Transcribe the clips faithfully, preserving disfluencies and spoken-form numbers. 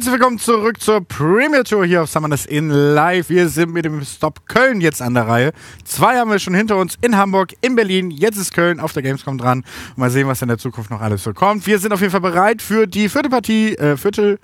Herzlich willkommen zurück zur Premier Tour hier auf Summoners Inn live. Wir sind mit dem Stop Köln jetzt an der Reihe. Zwei haben wir schon hinter uns in Hamburg, in Berlin. Jetzt ist Köln auf der Gamescom dran. Mal sehen, was in der Zukunft noch alles so kommt. Wir sind auf jeden Fall bereit für die vierte Partie, äh, Viertel...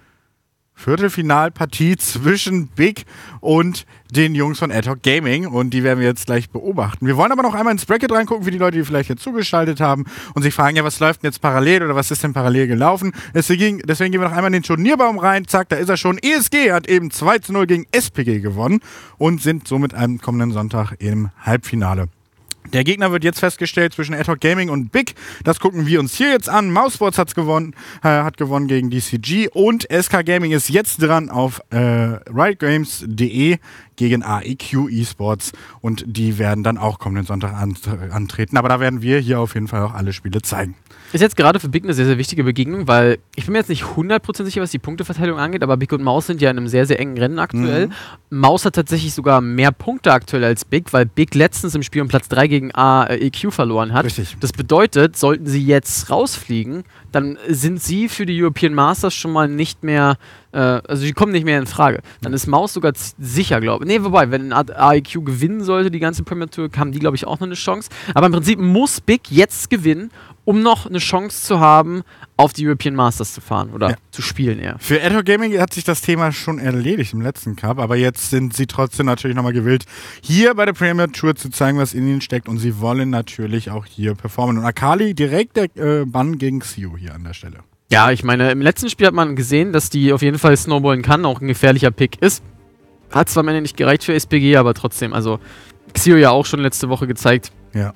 Viertelfinalpartie zwischen Big und den Jungs von Ad-Hoc Gaming, und die werden wir jetzt gleich beobachten. Wir wollen aber noch einmal ins Bracket reingucken, wie die Leute, die vielleicht jetzt zugeschaltet haben und sich fragen, ja, was läuft denn jetzt parallel oder was ist denn parallel gelaufen? Deswegen, deswegen gehen wir noch einmal in den Turnierbaum rein, zack, da ist er schon. E S G hat eben zwei zu null gegen S P G gewonnen und sind somit am kommenden Sonntag im Halbfinale. Der Gegner wird jetzt festgestellt zwischen Ad-Hoc Gaming und Big. Das gucken wir uns hier jetzt an. Mousesports hat's gewonnen, äh, hat gewonnen gegen D C G, und S K Gaming ist jetzt dran auf äh, Riot Games Punkt D E gegen A E Q Esports, und die werden dann auch kommenden Sonntag antreten. Aber da werden wir hier auf jeden Fall auch alle Spiele zeigen. Ist jetzt gerade für Big eine sehr, sehr wichtige Begegnung, weil ich bin mir jetzt nicht hundert Prozent sicher, was die Punkteverteilung angeht, aber Big und Maus sind ja in einem sehr, sehr engen Rennen aktuell. Mhm. Maus hat tatsächlich sogar mehr Punkte aktuell als Big, weil Big letztens im Spiel um Platz drei gegen A E Q verloren hat. Richtig. Das bedeutet, sollten sie jetzt rausfliegen, dann sind sie für die European Masters schon mal nicht mehr, äh, also die kommen nicht mehr in Frage. Dann ist Maus sogar z- sicher, glaube ich. Nee, wobei, wenn A E Q gewinnen sollte, die ganze Premier Tour, haben die, glaube ich, auch noch eine Chance. Aber im Prinzip muss Big jetzt gewinnen, um noch eine Chance zu haben, auf die European Masters zu fahren oder ja. zu spielen eher. Für Ad-Hoc Gaming hat sich das Thema schon erledigt im letzten Cup, aber jetzt sind sie trotzdem natürlich nochmal gewillt, hier bei der Premier Tour zu zeigen, was in ihnen steckt, und sie wollen natürlich auch hier performen. Und Akali direkt der äh, Bann gegen Xio hier an der Stelle. Ja, ich meine, im letzten Spiel hat man gesehen, dass die auf jeden Fall snowballen kann, auch ein gefährlicher Pick ist. Hat zwar am Ende nicht gereicht für S P G, aber trotzdem, also Xio ja auch schon letzte Woche gezeigt. Ja.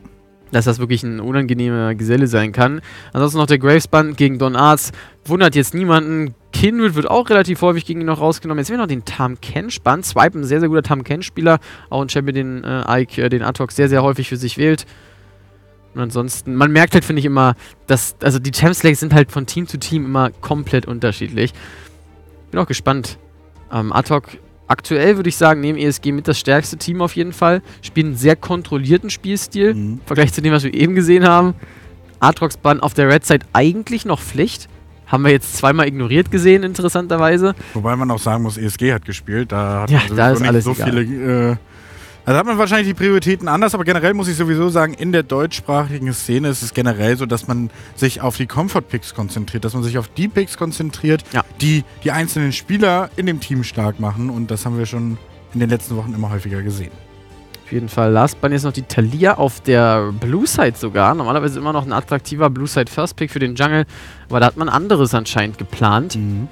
Dass das wirklich ein unangenehmer Geselle sein kann. Ansonsten noch der Gravespan gegen Donarts. Wundert jetzt niemanden. Kindred wird auch relativ häufig gegen ihn noch rausgenommen. Jetzt sehen wir noch den Tam-Ken-Span. Swipe, ein sehr, sehr guter Tam-Ken-Spieler. Auch ein Champion, den äh, I Q, den Ad-Hoc sehr, sehr häufig für sich wählt. Und ansonsten, man merkt halt, finde ich, immer, dass, also die Champs-Lags sind halt von Team zu Team immer komplett unterschiedlich. Bin auch gespannt. Ähm, Ad-Hoc aktuell würde ich sagen, neben E S G mit das stärkste Team auf jeden Fall. Spielen einen sehr kontrollierten Spielstil, mhm. im Vergleich zu dem, was wir eben gesehen haben. Atrox Bann auf der Red Side eigentlich noch Pflicht. Haben wir jetzt zweimal ignoriert gesehen, interessanterweise. Wobei man auch sagen muss, E S G hat gespielt. Da hat ja, man da ist nicht alles so egal. viele... Äh Also hat man wahrscheinlich die Prioritäten anders, aber generell muss ich sowieso sagen, in der deutschsprachigen Szene ist es generell so, dass man sich auf die Comfort-Picks konzentriert, dass man sich auf die Picks konzentriert, ja. die die einzelnen Spieler in dem Team stark machen, und das haben wir schon in den letzten Wochen immer häufiger gesehen. Auf jeden Fall. Last Ban ist noch die Thalia auf der Blue Side sogar. Normalerweise immer noch ein attraktiver Blue Side First Pick für den Jungle, aber da hat man anderes anscheinend geplant. Mhm.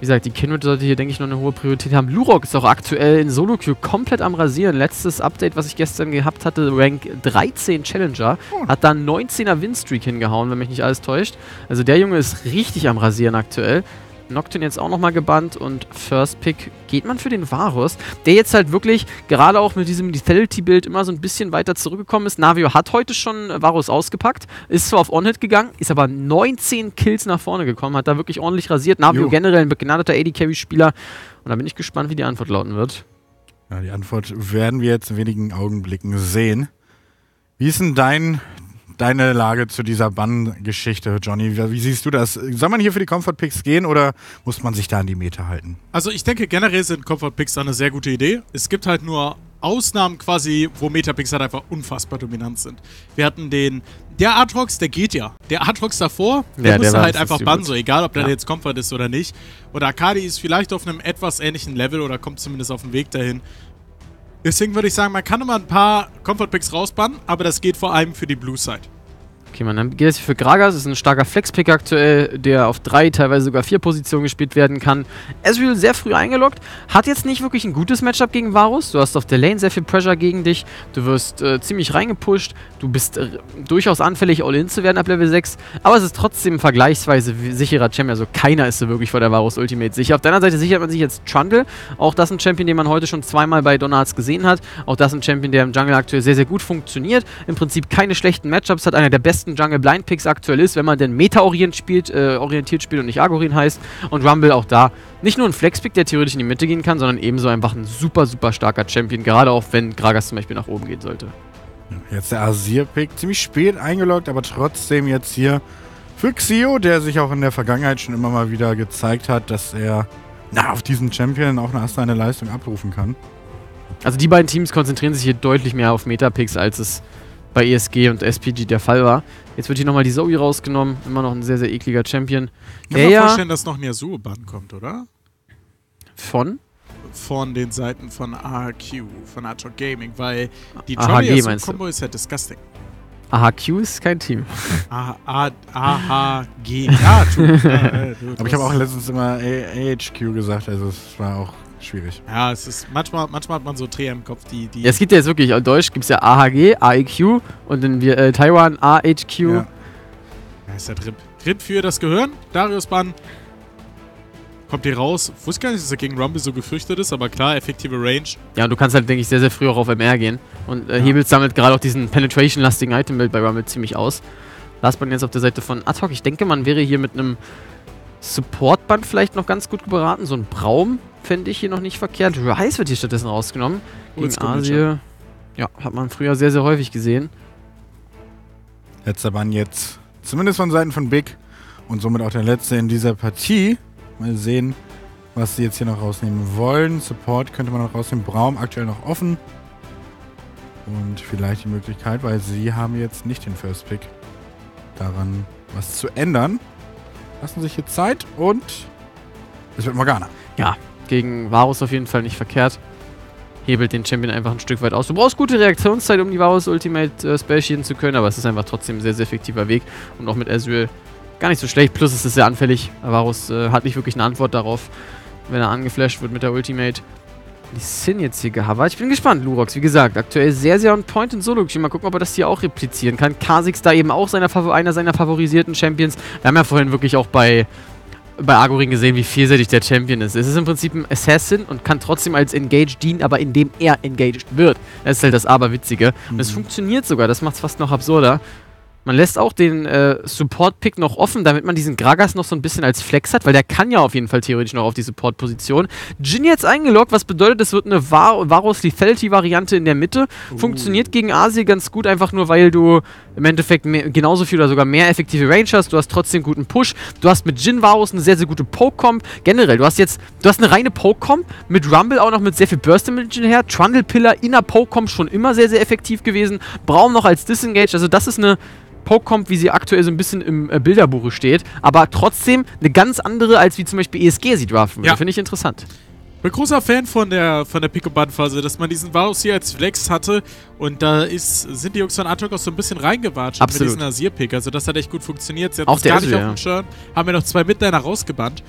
Wie gesagt, die Kindred sollte hier, denke ich, noch eine hohe Priorität haben. Lurox ist auch aktuell in Solo-Queue komplett am Rasieren. Letztes Update, was ich gestern gehabt hatte, Rank dreizehn Challenger, hat da einen neunzehner Winstreak hingehauen, wenn mich nicht alles täuscht. Also der Junge ist richtig am Rasieren aktuell. Nocturne jetzt auch nochmal gebannt, und First Pick geht man für den Varus, der jetzt halt wirklich gerade auch mit diesem Lethality-Bild immer so ein bisschen weiter zurückgekommen ist. Navio hat heute schon Varus ausgepackt, ist zwar auf On-Hit gegangen, ist aber neunzehn Kills nach vorne gekommen, hat da wirklich ordentlich rasiert. Navio jo. generell ein begnadeter A D-Carry-Spieler, und da bin ich gespannt, wie die Antwort lauten wird. Ja, die Antwort werden wir jetzt in wenigen Augenblicken sehen. Wie ist denn dein... Deine Lage zu dieser Bann-Geschichte, Johnny, wie siehst du das? Soll man hier für die Comfort-Picks gehen, oder muss man sich da an die Meter halten? Also ich denke, generell sind Comfort-Picks eine sehr gute Idee. Es gibt halt nur Ausnahmen quasi, wo Meta-Picks halt einfach unfassbar dominant sind. Wir hatten den, der Atrox, der geht ja. Der Atrox davor, der ja, muss halt einfach bannen, so egal, ob der ja. jetzt Comfort ist oder nicht. Oder Akali ist vielleicht auf einem etwas ähnlichen Level oder kommt zumindest auf dem Weg dahin. Deswegen würde ich sagen, man kann immer ein paar Comfort-Picks rausbannen, aber das geht vor allem für die Blue-Side. Okay, man, dann geht es für Gragas, ist ein starker Flex-Pick aktuell, der auf drei, teilweise sogar vier Positionen gespielt werden kann. Ezreal sehr früh eingeloggt, hat jetzt nicht wirklich ein gutes Matchup gegen Varus, du hast auf der Lane sehr viel Pressure gegen dich, du wirst äh, ziemlich reingepusht, du bist äh, durchaus anfällig, All-In zu werden ab Level sechs, aber es ist trotzdem vergleichsweise sicherer Champion, also keiner ist so wirklich vor der Varus-Ultimate sicher. Auf der anderen Seite sichert man sich jetzt Trundle, auch das ein Champion, den man heute schon zweimal bei Donarts gesehen hat, auch das ein Champion, der im Jungle aktuell sehr, sehr gut funktioniert, im Prinzip keine schlechten Matchups hat, einer der besten Jungle Blind Picks aktuell ist, wenn man denn meta-orientiert spielt, äh, orientiert spielt und nicht Agorin heißt. Und Rumble auch da nicht nur ein Flex-Pick, der theoretisch in die Mitte gehen kann, sondern ebenso einfach ein super, super starker Champion, gerade auch wenn Gragas zum Beispiel nach oben gehen sollte. Jetzt der Azir-Pick, ziemlich spät eingeloggt, aber trotzdem jetzt hier für Xio, der sich auch in der Vergangenheit schon immer mal wieder gezeigt hat, dass er na, auf diesen Champion auch nach seiner Leistung abrufen kann. Also die beiden Teams konzentrieren sich hier deutlich mehr auf Metapicks, als es bei E S G und S P G der Fall war. Jetzt wird hier nochmal die Zoe rausgenommen. Immer noch ein sehr, sehr ekliger Champion. Ich kann mir vorstellen, dass noch ein Yasuo-Bann kommt, oder? Von? Von den Seiten von A H Q, von Ad-Hoc Gaming, weil die Johnny-Yasuo-Kombo ist ja disgusting. A H Q ist kein Team. A H G. Aber ich habe auch letztens immer A H Q gesagt, also es war auch schwierig. Ja, es ist manchmal, manchmal hat man so Dreher im Kopf, die, die. Ja, es gibt ja jetzt wirklich, in Deutsch gibt es ja A H G, A E Q und in äh, Taiwan A H Q. Ja. Ja, ist ja Trip. Trip für das Gehirn. Darius Bann kommt hier raus. Ich wusste gar nicht, dass er gegen Rumble so gefürchtet ist, aber klar, effektive Range. Ja, und du kannst halt, denke ich, sehr, sehr früh auch auf M R gehen. Und äh, ja. Hebel sammelt gerade auch diesen Penetration-lastigen Item-Build bei Rumble ziemlich aus. Last Bann jetzt auf der Seite von Ad-Hoc. Ich denke, man wäre hier mit einem Support-Bann vielleicht noch ganz gut beraten. So ein Braum fände ich hier noch nicht verkehrt. Rise wird hier stattdessen rausgenommen. Gegen Asia. Ja, hat man früher sehr, sehr häufig gesehen. Letzter Bann jetzt. Zumindest von Seiten von Big. Und somit auch der letzte in dieser Partie. Mal sehen, was sie jetzt hier noch rausnehmen wollen. Support könnte man noch rausnehmen. Braum aktuell noch offen. Und vielleicht die Möglichkeit, weil sie haben jetzt nicht den First Pick, daran was zu ändern. Lassen sich hier Zeit und es wird Morgana. Ja, gegen Varus auf jeden Fall nicht verkehrt. Hebelt den Champion einfach ein Stück weit aus. Du brauchst gute Reaktionszeit, um die Varus Ultimate äh, specialen zu können, aber es ist einfach trotzdem ein sehr, sehr effektiver Weg. Und auch mit Azul gar nicht so schlecht. Plus es ist sehr anfällig. Varus äh, hat nicht wirklich eine Antwort darauf, wenn er angeflasht wird mit der Ultimate. Die Sin jetzt hier gehabert. Ich bin gespannt, Lurox. Wie gesagt, aktuell sehr, sehr on point in Solo. Mal gucken, ob er das hier auch replizieren kann. Kha'Zix da eben auch seiner, einer seiner favorisierten Champions. Wir haben ja vorhin wirklich auch bei, bei Argorin gesehen, wie vielseitig der Champion ist. Es ist im Prinzip ein Assassin und kann trotzdem als Engaged dienen, aber indem er engaged wird. Das ist halt das Aberwitzige. Mhm. Und es funktioniert sogar. Das macht es fast noch absurder. Man lässt auch den äh, Support-Pick noch offen, damit man diesen Gragas noch so ein bisschen als Flex hat, weil der kann ja auf jeden Fall theoretisch noch auf die Support-Position. Jhin jetzt eingeloggt, was bedeutet, es wird eine Var- Varus-Lethality-Variante in der Mitte. Uh. Funktioniert gegen Asi ganz gut, einfach nur, weil du im Endeffekt mehr, genauso viel oder sogar mehr effektive Range hast. Du hast trotzdem guten Push. Du hast mit Jhin Varus eine sehr, sehr gute Poke-Comp. Generell, du hast jetzt du hast eine reine Poke-Comp, mit Rumble auch noch mit sehr viel Burst-Damage her. Trundle-Pillar in der Poke-Comp schon immer sehr, sehr effektiv gewesen. Braum noch als Disengage. Also das ist eine Poke-Comp, wie sie aktuell so ein bisschen im äh, Bilderbuche steht, aber trotzdem eine ganz andere, als wie zum Beispiel E S G sie draften würde. Ja. Finde ich interessant. Ich bin großer Fan von der, von der Pick-and-Ban-Phase, dass man diesen Varus hier als Flex hatte und da ist, sind die Jungs von Ad-Hoc auch so ein bisschen reingewatscht mit diesem Azir-Pick. Also das hat echt gut funktioniert. Sie hatten es gar nicht auf dem Schirm. Haben wir noch zwei Midliner rausgebannt.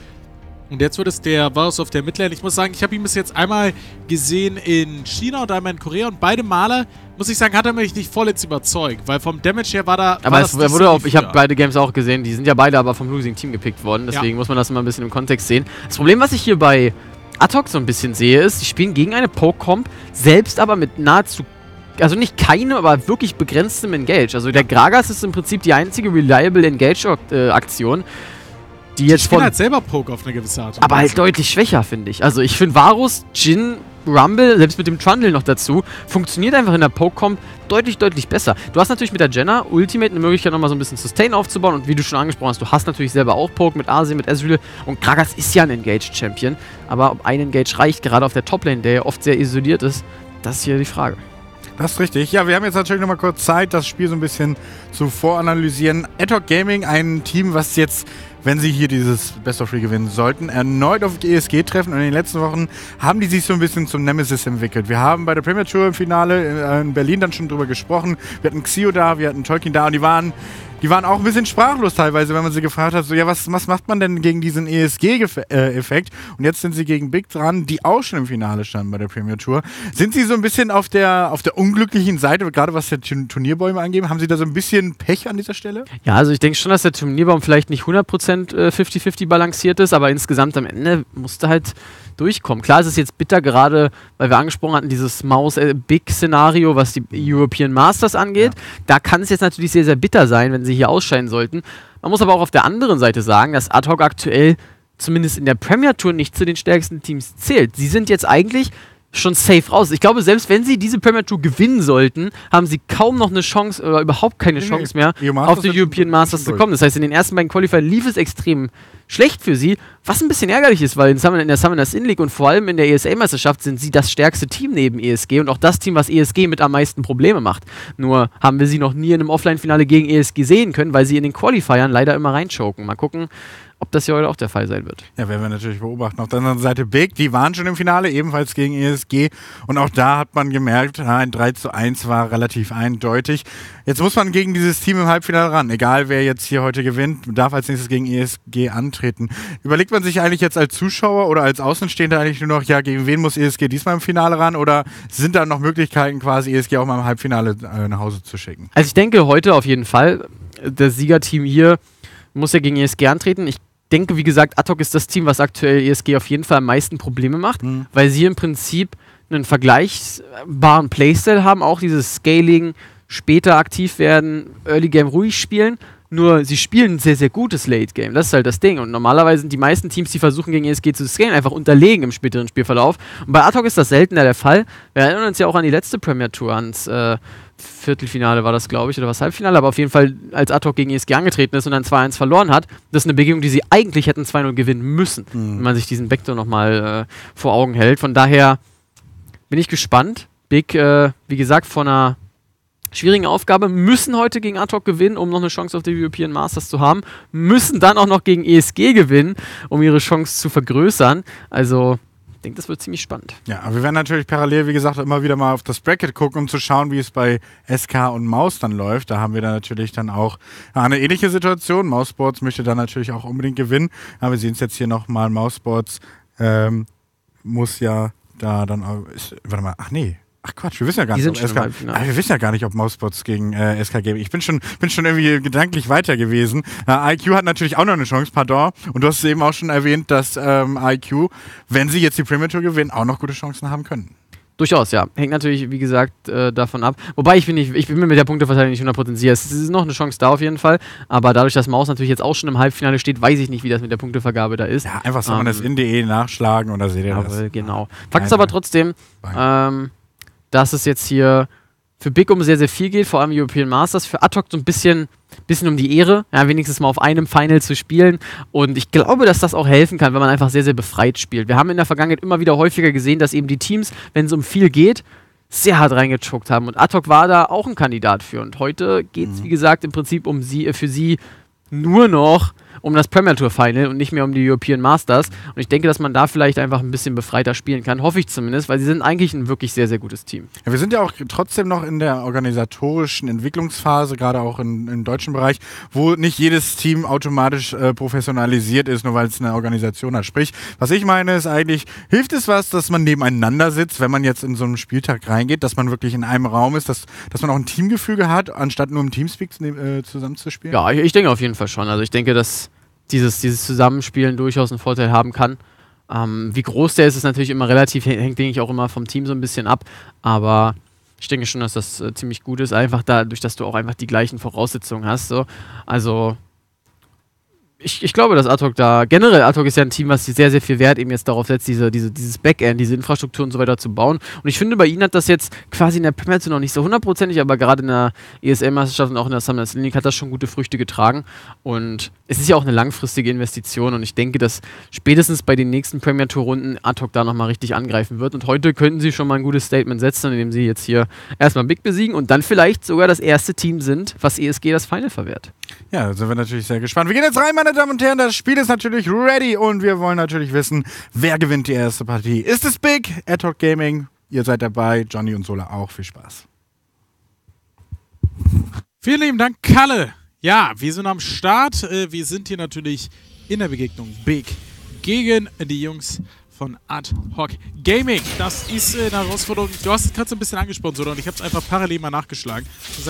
Und jetzt wird es der Varus auf der Midlane. Ich muss sagen, ich habe ihn bis jetzt einmal gesehen in China und einmal in Korea. Und beide Male, muss ich sagen, hat er mich nicht vollends überzeugt. Weil vom Damage her war da. Aber war es das wurde auch, ich habe beide Games auch gesehen. Die sind ja beide aber vom Losing Team gepickt worden. Deswegen ja. muss man das immer ein bisschen im Kontext sehen. Das Problem, was ich hier bei Ad-Hoc so ein bisschen sehe, ist, sie spielen gegen eine Poke-Comp, selbst aber mit nahezu. Also nicht keine, aber wirklich begrenztem Engage. Also der Gragas ist im Prinzip die einzige reliable Engage-Aktion. Die jetzt ich bin halt selber Poke auf eine gewisse Art. Aber halt deutlich schwächer, finde ich. Also ich finde Varus, Jhin, Rumble, selbst mit dem Trundle noch dazu, funktioniert einfach in der Poke-Comp deutlich, deutlich besser. Du hast natürlich mit der Jenna Ultimate eine Möglichkeit, nochmal so ein bisschen Sustain aufzubauen. Und wie du schon angesprochen hast, du hast natürlich selber auch Poke mit Azir, mit Ezreal. Und Gragas ist ja ein Engaged-Champion. Aber ob ein Engage reicht, gerade auf der Toplane, der ja oft sehr isoliert ist, das ist hier die Frage. Das ist richtig. Ja, wir haben jetzt natürlich noch mal kurz Zeit, das Spiel so ein bisschen zu voranalysieren. Ad-Hoc Gaming, ein Team, was jetzt, wenn sie hier dieses Best of Three gewinnen sollten, erneut auf E S G treffen. Und in den letzten Wochen haben die sich so ein bisschen zum Nemesis entwickelt. Wir haben bei der Premier Tour im Finale in Berlin dann schon drüber gesprochen. Wir hatten Xio da, wir hatten Tolkien da und die waren... Die waren auch ein bisschen sprachlos teilweise, wenn man sie gefragt hat, so, ja, was, was macht man denn gegen diesen E S G-Effekt? Und jetzt sind sie gegen Big dran, die auch schon im Finale standen bei der Premier Tour. Sind sie so ein bisschen auf der, auf der unglücklichen Seite, gerade was der Turnierbäume angeht? Haben sie da so ein bisschen Pech an dieser Stelle? Ja, also ich denke schon, dass der Turnierbaum vielleicht nicht hundert Prozent fünfzig fünfzig balanciert ist, aber insgesamt am Ende musste halt durchkommen. Klar, es ist jetzt bitter, gerade weil wir angesprochen hatten, dieses Mouse-Big-Szenario, was die European Masters angeht. Ja. Da kann es jetzt natürlich sehr, sehr bitter sein, wenn sie hier ausscheiden sollten. Man muss aber auch auf der anderen Seite sagen, dass Ad-Hoc aktuell zumindest in der Premier Tour nicht zu den stärksten Teams zählt. Sie sind jetzt eigentlich schon safe raus. Ich glaube, selbst wenn sie diese Premier Tour gewinnen sollten, haben sie kaum noch eine Chance oder überhaupt keine nee, Chance mehr, nee, auf die European Masters zu kommen. Das heißt, in den ersten beiden Qualifier lief es extrem schlecht für sie, was ein bisschen ärgerlich ist, weil in der Summoners Inn League und vor allem in der E S L-Meisterschaft sind sie das stärkste Team neben E S G und auch das Team, was E S G mit am meisten Probleme macht. Nur haben wir sie noch nie in einem Offline-Finale gegen E S G sehen können, weil sie in den Qualifiern leider immer reinschoken. Mal gucken, ob das ja heute auch der Fall sein wird. Ja, werden wir natürlich beobachten. Auf der anderen Seite Big, die waren schon im Finale, ebenfalls gegen E S G. Und auch da hat man gemerkt, ein drei zu eins war relativ eindeutig. Jetzt muss man gegen dieses Team im Halbfinale ran. Egal, wer jetzt hier heute gewinnt, darf als nächstes gegen E S G antreten. Überlegt man sich eigentlich jetzt als Zuschauer oder als Außenstehender eigentlich nur noch, ja, gegen wen muss E S G diesmal im Finale ran? Oder sind da noch Möglichkeiten, quasi E S G auch mal im Halbfinale äh, nach Hause zu schicken? Also ich denke, heute auf jeden Fall, das Siegerteam hier muss ja gegen E S G antreten. Ich Ich denke, wie gesagt, Ad-Hoc ist das Team, was aktuell E S G auf jeden Fall am meisten Probleme macht, mhm. weil sie im Prinzip einen vergleichbaren Playstyle haben, auch dieses Scaling, später aktiv werden, Early Game ruhig spielen, nur sie spielen ein sehr, sehr gutes Late Game, das ist halt das Ding. Und normalerweise sind die meisten Teams, die versuchen gegen E S G zu scalen, einfach unterlegen im späteren Spielverlauf. Und bei Ad-Hoc ist das seltener der Fall. Wir erinnern uns ja auch an die letzte Premier Tour, ans äh, Viertelfinale war das, glaube ich, oder was, Halbfinale, aber auf jeden Fall, als Ad-Hoc gegen E S G angetreten ist und dann zwei eins verloren hat, das ist eine Begegnung, die sie eigentlich hätten zwei null gewinnen müssen, mhm. wenn man sich diesen Backdoor nochmal äh, vor Augen hält. Von daher bin ich gespannt. Big, äh, wie gesagt, von einer schwierigen Aufgabe, müssen heute gegen Ad-Hoc gewinnen, um noch eine Chance auf die European Masters zu haben, müssen dann auch noch gegen E S G gewinnen, um ihre Chance zu vergrößern. Also ich denke, das wird ziemlich spannend. Ja, aber wir werden natürlich parallel, wie gesagt, immer wieder mal auf das Bracket gucken, um zu schauen, wie es bei S K und Maus dann läuft. Da haben wir dann natürlich dann auch eine ähnliche Situation. Mousesports möchte dann natürlich auch unbedingt gewinnen. Aber wir sehen es jetzt hier nochmal. Mousesports ähm, muss ja da dann... Ist, warte mal, ach nee. Ach Quatsch, wir wissen ja gar nicht, ob S K, ah, wir wissen ja gar nicht, ob Mousesports gegen äh, S K Gaming. Ich bin schon, bin schon irgendwie gedanklich weiter gewesen. Äh, I Q hat natürlich auch noch eine Chance, pardon. Und du hast es eben auch schon erwähnt, dass ähm, I Q, wenn sie jetzt die Premier Tour gewinnen, auch noch gute Chancen haben können. Durchaus, ja. Hängt natürlich, wie gesagt, äh, davon ab. Wobei, ich bin, nicht, ich bin mir mit der Punkteverteilung nicht hundert Prozent sicher. Es ist noch eine Chance da auf jeden Fall. Aber dadurch, dass Maus natürlich jetzt auch schon im Halbfinale steht, weiß ich nicht, wie das mit der Punktevergabe da ist. Ja, einfach Summoners Inn punkt de nachschlagen und da seht ihr ja, das. Genau. Fakt ist aber trotzdem, ähm, dass es jetzt hier für Big um sehr, sehr viel geht, vor allem European Masters, für Ad-Hoc so ein bisschen, bisschen um die Ehre, ja, wenigstens mal auf einem Final zu spielen. Und ich glaube, dass das auch helfen kann, wenn man einfach sehr, sehr befreit spielt. Wir haben in der Vergangenheit immer wieder häufiger gesehen, dass eben die Teams, wenn es um viel geht, sehr hart reingechuckt haben. Und Ad-Hoc war da auch ein Kandidat für. Und heute geht es, mhm. wie gesagt, im Prinzip um sie, für sie nur noch um das Premier Tour Final und nicht mehr um die European Masters. Und ich denke, dass man da vielleicht einfach ein bisschen befreiter spielen kann. Hoffe ich zumindest, weil sie sind eigentlich ein wirklich sehr, sehr gutes Team. Ja, wir sind ja auch trotzdem noch in der organisatorischen Entwicklungsphase, gerade auch in, im deutschen Bereich, wo nicht jedes Team automatisch äh, professionalisiert ist, nur weil es eine Organisation hat. Sprich, was ich meine ist eigentlich, hilft es was, dass man nebeneinander sitzt, wenn man jetzt in so einen Spieltag reingeht, dass man wirklich in einem Raum ist, dass, dass man auch ein Teamgefüge hat, anstatt nur im Teamspeak äh, zusammenzuspielen? Ja, ich, ich denke auf jeden Fall schon. Also ich denke, dass Dieses, dieses Zusammenspielen durchaus einen Vorteil haben kann. Ähm, wie groß der ist, ist natürlich immer relativ, hängt, denke ich, auch immer vom Team so ein bisschen ab. Aber ich denke schon, dass das äh, ziemlich gut ist, einfach dadurch, dass du auch einfach die gleichen Voraussetzungen hast. So. Also ich, ich glaube, dass Ad-Hoc da, generell Ad-Hoc ist ja ein Team, was sehr, sehr viel Wert eben jetzt darauf setzt, diese, diese, dieses Backend, diese Infrastruktur und so weiter zu bauen. Und ich finde, bei ihnen hat das jetzt quasi in der Premier Tour noch nicht so hundertprozentig, aber gerade in der E S L-Meisterschaft und auch in der Summoners Inn League hat das schon gute Früchte getragen. Und es ist ja auch eine langfristige Investition und ich denke, dass spätestens bei den nächsten Premier Tour-Runden Ad-Hoc da nochmal richtig angreifen wird. Und heute könnten sie schon mal ein gutes Statement setzen, indem sie jetzt hier erstmal Big besiegen und dann vielleicht sogar das erste Team sind, was E S G das Final verwehrt. Ja, da sind wir natürlich sehr gespannt. Wir gehen jetzt rein, meine Meine Damen und Herren, das Spiel ist natürlich ready und wir wollen natürlich wissen, wer gewinnt die erste Partie. Ist es Big? Ad-Hoc Gaming, ihr seid dabei, Johnny und Sola auch. Viel Spaß. Vielen lieben Dank, Kalle. Ja, wir sind am Start. Wir sind hier natürlich in der Begegnung Big gegen die Jungs von Ad-Hoc Gaming. Das ist eine Herausforderung. Du hast es gerade so ein bisschen angesprochen, Sola, und ich habe es einfach parallel mal nachgeschlagen.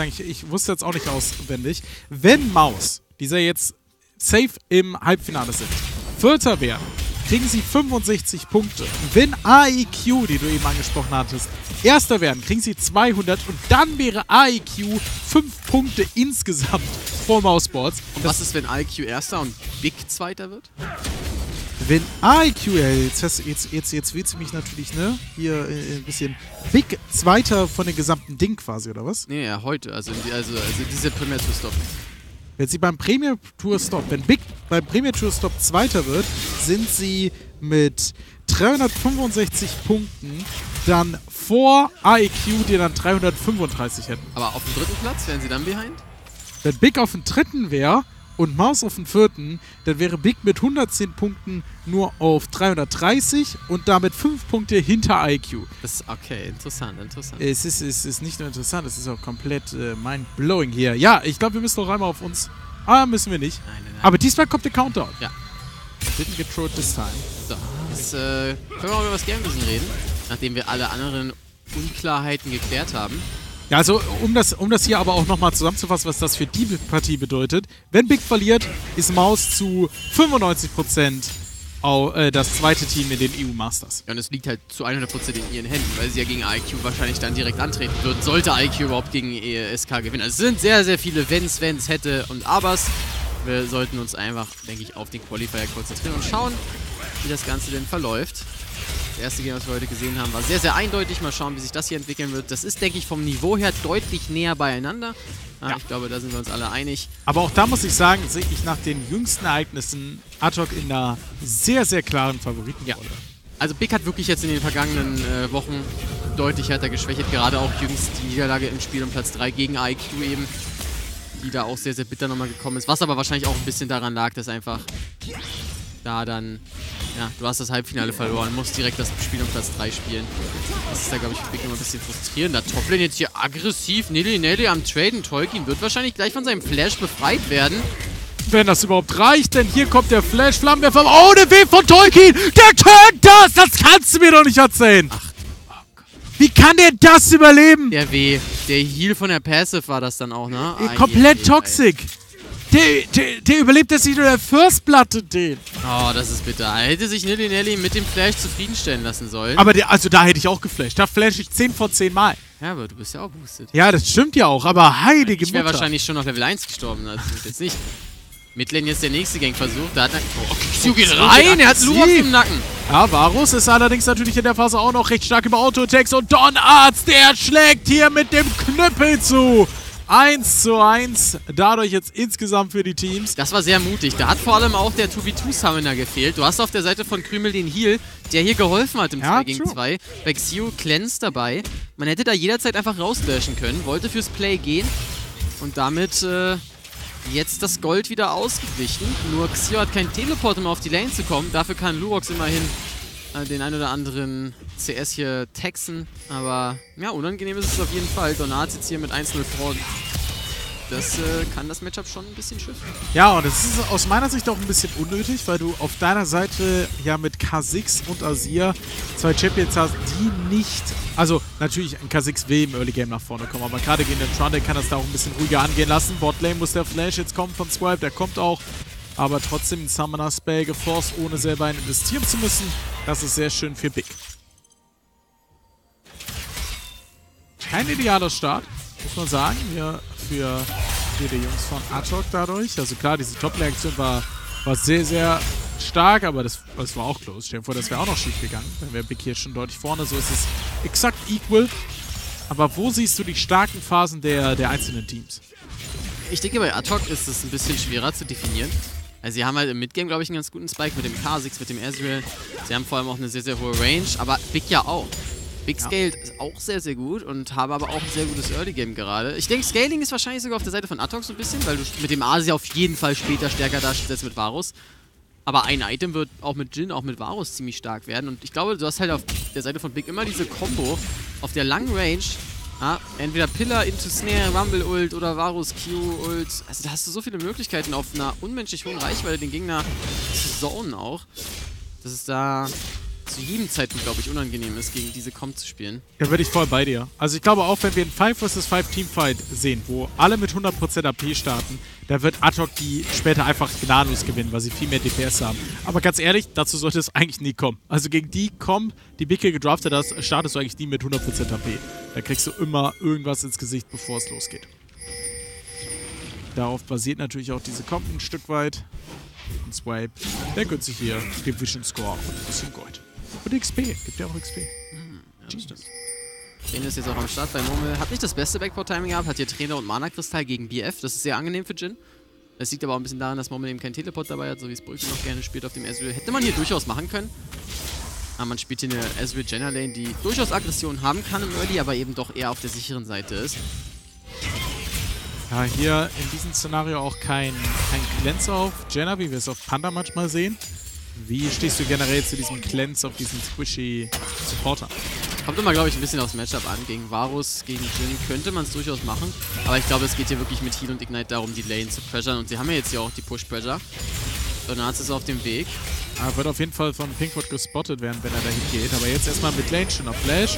Ich, ich wusste jetzt auch nicht auswendig. Wenn Maus, dieser jetzt safe im Halbfinale sind, Vierter werden, kriegen sie fünfundsechzig Punkte. Wenn A E Q, die du eben angesprochen hattest, Erster werden, kriegen sie zweihundert und dann wäre A E Q fünf Punkte insgesamt vor Mousesports. Und das was ist, wenn A E Q Erster und Big Zweiter wird? wenn A E Q, jetzt, jetzt, jetzt, jetzt willst du mich natürlich, ne, hier äh, ein bisschen Big Zweiter von dem gesamten Ding quasi, oder was? Nee, ja, heute, also, also, also diese Premier Tour Stop. Wenn sie beim Premier Tour Stop, wenn Big beim Premier Tour Stop Zweiter wird, sind sie mit dreihundertfünfundsechzig Punkten dann vor A E Q, die dann dreihundertfünfunddreißig hätten. Aber auf dem dritten Platz wären sie dann behind? Wenn Big auf dem dritten wäre und Maus auf dem vierten, dann wäre Big mit hundertzehn Punkten nur auf dreihundertdreißig und damit fünf Punkte hinter I Q. Das ist okay, interessant, interessant. Es ist, es ist nicht nur interessant, es ist auch komplett äh, mind-blowing hier. Ja, ich glaube, wir müssen noch einmal auf uns. Ah, müssen wir nicht. Nein, nein, nein. Aber diesmal kommt der Countdown. Ja. Didn't get trolled this time. So, jetzt äh, können wir auch über das Gaming reden, nachdem wir alle anderen Unklarheiten geklärt haben. Ja, also um das, um das hier aber auch nochmal zusammenzufassen, was das für die Partie bedeutet. Wenn Big verliert, ist Maus zu fünfundneunzig Prozent auf, äh, das zweite Team in den E U Masters. Ja, und es liegt halt zu hundert Prozent in ihren Händen, weil sie ja gegen I Q wahrscheinlich dann direkt antreten würden, sollte I Q überhaupt gegen S K gewinnen. Also es sind sehr, sehr viele Wenns, Wenns, Hätte und Abers. Wir sollten uns einfach, denke ich, auf den Qualifier konzentrieren und schauen, wie das Ganze denn verläuft. Das erste Game, was wir heute gesehen haben, war sehr, sehr eindeutig. Mal schauen, wie sich das hier entwickeln wird. Das ist, denke ich, vom Niveau her deutlich näher beieinander. Ja. Ich glaube, da sind wir uns alle einig. Aber auch da muss ich sagen, sehe ich nach den jüngsten Ereignissen Ad-Hoc in einer sehr, sehr klaren Favoritenrolle. Ja. Also Big hat wirklich jetzt in den vergangenen äh, Wochen deutlich härter geschwächt. Gerade auch jüngst die Niederlage im Spiel um Platz drei gegen I Q eben, die da auch sehr, sehr bitter nochmal gekommen ist. Was aber wahrscheinlich auch ein bisschen daran lag, dass einfach da dann... Ja, du hast das Halbfinale verloren, musst direkt das Spiel um Platz drei spielen. Das ist da, glaube ich, für Big immer ein bisschen frustrierender. Toplane jetzt hier aggressiv, Nilly Nelly am Traden. Tolkien wird wahrscheinlich gleich von seinem Flash befreit werden. Wenn das überhaupt reicht, denn hier kommt der Flash. Flammenwerfer ohne Weg von Tolkien. Der tönt das, das kannst du mir doch nicht erzählen. Ach, oh Gott. Wie kann der das überleben? Der W, der Heal von der Passive war das dann auch, ne? Ey, komplett toxisch. Der, der, der überlebt das nicht nur der First Blood den. Oh, das ist bitter. Hätte sich Nilly Nelly mit dem Flash zufriedenstellen lassen sollen. Aber der, also da hätte ich auch geflasht. Da flash ich zehn von zehn Mal. Ja, aber du bist ja auch boosted. Ja, das stimmt ja auch, aber heilige ich wär Mutter. Ich wäre wahrscheinlich schon auf Level eins gestorben, das ist jetzt nicht. Midlane jetzt der nächste Gang versucht. Da hat er... Oh, Xio geht rein, er hat Lurox im Nacken. Ja, Varus ist allerdings natürlich in der Phase auch noch recht stark über Autotext. Und Donarts, der schlägt hier mit dem Knüppel zu. eins zu eins, dadurch jetzt insgesamt für die Teams. Das war sehr mutig. Da hat vor allem auch der zwei gegen zwei Summoner gefehlt. Du hast auf der Seite von Krümel den Heal, der hier geholfen hat im zwei gegen zwei. Bei Xio Cleanse dabei. Man hätte da jederzeit einfach rauslöschen können, wollte fürs Play gehen und damit äh, jetzt das Gold wieder ausgeglichen. Nur Xio hat keinen Teleport, um auf die Lane zu kommen. Dafür kann Lurox immerhin äh, den ein oder anderen C S hier texen, aber ja, unangenehm ist es auf jeden Fall. Donat jetzt hier mit eins null vor. Das äh, kann das Matchup schon ein bisschen schiffen. Ja, und es ist aus meiner Sicht auch ein bisschen unnötig, weil du auf deiner Seite ja mit Kha'Zix und Azir zwei Champions hast, die nicht... Also, natürlich, ein Kha'Zix will im Early Game nach vorne kommen, aber gerade gegen den Trundle kann das da auch ein bisschen ruhiger angehen lassen. Botlane muss der Flash jetzt kommen von Swipe, der kommt auch. Aber trotzdem ein Summoner-Spell geforst, ohne selber einen investieren zu müssen. Das ist sehr schön für Big. Kein idealer Start, muss man sagen, hier für, für die Jungs von Ad-Hoc dadurch. Also klar, diese Top-Reaktion war, war sehr, sehr stark, aber das, das war auch close. Stell dir vor, das wäre auch noch schief gegangen. Dann wäre Big hier schon deutlich vorne, so ist es exakt equal. Aber wo siehst du die starken Phasen der, der einzelnen Teams? Ich denke, bei Ad-Hoc ist es ein bisschen schwerer zu definieren. Also sie haben halt im Midgame, glaube ich, einen ganz guten Spike mit dem Kha'Zix, mit dem Ezreal. Sie haben vor allem auch eine sehr, sehr hohe Range, aber Big ja auch. Big Scale ist auch sehr, sehr gut und habe aber auch ein sehr gutes Early-Game gerade. Ich denke, Scaling ist wahrscheinlich sogar auf der Seite von Ad-Hoc so ein bisschen, weil du mit dem Asi auf jeden Fall später stärker dastehst als mit Varus. Aber ein Item wird auch mit Jhin, auch mit Varus ziemlich stark werden. Und ich glaube, du hast halt auf der Seite von Big immer diese Combo auf der langen Range. Ja, entweder Pillar into Snare, Rumble-Ult oder Varus-Q-Ult. Also da hast du so viele Möglichkeiten auf einer unmenschlich hohen Reichweite den Gegner zu zonen auch. Das ist da... zu jedem Zeitpunkt, glaube ich, unangenehm ist, gegen diese Comp zu spielen. Da bin ich voll bei dir. Also ich glaube auch, wenn wir einen fünf gegen fünf Teamfight sehen, wo alle mit hundert Prozent A P starten, da wird Ad-Hoc die später einfach gnadenlos gewinnen, weil sie viel mehr D P S haben. Aber ganz ehrlich, dazu sollte es eigentlich nie kommen. Also gegen die Comp, die Big hier gedraftet hast, startest du eigentlich nie mit hundert Prozent A P. Da kriegst du immer irgendwas ins Gesicht, bevor es losgeht. Darauf basiert natürlich auch diese Comp ein Stück weit. Und Swipe, der gönnt sich hier Division Score und ein bisschen Gold. Und X P, gibt ja auch X P. Hm, ja, das stimmt. Trainer ist jetzt auch am Start bei Mummel. Hat nicht das beste Backport-Timing gehabt, hat hier Trainer und Mana-Kristall gegen B F. Das ist sehr angenehm für Jhin. Das liegt aber auch ein bisschen daran, dass Mummel eben keinen Teleport dabei hat, so wie es Brötchi noch gerne spielt auf dem Ezreal. Hätte man hier durchaus machen können. Aber man spielt hier eine Ezreal Jenner Lane, die durchaus Aggression haben kann im Early, aber eben doch eher auf der sicheren Seite ist. Ja, hier in diesem Szenario auch kein, kein Glänz auf Jenner, wie wir es auf Panda manchmal sehen. Wie stehst du generell zu diesem Glänz auf diesen squishy Supporter? Kommt immer, glaube ich, ein bisschen aufs Matchup an. Gegen Varus, gegen Jhin könnte man es durchaus machen. Aber ich glaube, es geht hier wirklich mit Heal und Ignite darum, die Lane zu pressuren. Und sie haben ja jetzt hier auch die Push-Pressure. Donarts ist auf dem Weg. Er wird auf jeden Fall von Pinkwood gespottet werden, wenn er dahin geht. Aber jetzt erstmal mit Lane schon auf Flash.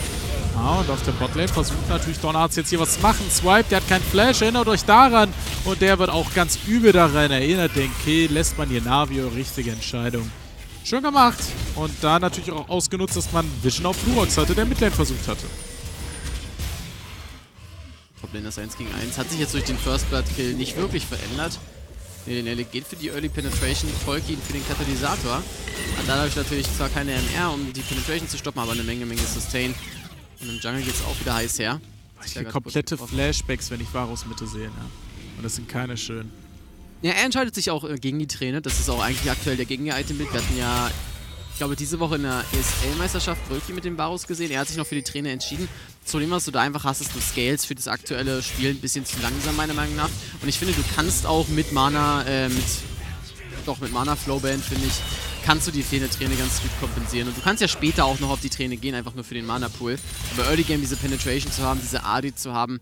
Ah, und auf dem Botlane versucht natürlich Donarts jetzt hier was zu machen. Swipe, der hat keinen Flash, erinnert euch daran. Und der wird auch ganz übel daran erinnert. Den Kill lässt man hier Navio, richtige Entscheidung. Schön gemacht. Und da natürlich auch ausgenutzt, dass man Vision auf Lurox hatte, der Midlane versucht hatte. Problem, das eins gegen eins hat sich jetzt durch den First Blood Kill nicht wirklich verändert. Nilly Nelly geht für die Early Penetration, Tolkien für den Katalysator. Hat dadurch natürlich zwar keine M R, um die Penetration zu stoppen, aber eine Menge, Menge Sustain. Und im Jungle geht es auch wieder heiß her. Ich habe komplette Flashbacks, wenn ich Varus Mitte sehe. Ja. Und das sind keine schönen. Ja, er entscheidet sich auch äh, gegen die Träne. Das ist auch eigentlich aktuell der Gegner-Item-Bit. Wir hatten ja, ich glaube, diese Woche in der E S L-Meisterschaft Brötchi mit dem Varus gesehen. Er hat sich noch für die Träne entschieden. Zudem, was du da einfach hast, ist, du scalst für das aktuelle Spiel ein bisschen zu langsam, meiner Meinung nach. Und ich finde, du kannst auch mit Mana, äh, mit, doch mit Mana-Flowband, finde ich, kannst du die fehlende Träne ganz gut kompensieren. Und du kannst ja später auch noch auf die Träne gehen, einfach nur für den Mana-Pool. Aber Early Game diese Penetration zu haben, diese A D zu haben,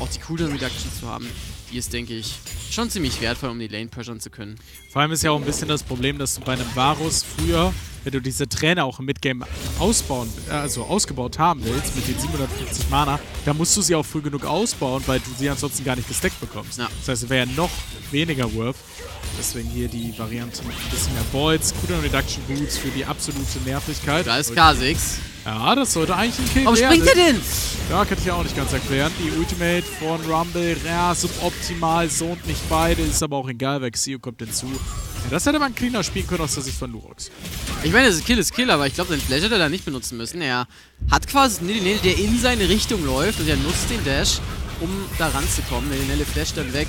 auch die Cooldown-Reduction zu haben, die ist, denke ich, schon ziemlich wertvoll, um die Lane pressuren zu können. Vor allem ist ja auch ein bisschen das Problem, dass du bei einem Varus früher, wenn du diese Träne auch im Midgame ausbauen, also ausgebaut haben willst, mit den siebenhundertfünfzig Mana, da musst du sie auch früh genug ausbauen, weil du sie ansonsten gar nicht gesteckt bekommst. Ja. Das heißt, es wäre ja noch weniger Worth. Deswegen hier die Variante mit ein bisschen mehr Boards, Cooldown Reduction Boots für die absolute Nervigkeit. Da ist K sechs. Ja, das sollte eigentlich ein Kill werden. Warum springt er denn? Ja, kann ich ja auch nicht ganz erklären. Die Ultimate von Rumble, ja, suboptimal, zont nicht beide, ist aber auch egal, weil Xio kommt hinzu. Ja, das hätte man cleaner spielen können aus der Sicht von Lurox. Ich meine, das ist Kill ist Kill, aber ich glaube, den Flash hätte er da nicht benutzen müssen. Er hat quasi Nilly Nelly, der in seine Richtung läuft und er nutzt den Dash, um da ranzukommen. Nilly Nelly flasht dann weg.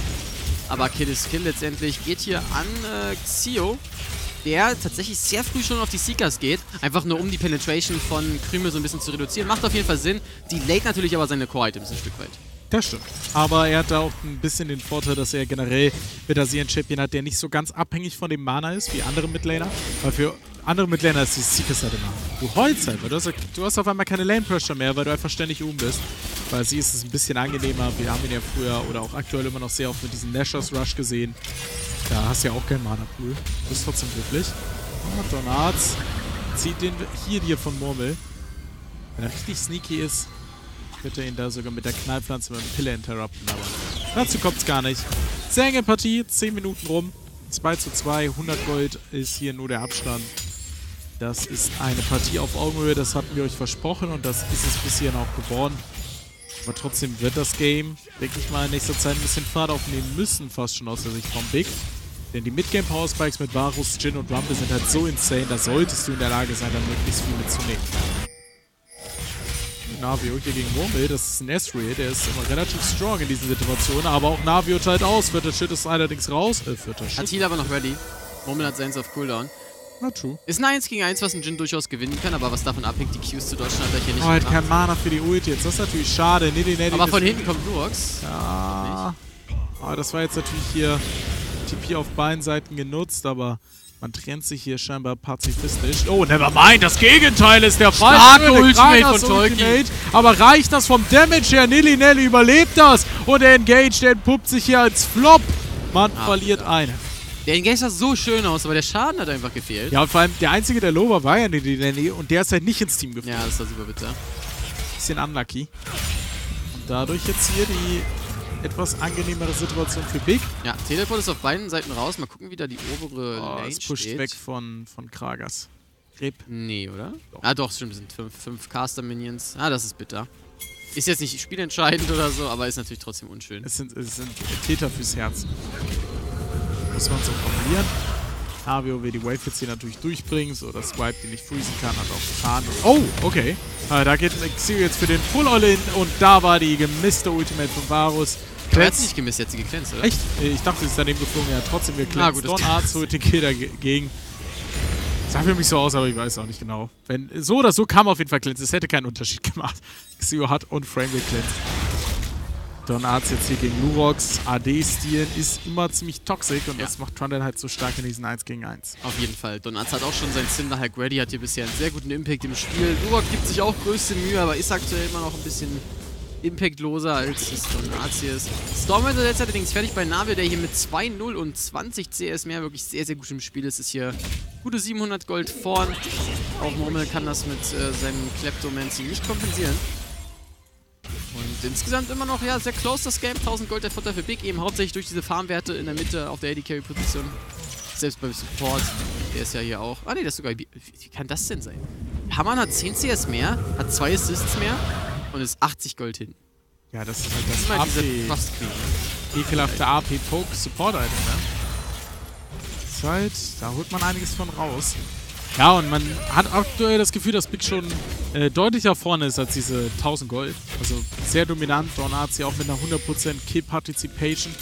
Aber Kill ist Kill letztendlich. Geht hier an äh, Xio, der tatsächlich sehr früh schon auf die Seekers geht. Einfach nur, um die Penetration von Krümel so ein bisschen zu reduzieren. Macht auf jeden Fall Sinn. Die lädt natürlich aber seine Core-Items ein Stück weit. Das stimmt. Aber er hat da auch ein bisschen den Vorteil, dass er generell wieder einen Champion hat, der nicht so ganz abhängig von dem Mana ist, wie andere Midlaner. Weil für andere Midlaner ist die Seekers halt immer. Du holst halt, weil du hast, du hast auf einmal keine Lane-Pressure mehr, weil du einfach ständig oben bist. Bei sie ist es ein bisschen angenehmer. Wir haben ihn ja früher oder auch aktuell immer noch sehr oft mit diesem Nashor's Rush gesehen. Da hast du ja auch keinen Mana-Pool. Das ist trotzdem glücklich. Oh, Donarts zieht den hier dir von Murmel. Wenn er richtig sneaky ist, wird er ihn da sogar mit der Knallpflanze mit der Pille interrupten. Aber dazu kommt es gar nicht. Sehr enge Partie, zehn Minuten rum. zwei zu zwei, hundert Gold ist hier nur der Abstand. Das ist eine Partie auf Augenhöhe, das hatten wir euch versprochen und das ist es bis hierhin auch geworden. Aber trotzdem wird das Game, denke ich mal, in nächster Zeit ein bisschen Fahrt aufnehmen müssen, fast schon aus der Sicht von Big. Denn die Midgame-Power-Spikes mit Varus, Jhin und Rumble sind halt so insane, da solltest du in der Lage sein, dann möglichst viel mitzunehmen. Navio hier gegen Murmel, das ist ein Ezreal, der ist immer relativ strong in diesen Situationen, aber auch Navio teilt aus. Vierter Shit ist allerdings raus. Äh, vierter Shit. Hat Heal aber noch ready. Murmel hat seins auf Cooldown. Na true. Ist ein eins gegen eins, was ein Jhin durchaus gewinnen kann, aber was davon abhängt, die Qs zu dodgen, hat er hier nicht. Oh, er hat kein Mana für die Ulti jetzt, das ist natürlich schade. Nee, nee, nee, aber von hinten kommt Lurox. Ja. Oh, das war jetzt natürlich hier T P auf beiden Seiten genutzt, aber man trennt sich hier scheinbar pazifistisch. Oh, nevermind, das Gegenteil ist der Fall. Starke Ultimate von Tolkien. Aber reicht das vom Damage her? Nilly Nelly überlebt das. Und der Engage, der entpuppt sich hier als Flop. Man ah, verliert ja. eine. Der Engage sah so schön aus, aber der Schaden hat einfach gefehlt. Ja, und vor allem der einzige, der low war, war ja Nilly Nelly. Und der ist halt nicht ins Team gefallen. Ja, das war super bitter. Bisschen unlucky. Und dadurch jetzt hier die etwas angenehmere Situation für Big. Ja, Teleport ist auf beiden Seiten raus. Mal gucken, wie da die obere oh, Lane steht. Pusht weg von, von Kragas. Grip. Nee, oder? Doch. Ah doch, stimmt, das sind fünf Caster-Minions. Ah, das ist bitter. Ist jetzt nicht spielentscheidend oder so, aber ist natürlich trotzdem unschön. Es sind, es sind Täter fürs Herz. Muss man so formulieren. Navio will die Wave jetzt hier natürlich durchbringen, so dass Swipe die nicht freezen kann, hat auch Schaden. Oh, okay. Äh, da geht Xio jetzt für den Full-All-In und da war die gemisste Ultimate von Varus. Er hat nicht gemisst, jetzt sie geklänzt, oder? Echt? Ich dachte, sie ist daneben geflogen, er hat trotzdem geklänzt. Ah, Donarts holt den Kill dagegen. Sah für mich so aus, aber ich weiß auch nicht genau. Wenn so oder so kam auf jeden Fall Cleanse. Es hätte keinen Unterschied gemacht. Xio hat on Frame gecleanst. Donarts jetzt hier gegen Lurox. A D-Stilen ist immer ziemlich toxisch und ja, das macht Trundle halt so stark in diesen eins gegen eins. Auf jeden Fall. Donarts hat auch schon seinen Cinder halt ready, hat hier bisher einen sehr guten Impact im Spiel. Lurox gibt sich auch größte Mühe, aber ist aktuell immer noch ein bisschen impactloser als es Donarts hier ist. Stormwind ist jetzt allerdings fertig bei Navio, der hier mit zwei null und zwanzig C S mehr wirklich sehr, sehr gut im Spiel ist. Ist hier gute siebenhundert Gold vorn. Auch Murmel kann das mit äh, seinem Kleptomancy nicht kompensieren. Und insgesamt immer noch ja sehr close das Game. tausend Gold der Vorteil für Big, eben hauptsächlich durch diese Farmwerte in der Mitte auf der A D-Carry-Position. Selbst beim Support, der ist ja hier auch. Ah ne, das ist sogar. Wie, wie kann das denn sein? Hamann hat zehn C S mehr, hat zwei Assists mehr und ist achtzig Gold hin. Ja, das ist halt das, das A P. Diese ekelhafte A P-Poke-Support-Item, ne? Halt, da holt man einiges von raus. Ja, und man hat aktuell das Gefühl, dass Big schon äh, deutlicher vorne ist als diese tausend Gold. Also sehr dominant. Donarts hier auch mit einer hundert Prozent Kill-Participation.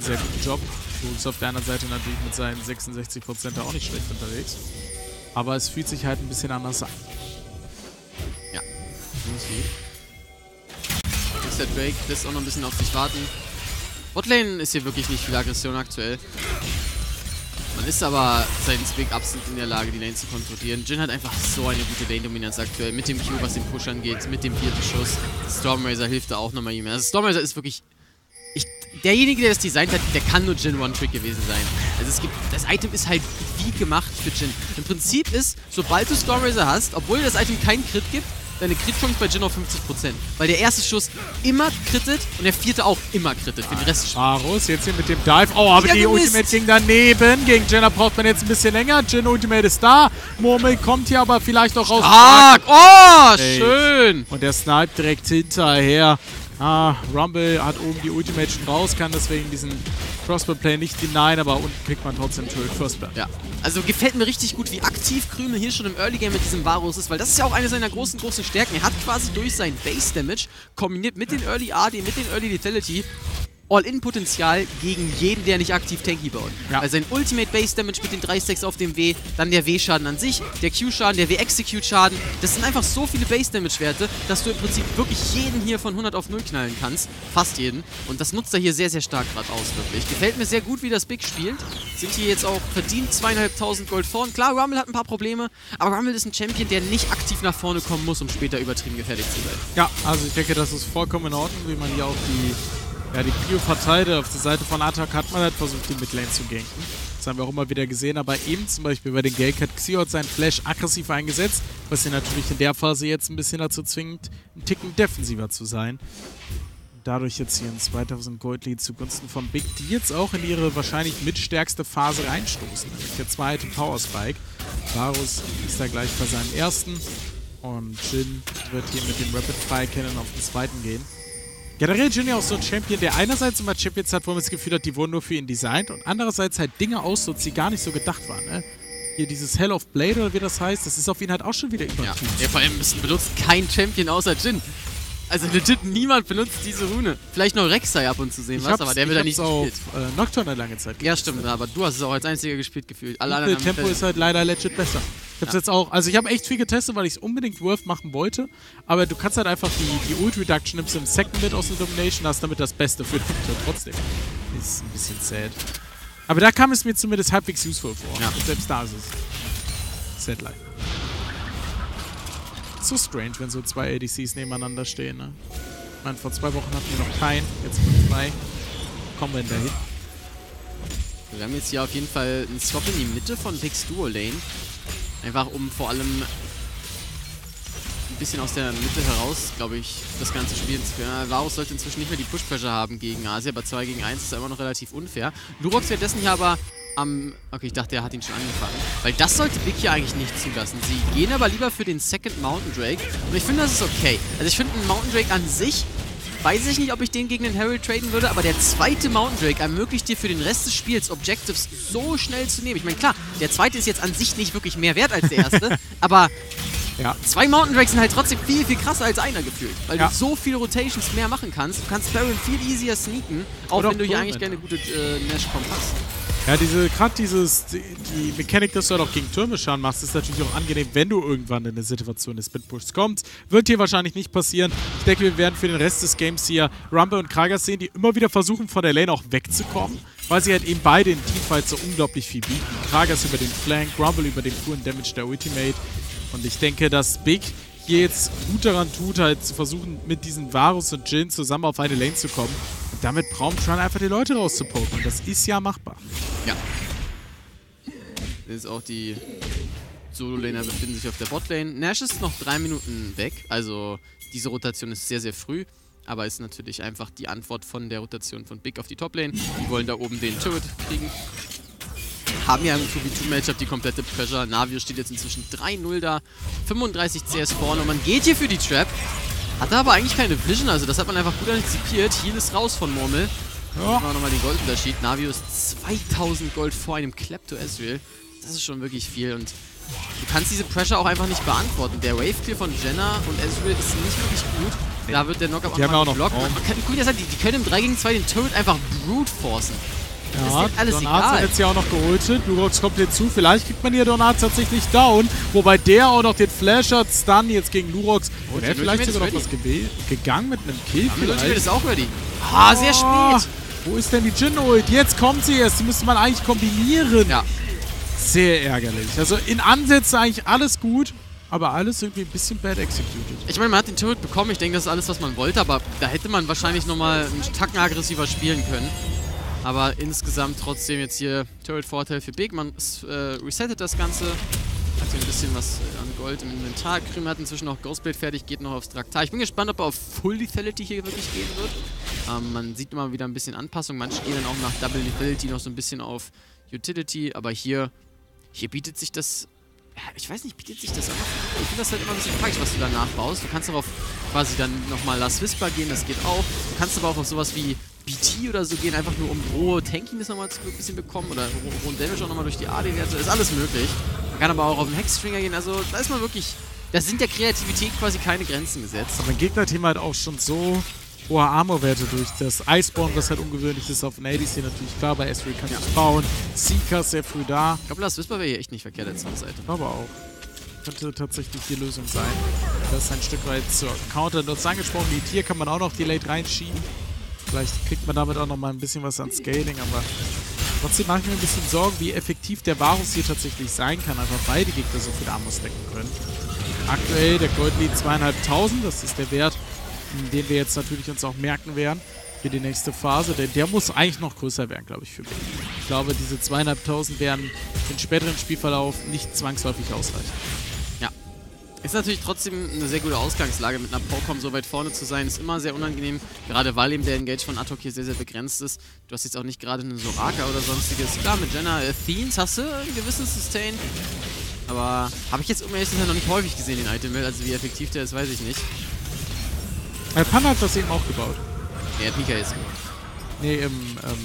Sehr guter Job. Du bist auf der anderen Seite natürlich mit seinen sechsundsechzig Prozent auch nicht schlecht unterwegs. Aber es fühlt sich halt ein bisschen anders an. Ja. Ist der Drake, lässt auch noch ein bisschen auf sich warten. Botlane ist hier wirklich nicht viel Aggression aktuell. Man ist aber seitens Big absolut in der Lage, die Lane zu kontrollieren. Jhin hat einfach so eine gute Lane-Dominanz aktuell. Mit dem Q, was den Push angeht, mit dem vierten Schuss. Stormraiser hilft da auch nochmal ihm. Also Stormraiser ist wirklich... Ich, derjenige, der das designt hat, der kann nur Jhin One-Trick gewesen sein. Also es gibt... Das Item ist halt wie gemacht für Jhin. Im Prinzip ist, sobald du Stormraiser hast, obwohl das Item keinen Crit gibt, deine Crit-Chance bei Jhin auf fünfzig Prozent. Weil der erste Schuss immer crittet und der vierte auch immer crittet für den Rest des Spiels. Varus jetzt hier mit dem Dive. Oh, aber ja, die Ultimate bist. ging daneben. Gegen Jhin braucht man jetzt ein bisschen länger. Jhin Ultimate ist da. Murmel kommt hier aber vielleicht auch raus. Stark! Oh, hey, schön! Und der Snipe direkt hinterher. Ah, Rumble hat oben die Ultimate schon raus, kann deswegen diesen Crossbow-Play nicht denyen, aber unten kriegt man trotzdem Turret Crossbow. Ja, also gefällt mir richtig gut, wie aktiv Krümel hier schon im Early-Game mit diesem Varus ist, weil das ist ja auch eine seiner großen, großen Stärken. Er hat quasi durch seinen Base-Damage kombiniert mit den Early-A D, mit den Early-Lethality All-In-Potenzial gegen jeden, der nicht aktiv Tanky baut. Ja. Also sein Ultimate-Base-Damage mit den drei Stacks auf dem W, dann der W-Schaden an sich, der Q-Schaden, der W-Execute-Schaden. Das sind einfach so viele Base-Damage-Werte, dass du im Prinzip wirklich jeden hier von hundert auf null knallen kannst. Fast jeden. Und das nutzt er hier sehr, sehr stark gerade aus, wirklich. Gefällt mir sehr gut, wie das Big spielt. Sind hier jetzt auch verdient zweieinhalbtausend Gold vorn. Klar, Rumble hat ein paar Probleme, aber Rumble ist ein Champion, der nicht aktiv nach vorne kommen muss, um später übertrieben gefährlich zu sein. Ja, also ich denke, das ist vollkommen in Ordnung, wie man hier auch die... Ja, die Prio verteilt. Auf der Seite von Ad-Hoc hat man halt versucht, die Midlane zu ganken. Das haben wir auch immer wieder gesehen, aber eben zum Beispiel bei den Geld hat Xio seinen Flash aggressiv eingesetzt, was ihn natürlich in der Phase jetzt ein bisschen dazu zwingt, einen Ticken defensiver zu sein. Dadurch jetzt hier ein zweitausend Gold Lead zugunsten von Big, die jetzt auch in ihre wahrscheinlich mitstärkste Phase reinstoßen, nämlich der zweite Power Spike. Varus ist da gleich bei seinem ersten und Jhin wird hier mit dem Rapid Fire Cannon auf den zweiten gehen. Generell Jhin ist auch so ein Champion, der einerseits immer Champions hat, wo man das Gefühl hat, die wurden nur für ihn designt und andererseits halt Dinge ausnutzt, die gar nicht so gedacht waren, ne? Hier dieses Hell of Blade oder wie das heißt, das ist auf ihn halt auch schon wieder übertrieben. Ja, vor allem benutzt kein Champion außer Jhin. Also legit niemand benutzt diese Rune. Vielleicht noch Rek'Sai ab und zu sehen was, aber der wird da nicht gespielt. Ich hab's auf äh, Nocturne lange Zeit gespielt. Ja, stimmt, aber du hast es auch als einziger gespielt gefühlt. Der Tempo ist halt leider legit besser. Ich hab's ja. jetzt auch, also ich habe echt viel getestet, weil ich es unbedingt Worth machen wollte, aber du kannst halt einfach die, die Ult Reduction nimmst im Second mit aus der Domination, hast damit das Beste für den Punkt. Trotzdem ist ein bisschen sad. Aber da kam es mir zumindest halbwegs useful vor. Ja. Und selbst da ist es sad life. So strange, wenn so zwei A D Cs nebeneinander stehen, ne? Ich meine, vor zwei Wochen hatten wir noch keinen, jetzt mit zwei. Kommen wir denn dahin? Wir haben jetzt hier auf jeden Fall einen Swap in die Mitte von Big's Duo Lane. Einfach um vor allem ein bisschen aus der Mitte heraus, glaube ich, das Ganze spielen zu können. Varus sollte inzwischen nicht mehr die Push-Pressure haben gegen Asia, aber zwei gegen eins ist ja immer noch relativ unfair. Lurox währenddessen hier aber am... Okay, ich dachte, er hat ihn schon angefangen. Weil das sollte Big hier eigentlich nicht zulassen. Sie gehen aber lieber für den Second Mountain Drake. Und ich finde, das ist okay. Also ich finde, ein Mountain Drake an sich Weiß ich nicht, ob ich den gegen den Herald traden würde, aber der zweite Mountain Drake ermöglicht dir für den Rest des Spiels Objectives so schnell zu nehmen. Ich meine, klar, der zweite ist jetzt an sich nicht wirklich mehr wert als der erste, aber ja, zwei Mountain Drakes sind halt trotzdem viel, viel krasser als einer gefühlt, weil ja, du so viele Rotations mehr machen kannst. Du kannst Baron viel easier sneaken, auch Oder wenn auch du hier eigentlich gerne gute äh, Nash-Comp hast. Ja, diese, gerade dieses, die, die Mechanik, dass du halt auch gegen Türme Schaden machst, ist natürlich auch angenehm, wenn du irgendwann in eine Situation des Split-Pushs kommst. Wird hier wahrscheinlich nicht passieren. Ich denke, wir werden für den Rest des Games hier Rumble und Kragas sehen, die immer wieder versuchen, von der Lane auch wegzukommen, weil sie halt eben beide in Teamfights so unglaublich viel bieten. Kragas über den Flank, Rumble über den puren Damage der Ultimate. Und ich denke, dass Big hier jetzt gut daran tut, halt zu versuchen, mit diesen Varus und Jhin zusammen auf eine Lane zu kommen. Damit Braumtran einfach die Leute rauszupoken. Und das ist ja machbar. Ja. Das ist auch die Solo-Laner befinden sich auf der Botlane. Nash ist noch drei Minuten weg. Also diese Rotation ist sehr, sehr früh. Aber ist natürlich einfach die Antwort von der Rotation von Big auf die Toplane. Die wollen da oben den Turret kriegen. Haben ja im zwei gegen zwei Matchup die komplette Pressure. Navio steht jetzt inzwischen drei null da. fünfunddreißig C S vorne und man geht hier für die Trap. Hat aber eigentlich keine Vision, also das hat man einfach gut antizipiert. Heal ist raus von Murmel. Ja. Nochmal den Goldunterschied. Navio ist zweitausend Gold vor einem Klepto Ezreal. Das ist schon wirklich viel und du kannst diese Pressure auch einfach nicht beantworten. Der Wave Clear von Jenna und Ezreal ist nicht wirklich gut. Da wird der Knockup einfach geblockt. Die können im drei gegen zwei den Turret einfach brute forcen. Ja, Donarts hat jetzt ja auch noch geholtet. Lurox kommt hinzu. Vielleicht kriegt man hier Donarts tatsächlich down. Wobei der auch noch den Flash hat. Stun jetzt gegen Lurox. Und, Und er hat vielleicht sogar noch was ge gegangen mit einem Kill. Ja, vielleicht ist auch ready. Ah, oh, sehr spät. Wo ist denn die Jhin-Ult? Jetzt kommt sie erst. Die müsste man eigentlich kombinieren. Ja. Sehr ärgerlich. Also in Ansätzen eigentlich alles gut. Aber alles irgendwie ein bisschen bad executed. Ich meine, man hat den Turret bekommen. Ich denke, das ist alles, was man wollte. Aber da hätte man wahrscheinlich nochmal einen Tacken aggressiver spielen können. Aber insgesamt trotzdem jetzt hier Turret-Vorteil für Big. Man äh, resettet das Ganze. Hat hier ein bisschen was an Gold im Inventar. Krümel hat inzwischen auch Ghostblade fertig, geht noch aufs Traktar. Ich bin gespannt, ob er auf Full Lethality hier wirklich gehen wird. Ähm, man sieht immer wieder ein bisschen Anpassung. Manche gehen dann auch nach Double Lethality noch so ein bisschen auf Utility. Aber hier, hier bietet sich das... Ich weiß nicht, bietet sich das an? Ich finde das halt immer ein bisschen falsch, was du danach baust. Du kannst darauf quasi dann nochmal Last Whisper gehen, das geht auch. Du kannst aber auch auf sowas wie B T oder so gehen, einfach nur um hohe Tankiness nochmal ein bisschen bekommen oder hohen Damage auch nochmal durch die A D-Werte, ist alles möglich. Man kann aber auch auf den Hexstringer gehen, also da ist man wirklich, da sind der Kreativität quasi keine Grenzen gesetzt. Aber ein Gegnerteam hat auch schon so hohe Armor-Werte durch das Iceborne, was halt ungewöhnlich ist auf den A D C natürlich, klar, bei Ezreal kann ich ja bauen, Seeker sehr früh da. Ich glaube, das Whisper wäre hier echt nicht verkehrt als Seite. Aber auch. Könnte tatsächlich die Lösung sein, das ein Stück weit zur Counter. Du hast angesprochen, die Tier kann man auch noch delayed reinschieben. Vielleicht kriegt man damit auch noch mal ein bisschen was an Scaling, aber trotzdem mache ich mir ein bisschen Sorgen, wie effektiv der Varus hier tatsächlich sein kann, einfach beide Gegner so viel Armor stecken können. Aktuell der Goldlead zweitausendfünfhundert, das ist der Wert, den wir jetzt natürlich uns auch merken werden für die nächste Phase, denn der muss eigentlich noch größer werden, glaube ich, für mich. Ich glaube, diese zweitausendfünfhundert werden im späteren Spielverlauf nicht zwangsläufig ausreichen. Ist natürlich trotzdem eine sehr gute Ausgangslage, mit einer Procom so weit vorne zu sein, ist immer sehr unangenehm, gerade weil eben der Engage von Ad-Hoc hier sehr, sehr begrenzt ist. Du hast jetzt auch nicht gerade einen Soraka oder sonstiges. Klar, mit Jenna äh, Fiends hast du einen gewissen Sustain, aber habe ich jetzt um ehrlich gesagt noch nicht häufig gesehen, den Item-Mill, also wie effektiv der ist, weiß ich nicht. Herr Pan hat das eben auch gebaut. Nee, hat Mika jetzt gebaut. Nee, im, ähm...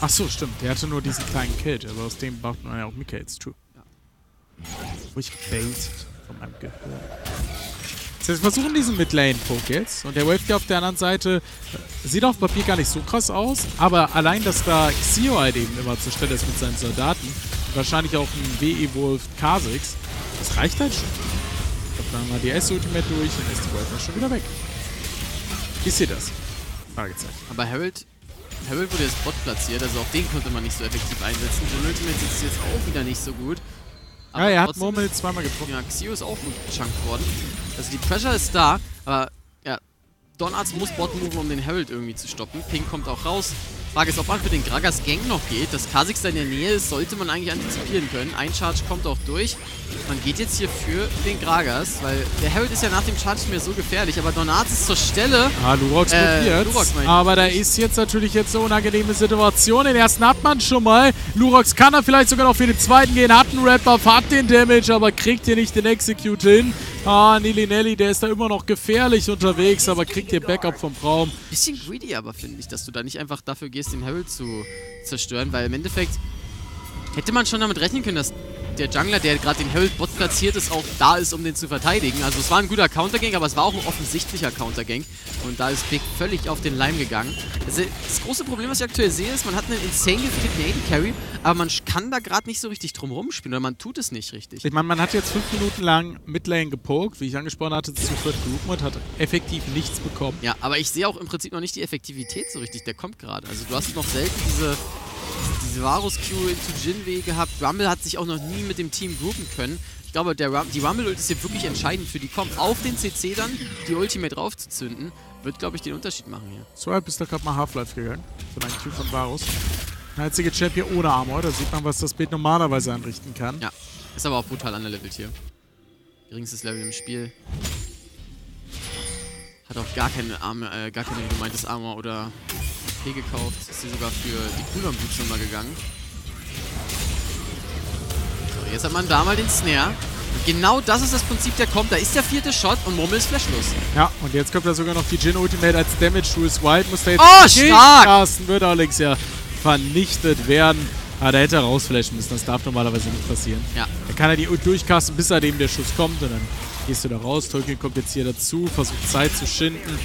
Ach so, stimmt, der hatte nur diesen kleinen Kill, aber aus dem baut man ja auch Mika jetzt, true. Ruhig gebaitet von meinem Gehirn. So, jetzt versuchen diesen Midlane-Poke jetzt. Und der Wave Clear auf der anderen Seite sieht auf Papier gar nicht so krass aus. Aber allein, dass da Xio halt eben immer zur Stelle ist mit seinen Soldaten. Wahrscheinlich auch ein W E-Wolf Kha'Zix. Das reicht halt schon. Ich glaube, da haben wir die S-Ultimate durch. Dann ist die Wave schon wieder weg. Ist hier das? Fragezeichen. Aber Harold... Harold wurde jetzt Bot platziert. Also auch den konnte man nicht so effektiv einsetzen. Die Ultimate sitzt jetzt auch wieder nicht so gut. Aber ja, er hat Murmel zweimal getroffen. Ja, Xio ist auch gut gechunkt worden. Also die Pressure ist da, aber ja, Donarts muss bot-moven, um den Herald irgendwie zu stoppen. Ping kommt auch raus. Frage ist, ob man für den Gragas Gang noch geht. Dass Kha'Zix da in der Nähe ist, sollte man eigentlich antizipieren können. Ein Charge kommt auch durch. Man geht jetzt hier für den Gragas, weil der Herald ist ja nach dem Charge nicht mehr so gefährlich. Aber Donarts ist zur Stelle. Ah, Lurox äh, probiert. Lurox, aber da ist jetzt natürlich jetzt eine unangenehme Situation. Den ersten hat man schon mal. Lurox kann da vielleicht sogar noch für den zweiten gehen. Hat einen Rap-Buff, hat den Damage, aber kriegt hier nicht den Execute hin. Ah, Nilly Nelly, der ist da immer noch gefährlich unterwegs, aber kriegt hier Backup vom Raum. Bisschen greedy aber, finde ich, dass du da nicht einfach dafür gehst, den Herald zu zerstören, weil im Endeffekt hätte man schon damit rechnen können, dass der Jungler, der gerade den Herald-Bot platziert ist, auch da ist, um den zu verteidigen. Also es war ein guter Countergang, aber es war auch ein offensichtlicher Countergang. Und da ist Big völlig auf den Leim gegangen. Also das große Problem, was ich aktuell sehe, ist, man hat einen insane gefickten A D-Carry, aber man kann da gerade nicht so richtig drum rumspielen, oder man tut es nicht richtig. Ich meine, man hat jetzt fünf Minuten lang Midlane gepokt, wie ich angesprochen hatte, zu viert gerufen und hat effektiv nichts bekommen. Ja, aber ich sehe auch im Prinzip noch nicht die Effektivität so richtig, der kommt gerade. Also du hast noch selten diese... diese Varus-Q into Jinwei gehabt. Rumble hat sich auch noch nie mit dem Team groupen können. Ich glaube, der Rum die Rumble-Ult ist hier wirklich entscheidend für die Comp. Auf den C C dann die Ultimate draufzuzünden, wird, glaube ich, den Unterschied machen hier. Swipe ist da gerade mal Half-Life gegangen. Von einem Typ von Varus. Ein einziger Champ hier ohne Armor. Da sieht man, was das Bild normalerweise anrichten kann. Ja, ist aber auch brutal underlevelt hier. Geringstes Level im Spiel. Hat auch gar keine Arme, äh, gar kein gemeintes Armor oder... gekauft, ist hier sogar für die Cooldown-Boot schon mal gegangen. So, jetzt hat man da mal den Snare. Und genau das ist das Prinzip, der kommt. Da ist der vierte Shot und Murmel ist flashlos. Ja, und jetzt kommt da sogar noch die Jhin-Ultimate als Damage. Rules White muss da jetzt... Oh, stark! Carsten wird allerdings ja vernichtet werden. Ah, da hätte er rausflashen müssen. Das darf normalerweise nicht passieren. Ja. Da kann er die Ult durchcasten, bis er dem der Schuss kommt. Und dann gehst du da raus. Tolkien kommt jetzt hier dazu, versucht Zeit zu schinden.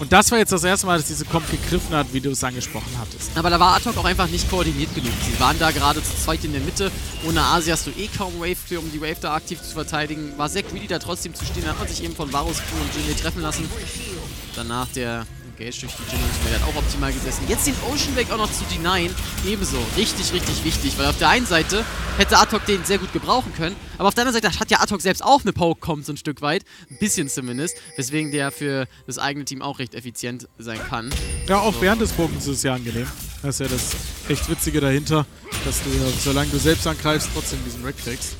Und das war jetzt das erste Mal, dass diese Comp gegriffen hat, wie du es angesprochen hattest. Aber da war Ad-Hoc auch einfach nicht koordiniert genug. Sie waren da gerade zu zweit in der Mitte. Ohne Asi hast du eh kaum Wave Clear, um die Wave da aktiv zu verteidigen. War sehr greedy, da trotzdem zu stehen. Da hat man sich eben von Varus und Jinwei treffen lassen. Danach der Engage durch die Jinwei hat auch optimal gesessen. Jetzt den Ocean Wake auch noch zu denyen. Ebenso. Richtig, richtig wichtig. Weil auf der einen Seite hätte Ad-Hoc den sehr gut gebrauchen können. Aber auf der anderen Seite hat ja Ad-Hoc selbst auch eine Poke-Com so ein Stück weit. Ein bisschen zumindest. Weswegen der für das eigene Team auch recht effizient sein kann. Ja, auch so. Während des Pokens ist es ja angenehm. Das ist ja das echt Witzige dahinter, dass du, solange du selbst angreifst, trotzdem diesen Rack kriegst.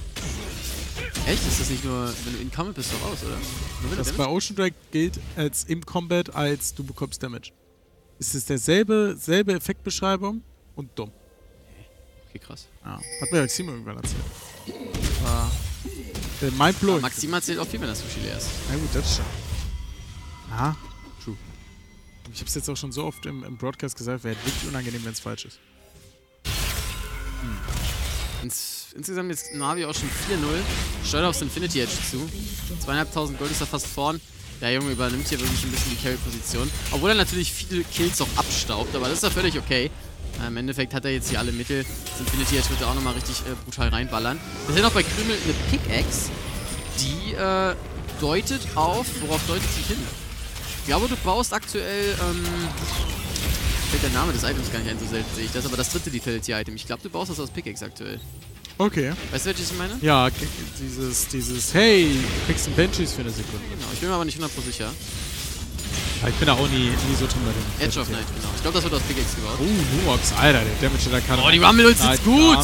Echt? Ist das nicht nur, wenn du in Combat bist, doch raus, oder? Nur wenn das bei Ocean Drake gilt als im Combat, als du bekommst Damage. Es ist derselbe selbe Effektbeschreibung und dumm. Okay, krass. Ja. Hat mir Maxim irgendwann erzählt. War der Mindblowing. Maxim erzählt auch viel, wenn das Sushi ist. Na gut, das schon. Aha. True. Ich hab's jetzt auch schon so oft im, im Broadcast gesagt, wäre wirklich unangenehm, wenn es falsch ist. Hm. Ins, insgesamt jetzt Navio auch schon vier null. Steuert aufs Infinity Edge zu. zweieinhalbtausend Gold ist da fast vorn. Der Junge übernimmt hier wirklich ein bisschen die Carry-Position. Obwohl er natürlich viele Kills auch abstaubt, aber das ist ja völlig okay. Im Endeffekt hat er jetzt hier alle Mittel. Das Infinity Edge wird er auch nochmal richtig äh, brutal reinballern. Wir sehen auch bei Krümel eine Pickaxe, die äh, deutet auf, worauf deutet sie hin? Ich glaube, du baust aktuell, ähm, fällt der Name des Items gar nicht ein, so selten sehe ich das, aber das dritte Lethality-Item. Ich glaube, du baust das aus Pickaxe aktuell. Okay. Weißt du, welches ich meine? Ja, dieses, dieses, hey, du kriegst einen Banshees für eine Sekunde. Genau, ich bin mir aber nicht hundert Prozent sicher. Ich bin da auch nie, nie so drin bei dem. Edge of Night, genau. Ich glaube, das wird aus Big X gebaut. Oh, Lurox, Alter, der Damage, der kann... Oh, die Rumble Ult sitzt gut!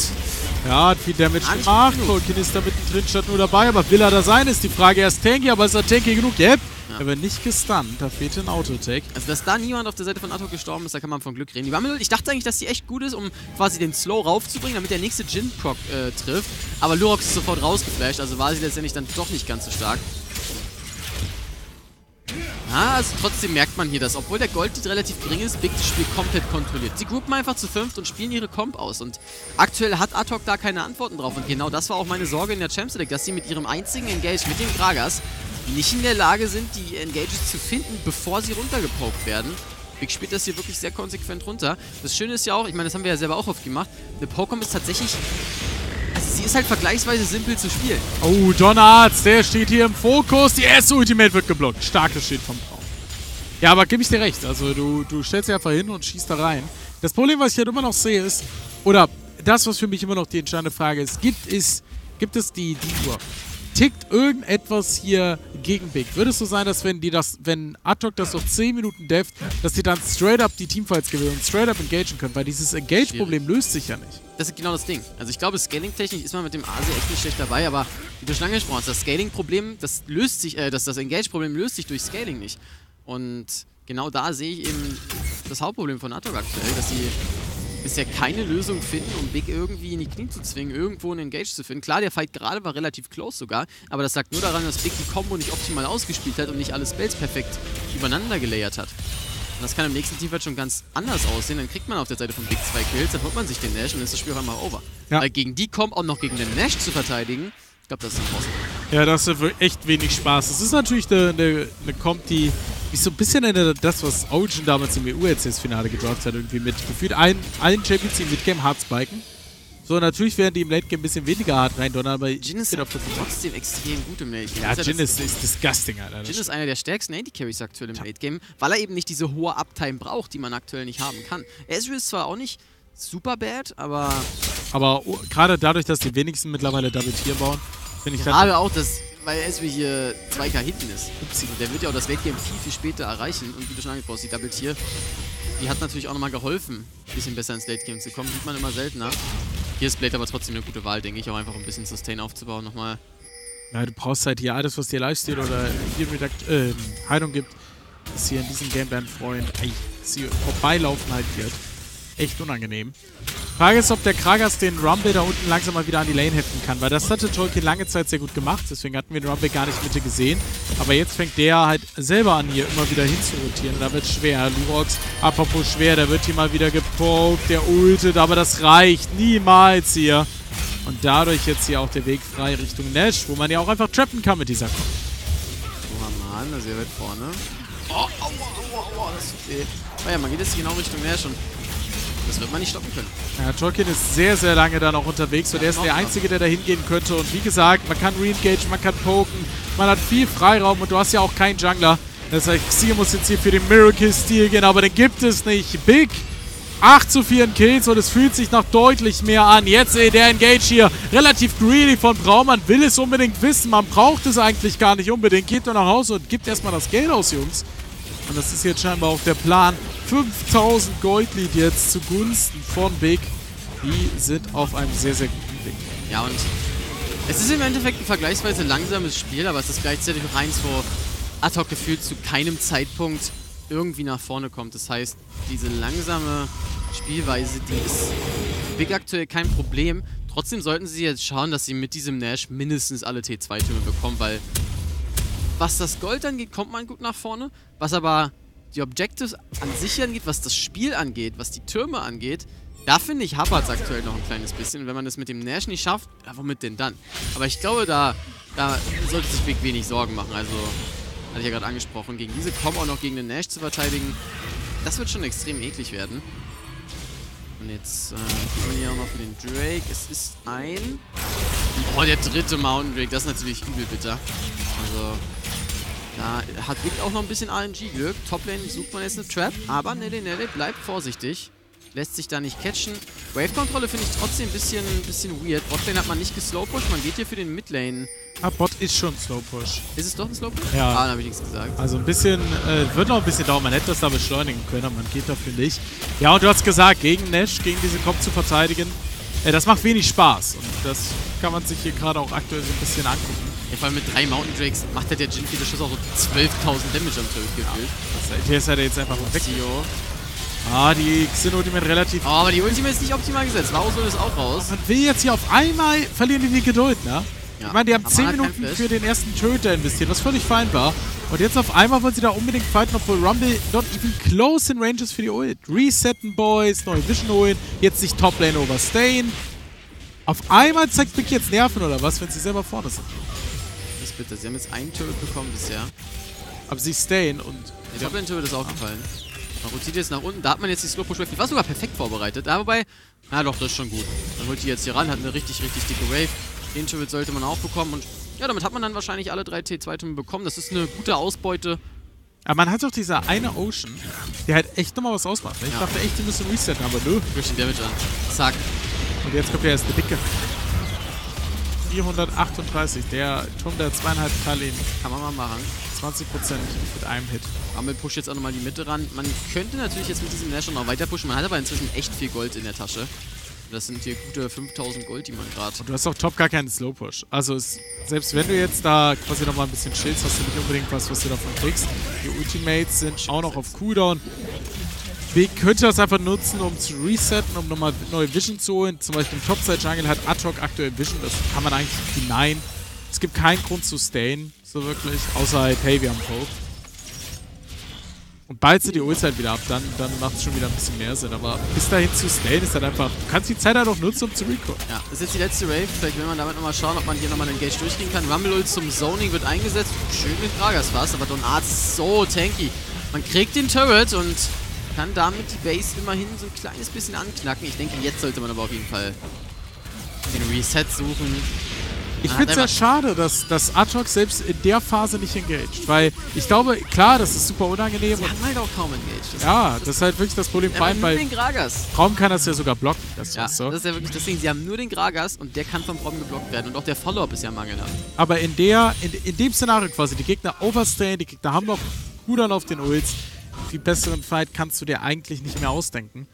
Ja, hat viel Damage gemacht. Tolkien ist da mittendrin, statt nur dabei. Aber will er da sein, ist die Frage. Er ist tanky, aber ist er tanky genug? Yep. Ja. Er wird nicht gestunt. Da fehlt ein Autotech. Also, dass da niemand auf der Seite von Ad-Hoc gestorben ist, da kann man von Glück reden. Die Rumble Ult, ich dachte eigentlich, dass die echt gut ist, um quasi den Slow raufzubringen, damit der nächste Jhin-Proc äh, trifft. Aber Lurox ist sofort rausgeflasht, also war sie letztendlich dann doch nicht ganz so stark. Ah, also trotzdem merkt man hier, dass obwohl der Gold-Lead relativ gering ist, Big das Spiel komplett kontrolliert. Sie groupen einfach zu fünft und spielen ihre Comp aus. Und aktuell hat Ad-Hoc da keine Antworten drauf. Und genau das war auch meine Sorge in der Champions League, dass sie mit ihrem einzigen Engage, mit den Gragas, nicht in der Lage sind, die Engages zu finden, bevor sie runtergepokt werden. Big spielt das hier wirklich sehr konsequent runter. Das Schöne ist ja auch, ich meine, das haben wir ja selber auch oft gemacht, eine Pokémon ist tatsächlich... Sie ist halt vergleichsweise simpel zu spielen. Oh, Donarts, der steht hier im Fokus. Die erste Ultimate wird geblockt. Starkes Schild vom Traum. Ja, aber gebe ich dir recht. Also du, du stellst dich einfach hin und schießt da rein. Das Problem, was ich halt immer noch sehe, ist, oder das, was für mich immer noch die entscheidende Frage ist, gibt es, gibt es die Uhr? Tickt irgendetwas hier gegen Big? Würde es so sein, dass wenn die das, wenn Ad-Hoc das auf zehn Minuten deft, dass die dann straight up die Teamfights gewinnen und straight up engagen können? Weil dieses Engage-Problem löst sich ja nicht. Das ist genau das Ding. Also ich glaube, Scaling-technisch ist man mit dem Asi echt nicht schlecht dabei, aber wie du schon angesprochen hast, das Scaling-Problem, das löst sich, äh, das, das Engage-Problem löst sich durch Scaling nicht. Und genau da sehe ich eben das Hauptproblem von Ad-Hoc aktuell, dass sie bisher keine Lösung finden, um Big irgendwie in die Knie zu zwingen, irgendwo einen Engage zu finden. Klar, der Fight gerade war relativ close sogar, aber das sagt nur daran, dass Big die Combo nicht optimal ausgespielt hat und nicht alle Spells perfekt übereinander gelayert hat. Und das kann im nächsten Teamfight schon ganz anders aussehen. Dann kriegt man auf der Seite von Big zwei Kills, dann holt man sich den Nash und dann ist das Spiel auch einmal over. Ja. Weil gegen die kommt auch noch gegen den Nash zu verteidigen, ich glaube, das ist impossible. Ja, das ist echt wenig Spaß. Das ist natürlich eine, eine, eine Comp, die mich so ein bisschen erinnert, das, was Ogen damals im E U L C S-Finale gedraftet hat, irgendwie mit gefühlt allen Champions, die im Midgame hart spiken. So, natürlich werden die im Late Game ein bisschen weniger hart reindonnern, aber Jhin ist auf trotzdem extrem gut im Late Game. Ja, Jhin ist, ist disgusting, Alter. Jhin ist einer der stärksten Anti-Carries aktuell im Late Game, weil er eben nicht diese hohe Uptime braucht, die man aktuell nicht haben kann. Ezreal ist zwar auch nicht super bad, aber... Aber oh, gerade dadurch, dass die wenigsten mittlerweile Double Tier bauen, finde ich... Gerade auch, dass, weil Ezreal hier zwei K hinten ist. Und der wird ja auch das Late Game viel, viel später erreichen. Und wie du schon angesprochen hast, die Double Tier, die hat natürlich auch nochmal geholfen, ein bisschen besser ins Late Game zu kommen. Sieht man immer seltener. Hier ist Blade aber trotzdem eine gute Wahl, denke ich, auch einfach um ein bisschen Sustain aufzubauen nochmal. Ja, du brauchst halt hier alles, was dir Lifesteal oder hier äh, Heilung gibt, ist hier in diesem Game dein Freund. Ey, sie vorbeilaufen halt wird. Echt unangenehm. Frage ist, ob der Kragas den Rumble da unten langsam mal wieder an die Lane heften kann, weil das hatte Tolkien lange Zeit sehr gut gemacht, deswegen hatten wir den Rumble gar nicht Mitte gesehen. Aber jetzt fängt der halt selber an, hier immer wieder hinzurotieren. Da wird schwer. Lurox, apropos schwer, der wird hier mal wieder gepokt, der ultet, aber das reicht niemals hier. Und dadurch jetzt hier auch der Weg frei Richtung Nash, wo man ja auch einfach trappen kann mit dieser Kombi. Oh Mann, also hier weit vorne. Oh, aua, aua, aua, das tut weh. Oh ja, man geht jetzt genau Richtung Nash und das wird man nicht stoppen können. Ja, Tolkien ist sehr, sehr lange da noch unterwegs und ja, er ist der Einzige, der da hingehen könnte. Und wie gesagt, man kann re-engagen, man kann poken, man hat viel Freiraum und du hast ja auch keinen Jungler. Das heißt, Xio muss jetzt hier für den Miracle-Steal gehen, aber den gibt es nicht. Big, acht zu vier in Kills und es fühlt sich nach deutlich mehr an. Jetzt eh der Engage hier, relativ greedy von Braumann, will es unbedingt wissen. Man braucht es eigentlich gar nicht unbedingt. Geht nur nach Hause und gibt erstmal das Geld aus, Jungs. Und das ist jetzt scheinbar auch der Plan. fünftausend Goldlead jetzt zugunsten von Big. Die sind auf einem sehr, sehr guten Weg. Ja, und es ist im Endeffekt ein vergleichsweise langsames Spiel, aber es ist gleichzeitig auch eins, wo Ad-Hoc gefühlt zu keinem Zeitpunkt irgendwie nach vorne kommt. Das heißt, diese langsame Spielweise, die ist Big aktuell kein Problem. Trotzdem sollten sie jetzt schauen, dass sie mit diesem Nash mindestens alle T zwei Türme bekommen, weil... Was das Gold angeht, kommt man gut nach vorne. Was aber die Objectives an sich angeht, was das Spiel angeht, was die Türme angeht, da finde ich hapert es aktuell noch ein kleines bisschen. Und wenn man das mit dem Nash nicht schafft, ja, womit denn dann? Aber ich glaube, da, da sollte sich Big wenig Sorgen machen. Also, hatte ich ja gerade angesprochen, gegen diese Kombo auch noch gegen den Nash zu verteidigen, das wird schon extrem eklig werden. Und jetzt äh, kriegen wir hier auch noch für den Drake. Es ist ein... Oh, der dritte Mountain Drake. Das ist natürlich übel bitter. Also... Da hat Big auch noch ein bisschen R N G-Glück. Toplane sucht man jetzt eine Trap, aber Nilly Nelly bleibt vorsichtig. Lässt sich da nicht catchen. Wave-Kontrolle finde ich trotzdem ein bisschen, ein bisschen weird. Botlane hat man nicht geslowpushed, man geht hier für den Midlane. Ah, Bot ist schon Slowpush. Ist es doch ein Slowpush? Ja. Ah, dann habe ich nichts gesagt. Also ein bisschen, äh, wird noch ein bisschen dauern. Man hätte das da beschleunigen können, aber man geht dafür nicht. Ja, und du hast gesagt, gegen Nash, gegen diese Kopf zu verteidigen, äh, das macht wenig Spaß. Und das kann man sich hier gerade auch aktuell so ein bisschen angucken. Ja, vor allem mit drei Mountain Drakes macht der Jhin für den Schuss auch so zwölftausend Damage am Turret gefühlt. Hier ist er jetzt einfach weg. Xio. Ah, die Xin-Ultimate relativ... Oh, aber die Ultimate ist nicht optimal gesetzt. Wausel ist auch raus. Man will jetzt hier auf einmal verlieren die die Geduld, ne? Ja. Ich meine, die haben zehn Minuten für den ersten Turret investiert, was völlig fein war. Und jetzt auf einmal wollen sie da unbedingt fighten, obwohl Rumble not even close in Ranges für die Ult. Resetten, Boys, neue Vision holen, jetzt nicht Toplane overstayen. Auf einmal zeigt Big jetzt Nerven oder was, wenn sie selber vorne sind. Bitte. Sie haben jetzt einen Turret bekommen bisher. Aber sie stayen und... Der Top-Lane-Turret ist auch gefallen. Man rotiert jetzt nach unten. Da hat man jetzt die Slow-Push-Wave. Die war sogar perfekt vorbereitet. Aber wobei... Na doch, das ist schon gut. Dann holt die jetzt hier ran. Hat eine richtig, richtig dicke Wave. Den Turret sollte man auch bekommen. Und ja, damit hat man dann wahrscheinlich alle drei T zwei Türme bekommen. Das ist eine gute Ausbeute. Aber man hat doch dieser eine Ocean, der halt echt nochmal was ausmacht. Ich ja. dachte echt, die müssen resetten. Aber nö. Durch den Damage an. Zack. Und jetzt kommt der erste Dicke. vierhundertachtunddreißig, der Turm der zweieinhalb Kalin. Kann man mal machen. zwanzig Prozent mit einem Hit. Rumble pusht jetzt auch nochmal die Mitte ran. Man könnte natürlich jetzt mit diesem Nash noch weiter pushen, man hat aber inzwischen echt viel Gold in der Tasche. Das sind hier gute fünftausend Gold, die man gerade... Und du hast auch top gar keinen Slowpush. Also es, selbst wenn du jetzt da quasi nochmal ein bisschen chillst, hast du nicht unbedingt was, was du davon kriegst. Die Ultimates sind auch noch auf Cooldown. B könnte das einfach nutzen, um zu resetten, um nochmal neue Vision zu holen. Zum Beispiel im Topside-Jungle hat Ad-Hoc aktuell Vision, das kann man eigentlich hinein. Es gibt keinen Grund zu stayen, so wirklich, außer halt, hey, wir haben Poke. Und bald sind die Ults halt wieder ab, dann, dann macht es schon wieder ein bisschen mehr Sinn. Aber bis dahin zu stayen ist halt einfach, du kannst die Zeit halt auch nutzen, um zu recallen. Ja, das ist jetzt die letzte Wave, vielleicht will man damit nochmal schauen, ob man hier nochmal einen Gage durchgehen kann. Rumble-Ult zum Zoning wird eingesetzt, schön mit Gragas fast, aber Donarts ist so tanky. Man kriegt den Turret und kann damit die Base immerhin so ein kleines bisschen anknacken. Ich denke, jetzt sollte man aber auf jeden Fall den Reset suchen. Ich finde es ja schade, dass, dass Ad-Hoc selbst in der Phase nicht engaged, weil ich glaube, klar, das ist super unangenehm. Sie haben halt auch kaum engaged. Das ja, ist, das, das ist halt wirklich das Problem. Vor allem bei Prom kann das ja sogar blocken. Das, ja, ist so. Das ist ja wirklich das Ding. Sie haben nur den Gragas und der kann vom Prom geblockt werden und auch der Follow-up ist ja mangelhaft. Aber in, der, in, in dem Szenario quasi, die Gegner overstayen, die Gegner haben noch Rudern auf den Ults. Viel besseren Fight kannst du dir eigentlich nicht mehr ausdenken.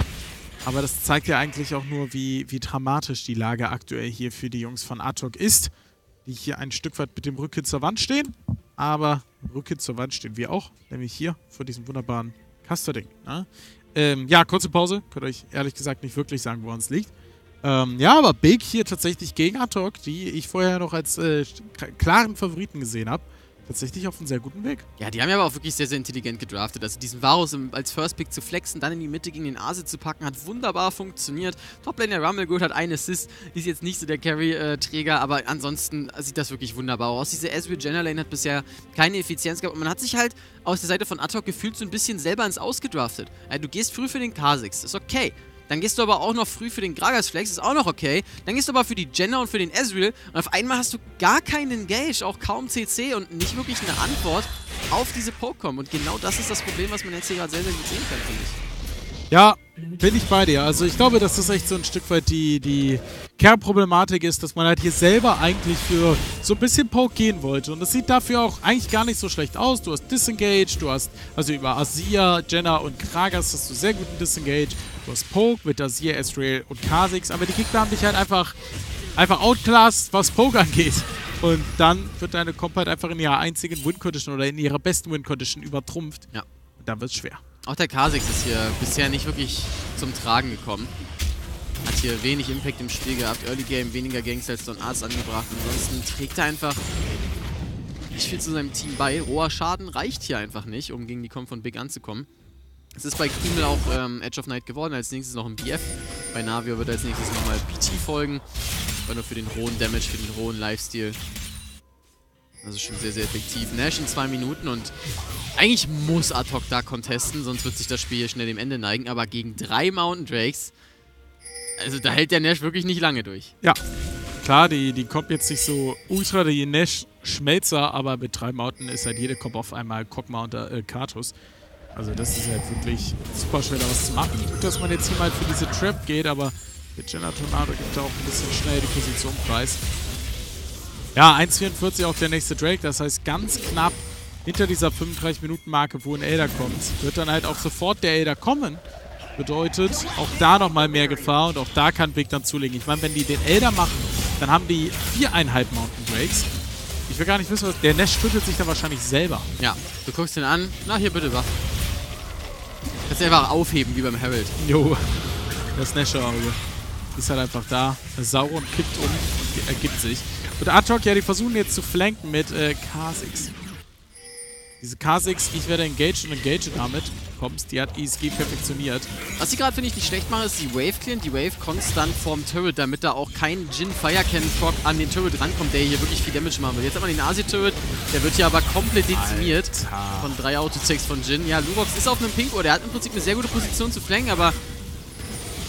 Aber das zeigt ja eigentlich auch nur, wie, wie dramatisch die Lage aktuell hier für die Jungs von Ad-Hoc ist, die hier ein Stück weit mit dem Rücken zur Wand stehen. Aber Rücken zur Wand stehen wir auch, nämlich hier vor diesem wunderbaren Custarding. Ne? Ähm, ja, kurze Pause. Könnt euch ehrlich gesagt nicht wirklich sagen, woran es liegt. Ähm, ja, aber Big hier tatsächlich gegen Ad-Hoc, die ich vorher noch als äh, klaren Favoriten gesehen habe. Tatsächlich auf einem sehr guten Weg. Ja, die haben ja aber auch wirklich sehr, sehr intelligent gedraftet. Also diesen Varus im, als First Pick zu flexen, dann in die Mitte gegen den Ase zu packen, hat wunderbar funktioniert. Toplane der Rumble Gold hat einen Assist, ist jetzt nicht so der Carry-Träger, äh, aber ansonsten sieht das wirklich wunderbar aus. Diese Ezreal General Lane hat bisher keine Effizienz gehabt und man hat sich halt aus der Seite von Ad-Hoc gefühlt so ein bisschen selber ins Ausgedraftet. Also du gehst früh für den Kha'Zix, ist okay. Dann gehst du aber auch noch früh für den Gragas Flex, ist auch noch okay. Dann gehst du aber für die Jenner und für den Ezreal und auf einmal hast du gar keinen Gage, auch kaum C C und nicht wirklich eine Antwort auf diese Pokémon. Und genau das ist das Problem, was man jetzt hier gerade sehr, sehr gut sehen kann, finde ich. Ja, bin ich bei dir. Also ich glaube, dass das echt so ein Stück weit die, die Kernproblematik ist, dass man halt hier selber eigentlich für so ein bisschen Poke gehen wollte. Und das sieht dafür auch eigentlich gar nicht so schlecht aus. Du hast Disengage, du hast, also über Azir, Jenner und Gragas hast du sehr guten Disengage. Du hast Poke mit Azir, Ezreal und Kha'Zix, aber die Gegner haben dich halt einfach, einfach outclassed, was Poke angeht. Und dann wird deine Comp halt einfach in ihrer einzigen Win-Condition oder in ihrer besten Win-Condition übertrumpft. Ja. Und dann wird's schwer. Auch der Kha'Zix ist hier bisher nicht wirklich zum Tragen gekommen. Hat hier wenig Impact im Spiel gehabt, Early Game, weniger Ganks als Donarts angebracht. Ansonsten trägt er einfach nicht viel zu seinem Team bei. Roher Schaden reicht hier einfach nicht, um gegen die Comp von Big anzukommen. Es ist bei Krümel auch ähm, Edge of Night geworden, als nächstes noch ein B F. Bei Navio wird als nächstes nochmal P T folgen. Aber nur für den hohen Damage, für den hohen Lifesteal. Also schon sehr, sehr effektiv. Nash in zwei Minuten und eigentlich muss Ad-Hoc da contesten, sonst wird sich das Spiel hier schnell dem Ende neigen. Aber gegen drei Mountain Drakes, also da hält der Nash wirklich nicht lange durch. Ja, klar, die, die Comp jetzt nicht so ultra, die Nash-Schmelzer, aber mit drei Mountain ist halt jede Comp auf einmal Cock-Mounter äh, Kartus. Also das ist halt wirklich super schwer, da was zu machen. Gut, dass man jetzt hier mal für diese Trap geht, aber mit Jenner Tornado gibt da auch ein bisschen schnell die Position preis. Ja, eins vierundvierzig auch der nächste Drake, das heißt ganz knapp hinter dieser fünfunddreißig-Minuten-Marke, wo ein Elder kommt, wird dann halt auch sofort der Elder kommen. Bedeutet, auch da nochmal mehr Gefahr und auch da kann Big dann zulegen. Ich meine, wenn die den Elder machen, dann haben die viereinhalb Mountain Drakes. Ich will gar nicht wissen, was... Der Nash schüttelt sich da wahrscheinlich selber. Ja, du guckst ihn an. Na, hier bitte, wach. Kannst einfach aufheben, wie beim Herald. Jo, das Nash-Auge ist halt einfach da. Sauron kippt um und ergibt sich. Und Ad-Hoc, ja, die versuchen jetzt zu flanken mit äh, Kha'Zix. Diese Kha'Zix, ich werde engaged und engaged damit. Kommst, die hat E S G perfektioniert. Was sie gerade, finde ich, nicht schlecht machen, ist die Wave clearen, die Wave konstant vorm Turret, damit da auch kein Jin-Fire-Cannon-Proc an den Turret rankommt, der hier wirklich viel Damage machen will. Jetzt haben wir den Asi-Turret, der wird hier aber komplett dezimiert. Alter. Von drei Auto-Checks von Jin. Ja, Lurox ist auf einem Pinkwood, der hat im Prinzip eine sehr gute Position zu flanken, aber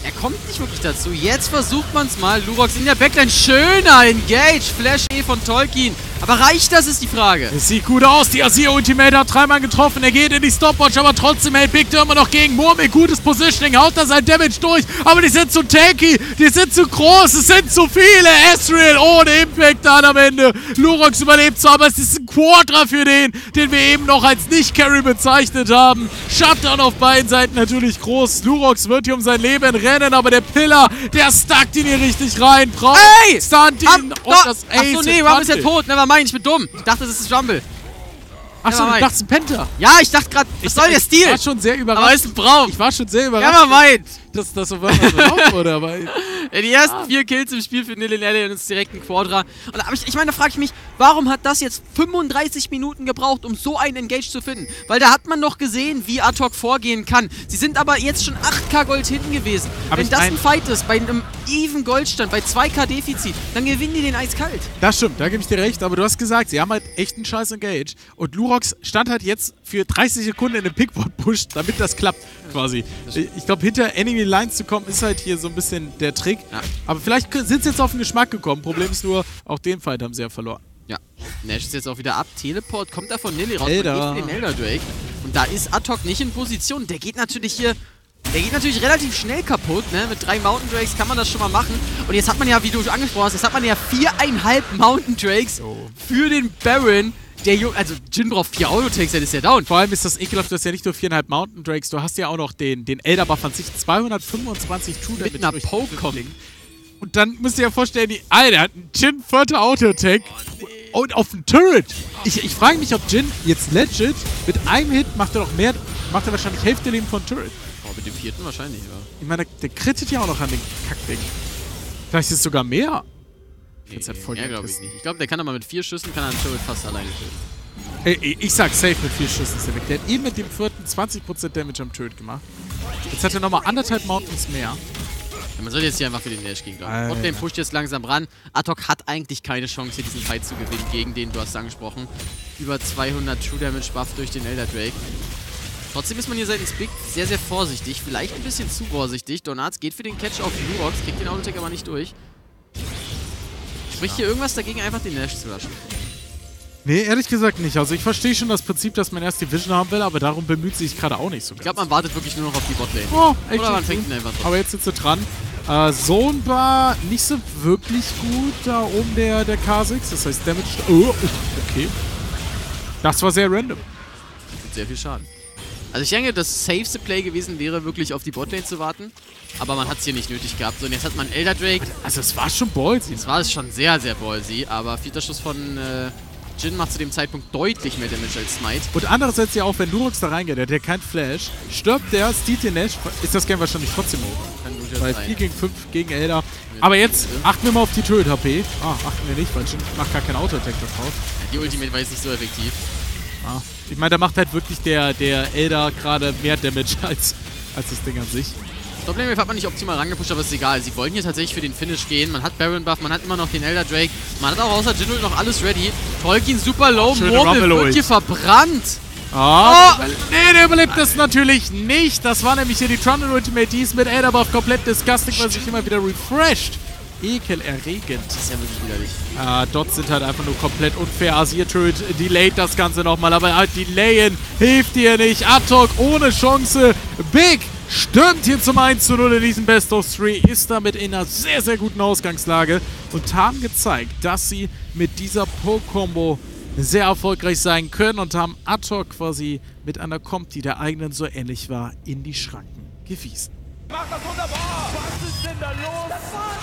er kommt nicht wirklich dazu. Jetzt versucht man es mal. Lurox in der Backline. Schöner Engage. Flash E von Tolkien. Aber reicht das, ist die Frage. Es sieht gut aus. Die Azir Ultimate hat dreimal getroffen. Er geht in die Stopwatch, aber trotzdem hält Big Dürmer noch gegen Murmel. Gutes Positioning. Haut da sein Damage durch. Aber die sind zu tanky. Die sind zu groß. Es sind zu viele. Ezreal ohne Impact dann am Ende. Lurox überlebt zwar, aber es ist ein Quadra für den, den wir eben noch als Nicht-Carry bezeichnet haben. Shutdown auf beiden Seiten natürlich groß. Lurox wird hier um sein Leben retten. Aber der Pillar, der stackt ihn hier richtig rein. Braucht Ey! Stunt ihn. Ab, und das Ace. Achso, nee, Rumble ist ja tot. Nevermind, ich bin dumm. Ich dachte, das ist Rumble. Achso, du dachtest ein Penta. Ja, ich dachte gerade, was ich, soll der Stil? Ich war schon sehr überrascht. Aber ist ein Braum. Ich war schon sehr überrascht. Ja, man meint. Dass das so was drauf wurde, aber... Die ersten ah. vier Kills im Spiel für Nilly Nelly und uns direkt ein Quadra. Und da, ich, ich meine, da frage ich mich, warum hat das jetzt fünfunddreißig Minuten gebraucht, um so einen Engage zu finden? Weil da hat man noch gesehen, wie Ad-Hoc vorgehen kann. Sie sind aber jetzt schon acht K Gold hinten gewesen. Hab Wenn das ein Fight ist, bei einem even Goldstand, bei zwei K Defizit, dann gewinnen die den eiskalt. Das stimmt, da gebe ich dir recht. Aber du hast gesagt, sie haben halt echt einen scheiß Engage. Und Lurox stand halt jetzt für dreißig Sekunden in einem Pickboard-Push, damit das klappt, quasi. Das ich glaube, hinter Enemy Lines zu kommen, ist halt hier so ein bisschen der Trick. Ja. Aber vielleicht sind sie jetzt auf den Geschmack gekommen. Problem ist nur, auch den Fight haben sie ja verloren. Ja, Nash ist jetzt auch wieder ab. Teleport kommt da von Nilly raus. Elder. Den Elder Drake. Und da ist Ad-Hoc nicht in Position. Der geht natürlich hier... Der geht natürlich relativ schnell kaputt, ne? Mit drei Mountain Drakes kann man das schon mal machen. Und jetzt hat man ja, wie du angesprochen hast, jetzt hat man ja viereinhalb Mountain Drakes oh. für den Baron. Der Junge, also Jin braucht vier Autotakes, dann ist der down. Vor allem ist das ekelhaft, du hast ja nicht nur viereinhalb Mountain Drakes, du hast ja auch noch den, den Elder Buff an sich. zweihundertfünfundzwanzig True Damage mit einer Poke kommen. Und dann müsst ihr ja vorstellen, die Alter hat einen Jin vierter Autotake oh, nee. und auf den Turret. Ich, ich frage mich, ob Jin jetzt legit mit einem Hit macht er noch mehr, macht er wahrscheinlich Hälfte Leben von Turret. Mit dem vierten wahrscheinlich, ja. Ich meine, der crittet ja auch noch an den Kackding. Vielleicht ist es sogar mehr. Nee, jetzt hat voll mehr glaube ich nicht. Ich glaube, der kann aber mit vier Schüssen, kann er einen Turret fast alleine töten. Ey, ey, ich sag safe mit vier Schüssen ist der weg. Der hat eben mit dem vierten zwanzig Prozent Damage am Turret gemacht. Jetzt hat er nochmal anderthalb Mountains mehr. Ja, man sollte jetzt hier einfach für den Nash gehen, glaube ich. Botlane pusht jetzt langsam ran. Ad-Hoc hat eigentlich keine Chance, hier diesen Fight zu gewinnen, gegen den du hast angesprochen. Über zweihundert True Damage Buff durch den Elder Drake. Trotzdem ist man hier seitens Big sehr, sehr vorsichtig. Vielleicht ein bisschen zu vorsichtig. Donarts geht für den Catch auf Lurox, kriegt den Autotech aber nicht durch. Spricht hier irgendwas dagegen, einfach den Nash zu löschen? Nee, ehrlich gesagt nicht. Also ich verstehe schon das Prinzip, dass man erst die Vision haben will, aber darum bemüht sich gerade auch nicht so ganz. Ich glaube, man wartet wirklich nur noch auf die Botlane. Oh, echt? Oder man fängt ihn einfach drauf. Aber jetzt sitzt er dran. Äh, Zone war nicht so wirklich gut da oben der, der K sechs. Das heißt, Damage... Oh, okay. Das war sehr random. Mit sehr viel Schaden. Also ich denke, das safeste Play gewesen wäre, wirklich auf die Botlane zu warten. Aber man hat es hier nicht nötig gehabt. So, und jetzt hat man Elder Drake. Also es war schon ballsy. Es war es schon sehr, sehr ballsy. Aber vierter Schuss von äh, Jin macht zu dem Zeitpunkt deutlich mehr Damage als Smite. Und andererseits ja auch, wenn Lurox da reingeht, der hat ja kein Flash. Stirbt der, steht den Nash, ist das Game wahrscheinlich trotzdem hoch. Kann gut Bei sein. vier gegen fünf gegen Elder. Aber jetzt achten wir mal auf die Turret-H P. Ah, achten wir nicht, weil Jin macht gar keinen Auto-Attack da drauf. Ja, die Ultimate war jetzt nicht so effektiv. Ah. Ich meine, da macht halt wirklich der, der Elder gerade mehr Damage als, als das Ding an sich. Das Problem hat man nicht optimal rangepusht, aber ist egal. Sie wollen hier tatsächlich für den Finish gehen. Man hat Baron Buff, man hat immer noch den Elder Drake. Man hat auch außer Jin noch alles ready. Tolkien super low, Mobile wird hier verbrannt. Ah, oh, nee, der überlebt das natürlich nicht. Das war nämlich hier die Trundle Ultimate, die ist mit Elder Buff komplett disgusting, weil sich immer wieder refresht. Ekelerregend. Das ist ja wirklich widerlich. Ah, Dots sind halt einfach nur komplett unfair. Asir-Turret delayt das Ganze nochmal, aber halt delayen hilft dir nicht. Ad-Hoc ohne Chance. Big stürmt hier zum eins zu null in diesem Best of drei. Ist damit in einer sehr, sehr guten Ausgangslage und haben gezeigt, dass sie mit dieser Poke-Kombo sehr erfolgreich sein können und haben Ad-Hoc quasi mit einer Comp, die der eigenen so ähnlich war, in die Schranken gewiesen. Macht das wunderbar! Was ist denn da los? Das war's!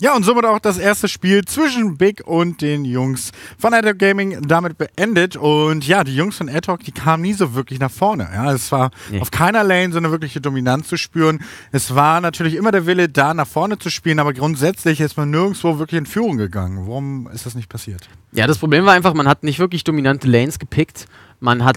Ja, und somit auch das erste Spiel zwischen Big und den Jungs von Ad-Hoc Gaming damit beendet. Und ja, die Jungs von Ad-Hoc, die kamen nie so wirklich nach vorne. Ja, es war nee. auf keiner Lane so eine wirkliche Dominanz zu spüren. Es war natürlich immer der Wille, da nach vorne zu spielen, aber grundsätzlich ist man nirgendwo wirklich in Führung gegangen. Warum ist das nicht passiert? Ja, das Problem war einfach, man hat nicht wirklich dominante Lanes gepickt. Man hat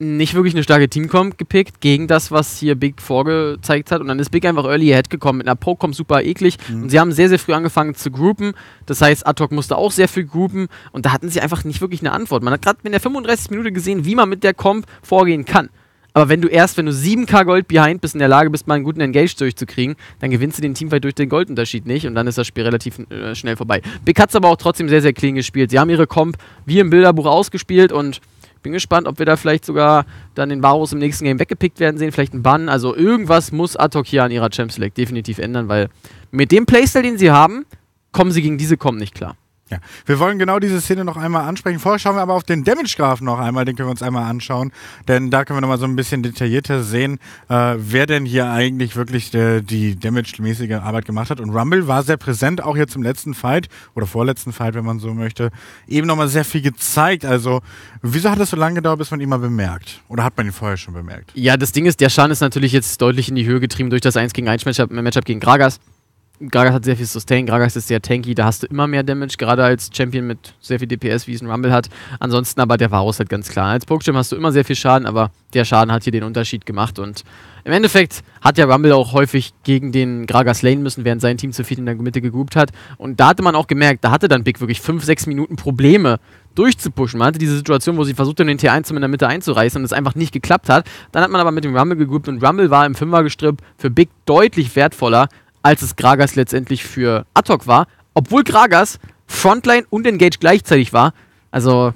nicht wirklich eine starke Teamcomp gepickt gegen das, was hier Big vorgezeigt hat. Und dann ist Big einfach early ahead gekommen mit einer Poke-Comp super eklig. Mhm. Und sie haben sehr, sehr früh angefangen zu groupen. Das heißt, Ad-Hoc musste auch sehr viel groupen. Und da hatten sie einfach nicht wirklich eine Antwort. Man hat gerade in der fünfunddreißigsten Minute gesehen, wie man mit der Comp vorgehen kann. Aber wenn du erst, wenn du sieben K Gold behind bist, in der Lage bist, mal einen guten Engage durchzukriegen, dann gewinnst du den Teamfight durch den Goldunterschied nicht und dann ist das Spiel relativ äh, schnell vorbei. Big hat es aber auch trotzdem sehr, sehr clean gespielt. Sie haben ihre Comp wie im Bilderbuch ausgespielt und bin gespannt, ob wir da vielleicht sogar dann den Varus im nächsten Game weggepickt werden sehen, vielleicht einen Bann. Also irgendwas muss Ad-Hoc hier an ihrer Champ Select definitiv ändern, weil mit dem Playstyle, den sie haben, kommen sie gegen diese Comp nicht klar. Ja, wir wollen genau diese Szene noch einmal ansprechen. Vorher schauen wir aber auf den Damage-Graph noch einmal, den können wir uns einmal anschauen, denn da können wir nochmal so ein bisschen detaillierter sehen, äh, wer denn hier eigentlich wirklich äh, die Damage-mäßige Arbeit gemacht hat. Und Rumble war sehr präsent, auch jetzt im letzten Fight oder vorletzten Fight, wenn man so möchte, eben nochmal sehr viel gezeigt. Also, wieso hat das so lange gedauert, bis man ihn mal bemerkt? Oder hat man ihn vorher schon bemerkt? Ja, das Ding ist, der Schaden ist natürlich jetzt deutlich in die Höhe getrieben durch das eins gegen eins Matchup, Matchup gegen Gragas. Gragas hat sehr viel Sustain, Gragas ist sehr tanky, da hast du immer mehr Damage, gerade als Champion mit sehr viel D P S, wie es ein Rumble hat. Ansonsten aber der Varus halt ganz klar. Als Pokestream hast du immer sehr viel Schaden, aber der Schaden hat hier den Unterschied gemacht und im Endeffekt hat der Rumble auch häufig gegen den Gragas lanen müssen, während sein Team zu viel in der Mitte gegroupt hat. Und da hatte man auch gemerkt, da hatte dann Big wirklich fünf, sechs Minuten Probleme durchzupushen. Man hatte diese Situation, wo sie versucht haben, den T eins in der Mitte einzureißen und es einfach nicht geklappt hat. Dann hat man aber mit dem Rumble gegroupt und Rumble war im Fünfergestrüpp für Big deutlich wertvoller, als es Gragas letztendlich für Ad-Hoc war, obwohl Gragas Frontline und Engage gleichzeitig war. Also,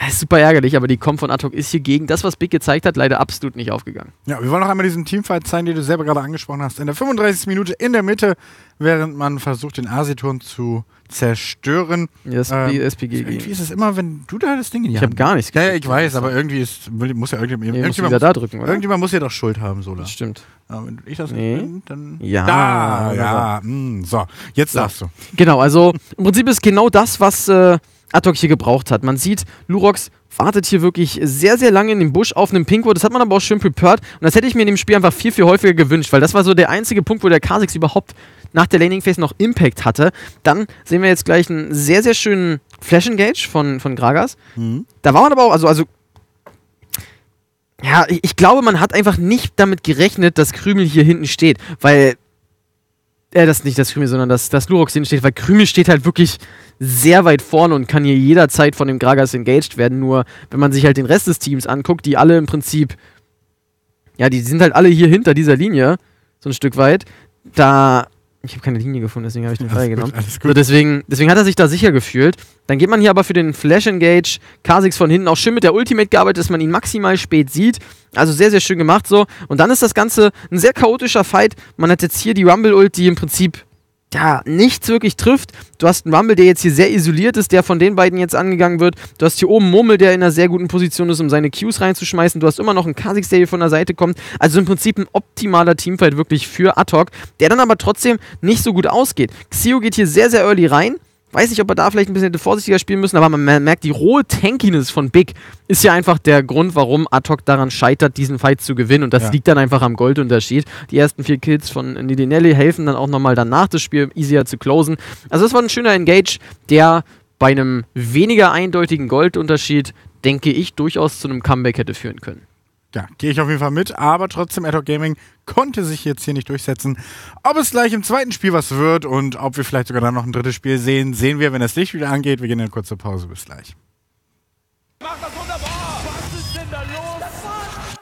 das ist super ärgerlich, aber die Comp von Ad-Hoc ist hier gegen das, was Big gezeigt hat, leider absolut nicht aufgegangen. Ja, wir wollen noch einmal diesen Teamfight zeigen, den du selber gerade angesprochen hast. In der fünfunddreißigsten Minute in der Mitte, während man versucht, den Asi-Turm zu zerstören. Ja, das ähm, S P G. Irgendwie ist es immer, wenn du da das Ding in die Hand. Ich habe gar nichts. Ja, ja, ich weiß, aber irgendwie ist, muss ja irgendjemand, nee, irgendjemand muss, da drücken, oder? Irgendjemand muss ja doch Schuld haben, Sola. Das stimmt. Aber wenn ich das nee. nicht bin, dann... Ja. Da, ja. Mh, so, jetzt so. darfst du. Genau, also im Prinzip ist genau das, was äh, Ad-Hoc hier gebraucht hat. Man sieht, Lurox wartet hier wirklich sehr, sehr lange in dem Busch auf einem Pinkwood. Das hat man aber auch schön prepared. Und das hätte ich mir in dem Spiel einfach viel, viel häufiger gewünscht, weil das war so der einzige Punkt, wo der Kha'Zix überhaupt nach der Laning Phase noch Impact hatte. Dann sehen wir jetzt gleich einen sehr, sehr schönen Flash Engage von, von Gragas. Mhm. Da war man aber auch, also, also ja, ich, ich glaube, man hat einfach nicht damit gerechnet, dass Krümel hier hinten steht, weil, äh, das nicht das Krümel, sondern dass das Lurox hinten steht, weil Krümel steht halt wirklich sehr weit vorne und kann hier jederzeit von dem Gragas engaged werden, nur wenn man sich halt den Rest des Teams anguckt, die alle im Prinzip, ja, die sind halt alle hier hinter dieser Linie, so ein Stück weit, da... Ich habe keine Linie gefunden, deswegen habe ich den freigenommen. So, deswegen, deswegen hat er sich da sicher gefühlt. Dann geht man hier aber für den Flash Engage. Kha'Zix von hinten auch schön mit der Ultimate gearbeitet, dass man ihn maximal spät sieht. Also sehr, sehr schön gemacht so. Und dann ist das Ganze ein sehr chaotischer Fight. Man hat jetzt hier die Rumble-Ult, die im Prinzip ja nichts wirklich trifft. Du hast einen Rumble, der jetzt hier sehr isoliert ist, der von den beiden jetzt angegangen wird. Du hast hier oben Murmel, der in einer sehr guten Position ist, um seine Qs reinzuschmeißen. Du hast immer noch einen Kha'Zix, der hier von der Seite kommt. Also im Prinzip ein optimaler Teamfight wirklich für Ad-Hoc, der dann aber trotzdem nicht so gut ausgeht. Xio geht hier sehr, sehr early rein. Weiß nicht, ob er da vielleicht ein bisschen hätte vorsichtiger spielen müssen, aber man merkt, die rohe Tankiness von Big ist ja einfach der Grund, warum Ad-Hoc daran scheitert, diesen Fight zu gewinnen. Und das ja. liegt dann einfach am Goldunterschied. Die ersten vier Kills von Nilly Nelly helfen dann auch nochmal danach, das Spiel easier zu closen. Also das war ein schöner Engage, der bei einem weniger eindeutigen Goldunterschied, denke ich, durchaus zu einem Comeback hätte führen können. Ja, gehe ich auf jeden Fall mit, aber trotzdem Ad-Hoc Gaming konnte sich jetzt hier nicht durchsetzen. Ob es gleich im zweiten Spiel was wird und ob wir vielleicht sogar dann noch ein drittes Spiel sehen, sehen wir, wenn das Licht wieder angeht. Wir gehen in eine kurze Pause, bis gleich. Mach das wunderbar! Was ist denn da los? Das war's!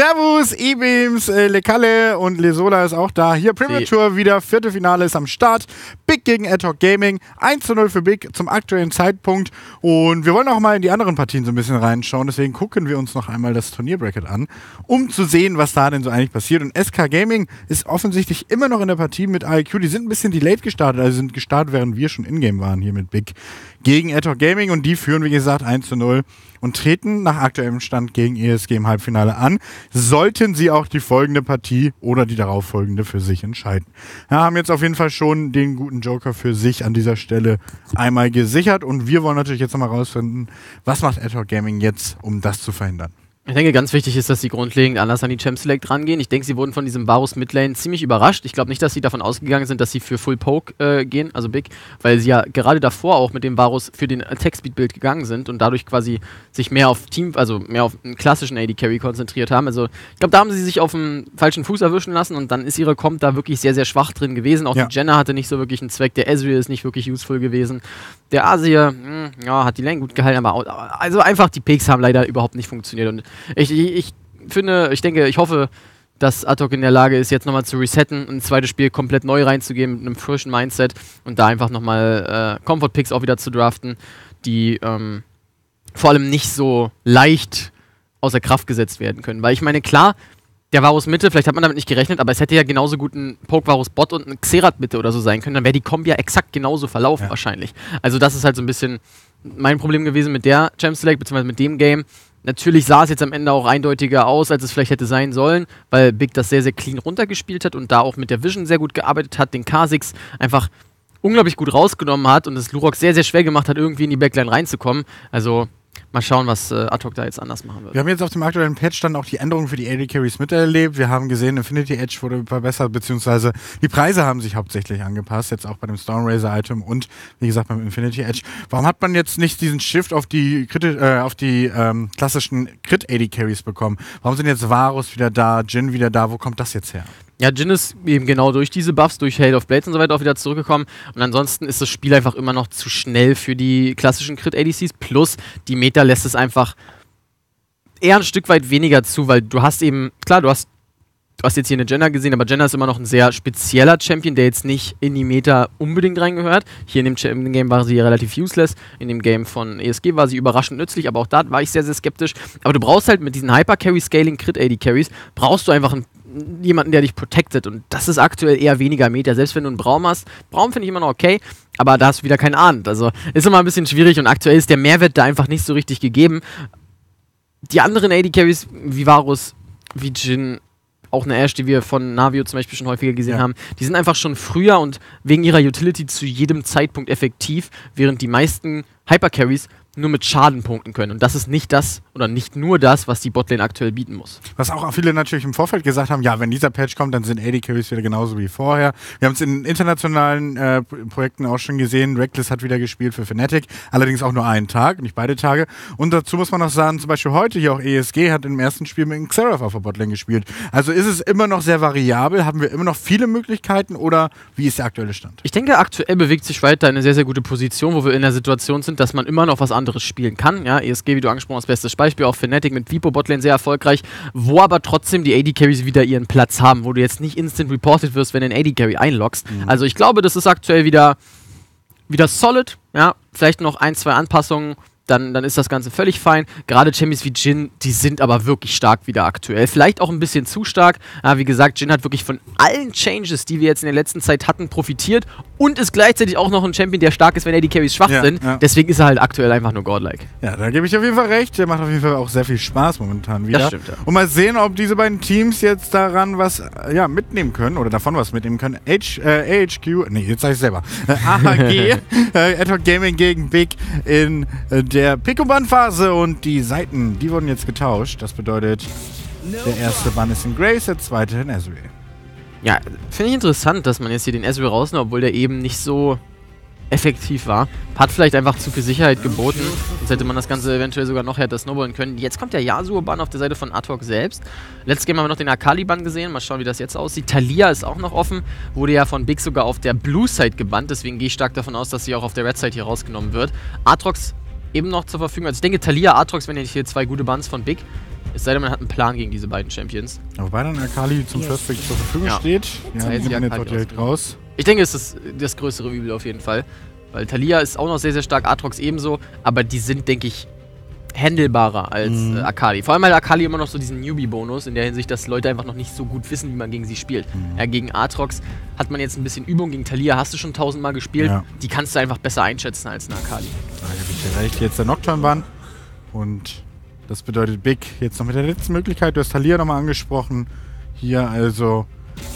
Servus, E-Beams, äh, Lekalle und Lesola ist auch da. Hier Premier Tour wieder, vierte Finale ist am Start. Big gegen Ad-Hoc Gaming, eins zu null für Big zum aktuellen Zeitpunkt. Und wir wollen auch mal in die anderen Partien so ein bisschen reinschauen. Deswegen gucken wir uns noch einmal das Turnierbracket an, um zu sehen, was da denn so eigentlich passiert. Und S K Gaming ist offensichtlich immer noch in der Partie mit A E Q. Die sind ein bisschen delayed gestartet, also sind gestartet, während wir schon in-game waren hier mit Big gegen Ad-Hoc Gaming. Und die führen, wie gesagt, eins zu null und treten nach aktuellem Stand gegen E S G im Halbfinale an, sollten sie auch die folgende Partie oder die darauffolgende für sich entscheiden. Ja, haben jetzt auf jeden Fall schon den guten Joker für sich an dieser Stelle einmal gesichert und wir wollen natürlich jetzt nochmal rausfinden, was macht Ad-Hoc Gaming jetzt, um das zu verhindern. Ich denke, ganz wichtig ist, dass sie grundlegend anders an die Champ Select rangehen. Ich denke, sie wurden von diesem Varus Midlane ziemlich überrascht. Ich glaube nicht, dass sie davon ausgegangen sind, dass sie für Full Poke äh, gehen, also Big, weil sie ja gerade davor auch mit dem Varus für den Attack Speed Build gegangen sind und dadurch quasi sich mehr auf Team, also mehr auf einen klassischen A D Carry konzentriert haben. Also ich glaube, da haben sie sich auf dem falschen Fuß erwischen lassen und dann ist ihre Comp da wirklich sehr, sehr schwach drin gewesen. Auch ja. Die Jenna hatte nicht so wirklich einen Zweck. Der Ezreal ist nicht wirklich useful gewesen. Der Azir, mh, ja, hat die Lane gut gehalten, aber auch, also einfach die Picks haben leider überhaupt nicht funktioniert und Ich, ich, ich finde, ich denke, ich hoffe, dass Ad-Hoc in der Lage ist, jetzt nochmal zu resetten und ein zweites Spiel komplett neu reinzugehen mit einem frischen Mindset und da einfach nochmal äh, Comfort-Picks auch wieder zu draften, die ähm, vor allem nicht so leicht außer Kraft gesetzt werden können. Weil ich meine, klar, der Varus Mitte, vielleicht hat man damit nicht gerechnet, aber es hätte ja genauso gut ein Poke-Varus-Bot und ein Xerath-Mitte oder so sein können, dann wäre die Kombi ja exakt genauso verlaufen ja. wahrscheinlich. Also das ist halt so ein bisschen mein Problem gewesen mit der Champ Select, beziehungsweise mit dem Game. Natürlich sah es jetzt am Ende auch eindeutiger aus, als es vielleicht hätte sein sollen, weil Big das sehr, sehr clean runtergespielt hat und da auch mit der Vision sehr gut gearbeitet hat, den Kha'Zix einfach unglaublich gut rausgenommen hat und es Lurox sehr, sehr schwer gemacht hat, irgendwie in die Backline reinzukommen. Also mal schauen, was äh, Ad-Hoc da jetzt anders machen wird. Wir haben jetzt auf dem aktuellen Patch dann auch die Änderungen für die A D Carries miterlebt. Wir haben gesehen, Infinity Edge wurde verbessert, beziehungsweise die Preise haben sich hauptsächlich angepasst, jetzt auch bei dem Stormraiser-Item und, wie gesagt, beim Infinity Edge. Warum hat man jetzt nicht diesen Shift auf die, äh, auf die ähm, klassischen Crit-A D Carries bekommen? Warum sind jetzt Varus wieder da, Jhin wieder da? Wo kommt das jetzt her? Ja, Jhin ist eben genau durch diese Buffs, durch Hail of Blades und so weiter auch wieder zurückgekommen. Und ansonsten ist das Spiel einfach immer noch zu schnell für die klassischen Crit-A D Cs. Plus, die Meta lässt es einfach eher ein Stück weit weniger zu, weil du hast eben, klar, du hast, du hast jetzt hier eine Jenna gesehen, aber Jenna ist immer noch ein sehr spezieller Champion, der jetzt nicht in die Meta unbedingt reingehört. Hier in dem, Ch- in dem Game war sie relativ useless, in dem Game von E S G war sie überraschend nützlich, aber auch da war ich sehr, sehr skeptisch. Aber du brauchst halt mit diesen Hyper-Carry-Scaling-Crit-A D-Carries, brauchst du einfach ein jemanden, der dich protectet und das ist aktuell eher weniger Meta, selbst wenn du einen Braum hast. Braum finde ich immer noch okay, aber da hast du wieder keinen Ahnd, also ist immer ein bisschen schwierig und aktuell ist der Mehrwert da einfach nicht so richtig gegeben. Die anderen A D-Carries wie Varus, wie Jhin, auch eine Ashe, die wir von Navio zum Beispiel schon häufiger gesehen ja. haben, die sind einfach schon früher und wegen ihrer Utility zu jedem Zeitpunkt effektiv, während die meisten Hyper-Carries nur mit Schaden punkten können. Und das ist nicht das oder nicht nur das, was die Botlane aktuell bieten muss. Was auch viele natürlich im Vorfeld gesagt haben, ja, wenn dieser Patch kommt, dann sind A D-Carries wieder genauso wie vorher. Wir haben es in internationalen äh, Projekten auch schon gesehen. Reckless hat wieder gespielt für Fnatic, allerdings auch nur einen Tag, nicht beide Tage. Und dazu muss man noch sagen, zum Beispiel heute hier auch E S G hat im ersten Spiel mit dem Xerath auf der Botlane gespielt. Also ist es immer noch sehr variabel? Haben wir immer noch viele Möglichkeiten oder wie ist der aktuelle Stand? Ich denke, aktuell bewegt sich weiter eine sehr, sehr gute Position, wo wir in der Situation sind, dass man immer noch was anderes anderes spielen kann. Ja, E S G, wie du angesprochen hast, bestes Beispiel, auch Fnatic mit Vipo Botlane sehr erfolgreich, wo aber trotzdem die A D-Carries wieder ihren Platz haben, wo du jetzt nicht instant reported wirst, wenn du einen A D-Carry einloggst. Mhm. Also ich glaube, das ist aktuell wieder, wieder solid. Ja, vielleicht noch ein, zwei Anpassungen, dann, dann ist das Ganze völlig fein. Gerade Champions wie Jhin, die sind aber wirklich stark wieder aktuell. Vielleicht auch ein bisschen zu stark. Ja, wie gesagt, Jhin hat wirklich von allen Changes, die wir jetzt in der letzten Zeit hatten, profitiert und ist gleichzeitig auch noch ein Champion, der stark ist, wenn A D Carries schwach ja, sind. Ja. Deswegen ist er halt aktuell einfach nur godlike. Ja, da gebe ich auf jeden Fall recht. Der macht auf jeden Fall auch sehr viel Spaß momentan wieder. Das stimmt, ja. Und mal sehen, ob diese beiden Teams jetzt daran was ja, mitnehmen können oder davon was mitnehmen können. H, äh, A H Q, nee, jetzt sage ich selber. Äh, A H G, äh, Ad-Hoc Gaming gegen Big in äh, der Der Pick-and-Ban-Phase und die Seiten, die wurden jetzt getauscht. Das bedeutet, der erste Bann ist in Grace, der zweite in Ezreal. Ja, finde ich interessant, dass man jetzt hier den Ezreal rausnimmt, obwohl der eben nicht so effektiv war. Hat vielleicht einfach zu viel Sicherheit geboten. Sonst hätte man das Ganze eventuell sogar noch härter snowballen können. Jetzt kommt der Yasuo-Bann auf der Seite von Ad-Hoc selbst. Letztes Game haben wir noch den Akali-Bann gesehen. Mal schauen, wie das jetzt aussieht. Thalia ist auch noch offen. Wurde ja von Big sogar auf der Blue-Side gebannt. Deswegen gehe ich stark davon aus, dass sie auch auf der Red-Side hier rausgenommen wird. Ad-Hoc eben noch zur Verfügung. Also ich denke, Thalia, Atrox, wenn ihr hier zwei gute Bands von Big, Es sei denn, man hat einen Plan gegen diese beiden Champions. Wobei dann Akali zum First-Pick zur Verfügung ja. steht. Ja, das heißt, die nimmt jetzt auch direkt raus. Ich denke, es ist das größere Übel auf jeden Fall. Weil Thalia ist auch noch sehr, sehr stark, Aatrox ebenso. Aber die sind, denke ich, handelbarer als mhm. äh, Akali. Vor allem hat Akali immer noch so diesen Newbie-Bonus, in der Hinsicht, dass Leute einfach noch nicht so gut wissen, wie man gegen sie spielt. Mhm. Ja, gegen Aatrox hat man jetzt ein bisschen Übung, gegen Thalia hast du schon tausendmal gespielt. Ja. Die kannst du einfach besser einschätzen als eine Akali. Da habe ich ja recht, jetzt der Nocturne-Bann. Und das bedeutet Big jetzt noch mit der letzten Möglichkeit. Du hast Thalia nochmal angesprochen. Hier also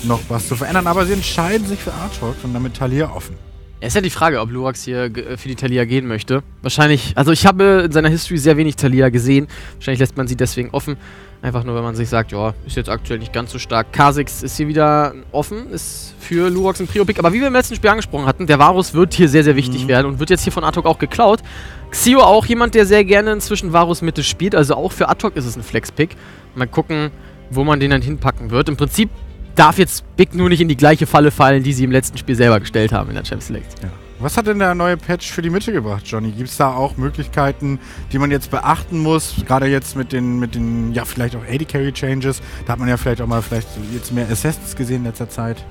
noch was zu verändern. Aber sie entscheiden sich für Aatrox und damit Thalia offen. Es ist ja die Frage, ob Lurox hier für die Thalia gehen möchte. Wahrscheinlich, also ich habe in seiner History sehr wenig Thalia gesehen. Wahrscheinlich lässt man sie deswegen offen. Einfach nur, wenn man sich sagt, ja, ist jetzt aktuell nicht ganz so stark. Kha'Zix ist hier wieder offen, ist für Lurox ein Prio-Pick. Aber wie wir im letzten Spiel angesprochen hatten, der Varus wird hier sehr, sehr wichtig mhm. werden und wird jetzt hier von Ad-Hoc auch geklaut. Xio auch jemand, der sehr gerne inzwischen Varus Mitte spielt. Also auch für Ad-Hoc ist es ein Flex-Pick. Mal gucken, wo man den dann hinpacken wird. Im Prinzip darf jetzt Big nur nicht in die gleiche Falle fallen, die sie im letzten Spiel selber gestellt haben in der Champions League. Ja. Was hat denn der neue Patch für die Mitte gebracht, Johnny? Gibt es da auch Möglichkeiten, die man jetzt beachten muss? Gerade jetzt mit den, mit den, ja, vielleicht auch A D-Carry-Changes. Da hat man ja vielleicht auch mal vielleicht jetzt mehr Assists gesehen in letzter Zeit.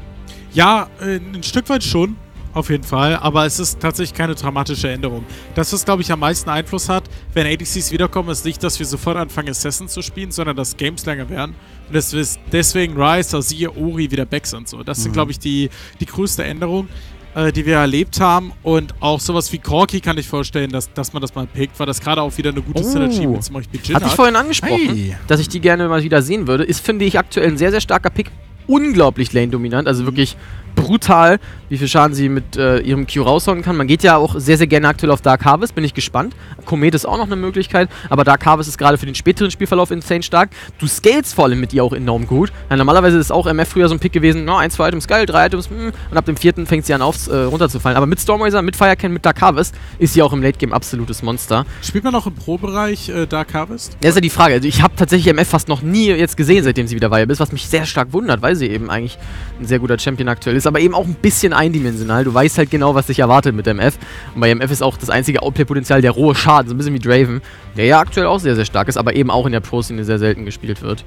Ja, ein Stück weit schon, auf jeden Fall. Aber es ist tatsächlich keine dramatische Änderung. Das, was, glaube ich, am meisten Einfluss hat, wenn A D Cs wiederkommen, ist nicht, dass wir sofort anfangen, Assassins zu spielen, sondern dass Games länger werden. Und das ist deswegen Ryze, Azir, Ori wieder Backs sind so. Das mhm. sind, glaube ich, die, die größte Änderung, äh, die wir erlebt haben. Und auch sowas wie Corki kann ich vorstellen, dass, dass man das mal pickt, weil das gerade auch wieder eine gute oh. Synergie mit zum Beispiel Jin hat. Hatte ich vorhin angesprochen, hey. dass ich die gerne mal wieder sehen würde. Ist, finde ich, aktuell ein sehr, sehr starker Pick. Unglaublich lane-dominant, also mhm. wirklich brutal, wie viel Schaden sie mit äh, ihrem Q raushauen kann. Man geht ja auch sehr, sehr gerne aktuell auf Dark Harvest, bin ich gespannt. Komet ist auch noch eine Möglichkeit, aber Dark Harvest ist gerade für den späteren Spielverlauf insane stark. Du scalest vor allem mit ihr auch enorm gut. Ja, normalerweise ist auch M F früher so ein Pick gewesen, no, eins, zwei Items geil, drei Items, mh, und ab dem vierten fängt sie an auf, äh, runterzufallen. Aber mit Stormraiser, mit Firecan, mit Dark Harvest ist sie auch im Late-Game absolutes Monster. Spielt man auch im Pro-Bereich äh, Dark Harvest? Ja, ist ja die Frage. Also ich habe tatsächlich M F fast noch nie jetzt gesehen, seitdem sie wieder Viable ist, was mich sehr stark wundert, weil sie eben eigentlich ein sehr guter Champion aktuell ist. Ist aber eben auch ein bisschen eindimensional. Du weißt halt genau, was dich erwartet mit M F. Und bei M F ist auch das einzige Outplay-Potenzial der rohe Schaden. So ein bisschen wie Draven, der ja aktuell auch sehr, sehr stark ist, aber eben auch in der Pro-Szene sehr selten gespielt wird.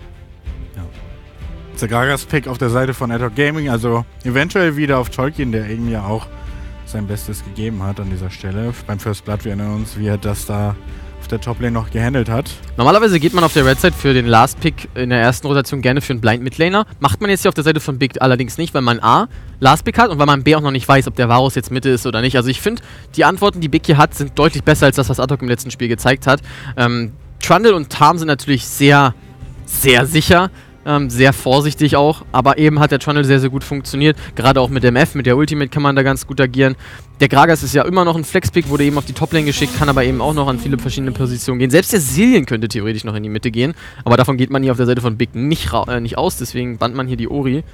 Ja. Zagaras-Pick auf der Seite von Ad-Hoc Gaming, also eventuell wieder auf Tolkien, der irgendwie ja auch sein Bestes gegeben hat an dieser Stelle. Beim First Blood, wir erinnern uns, wie er das da auf der Toplane noch gehandelt hat. Normalerweise geht man auf der Red Side für den Last Pick in der ersten Rotation gerne für einen Blind Midlaner. Macht man jetzt hier auf der Seite von Big allerdings nicht, weil man A, Last Pick hat und weil man B auch noch nicht weiß, ob der Varus jetzt Mitte ist oder nicht. Also ich finde, die Antworten, die Big hier hat, sind deutlich besser als das, was Ad-Hoc im letzten Spiel gezeigt hat. Ähm, Trundle und Tarm sind natürlich sehr, sehr sicher. Ähm, sehr vorsichtig auch, aber eben hat der Trundle sehr, sehr gut funktioniert. Gerade auch mit M F, mit der Ultimate kann man da ganz gut agieren. Der Gragas ist ja immer noch ein Flexpick, wurde eben auf die Toplane geschickt, kann aber eben auch noch an viele verschiedene Positionen gehen. Selbst der Zillion könnte theoretisch noch in die Mitte gehen, aber davon geht man hier auf der Seite von Big nicht, äh, nicht aus, deswegen bannt man hier die Ori.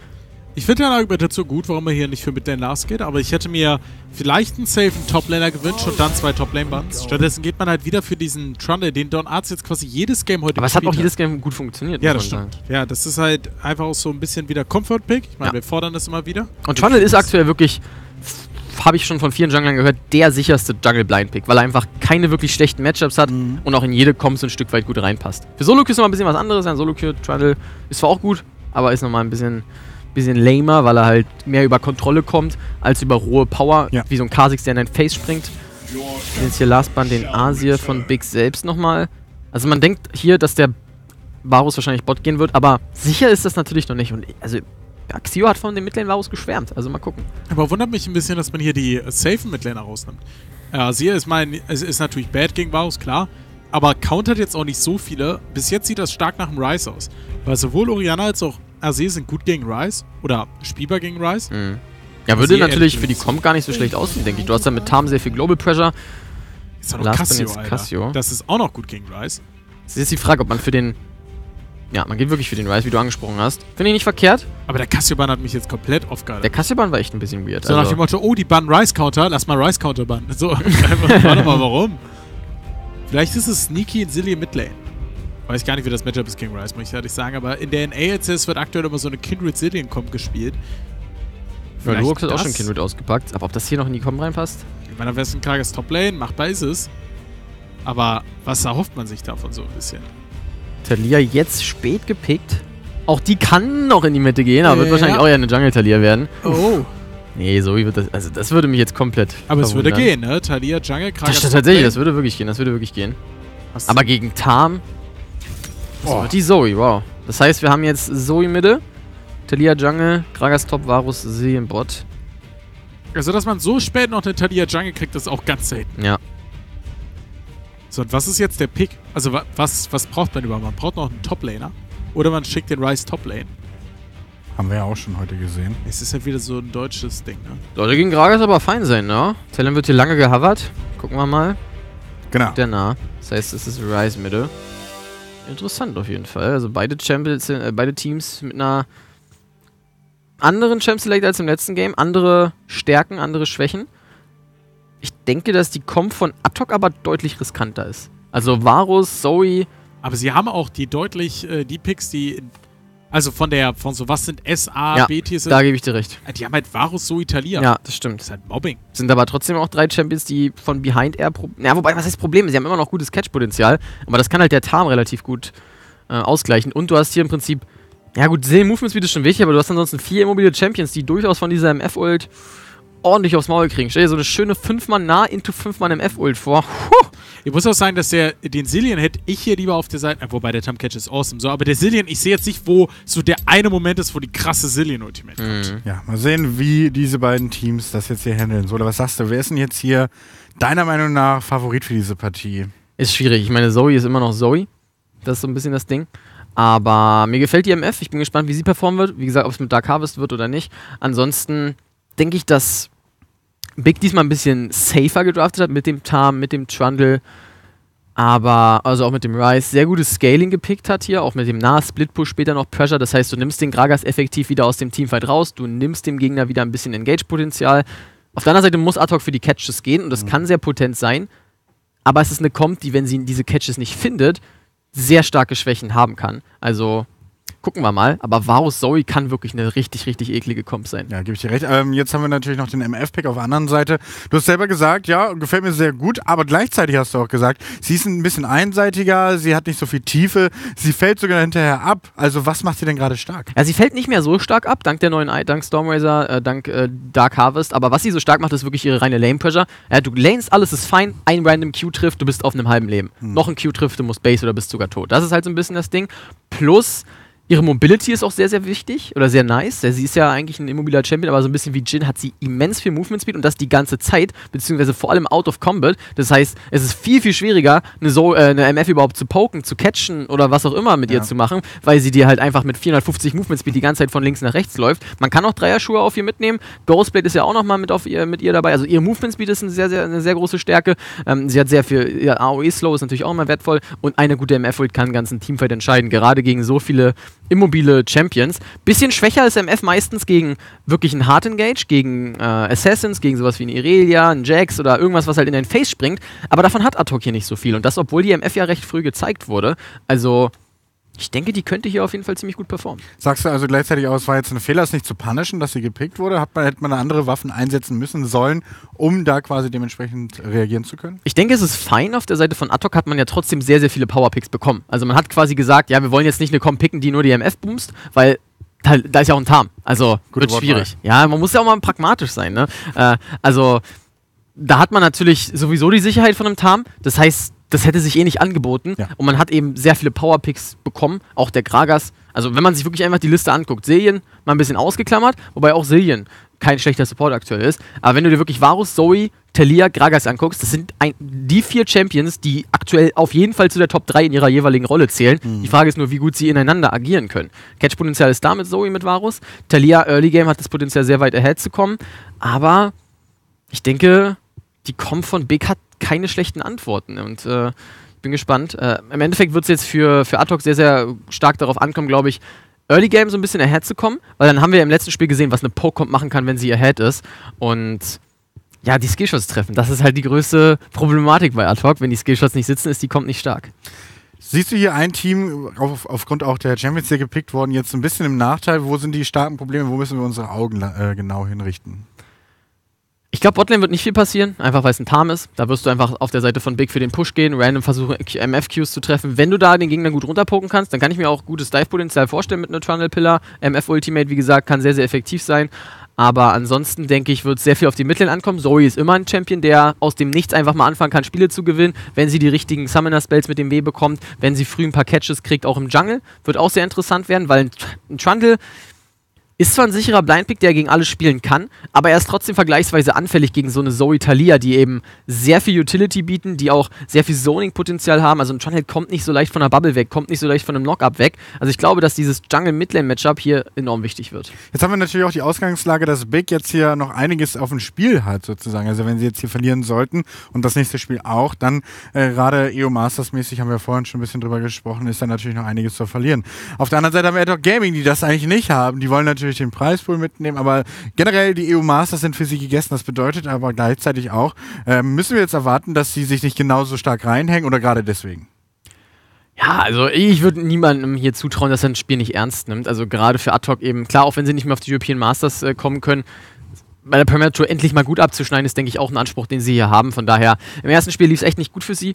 Ich finde dein Argument dazu gut, warum man hier nicht für Midlane Last geht, aber ich hätte mir vielleicht einen safen Toplaner gewünscht und dann zwei Toplane-Buns. Stattdessen geht man halt wieder für diesen Trundle, den Donarts jetzt quasi jedes Game heute gespielt hat. Aber es hat auch jedes Game gut funktioniert. Ja, das stimmt. Ja, das ist halt einfach auch so ein bisschen wieder Comfort-Pick. Ich meine, ja. wir fordern das immer wieder. Und Trundle ist aktuell wirklich, habe ich schon von vielen Junglern gehört, der sicherste Jungle-Blind-Pick, weil er einfach keine wirklich schlechten Matchups hat mhm. und auch in jede Comms ein Stück weit gut reinpasst. Für Solo-Queue ist noch ein bisschen was anderes. Ein Solo-Queue, Trundle ist zwar auch gut, aber ist nochmal ein bisschen... bisschen lamer, weil er halt mehr über Kontrolle kommt, als über rohe Power, ja. wie so ein Kha'Zix, der in dein Face springt. Jetzt hier Last Band den Azir von Big selbst nochmal. Also man denkt hier, dass der Varus wahrscheinlich Bot gehen wird, aber sicher ist das natürlich noch nicht. Und also Xio hat von dem Midlane Varus geschwärmt, also mal gucken. Aber wundert mich ein bisschen, dass man hier die äh, safen Midlaner rausnimmt. Äh, Azir ist, mein, ist, ist natürlich bad gegen Varus, klar, aber countert jetzt auch nicht so viele. Bis jetzt sieht das stark nach dem Ryze aus, weil sowohl Orianna als auch Azir sind gut gegen Ryze oder spielbar gegen Ryze. Mhm. Ja, würde Azir natürlich für die Comp gar nicht so schlecht aussehen, denke ich. Du hast dann mit Tarm sehr viel Global Pressure. Ist auch noch Cassio, jetzt Cassio. Das ist auch noch gut gegen Ryze. Es ist jetzt die Frage, ob man für den... Ja, man geht wirklich für den Ryze, wie du angesprochen hast. Finde ich nicht verkehrt. Aber der Cassio-Ban hat mich jetzt komplett aufgehalten. Der Cassio-Ban war echt ein bisschen weird. So also nach dem Motto, oh, die bannen Ryze-Counter, lass mal Ryze-Counter bannen. So, warte mal, warum? Vielleicht ist es sneaky in Silly Midlane. Weiß gar nicht, wie das Matchup ist gegen Ryze, muss ich ehrlich sagen, aber in der N A L C S wird aktuell immer so eine Kindred-Zillion-Comp gespielt. Ja, Lurox hat auch schon Kindred ausgepackt, aber ob das hier noch in die Comp reinpasst? Ich meine, am besten Kragas Top-Lane, machbar ist es. Aber was erhofft man sich davon so ein bisschen? Talia jetzt spät gepickt. Auch die kann noch in die Mitte gehen, aber ja, wird wahrscheinlich ja. auch ja eine Jungle-Talia werden. Oh. Nee, so wird das. Also, das würde mich jetzt komplett. Aber es würde gehen, ne? Talia, Jungle, Kragas. Das, das tatsächlich, das würde wirklich gehen, das würde wirklich gehen. Was? Aber gegen Tarm. Oh. Die Zoe, wow. Das heißt, wir haben jetzt Zoe Mitte, Talia Jungle, Kragas Top, Varus, See im Bot. Also, dass man so spät noch eine Talia Jungle kriegt, ist auch ganz selten. Ja. So, und was ist jetzt der Pick? Also, was, was braucht man überhaupt? Man braucht noch einen Top-Laner. Oder man schickt den Rice Top-Lane. Haben wir ja auch schon heute gesehen. Es ist halt wieder so ein deutsches Ding, ne? Sollte gegen Gragas aber fein sein, ne? Talon wird hier lange gehovert. Gucken wir mal. Genau. Der nah. Das heißt, es ist Rice Mitte. Interessant auf jeden Fall. Also beide Champions, äh, beide Teams mit einer anderen Champ Select als im letzten Game. Andere Stärken, andere Schwächen. Ich denke, dass die Comp von Ad-Hoc aber deutlich riskanter ist. Also Varus, Zoe. Aber sie haben auch die deutlich, äh, die Picks, die in, also von der, von so was sind S A, ja, B T sind. Da gebe ich dir recht. Die haben halt Varus, Zoe, Talia. Ja, das stimmt. Das ist halt Mobbing. Sind aber trotzdem auch drei Champions, die von Behind Air, ja, wobei, was heißt Problem? Sie haben immer noch gutes Catch-Potenzial, aber das kann halt der Tarm relativ gut äh, ausgleichen. Und du hast hier im Prinzip, ja gut, Movement-Speed ist schon wichtig, aber du hast ansonsten vier immobile Champions, die durchaus von dieser M F-Ult ordentlich aufs Maul kriegen. Stell dir so eine schöne fünf Mann nah into fünf Mann M F-Ult vor. Huh. Ich muss auch sagen, dass der, den Zillion hätte ich hier lieber auf der Seite, wobei der Tam-Catch ist awesome, so, aber der Zillion, ich sehe jetzt nicht, wo so der eine Moment ist, wo die krasse Zillion-Ultimate kommt. Mhm. Ja, mal sehen, wie diese beiden Teams das jetzt hier handeln. So, oder was sagst du, wer ist denn jetzt hier deiner Meinung nach Favorit für diese Partie? Ist schwierig, ich meine, Zoe ist immer noch Zoe. Das ist so ein bisschen das Ding. Aber mir gefällt die M F, ich bin gespannt, wie sie performen wird. Wie gesagt, ob es mit Dark Harvest wird oder nicht. Ansonsten denke ich, dass Big diesmal ein bisschen safer gedraftet hat mit dem Tarm, mit dem Trundle, aber also auch mit dem Rice. Sehr gutes Scaling gepickt hat hier, auch mit dem Nah, Split-Push, später noch Pressure. Das heißt, du nimmst den Gragas effektiv wieder aus dem Teamfight raus, du nimmst dem Gegner wieder ein bisschen Engage-Potenzial. Auf der anderen Seite muss Ad-Hoc für die Catches gehen und das mhm. kann sehr potent sein, aber es ist eine Comp, die, wenn sie diese Catches nicht findet, sehr starke Schwächen haben kann. Also gucken wir mal, aber Varus Zoe kann wirklich eine richtig, richtig eklige Comp sein. Ja, gebe ich dir recht. Ähm, jetzt haben wir natürlich noch den M F-Pick auf der anderen Seite. Du hast selber gesagt, ja, gefällt mir sehr gut, aber gleichzeitig hast du auch gesagt, sie ist ein bisschen einseitiger, sie hat nicht so viel Tiefe, sie fällt sogar hinterher ab. Also was macht sie denn gerade stark? Ja, sie fällt nicht mehr so stark ab, dank der neuen, I- dank Stormraiser, äh, dank äh, Dark Harvest, aber was sie so stark macht, ist wirklich ihre reine Lane-Pressure. Ja, du lanest, alles ist fein, ein random Q trifft, du bist auf einem halben Leben. Hm. Noch ein Q trifft, du musst Base oder bist sogar tot. Das ist halt so ein bisschen das Ding. Plus ihre Mobility ist auch sehr, sehr wichtig oder sehr nice. Sie ist ja eigentlich ein immobiler Champion, aber so ein bisschen wie Jhin hat sie immens viel Movement Speed und das die ganze Zeit, beziehungsweise vor allem out of combat. Das heißt, es ist viel, viel schwieriger, eine, so- äh, eine M F überhaupt zu poken, zu catchen oder was auch immer mit ja. ihr zu machen, weil sie dir halt einfach mit vierhundertfünfzig Movement Speed die ganze Zeit von links nach rechts läuft. Man kann auch Dreierschuhe auf ihr mitnehmen. Ghostblade ist ja auch nochmal mit, auf ihr, mit ihr dabei. Also ihre Movement Speed ist eine sehr, sehr, eine sehr große Stärke. Ähm, sie hat sehr viel, ja, A O E-Slow ist natürlich auch immer wertvoll und eine gute M F-Ult kann ganzen Teamfight entscheiden, gerade gegen so viele immobile Champions. Bisschen schwächer ist M F meistens gegen wirklich einen Hard Engage, gegen äh, Assassins, gegen sowas wie eine Irelia, einen Jax oder irgendwas, was halt in dein Face springt. Aber davon hat Ad-Hoc hier nicht so viel. Und das, obwohl die M F ja recht früh gezeigt wurde. Also ich denke, die könnte hier auf jeden Fall ziemlich gut performen. Sagst du also gleichzeitig auch, es war jetzt ein Fehler, es nicht zu punishen, dass sie gepickt wurde? Hat man, hätte man andere Waffen einsetzen müssen sollen, um da quasi dementsprechend reagieren zu können? Ich denke, es ist fein. Auf der Seite von Ad-Hoc hat man ja trotzdem sehr, sehr viele Powerpicks bekommen. Also man hat quasi gesagt, ja, wir wollen jetzt nicht eine Comp picken, die nur die M F boomst, weil da, da ist ja auch ein Tarm. Also Gute wird schwierig. Ja, man muss ja auch mal pragmatisch sein, ne? äh, also da hat man natürlich sowieso die Sicherheit von einem Tarm. Das heißt, das hätte sich eh nicht angeboten ja. und man hat eben sehr viele Powerpicks bekommen, auch der Gragas. Also wenn man sich wirklich einfach die Liste anguckt, Zillion mal ein bisschen ausgeklammert, wobei auch Zillion kein schlechter Support aktuell ist. Aber wenn du dir wirklich Varus, Zoe, Talia, Gragas anguckst, das sind ein, die vier Champions, die aktuell auf jeden Fall zu der Top drei in ihrer jeweiligen Rolle zählen. Mhm. Die Frage ist nur, wie gut sie ineinander agieren können. Catch-Potenzial ist da mit Zoe, mit Varus. Talia Early Game hat das Potenzial, sehr weit ahead zu kommen. Aber ich denke, die Comp von Big hat keine schlechten Antworten und äh, ich bin gespannt. Äh, Im Endeffekt wird es jetzt für, für Ad-Hoc sehr, sehr stark darauf ankommen, glaube ich, Early Game so ein bisschen ahead zu kommen, weil dann haben wir ja im letzten Spiel gesehen, was eine Poke-Comp machen kann, wenn sie ahead ist und ja, die Skillshots treffen. Das ist halt die größte Problematik bei Ad-Hoc. Wenn die Skillshots nicht sitzen, ist die Comp nicht stark. Siehst du hier ein Team, auf, aufgrund auch der Champions League gepickt worden, jetzt ein bisschen im Nachteil? Wo sind die starken Probleme? Wo müssen wir unsere Augen äh, genau hinrichten? Ich glaube, Botlane wird nicht viel passieren, einfach weil es ein Tarm ist. Da wirst du einfach auf der Seite von Big für den Push gehen, random versuchen, M F Qs zu treffen. Wenn du da den Gegner gut runterpoken kannst, dann kann ich mir auch gutes Dive-Potenzial vorstellen mit einer Trundle Pillar. M F-Ultimate, wie gesagt, kann sehr, sehr effektiv sein. Aber ansonsten, denke ich, wird sehr viel auf die Midlane ankommen. Zoe ist immer ein Champion, der aus dem Nichts einfach mal anfangen kann, Spiele zu gewinnen. Wenn sie die richtigen Summoner-Spells mit dem W bekommt, wenn sie früh ein paar Catches kriegt, auch im Jungle. Wird auch sehr interessant werden, weil ein, ein Trundle ist zwar ein sicherer Blindpick, der gegen alles spielen kann, aber er ist trotzdem vergleichsweise anfällig gegen so eine Zoe Thalia, die eben sehr viel Utility bieten, die auch sehr viel Zoning-Potenzial haben. Also ein Trundle kommt nicht so leicht von der Bubble weg, kommt nicht so leicht von einem Knock-Up weg. Also ich glaube, dass dieses Jungle-Midlane-Matchup hier enorm wichtig wird. Jetzt haben wir natürlich auch die Ausgangslage, dass Big jetzt hier noch einiges auf dem Spiel hat sozusagen. Also wenn sie jetzt hier verlieren sollten und das nächste Spiel auch, dann äh, gerade E U Masters-mäßig, haben wir vorhin schon ein bisschen drüber gesprochen, ist dann natürlich noch einiges zu verlieren. Auf der anderen Seite haben wir Ad-Hoc Gaming, die das eigentlich nicht haben. Die wollen natürlich den Preispool mitnehmen, aber generell die E U Masters sind für sie gegessen. Das bedeutet aber gleichzeitig auch, äh, müssen wir jetzt erwarten, dass sie sich nicht genauso stark reinhängen oder gerade deswegen? Ja, also ich würde niemandem hier zutrauen, dass er ein Spiel nicht ernst nimmt. Also gerade für Ad-Hoc eben, klar, auch wenn sie nicht mehr auf die European Masters äh, kommen können, bei der Premier Tour endlich mal gut abzuschneiden, ist, denke ich, auch ein Anspruch, den sie hier haben. Von daher, im ersten Spiel lief es echt nicht gut für sie.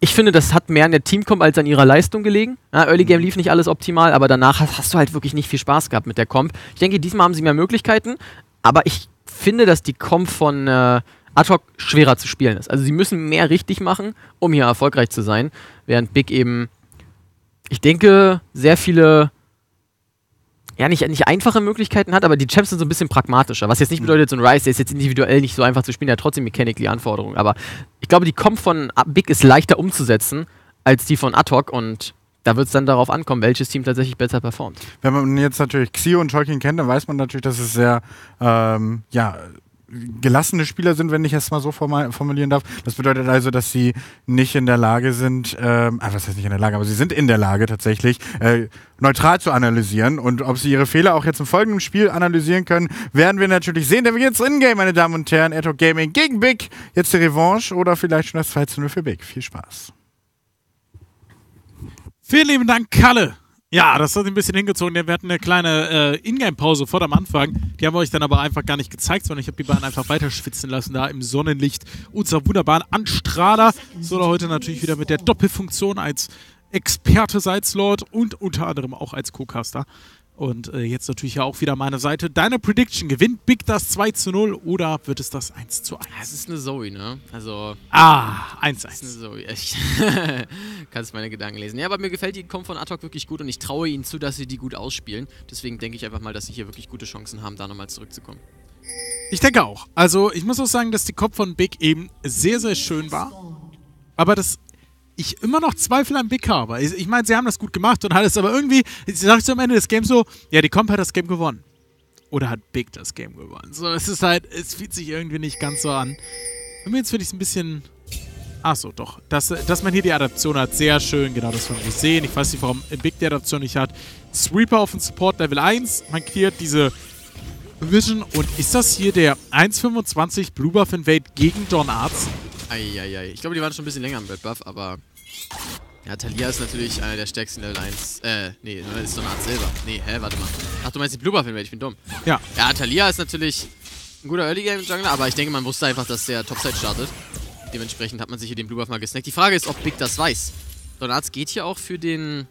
Ich finde, das hat mehr an der Teamcomp als an ihrer Leistung gelegen. Ja, Early Game lief nicht alles optimal, aber danach hast du halt wirklich nicht viel Spaß gehabt mit der Comp. Ich denke, diesmal haben sie mehr Möglichkeiten, aber ich finde, dass die Comp von äh, Ad-Hoc schwerer zu spielen ist. Also sie müssen mehr richtig machen, um hier erfolgreich zu sein, während Big eben, ich denke, sehr viele... ja, nicht, nicht einfache Möglichkeiten hat, aber die Champs sind so ein bisschen pragmatischer. Was jetzt nicht bedeutet, so ein Rice, der ist jetzt individuell nicht so einfach zu spielen, der hat trotzdem mechanically Anforderungen. Aber ich glaube, die Comp von Big ist leichter umzusetzen als die von Ad-Hoc und da wird es dann darauf ankommen, welches Team tatsächlich besser performt. Wenn man jetzt natürlich Xio und Tolkien kennt, dann weiß man natürlich, dass es sehr, ähm, ja... gelassene Spieler sind, wenn ich es mal so formulieren darf. Das bedeutet also, dass sie nicht in der Lage sind, ähm, ah, was heißt nicht in der Lage, aber sie sind in der Lage tatsächlich, äh, neutral zu analysieren und ob sie ihre Fehler auch jetzt im folgenden Spiel analysieren können, werden wir natürlich sehen, denn wir gehen jetzt in-game, meine Damen und Herren, Ad-Hoc Gaming gegen Big, jetzt die Revanche oder vielleicht schon das zwei zu null für Big. Viel Spaß. Vielen lieben Dank, Kalle. Ja, das hat ein bisschen hingezogen. Wir hatten eine kleine äh, Ingame-Pause vor dem Anfang. Die haben wir euch dann aber einfach gar nicht gezeigt, sondern ich habe die beiden einfach weiter schwitzen lassen, da im Sonnenlicht. Unser wunderbaren Anstrahler. So, heute natürlich wieder mit der Doppelfunktion als Experte, Salzlord und unter anderem auch als Co-Caster. Und äh, jetzt natürlich ja auch wieder meine Seite. Deine Prediction, gewinnt Big das zwei zu null oder wird es das eins zu eins? Es ist eine Zoe, ne? Also. Ah, eins zu eins. Es ist eine Zoe. Ich kannst meine Gedanken lesen. Ja, aber mir gefällt die Comp von Ad-Hoc wirklich gut und ich traue ihnen zu, dass sie die gut ausspielen. Deswegen denke ich einfach mal, dass sie hier wirklich gute Chancen haben, da nochmal zurückzukommen. Ich denke auch. Also, ich muss auch sagen, dass die Comp von Big eben sehr, sehr schön war. Aber das. Ich immer noch Zweifel an Big habe. Ich, ich meine, sie haben das gut gemacht und alles, aber irgendwie, ich sage es am Ende des Games so, ja, die Comp hat das Game gewonnen. Oder hat Big das Game gewonnen. So, es ist halt, es fühlt sich irgendwie nicht ganz so an. Und jetzt finde ich es ein bisschen... Ach so, doch. Dass, dass man hier die Adaption hat, sehr schön. Genau, das wollen wir sehen. Ich weiß nicht, warum Big die Adaption nicht hat. Sweeper auf dem Support Level eins. Man kreiert diese Vision. Und ist das hier der eins Komma fünfundzwanzig Blue Buff Invade gegen Donarts? Eieiei. Ich glaube, die waren schon ein bisschen länger im Red Buff, aber... Ja, Thalia ist natürlich einer der stärksten Level eins. Äh, nee, das ist Donarts selber. Nee, hä, warte mal. Ach, du meinst die Blue Buff Invade, ich bin dumm. Ja. Ja, Thalia ist natürlich ein guter Early-Game-Jungler, aber ich denke, man wusste einfach, dass der Topside startet. Dementsprechend hat man sich hier den Blue Buff mal gesnackt. Die Frage ist, ob Big das weiß. Donarts geht hier auch für den...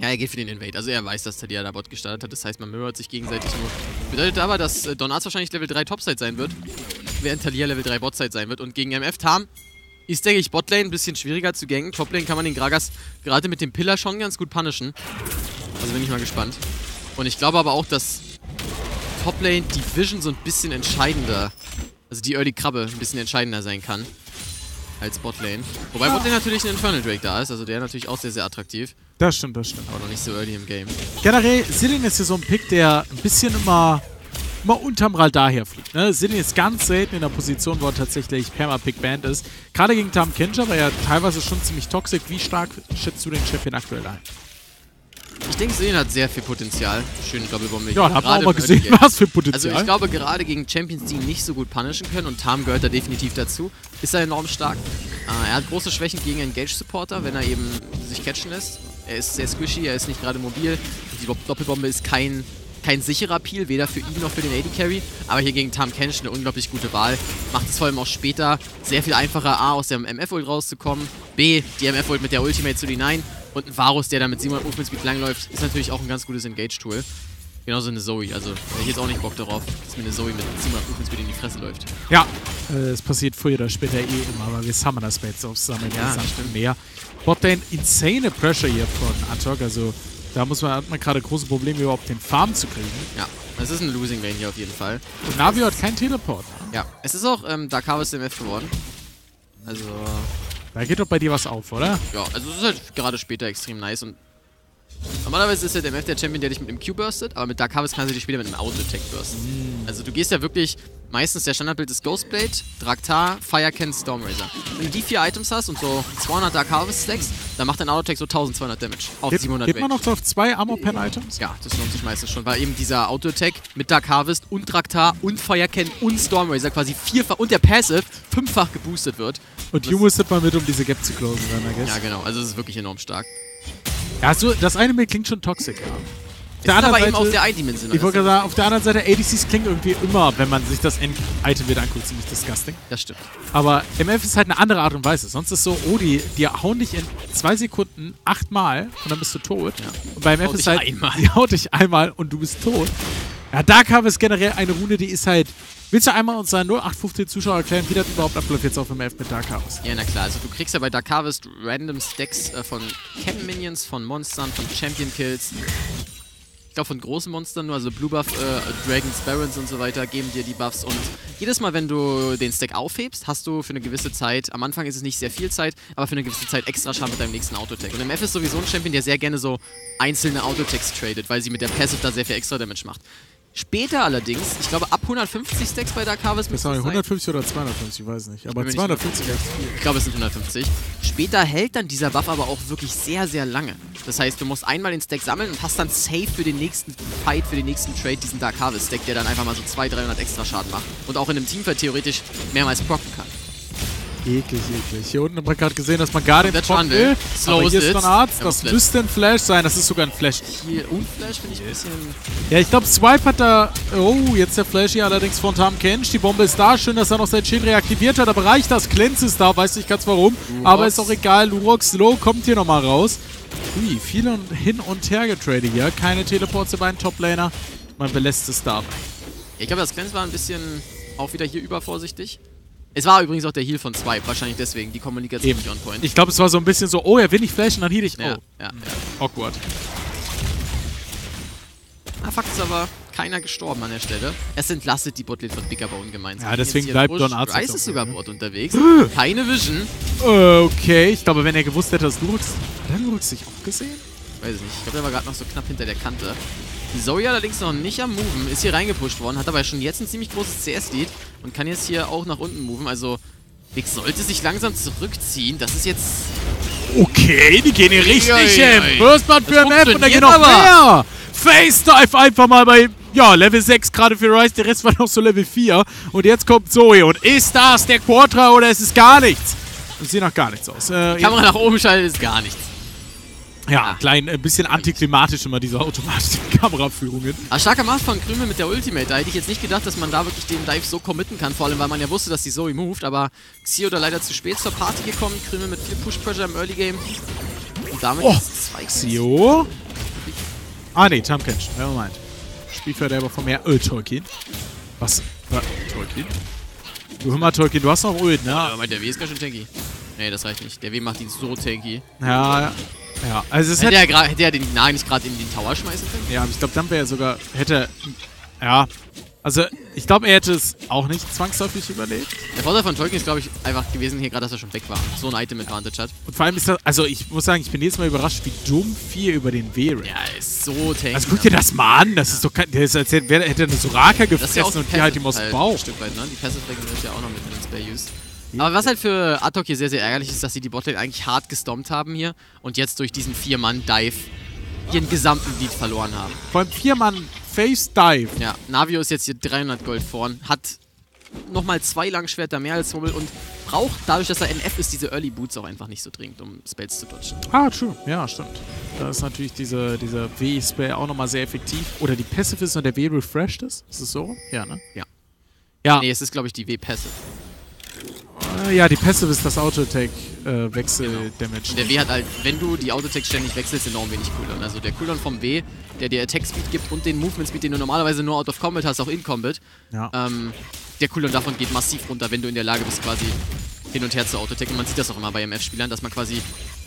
Ja, er geht für den Invade. Also er weiß, dass Thalia da Bot gestartet hat. Das heißt, man mirrort sich gegenseitig nur. Bedeutet aber, dass Donarts wahrscheinlich Level drei Topside sein wird, während Thalia Level drei Botside sein wird. Und gegen M F Tarm ist, denke ich, Botlane ein bisschen schwieriger zu gangen. Toplane kann man den Gragas gerade mit dem Pillar schon ganz gut punishen. Also bin ich mal gespannt. Und ich glaube aber auch, dass Toplane die Vision so ein bisschen entscheidender, also die Early Krabbe ein bisschen entscheidender sein kann als Botlane. Wobei Botlane natürlich ein Infernal Drake da ist, also der natürlich auch sehr, sehr attraktiv. Das stimmt, das stimmt. Aber noch nicht so early im Game. Generell, Sillin ist hier so ein Pick, der ein bisschen immer... mal unterm Radar herfliegt. Ne? Sillin ist ganz selten in der Position, wo er tatsächlich Perma-Pick-Band ist. Gerade gegen Tam Kenja war er teilweise schon ziemlich toxisch. Wie stark schätzt du den Champion aktuell ein? Ich denke, Sillin hat sehr viel Potenzial. Schöne Doppelbombe. Ja, haben wir auch mal gesehen, was für Potenzial. Also ich glaube, gerade gegen Champions, die nicht so gut punishen können, und Tam gehört da definitiv dazu, ist er enorm stark. Er hat große Schwächen gegen Engage-Supporter, wenn er eben sich catchen lässt. Er ist sehr squishy, er ist nicht gerade mobil. Die Doppelbombe ist kein kein sicherer Peel, weder für ihn noch für den A D Carry, aber hier gegen Tam Kench eine unglaublich gute Wahl. Macht es vor allem auch später sehr viel einfacher, A, aus dem M F-Ult rauszukommen, B, die M F-Ult mit der Ultimate zu denyen und ein Varus, der da mit siebenhundert Movement Speed langläuft, ist natürlich auch ein ganz gutes Engage-Tool. Genauso eine Zoe, also ich jetzt auch nicht Bock darauf, dass mir eine Zoe mit ziemlich gut ins Bild in die Fresse läuft. Ja, es äh, passiert früher oder später eh immer, weil wir Summoners Baits aufsammeln, ja, das stimmt mehr. Botlane, insane Pressure hier von Ad-Hoc, also da muss man, hat man gerade große Probleme, überhaupt den Farm zu kriegen. Ja, es ist ein Losing Lane hier auf jeden Fall. Und Navio hat keinen Teleport. Ja, es ist auch ähm, Darkharvest M F geworden. Also... Da geht doch bei dir was auf, oder? Ja, also es ist halt gerade später extrem nice und normalerweise ist ja der M F der Champion, der dich mit einem Q burstet, aber mit Dark Harvest kannst du dich später mit einem Auto-Attack bursten. Mm. Also du gehst ja wirklich, meistens der Standardbild ist Ghostblade, Draktar, Firecan, Stormraiser. Wenn du die vier Items hast und so zweihundert Dark Harvest Stacks, dann macht dein Auto-Attack so zwölfhundert Damage auf Ge siebenhundert Geht Range. Man noch so auf zwei Armor-Pen-Items? Ja, das lohnt sich meistens schon, weil eben dieser Auto-Attack mit Dark Harvest und Draktar und Firecan und Stormraiser quasi vierfach und der Passive fünffach geboostet wird. Und you musstet mal mit, um diese Gap zu closen dann, I guess. Ja genau, also es ist wirklich enorm stark. Ja, so, das eine Bild klingt schon toxisch, ja. Der ist aber Seite, eben auf der eindimensionalen. Ich wollte gerade sagen, auf der anderen Seite, A D Cs klingen irgendwie immer, wenn man sich das End-Item wieder anguckt, ziemlich disgusting. Das stimmt. Aber M F ist halt eine andere Art und Weise. Sonst ist so, oh, die, die hauen dich in zwei Sekunden achtmal und dann bist du tot. Ja. Und bei M F ist halt, einmal. Die haut dich einmal und du bist tot. Ja, Dark Harvest ist generell eine Rune, die ist halt... Willst du einmal unseren null acht fünfzehn Zuschauer erklären, wie das überhaupt abläuft jetzt auf dem M F mit Dark Harvest? Ja, na klar. Also du kriegst ja bei Dark Harvest random Stacks äh, von Camp-Minions, von Monstern, von Champion-Kills. Ich glaube von großen Monstern nur, also Blue Buff, äh, Dragons, Barons und so weiter geben dir die Buffs und jedes Mal, wenn du den Stack aufhebst, hast du für eine gewisse Zeit, am Anfang ist es nicht sehr viel Zeit, aber für eine gewisse Zeit extra Schaden mit deinem nächsten Auto-Attack. Und M F ist sowieso ein Champion, der sehr gerne so einzelne Auto-Attacks tradet, weil sie mit der Passive da sehr viel extra Damage macht. Später allerdings, ich glaube ab hundertfünfzig Stacks bei Dark Harvest müssen es sein. hundertfünfzig oder zweihundertfünfzig, ich weiß nicht. Aber zweihundertfünfzig ist viel. Ich glaube es sind hundertfünfzig. Später hält dann dieser Buff aber auch wirklich sehr, sehr lange. Das heißt, du musst einmal den Stack sammeln und hast dann safe für den nächsten Fight, für den nächsten Trade diesen Dark Harvest Stack, der dann einfach mal so zweihundert, dreihundert extra Schaden macht. Und auch in einem Teamfight theoretisch mehrmals procken kann. Eklig, eklig. Hier unten hat man gerade gesehen, dass man gar den Proc will. Slow aber hier ist Donarts, ja, das müsste ein Flash sein, das ist sogar ein Flash. Hier und Flash finde ich ein bisschen... Ja, ich glaube Swipe hat da... Oh, jetzt der Flash hier allerdings von Tam Kench. Die Bombe ist da, schön, dass er noch sein Schild reaktiviert hat, aber reicht das? Cleanse ist da, weiß nicht ganz warum, Lurox. Aber ist auch egal. Lurox Low kommt hier nochmal raus. Ui, viel hin und her getradet hier. Keine Teleports über einen Top-Laner. Man belässt es dabei. Ich glaube, das Cleanse war ein bisschen auch wieder hier übervorsichtig. Es war übrigens auch der Heal von Swipe, wahrscheinlich deswegen, die Kommunikation Eben. Nicht on point. Ich glaube, es war so ein bisschen so, oh, er will nicht flashen, dann heal ich, oh. Ja, ja, ja. Awkward. Na, Fakt ist aber, keiner gestorben an der Stelle. Es entlastet die Botlane von Big Abone gemeinsam. Ja, deswegen bleibt Donarts. Rice ist über Bord unterwegs, keine Vision. Okay, ich glaube, wenn er gewusst hätte, dass Lurox... Hat er Lurox sich auch gesehen? Weiß ich nicht, ich glaube, der war gerade noch so knapp hinter der Kante. Die Zoe allerdings noch nicht am Moven, ist hier reingepusht worden, hat aber schon jetzt ein ziemlich großes C S-Lead und kann jetzt hier auch nach unten moven, also Vix sollte sich langsam zurückziehen, das ist jetzt... Okay, die gehen hier richtig hin, First Blood für M F und da geht noch mehr! Face-Dive einfach mal bei... Ja, Level sechs gerade für Rice, der Rest war noch so Level vier und jetzt kommt Zoe und ist das der Quadra oder ist es gar nichts? Das sieht nach gar nichts aus. Äh, die Kamera nach oben schalten ist gar nichts. Ja, klein, ein bisschen antiklimatisch immer diese automatischen Kameraführungen. Also starker Maß von Krümel mit der Ultimate, da hätte ich jetzt nicht gedacht, dass man da wirklich den Dive so committen kann, vor allem weil man ja wusste, dass die Zoe moved, aber Xio da leider zu spät zur Party gekommen, Krümel mit viel Push-Pressure im Early Game. Und damit oh, ist zwei Xio. Ah ne, Tam Kench, nevermind. Spielverderber von mir, Öl Tolkien. Was? Öl Tolkien? Du hör mal, Tolkien, du hast noch Ult, ne? Ja, aber der W ist ganz schön tanky. Ne, das reicht nicht, der W macht ihn so tanky. Ja, ja. Ja, also es hätte, hätte, er hätte er den Nagel nicht gerade in den Tower schmeißen können? Ja, aber ich glaube, dann wäre er sogar... Hätte... Ja... Also, ich glaube, er hätte es auch nicht zwangsläufig überlebt. Der Vorteil von Tolkien ist, glaube ich, einfach gewesen hier gerade, dass er schon weg war. So ein Item Advantage hat. Und vor allem ist das... Also, ich muss sagen, ich bin jedes Mal überrascht, wie dumm viel über den W-Rank. Ja, er ist so tanky. Also, guck dir das mal an. Das ja. ist doch kein... Der ist, als hätte, hätte er eine Soraka gefressen ja und die halt ihm aus dem Bauch. Ein Stück weit, ne? Die Passive sind ja auch noch mit in den Spare Use. Aber was halt für Ad-Hoc hier sehr, sehr ärgerlich ist, dass sie die Botlane eigentlich hart gestompt haben hier und jetzt durch diesen Vier-Mann-Dive ihren gesamten Lead verloren haben. Vor allem Vier-Mann-Face-Dive. Ja, Navio ist jetzt hier dreihundert Gold vorn, hat nochmal zwei Langschwerter mehr als Hummel und braucht, dadurch, dass er N F ist, diese Early Boots auch einfach nicht so dringend, um Spells zu dodgen. Ah, true. Ja, stimmt. Da ist natürlich dieser, dieser W-Spell auch nochmal sehr effektiv. Oder die Passive ist und der W refreshed ist. Ist es so? Ja, ne? Ja. Ja. Nee, es ist, glaube ich, die W-Passive. Ja, die Passive ist das Auto-Attack-Wechsel-Damage. Genau. Und der W hat halt, wenn du die Auto-Attack ständig wechselst, enorm wenig Cooldown. Also der Cooldown vom W, der dir Attack-Speed gibt und den Movement-Speed, den du normalerweise nur out of Combat hast, auch in Combat, ja. ähm, der Cooldown davon geht massiv runter, wenn du in der Lage bist, quasi hin und her zu Auto-Attacken. Und man sieht das auch immer bei M F-Spielern, dass man quasi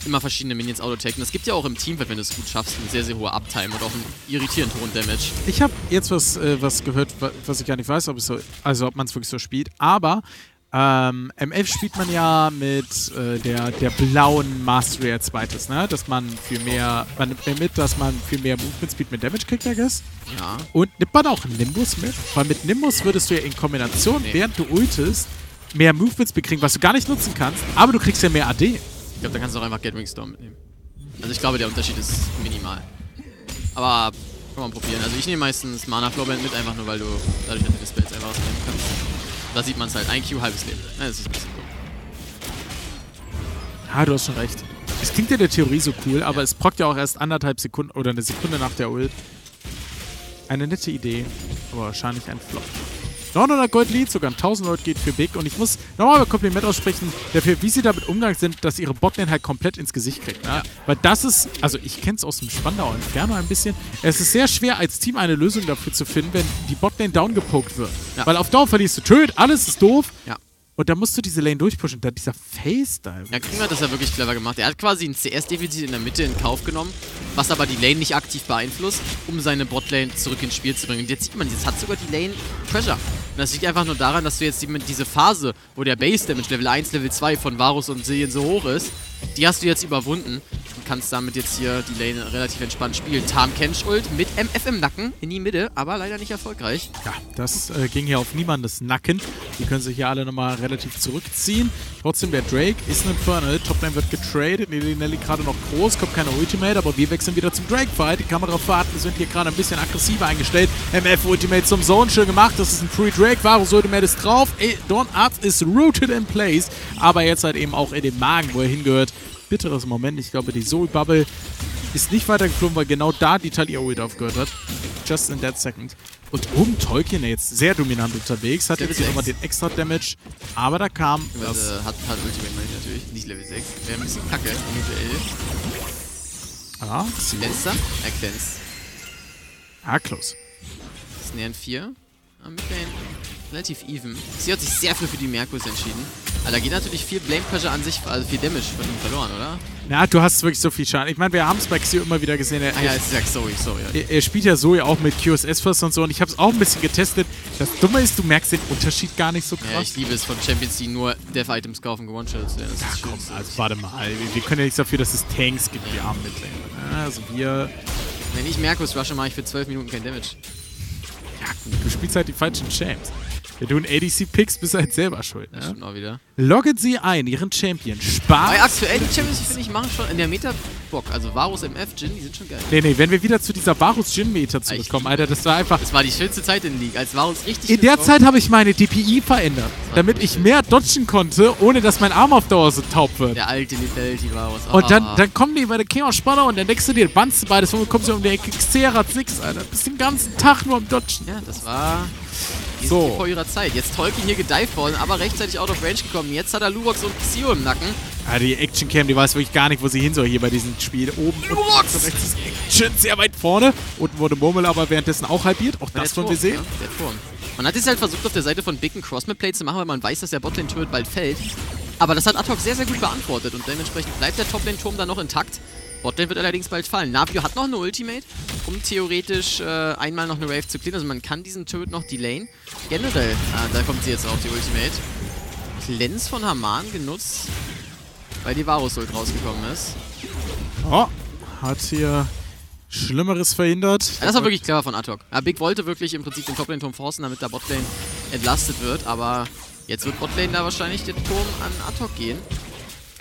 immer verschiedene Minions Auto-Attacken. Das gibt ja auch im Teamfight, wenn du es gut schaffst, eine sehr, sehr hohe Uptime und auch einen irritierend hohen Damage. Ich habe jetzt was, äh, was gehört, was ich gar nicht weiß, ob es so, also ob man es wirklich so spielt, aber Ähm, M F spielt man ja mit äh, der, der blauen Mastery als zweites, ne? Dass man viel mehr, man nimmt mehr mit, dass man viel mehr Movement Speed mit Damage kriegt, I guess. Ja. Und nimmt man auch Nimbus mit? Weil mit Nimbus würdest du ja in Kombination, nee. während du ultest, mehr Movement Speed kriegen, was du gar nicht nutzen kannst, aber du kriegst ja mehr A D. Ich glaube, da kannst du auch einfach Gathering Storm mitnehmen. Also ich glaube, der Unterschied ist minimal. Aber kann man probieren. Also ich nehme meistens Mana Flowband mit, einfach nur, weil du dadurch halt die Spells einfach was nehmen kannst. Da sieht man es halt. Ein Q, halbes Leben. Ja, das ist ein bisschen cool. Ah, du hast schon recht. Es klingt ja in der Theorie so cool, aber ja. es prockt ja auch erst anderthalb Sekunden oder eine Sekunde nach der Ult. Eine nette Idee, aber wahrscheinlich ein Flop. neunhundert Gold Lead, sogar ein tausend Gold geht für Big. Und ich muss nochmal ein Kompliment aussprechen dafür, wie sie damit umgegangen sind, dass ihre Botlane halt komplett ins Gesicht kriegt. Ne? Ja. Weil das ist, also ich kenne es aus dem Spandauer Inferno ein bisschen, es ist sehr schwer als Team eine Lösung dafür zu finden, wenn die Botlane downgepokt wird. Ja. Weil auf Down verlierst du töd, alles ist doof. Ja. Und da musst du diese Lane durchpushen. Da dieser Face-Dive. Ja, Krümel hat das ja wirklich clever gemacht. Er hat quasi ein C S-Defizit in der Mitte in Kauf genommen, was aber die Lane nicht aktiv beeinflusst, um seine Botlane zurück ins Spiel zu bringen. Und jetzt sieht man, jetzt hat sogar die Lane Pressure. Und das liegt einfach nur daran, dass du jetzt diese Phase, wo der Base-Damage Level eins, Level zwei von Varus und Zillion so hoch ist, die hast du jetzt überwunden und kannst damit jetzt hier die Lane relativ entspannt spielen. Tarm Kench-Ult mit M F im Nacken in die Mitte, aber leider nicht erfolgreich. Ja, das äh, ging hier auf niemandes Nacken. Die können sich hier alle nochmal relativ zurückziehen. Trotzdem, der Drake ist ein Infernal. Toplane wird getradet. Nilly Nelly gerade noch groß, kommt keine Ultimate, aber wir wechseln wieder zum Drake-Fight. Die Kamerafahrten sind hier gerade ein bisschen aggressiver eingestellt. M F-Ultimate zum Zone, schön gemacht. Das ist ein Free Drake. Varus Ultimate ist drauf. Donarts ist rooted in place, aber jetzt halt eben auch in den Magen, wo er hingehört. Bitteres Moment. Ich glaube, die Soul-Bubble ist nicht weitergeflogen, weil genau da die Talia Ult aufgehört hat. Just in that second. Und oben Tolkien jetzt sehr dominant unterwegs. Hat jetzt nochmal den extra Damage. Aber da kam. Das hat, hat Ultimate Mage natürlich. Nicht Level sechs. Wäre ein bisschen kacke. Ah, Glänzer. Er glänzt. Ah, close. Das ist näher vier. Am Midlane. Relativ even. Sie hat sich sehr viel für die Merkus entschieden. Aber da geht natürlich viel Blame Pressure an sich, also viel Damage von ihm verloren, oder? Na, du hast wirklich so viel Schaden. Ich meine, wir haben es bei Xio immer wieder gesehen. Er, ah ja, er, ist ja Zoe, sorry. Er, er spielt ja Zoe auch mit Q S S-First und so und ich habe es auch ein bisschen getestet. Das Dumme ist, du merkst den Unterschied gar nicht so krass. Ja, ich liebe es von Champions, die nur Death-Items kaufen, One-Shots. Ja, komm, also warte mal. Wir können ja nichts dafür, dass es Tanks gibt, die armen Midlaner. Also wir... Wenn ich Merkus rushe, mache ich für zwölf Minuten kein Damage. Ja, gut. Du spielst halt die falschen Champs. Wenn du ein A D C-Picks bist, halt selber schuld. Das stimmt auch wieder. Loggen sie ein, ihren Champion. Spaß. Bei aktuellen Champions, finde ich, machen schon in der Meta Bock. Also Varus, M F, Jhin, die sind schon geil. Nee, nee, wenn wir wieder zu dieser Varus-Jhin-Meta zurückkommen, Alter, das war einfach... Das war die schönste Zeit in der League, als Varus richtig... In der Zeit habe ich meine D P I verändert, damit ich mehr dodgen konnte, ohne dass mein Arm auf Dauer so taub wird. Der alte Lethality Varus. Oh. Und dann, dann kommen die bei der King of Spanner und der nächste dir banzt beides, wo kommen sie um der Xerath sechs, Alter. Du bist den ganzen Tag nur am Dodgen. Ja, das war... So. Vor ihrer Zeit. Jetzt Tolkien hier gedived worden, aber rechtzeitig out of range gekommen. Jetzt hat er Lurox und Xio im Nacken. Ja, die Action-Cam, die weiß wirklich gar nicht, wo sie hin soll hier bei diesem Spiel. Oben Lurox! Und rechts ist Action sehr weit vorne. Unten wurde Murmel aber währenddessen auch halbiert. Auch das wollen wir sehen. Ja, man hat jetzt halt versucht, auf der Seite von Big ein Cross-Map-Play zu machen, weil man weiß, dass der Botlane-Turret bald fällt. Aber das hat Ad-Hoc sehr, sehr gut beantwortet und dementsprechend bleibt der Top-Lane-Turm dann noch intakt. Botlane wird allerdings bald fallen. Navio hat noch eine Ultimate, um theoretisch äh, einmal noch eine Wave zu clearen. Also man kann diesen Turret noch delayen. Generell, ah, da kommt sie jetzt auch, die Ultimate. Cleanse von Hamann genutzt, weil die Varus-Ult rausgekommen ist. Oh, hat hier Schlimmeres verhindert. Ja, das war wirklich clever von Ad-Hoc. Ja, Big wollte wirklich im Prinzip den Top-Lane-Turm forcen, damit der Botlane entlastet wird. Aber jetzt wird Botlane da wahrscheinlich den Turm an Ad-Hoc gehen.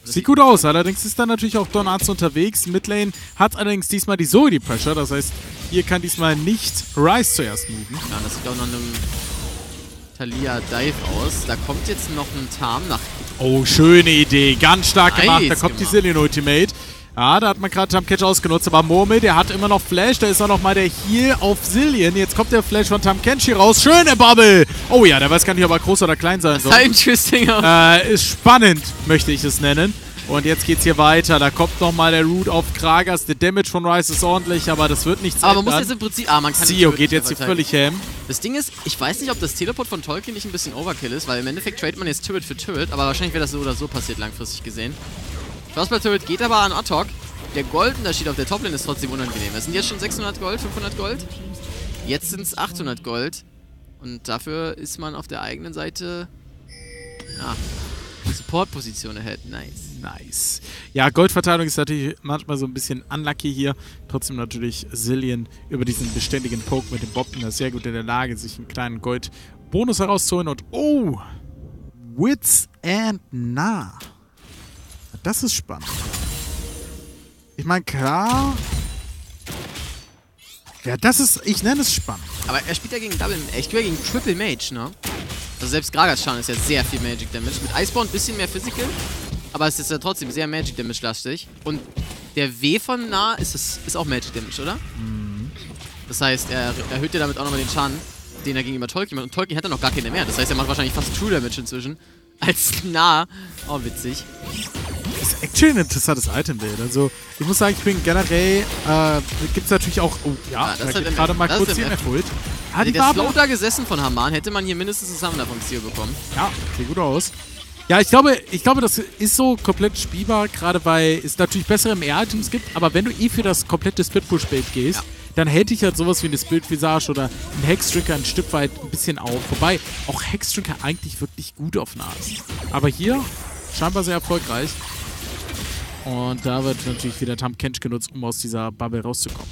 Das sieht gut aus, allerdings ist da natürlich auch Donarts unterwegs. Midlane hat allerdings diesmal die Zoe die Pressure, das heißt, hier kann diesmal nicht Ryze zuerst moven. Ja, das sieht auch noch einem Thalia Dive aus. Da kommt jetzt noch ein Tarm nach. Oh, schöne Idee. Ganz stark nice gemacht. Da kommt gemacht. die Zillion Ultimate. Ja, da hat man gerade Tamcatcher ausgenutzt, aber Murmel, der hat immer noch Flash, da ist auch nochmal der Heal auf Zillion. Jetzt kommt der Flash von Tamkenshi raus, schöne Bubble! Oh ja, der weiß gar nicht, ob er groß oder klein sein soll. Äh, ist spannend, möchte ich es nennen. Und jetzt geht's hier weiter, da kommt nochmal der Root auf Kragas, der Damage von Ryze ist ordentlich, aber das wird nichts Aber ändern. Man muss jetzt im Prinzip... Ah, man kann Xio nicht geht jetzt hier völlig ham. Das Ding ist, ich weiß nicht, ob das Teleport von Tolkien nicht ein bisschen Overkill ist, weil im Endeffekt tradet man jetzt Turret für Turret, aber wahrscheinlich wäre das so oder so passiert, langfristig gesehen. Crossbow Turret geht aber an Ad-Hoc. Der Goldunterschied auf der Toplane ist trotzdem unangenehm. Es sind jetzt schon sechshundert Gold, fünfhundert Gold. Jetzt sind es achthundert Gold. Und dafür ist man auf der eigenen Seite... Ja, Support-Position erhält. Nice. Nice. Ja, Goldverteilung ist natürlich manchmal so ein bisschen unlucky hier. Trotzdem natürlich Zillion über diesen beständigen Poke mit dem Bobner sehr gut in der Lage, sich einen kleinen Goldbonus herauszuholen. Und oh! Wits and Nah. Das ist spannend. Ich meine, klar... Ja, das ist... Ich nenne es spannend. Aber er spielt ja gegen Double... Ich spiele ja gegen Triple Mage, ne? Also selbst Gragas Schaden ist ja sehr viel Magic Damage. Mit Iceborne ein bisschen mehr Physical, aber es ist ja trotzdem sehr Magic Damage-lastig. Und der W von Nah ist, es, ist auch Magic Damage, oder? Mhm. Das heißt, er erhöht ja damit auch nochmal den Schaden, den er gegenüber Tolkien macht. Und Tolkien hat ja noch gar keine mehr. Das heißt, er macht wahrscheinlich fast True Damage inzwischen. Als Nah. Oh, witzig. Das ist actually ein interessantes Item-Bild. Also, ich muss sagen, ich bin generell. Äh, gibt es natürlich auch. Oh, ja, ja das hat gerade mal kurz hier erfüllt. Ah, die nee, der Slow da gesessen von Hamann, hätte man hier mindestens einen Summoner vom Ziel bekommen. Ja, sieht gut aus. Ja, ich glaube, ich glaube, das ist so komplett spielbar, gerade weil es natürlich bessere M R-Items gibt, aber wenn du eh für das komplette Split-Push-Bild gehst, ja, dann hält dich halt sowas wie eine Split-Visage oder ein Hextricker ein Stück weit ein bisschen auf. Wobei auch Hextricker eigentlich wirklich gut auf Nah ist. Aber hier scheinbar sehr erfolgreich. Und da wird natürlich wieder Tamkench genutzt, um aus dieser Bubble rauszukommen.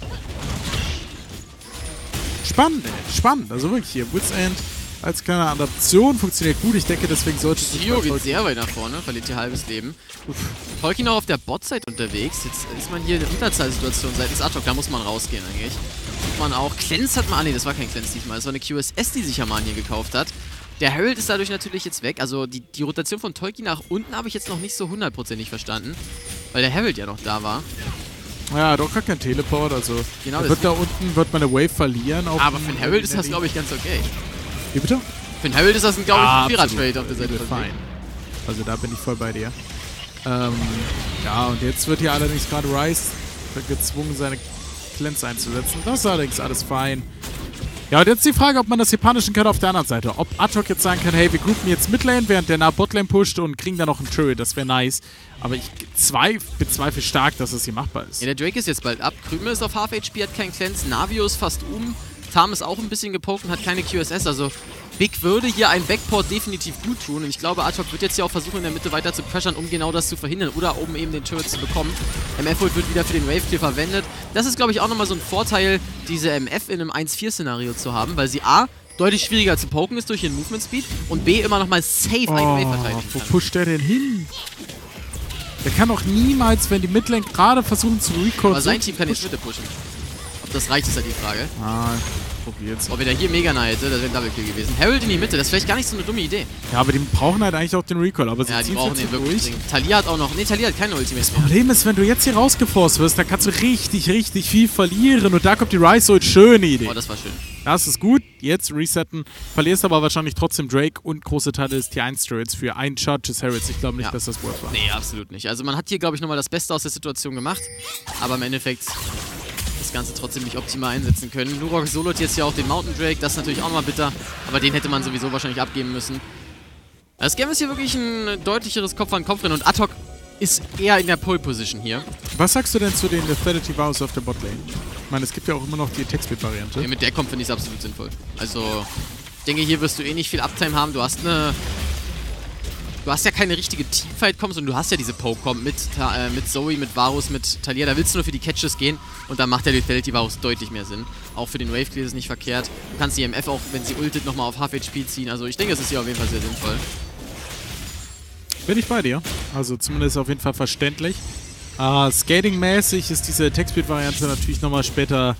Spannend, spannend. Also wirklich hier, Woods End als kleine Adaption funktioniert gut. Ich denke, deswegen sollte es... Xio geht sehr weit nach vorne, verliert ihr halbes Leben. Tolkien auch auf der Bot-Side unterwegs. Jetzt ist man hier in der Unterzahlsituation seitens Ad-Hoc. Da muss man rausgehen eigentlich. Und man auch... Cleanse hat man... Ah, nee, das war kein Cleanse diesmal. Das war eine Q S S, die sich Hamann hier gekauft hat. Der Herald ist dadurch natürlich jetzt weg. Also die, die Rotation von Tolkien nach unten habe ich jetzt noch nicht so hundertprozentig verstanden, weil der Herald ja noch da war. Ja, doch gar kein Teleport, also genau, wird da unten wird man eine Wave verlieren. Auf aber für den Herald ist das, glaube ich, ganz okay. Wie bitte? Für den Herald ist das, glaube ich, ein Pirat-Trade auf der Seite. Fein. Also da bin ich voll bei dir. Ähm, ja, und jetzt wird hier allerdings gerade Ryze gezwungen, seine Cleanse einzusetzen. Das ist allerdings alles fein. Ja, und jetzt die Frage, ob man das hier punishen kann auf der anderen Seite. Ob Ad-Hoc jetzt sagen kann, hey, wir groupen jetzt Midlane, während der Nah Botlane pusht und kriegen da noch einen Turret. Das wäre nice. Aber ich zweif bezweifle stark, dass das hier machbar ist. Ja, der Drake ist jetzt bald ab. Krümel ist auf Half H P, hat keinen Cleanse. Navio ist fast um. Tarm ist auch ein bisschen gepokt und hat keine Q S S. Also, Big würde hier einen Backport definitiv gut tun. Und ich glaube, Ad-Hoc wird jetzt hier auch versuchen, in der Mitte weiter zu pressern, um genau das zu verhindern. Oder oben eben den Turret zu bekommen. M F-Ult wird wieder für den Wave Clear verwendet. Das ist, glaube ich, auch nochmal so ein Vorteil, diese M F in einem eins vier-Szenario zu haben, weil sie A, deutlich schwieriger zu poken ist durch ihren Movement Speed und B, immer nochmal safe oh, einen Wave verteidigen kann. Wo pusht der denn hin? Der kann doch niemals, wenn die Midlane gerade versuchen zu recallen. Aber sein Team kann jetzt Mitte pushen. Ob das reicht, ist ja die Frage. Ah, probiert's. Ob er da hier mega nah hätte, das wäre ein Double Kill gewesen. Herald in die Mitte, das ist vielleicht gar nicht so eine dumme Idee. Ja, aber die brauchen halt eigentlich auch den Recall. Aber sie ja, die brauchen den wirklich dringend. Thalia hat auch noch. Ne, Thalia hat keine Ultimate. Das Problem ist, wenn du jetzt hier rausgeforst wirst, dann kannst du richtig, richtig viel verlieren. Und da kommt die Ryze-Ult. Schöne Idee. Oh, das war schön. Das ist gut. Jetzt resetten. Verlierst aber wahrscheinlich trotzdem Drake und große Teile des Tier eins Turrets für einen Charge des Heralds. Ich glaube nicht, ja. dass das worth war. Nee, absolut nicht. Also man hat hier, glaube ich, nochmal das Beste aus der Situation gemacht. Aber im Endeffekt das Ganze trotzdem nicht optimal einsetzen können. Lurox solot jetzt ja auch den Mountain Drake. Das ist natürlich auch mal bitter. Aber den hätte man sowieso wahrscheinlich abgeben müssen. Das Game ist hier wirklich ein deutlicheres Kopf-an-Kopf-Rennen. Und Ad-Hoc ist eher in der Pole-Position hier. Was sagst du denn zu den Lethality Vows auf der Botlane? Ich meine, es gibt ja auch immer noch die Attack-Speed-Variante. Ja, mit der kommt, finde ich es absolut sinnvoll. Also, ich denke, hier wirst du eh nicht viel Uptime haben. Du hast eine... Du hast ja keine richtige Teamfight-Comms und du hast ja diese Poke-Com mit, äh, mit Zoe, mit Varus, mit Thalia. Da willst du nur für die Catches gehen und dann macht der Lethality Varus deutlich mehr Sinn. Auch für den Wave-Clear ist nicht verkehrt. Du kannst die M F auch, wenn sie ultet, nochmal auf Half H P ziehen. Also ich denke, es ist hier auf jeden Fall sehr sinnvoll. Bin ich bei dir. Also zumindest auf jeden Fall verständlich. Uh, Skating-mäßig ist diese Attack-Speed-Variante natürlich nochmal später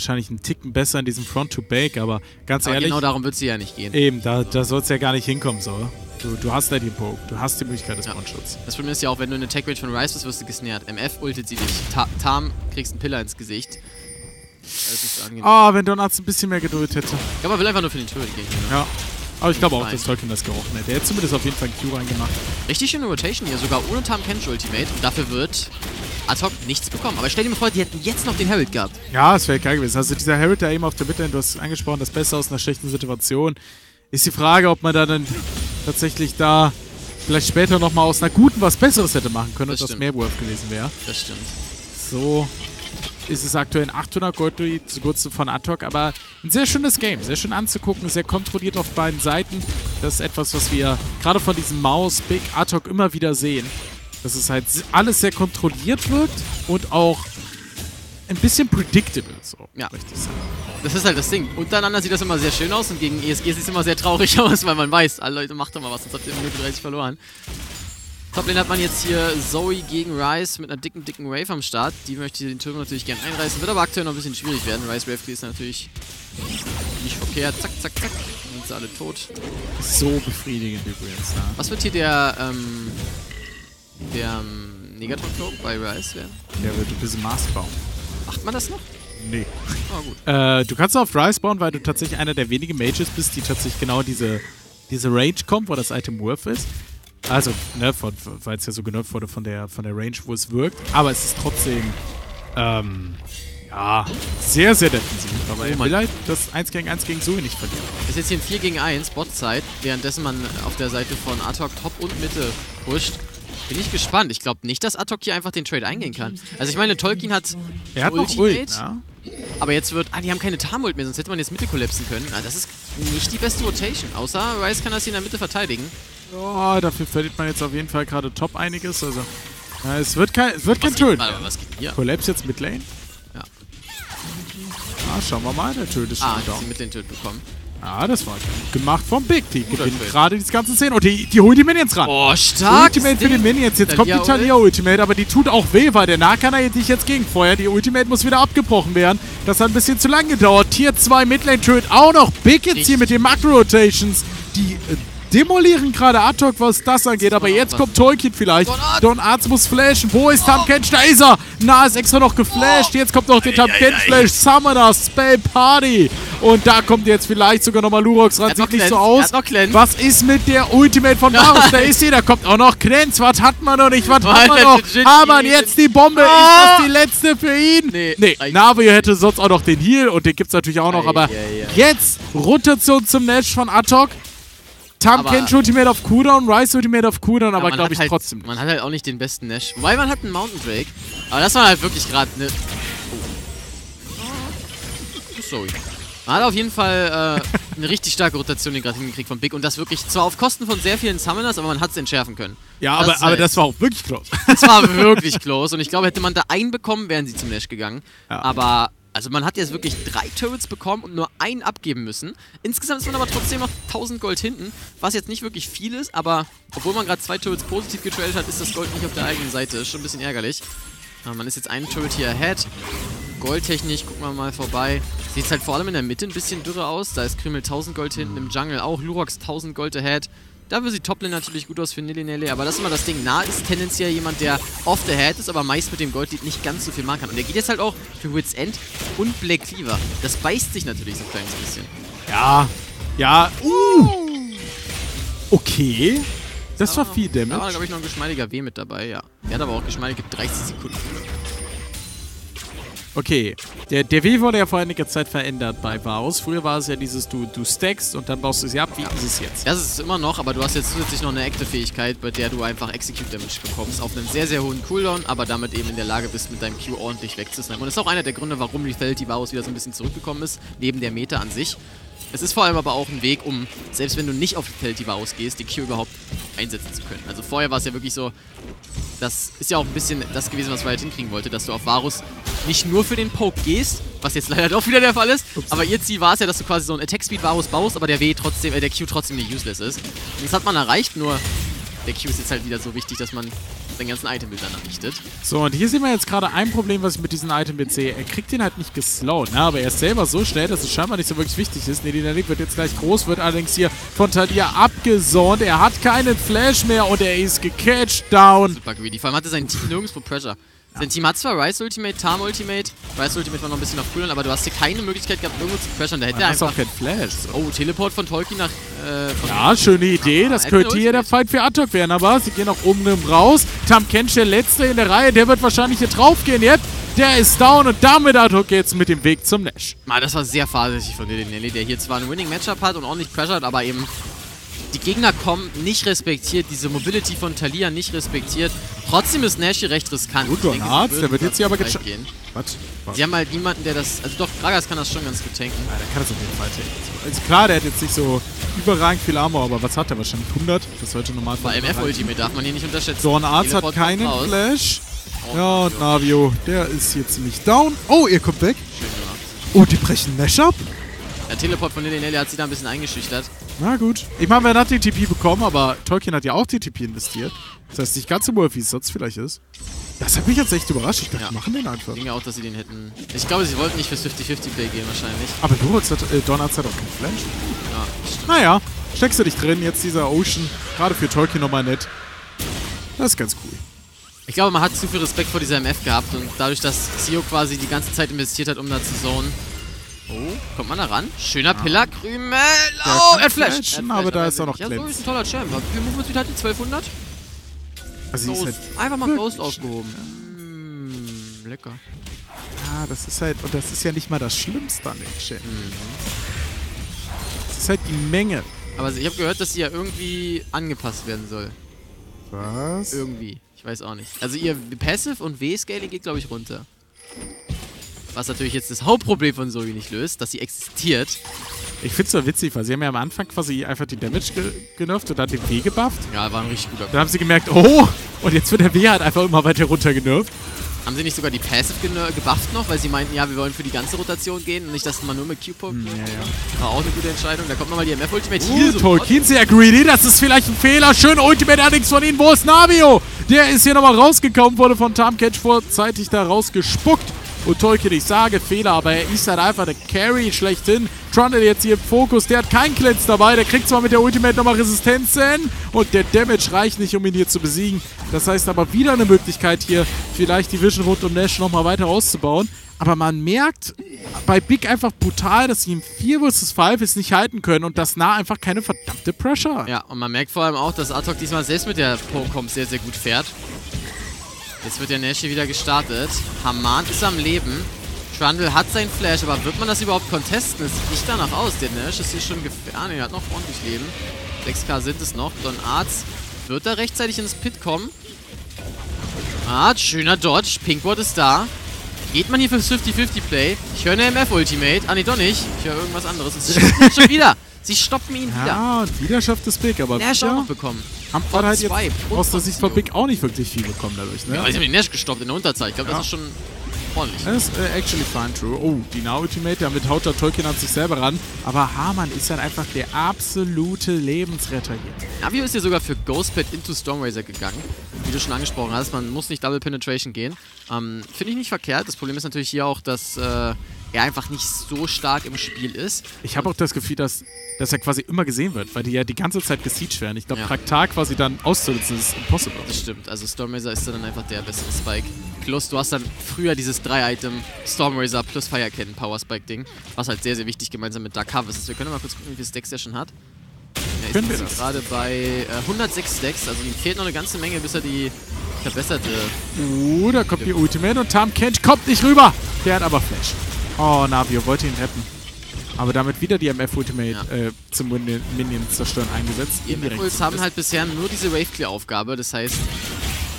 wahrscheinlich einen Ticken besser in diesem Front-to-Bake, aber ganz aber ehrlich... genau darum wird es ja nicht gehen. Eben, da, da soll es ja gar nicht hinkommen, so. Du, du hast ja den Poke, du hast die Möglichkeit des One-Shots. Ja. Das Problem ist ja auch, wenn du eine Tech-Rage von Rice bist, wirst du gesnärt. M F ultet sie dich. Ta- Tam kriegst einen Pillar ins Gesicht. Das ist so angenehm. Oh, wenn Donarts ein bisschen mehr Geduld hätte. Ich glaube, er will einfach nur für den Tür gehen. Ne? Ja. Aber ich glaube auch, dass Tolkien das gerochen hätte. Er hätte zumindest auf jeden Fall einen Q reingemacht. Richtig schöne Rotation hier, sogar ohne Tam Kench Ultimate. Und dafür wird Ad-Hoc nichts bekommen. Aber stell dir mal vor, die hätten jetzt noch den Herald gehabt. Ja, das wäre geil gewesen. Also dieser Herald da eben auf der Midlane, du hast angesprochen, das Beste aus einer schlechten Situation. Ist die Frage, ob man da dann tatsächlich da vielleicht später nochmal aus einer guten was Besseres hätte machen können, das und das mehr Worth gewesen wäre. Das stimmt. So ist es aktuell in achthundert Gold zugunsten von Ad-Hoc, aber ein sehr schönes Game, sehr schön anzugucken, sehr kontrolliert auf beiden Seiten. Das ist etwas, was wir gerade von diesem Maus, Big, Ad-Hoc immer wieder sehen. Dass es halt alles sehr kontrolliert wird und auch ein bisschen predictable, so ja. möchte ich sagen. Das ist halt das Ding. Untereinander sieht das immer sehr schön aus und gegen E S G sieht es immer sehr traurig aus, weil man weiß, alle Leute, macht doch mal was, sonst habt ihr Minute dreißig verloren. Toplane hat man jetzt hier Zoe gegen Rice mit einer dicken, dicken Wave am Start. Die möchte den Turm natürlich gerne einreißen, wird aber aktuell noch ein bisschen schwierig werden. Rice Wave ist natürlich nicht verkehrt. Zack, zack, zack. Dann sind sie alle tot. So befriedigend übrigens. Ja. Was wird hier der, ähm, der ähm, Negatron-Turm bei Rice werden? Der wird ein bisschen Mars bauen. Macht man das noch? Nee. Oh, gut. Äh, du kannst auf Rice bauen, weil du tatsächlich einer der wenigen Mages bist, die tatsächlich genau diese, diese Range kommt, wo das Item worth ist. Also, ne, weil es ja so genutzt wurde von der, von der Range, wo es wirkt. Aber es ist trotzdem, ähm, ja, sehr, sehr defensiv. Aber oh vielleicht das eins gegen eins gegen Zoe nicht verlieren. Es ist jetzt hier ein vier gegen eins, Bot-Zeit, währenddessen man auf der Seite von Ad-Hoc Top und Mitte pusht. Bin ich gespannt. Ich glaube nicht, dass Ad-Hoc hier einfach den Trade eingehen kann. Also ich meine, Tolkien hat, er hat Ultimate, Ult, ja. aber jetzt wird... Ah, die haben keine Tarmult mehr, sonst hätte man jetzt Mitte kollapsen können. Ah, das ist nicht die beste Rotation, außer Rice kann das hier in der Mitte verteidigen. Oh, dafür verliert man jetzt auf jeden Fall gerade top einiges. Also, ja, es wird kein, es wird kein Töten. Kollaps jetzt mit Lane? Ja. Ah, schauen wir mal, der Töte ist schon ah, da. Ah, mit den Töten bekommen. Ah, das war gemacht vom Big. Die gewinnen gerade diese ganzen Szenen. Und die, die holen die Minions ran. Oh, stark. Ultimate für die Minions. Jetzt kommt die Talia Ultimate, aber die tut auch weh, weil der Nahkaner dich jetzt gegenfeuert. Die Ultimate muss wieder abgebrochen werden. Das hat ein bisschen zu lang gedauert. Tier zwei Midlane tötet auch noch. Big jetzt hier mit den Macro-Rotations. Die äh, demolieren gerade Ad-Hoc, was das angeht, aber jetzt kommt Tolkien vielleicht. Donarts muss flashen. Wo ist Tam Kench? Da ist er. Na, ist extra noch geflasht. Jetzt kommt noch der Tam Kench Flash. Summoners, Spell Party. Und da kommt jetzt vielleicht sogar nochmal Lurox ran. Sieht nicht so aus. Was ist mit der Ultimate von Varus? Da ist sie. Da kommt auch noch Krenz. Was hat man noch nicht? Was hat man noch? Hamann, jetzt die Bombe. Ist das die letzte für ihn? Nee. nee. Navio hätte sonst auch noch den Heal. Und den gibt es natürlich auch noch. Aber jetzt Rotation zum Nash von Ad-Hoc. Tam Kench Ultimate auf Cooldown, Rice Ultimate auf Cooldown, ja, aber glaube ich halt, trotzdem nicht. Man hat halt auch nicht den besten Nash. Wobei man hat einen Mountain Drake. Aber das war halt wirklich gerade eine. Oh. Sorry. Man hat auf jeden Fall äh, eine richtig starke Rotation gerade hingekriegt von Big und das wirklich zwar auf Kosten von sehr vielen Summoners, aber man hat es entschärfen können. Ja, das aber, halt, aber das war auch wirklich close. Das war wirklich close und ich glaube, hätte man da einen bekommen, wären sie zum Nash gegangen. Ja. Aber. Also man hat jetzt wirklich drei Turrets bekommen und nur einen abgeben müssen. Insgesamt ist man aber trotzdem noch tausend Gold hinten, was jetzt nicht wirklich viel ist, aber obwohl man gerade zwei Turrets positiv getradet hat, ist das Gold nicht auf der eigenen Seite. Ist schon ein bisschen ärgerlich. Aber man ist jetzt einen Turret hier ahead. Goldtechnisch, gucken wir mal vorbei. Sieht halt vor allem in der Mitte ein bisschen dürre aus. Da ist Krümel tausend Gold hinten, im Jungle auch. Lurox tausend Gold ahead. Dafür sieht Toplane natürlich gut aus für Nilly Nelly, aber das ist immer das Ding. Nah ist tendenziell jemand, der off the head ist, aber meist mit dem Goldlied nicht ganz so viel machen kann. Und der geht jetzt halt auch für Wits End und Black Cleaver. Das beißt sich natürlich so ein kleines bisschen. Ja, ja, uh! Okay. Das war viel Damage. Da war, glaube ich, noch ein geschmeidiger W mit dabei, ja. Der hat aber auch geschmeidige dreißig Sekunden. Okay, der, der W wurde ja vor einiger Zeit verändert bei Varus. Früher war es ja dieses, du, du stackst und dann baust du sie ab. Wie ja. ist es jetzt? Das ist es immer noch, aber du hast jetzt zusätzlich noch eine Active-Fähigkeit, bei der du einfach Execute-Damage bekommst. Auf einem sehr, sehr hohen Cooldown, aber damit eben in der Lage bist, mit deinem Q ordentlich wegzusnipen. Und das ist auch einer der Gründe, warum Lethality Varus wieder so ein bisschen zurückgekommen ist, neben der Meta an sich. Es ist vor allem aber auch ein Weg, um, selbst wenn du nicht auf Lethality Varus gehst, die Q überhaupt einsetzen zu können. Also vorher war es ja wirklich so... Das ist ja auch ein bisschen das gewesen, was Riot hinkriegen wollte, dass du auf Varus nicht nur für den Poke gehst, was jetzt leider doch wieder der Fall ist, Ups. aber ihr Ziel war es ja, dass du quasi so einen Attack-Speed-Varus baust, aber der W trotzdem, äh, der Q trotzdem nicht useless ist. Und das hat man erreicht, nur der Q ist jetzt halt wieder so wichtig, dass man den ganzen Item-Builder nachrichtet. So, und hier sehen wir jetzt gerade ein Problem, was ich mit diesem Item-B C sehe. Er kriegt den halt nicht geslowt, ne? Aber er ist selber so schnell, dass es scheinbar nicht so wirklich wichtig ist. Nilly Nelly wird jetzt gleich groß, wird allerdings hier von Talia abgesaunt. Er hat keinen Flash mehr und er ist gecatcht down. Super greedy. Vor allem hatte sein Team nirgendwo Pressure. Ja. Sein Team hat zwar Ryze Ultimate, Tarm Ultimate, Ryze Ultimate war noch ein bisschen auf Cooldown, aber du hast hier keine Möglichkeit gehabt, irgendwo zu pressuren. Da hätte er einfach... auch kein Flash. So. Oh, Teleport von Tolkien nach... Äh, von ja, schöne Idee. Ah, das könnte hier der Fight für Ad-Hoc werden, aber sie gehen auch um den raus. Tam Kench, der Letzte in der Reihe, der wird wahrscheinlich hier drauf gehen jetzt. Der ist down und damit Ad-Hoc jetzt mit dem Weg zum Nash. Mal, das war sehr fahrlässig von Nilly Nelly, der hier zwar ein Winning-Matchup hat und ordentlich Pressure hat, aber eben... Die Gegner kommen nicht respektiert, diese Mobility von Talia nicht respektiert. Trotzdem ist Nash hier recht riskant. Gut, Donarts, der wird jetzt hier aber geschafft. Was? Sie haben halt niemanden, der das... Also doch, Gragas kann das schon ganz gut tanken. Ja, der kann das auf jeden Fall tanken. Also klar, der hat jetzt nicht so überragend viel Armor, aber was hat er wahrscheinlich? hundert? Das sollte normal sein. Bei M F-Ultimate darf man hier nicht unterschätzen. Donarts hat keinen Flash. Oh, ja, und Navio, der ist hier ziemlich down. Oh, ihr kommt weg. Schön gemacht. Oh, die brechen Nash ab. Der Teleport von Nilly Nelly hat sie da ein bisschen eingeschüchtert. Na gut. Ich meine, wer hat den T P bekommen, aber Tolkien hat ja auch den T P investiert. Das heißt, nicht ganz so wohl, wie es sonst vielleicht ist. Das hat mich jetzt echt überrascht. Ich dachte, ja, machen den einfach. Ich denke auch, dass sie den hätten... Ich glaube, sie wollten nicht fürs fünfzig fünfzig Play gehen wahrscheinlich. Aber Lurox hat... Äh, Donarts hat auch keinen Flash. Ja. Naja, steckst du dich drin. Jetzt dieser Ocean. Gerade für Tolkien nochmal nett. Das ist ganz cool. Ich glaube, man hat zu viel Respekt vor dieser M F gehabt. Und dadurch, dass Xio quasi die ganze Zeit investiert hat, um da zu zonen... Oh, kommt man da ran? Schöner Pillar, Krümel. Oh, er flasht. Aber da ist auch noch Klett. Ja, so ist ein toller Champ. Wir movement wieder die zwölfhundert. Also ist halt einfach mal Ghost aufgehoben. Mmh, lecker. Ja, das ist halt, und das ist ja nicht mal das Schlimmste an dem Champ. Mhm. Das ist halt die Menge. Aber ich habe gehört, dass sie ja irgendwie angepasst werden soll. Was? Irgendwie. Ich weiß auch nicht. Also ihr Passive und W-Scaling geht, glaube ich, runter. Was natürlich jetzt das Hauptproblem von Zoe nicht löst, dass sie existiert. Ich find's so witzig, weil sie haben ja am Anfang quasi einfach die Damage ge genervt und dann den W gebufft. Ja, war ein richtig guter. Dann haben sie gemerkt, oh, und jetzt wird der W halt einfach immer weiter runter genervt. Haben sie nicht sogar die Passive gebufft noch, weil sie meinten, ja, wir wollen für die ganze Rotation gehen und nicht, dass man nur mit Q-Pop geht? Ja, ja. War auch eine gute Entscheidung. Da kommt nochmal die M F-Ultimate. Uh, hier so Tolkien sehr greedy, das ist vielleicht ein Fehler. Schön Ultimate allerdings von ihnen. Wo ist Navio? Der ist hier nochmal rausgekommen, wurde von Tarmcatch vorzeitig da rausgespuckt. Und Tolkien, ich sage Fehler, aber er ist halt einfach der Carry schlechthin. Trundle jetzt hier im Fokus, der hat keinen Cleanse dabei. Der kriegt zwar mit der Ultimate nochmal Resistenzen und der Damage reicht nicht, um ihn hier zu besiegen. Das heißt aber wieder eine Möglichkeit hier, vielleicht die Vision rund um Nash nochmal weiter auszubauen. Aber man merkt bei Big einfach brutal, dass sie im vier gegen fünf es nicht halten können und das nah einfach keine verdammte Pressure hat. Ja, und man merkt vor allem auch, dass Ad-Hoc diesmal selbst mit der Pokémon sehr, sehr gut fährt. Jetzt wird der Nash hier wieder gestartet. Hamann ist am Leben. Trundle hat seinen Flash, aber wird man das überhaupt contesten? Es sieht nicht danach aus. Der Nash ist hier schon gefährlich. Er hat noch ordentlich Leben. sechs K sind es noch. Donarts wird da rechtzeitig ins Pit kommen. Ah, schöner Dodge. Pinkwood ist da. Geht man hier fürs fünfzig fünfzig Play? Ich höre eine M F-Ultimate. Ah, ne, doch nicht. Ich höre irgendwas anderes. Es ist schon wieder. Sie stoppen ihn wieder. Ja, und wieder schafft es Big, aber Nash auch noch bekommen. Haben von halt jetzt aus der Sicht von Big auch nicht wirklich viel bekommen dadurch, ne? Ja, weil sie haben den Nash gestoppt in der Unterzeit. Ich glaube, ja, das ist schon ordentlich. Das ist äh, actually fine, true. Oh, die Now-Ultimate, damit haut der Tolkien an sich selber ran. Aber Hamann ist halt einfach der absolute Lebensretter hier. Navio ist hier sogar für Ghostpad into Stormraiser gegangen. Wie du schon angesprochen hast, man muss nicht Double Penetration gehen. Ähm, Finde ich nicht verkehrt. Das Problem ist natürlich hier auch, dass äh, er einfach nicht so stark im Spiel ist. Ich habe auch das Gefühl, dass, dass er quasi immer gesehen wird, weil die ja die ganze Zeit gesiegt werden. Ich glaube, ja. Traktar quasi dann auszunutzen ist impossible. Das stimmt, also Stormraiser ist dann einfach der bessere Spike. Plus, du hast dann früher dieses drei Item Stormraiser plus Firecannon Power Spike Ding, was halt sehr, sehr wichtig gemeinsam mit Dark Harvest ist. Wir können mal kurz gucken, wie viel Stacks der schon hat. Ja, jetzt sind wir gerade bei äh, hundertsechs Stacks, also ihm fehlt noch eine ganze Menge, bis er die verbesserte... Oh, da kommt die Ultimate und Tam Kench kommt nicht rüber! Der hat aber Flash. Oh, Navio wollte ihn retten. Aber damit wieder die M F-Ultimate ja. äh, zum Minions zerstören eingesetzt. Die M F-Ults haben halt bisher nur diese Wave-Clear-Aufgabe, das heißt,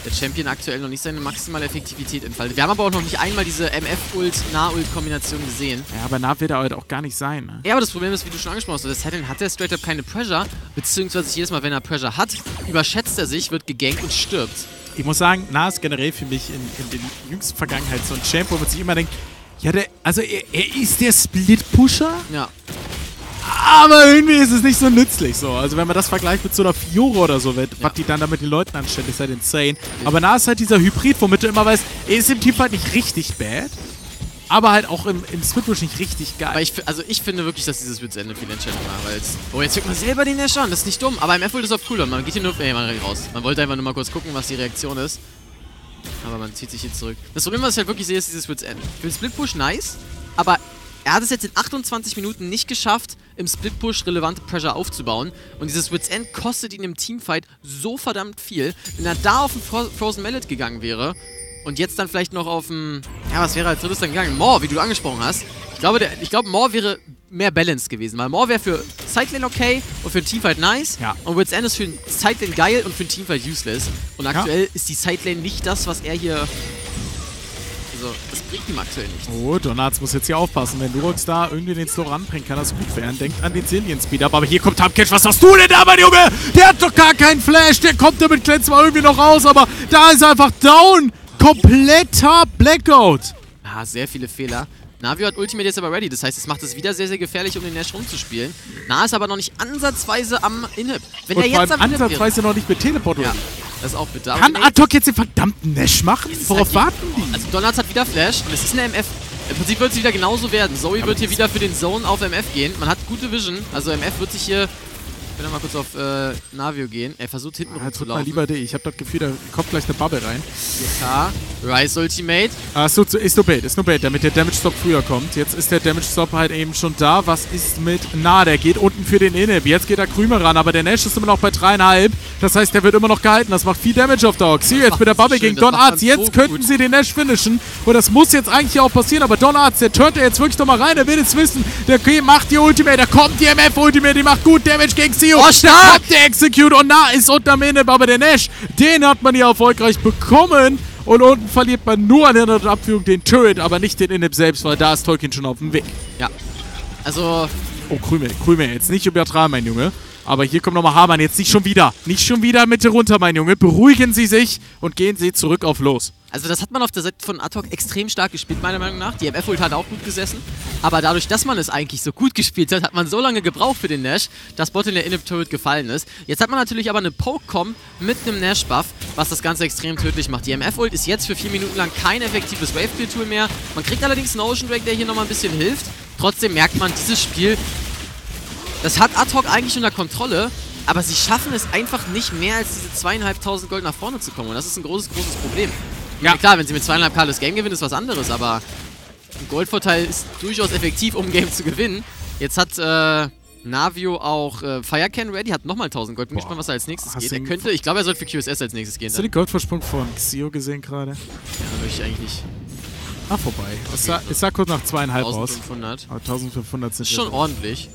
der Champion aktuell noch nicht seine maximale Effektivität entfaltet. Wir haben aber auch noch nicht einmal diese M F-Ult-Nah-Ult-Kombination gesehen. Ja, aber nah wird er halt auch gar nicht sein, ne? Ja, aber das Problem ist, wie du schon angesprochen hast, das Setting hat er straight up keine Pressure, beziehungsweise jedes Mal, wenn er Pressure hat, überschätzt er sich, wird gegankt und stirbt. Ich muss sagen, nah ist generell für mich in, in der jüngsten Vergangenheit so ein Champ, wo man sich immer denkt, ja, der, also er, er ist der Split-Pusher, ja, aber irgendwie ist es nicht so nützlich so. Also wenn man das vergleicht mit so einer Fiore oder so, was ja. die dann da mit den Leuten anstellt, ist halt insane. Ja. Aber da ist halt dieser Hybrid, womit du immer weißt, er ist im Team halt nicht richtig bad, aber halt auch im, im Switch nicht richtig geil. Weil ich, also ich finde wirklich, dass dieses Switch Ende viel entscheidender war, weil jetzt, oh, jetzt wirkt man selber den Nash an, das ist nicht dumm, aber im F-World ist auf Cooldown, man geht hier nur, nee, man rennt raus. Man wollte einfach nur mal kurz gucken, was die Reaktion ist. Aber man zieht sich hier zurück. Das Problem, was ich halt wirklich sehe, ist dieses Switch Ende. Für den Split Push nice, aber er hat es jetzt in achtundzwanzig Minuten nicht geschafft, im Split-Push relevante Pressure aufzubauen. Und dieses Wits-End kostet ihn im Teamfight so verdammt viel. Wenn er da auf den Fro Frozen Mallet gegangen wäre und jetzt dann vielleicht noch auf dem... Ja, was wäre als drittes dann gegangen? Maw, wie du angesprochen hast. Ich glaube, der, ich glaube Maw wäre mehr balanced gewesen, weil Maw wäre für Sidelane okay und für den Teamfight nice. Ja. Und Wits-End ist für den Sidelane geil und für den Teamfight useless. Und aktuell ja. ist die Sidelane nicht das, was er hier... Also, das bringt ihm aktuell nichts. Oh, Donarts muss jetzt hier aufpassen. Wenn Lurox da irgendwie den Slow ranbringt, kann das gut werden. Denkt an den Zillion-Speed-Up. Aber hier kommt Hubcatch. Was hast du denn da, mein Junge? Der hat doch gar keinen Flash. Der kommt da mit Glenn zwar irgendwie noch raus, aber da ist er einfach down. Kompletter Blackout. Ah, sehr viele Fehler. Navio hat Ultimate jetzt aber ready. Das heißt, es macht es wieder sehr, sehr gefährlich, um den Nash rumzuspielen. Na, ist aber noch nicht ansatzweise am Inhib. Wenn er jetzt am ansatzweise noch nicht mit Teleport ja. Das ist auch bitter. Kann Ad-Hoc jetzt den verdammten Nash machen? Worauf warten die? Also Donarts hat wieder Flash und es ist eine M F. Im Prinzip wird es wieder genauso werden. Zoe wird hier wieder für den Zone auf M F gehen. Man hat gute Vision. Also M F wird sich hier... Ich will mal kurz auf äh, Navio gehen. Er versucht hinten ah, rumzulaufen. Lieber D. Ich habe das Gefühl, da kommt gleich eine Bubble rein. Ja. Rise Ultimate. Ah, so, ist nur Bait, ist nur Bait, damit der Damage Stop früher kommt. Jetzt ist der Damage Stop halt eben schon da. Was ist mit... Na, der geht unten für den Inhib. Jetzt geht er Krümel ran, aber der Nash ist immer noch bei dreieinhalb. Das heißt, der wird immer noch gehalten. Das macht viel Damage auf Dauer. Xio jetzt mit der Bubble gegen Donarts. Jetzt so könnten gut. sie den Nash finishen. Und das muss jetzt eigentlich auch passieren. Aber Donarts, der turnt er jetzt wirklich noch mal rein. Er will jetzt wissen. Der macht die Ultimate. Da kommt die M F Ultimate. Die macht gut Damage gegen Xio. Oh, stark! Hat der Execute und nah ist unterm Inhib, aber der Nash, den hat man hier erfolgreich bekommen. Und unten verliert man nur an der Abführung den Turret, aber nicht den Inhib selbst, weil da ist Tolkien schon auf dem Weg. Ja. Also... Oh, Krümel, Krümel, jetzt nicht übertragen, mein Junge. Aber hier kommt nochmal Hamann, jetzt nicht schon wieder. Nicht schon wieder Mitte runter, mein Junge. Beruhigen Sie sich und gehen Sie zurück auf Los. Also das hat man auf der Seite von Ad-Hoc extrem stark gespielt, meiner Meinung nach. Die M F-Ult hat auch gut gesessen. Aber dadurch, dass man es eigentlich so gut gespielt hat, hat man so lange gebraucht für den Nash, dass Bot in der Inhib-Turret gefallen ist. Jetzt hat man natürlich aber eine Poke-Com mit einem Nash-Buff, was das Ganze extrem tödlich macht. Die M F-Ult ist jetzt für vier Minuten lang kein effektives Wave-Clear-Tool mehr. Man kriegt allerdings einen Ocean Drake, der hier nochmal ein bisschen hilft. Trotzdem merkt man, dieses Spiel... Das hat Ad-Hoc eigentlich unter Kontrolle, aber sie schaffen es einfach nicht mehr, als diese zweieinhalbtausend Gold nach vorne zu kommen. Und das ist ein großes, großes Problem. Ja. Klar, wenn sie mit zweieinhalb K das Game gewinnen, ist was anderes, aber ein Goldvorteil ist durchaus effektiv, um ein Game zu gewinnen. Jetzt hat äh, Navio auch äh, Firecan ready, hat nochmal tausend Gold. Bin Boah. gespannt, was er als nächstes Hast geht. Er könnte, ich glaube, er sollte für Q S S als nächstes gehen. Hast dann. du den Goldversprung von Xio gesehen gerade? Ja, möchte ich eigentlich nicht. Ah, vorbei. Es sah, es sah kurz nach zweieinhalb aus. eintausendfünfhundert. Aber eintausendfünfhundert sind schon ordentlich.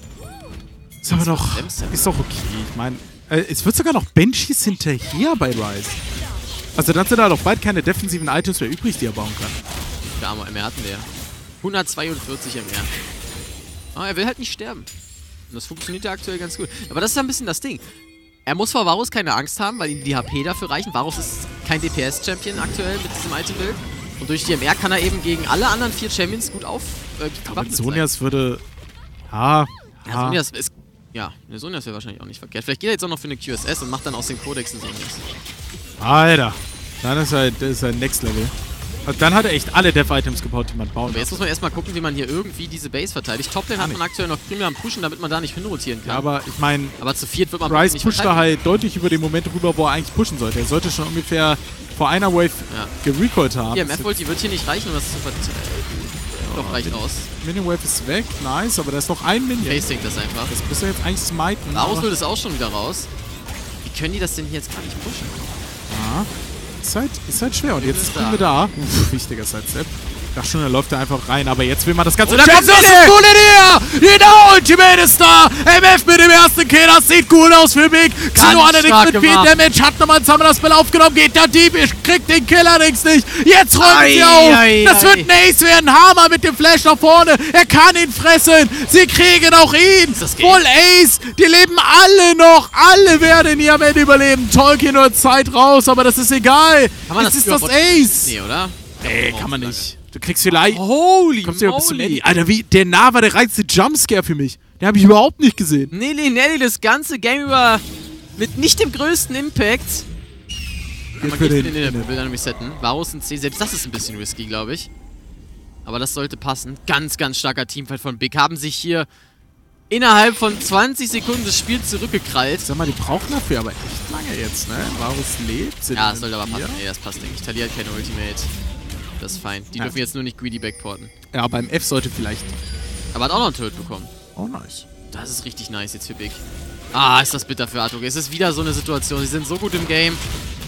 Ist aber noch, ist doch okay, ich meine, äh, es wird sogar noch Banshees hinterher bei Rise. Also dann sind da doch bald keine defensiven Items mehr übrig, die er bauen kann. Der arme M R hatten wir ja. hundertzweiundvierzig M R. Aber er will halt nicht sterben. Und das funktioniert ja aktuell ganz gut. Aber das ist ja ein bisschen das Ding. Er muss vor Varus keine Angst haben, weil ihm die H P dafür reichen. Varus ist kein D P S-Champion aktuell mit diesem Item-Bild. Und durch die M R kann er eben gegen alle anderen vier Champions gut auf... Äh, ich glaube, Sonias würde... Ja, ja Sonias ist... Ja, eine Sonja ist ja wahrscheinlich auch nicht verkehrt. Vielleicht geht er jetzt auch noch für eine Q S S und macht dann aus den Kodexen so nichts. Alter, dann ist er, das ist er Next Level. Also dann hat er echt alle Dev-Items gebaut, die man baut. Aber jetzt muss man erstmal gucken, wie man hier irgendwie diese Base verteidigt. Toplane hat man aktuell noch primär am Pushen, damit man da nicht hinrotieren kann. Ja, aber ich meine, aber zu viert wird man Rice pusht da halt deutlich über den Moment rüber, wo er eigentlich pushen sollte. Er sollte schon ungefähr vor einer Wave ja. gerecallt haben. Die M F-Ulti wird hier nicht reichen, um das zu verteidigen. Doch, reicht aus. Minion Wave ist weg, nice, aber da ist noch ein Minion. Facing das einfach. Das müsste jetzt eigentlich smiten. Varus will das auch schon wieder raus. Wie können die das denn jetzt gar nicht pushen? Ja, ist halt, ist halt schwer. Und jetzt sind wir da. Uff, wichtiger Sidestep. Ach schon, er läuft da einfach rein, aber jetzt will man das Ganze... Und da kommt das cool in hier! Jeder Ultimate ist da! M F mit dem ersten Kill, das sieht cool aus für mich! Xio allerdings mit viel Damage, hat nochmal einen Summoner Spell aufgenommen, geht da deep, ich krieg den Kill allerdings nicht! Jetzt räumen sie auf! Das wird ein Ace werden, Hammer mit dem Flash nach vorne, er kann ihn fressen! Sie kriegen auch ihn! Voll Ace! Die leben alle noch, alle werden hier am Ende überleben! Tolkien nur Zeit raus, aber das ist egal! Jetzt ist das Ace! Nee, oder? Ey, kann man nicht. Du kriegst vielleicht... Holy moly! Alter, wie... Der Nava, der reizt den Jumpscare für mich. Den habe ich überhaupt nicht gesehen. Nilly Nelly, das ganze Game über mit nicht dem größten Impact. Geht für den. Nee, nee, will dann resetten. Varus und C, selbst das ist ein bisschen risky, glaube ich. Aber das sollte passen. Ganz, ganz starker Teamfight von Big. Haben sich hier innerhalb von zwanzig Sekunden das Spiel zurückgekrallt. Sag mal, die brauchen dafür aber echt lange jetzt, ne? Varus lebt. Ja, das sollte aber passen. Nee, das passt, denke ich. Talia hat keine Ultimate. Das ist fein. Die ja. dürfen jetzt nur nicht greedy backporten. Ja, beim F sollte vielleicht. Aber hat auch noch einen Turret bekommen. Oh, nice. Das ist richtig nice jetzt für Big. Ah, ist das bitter für Ad-Hoc. Es ist wieder so eine Situation. Sie sind so gut im Game.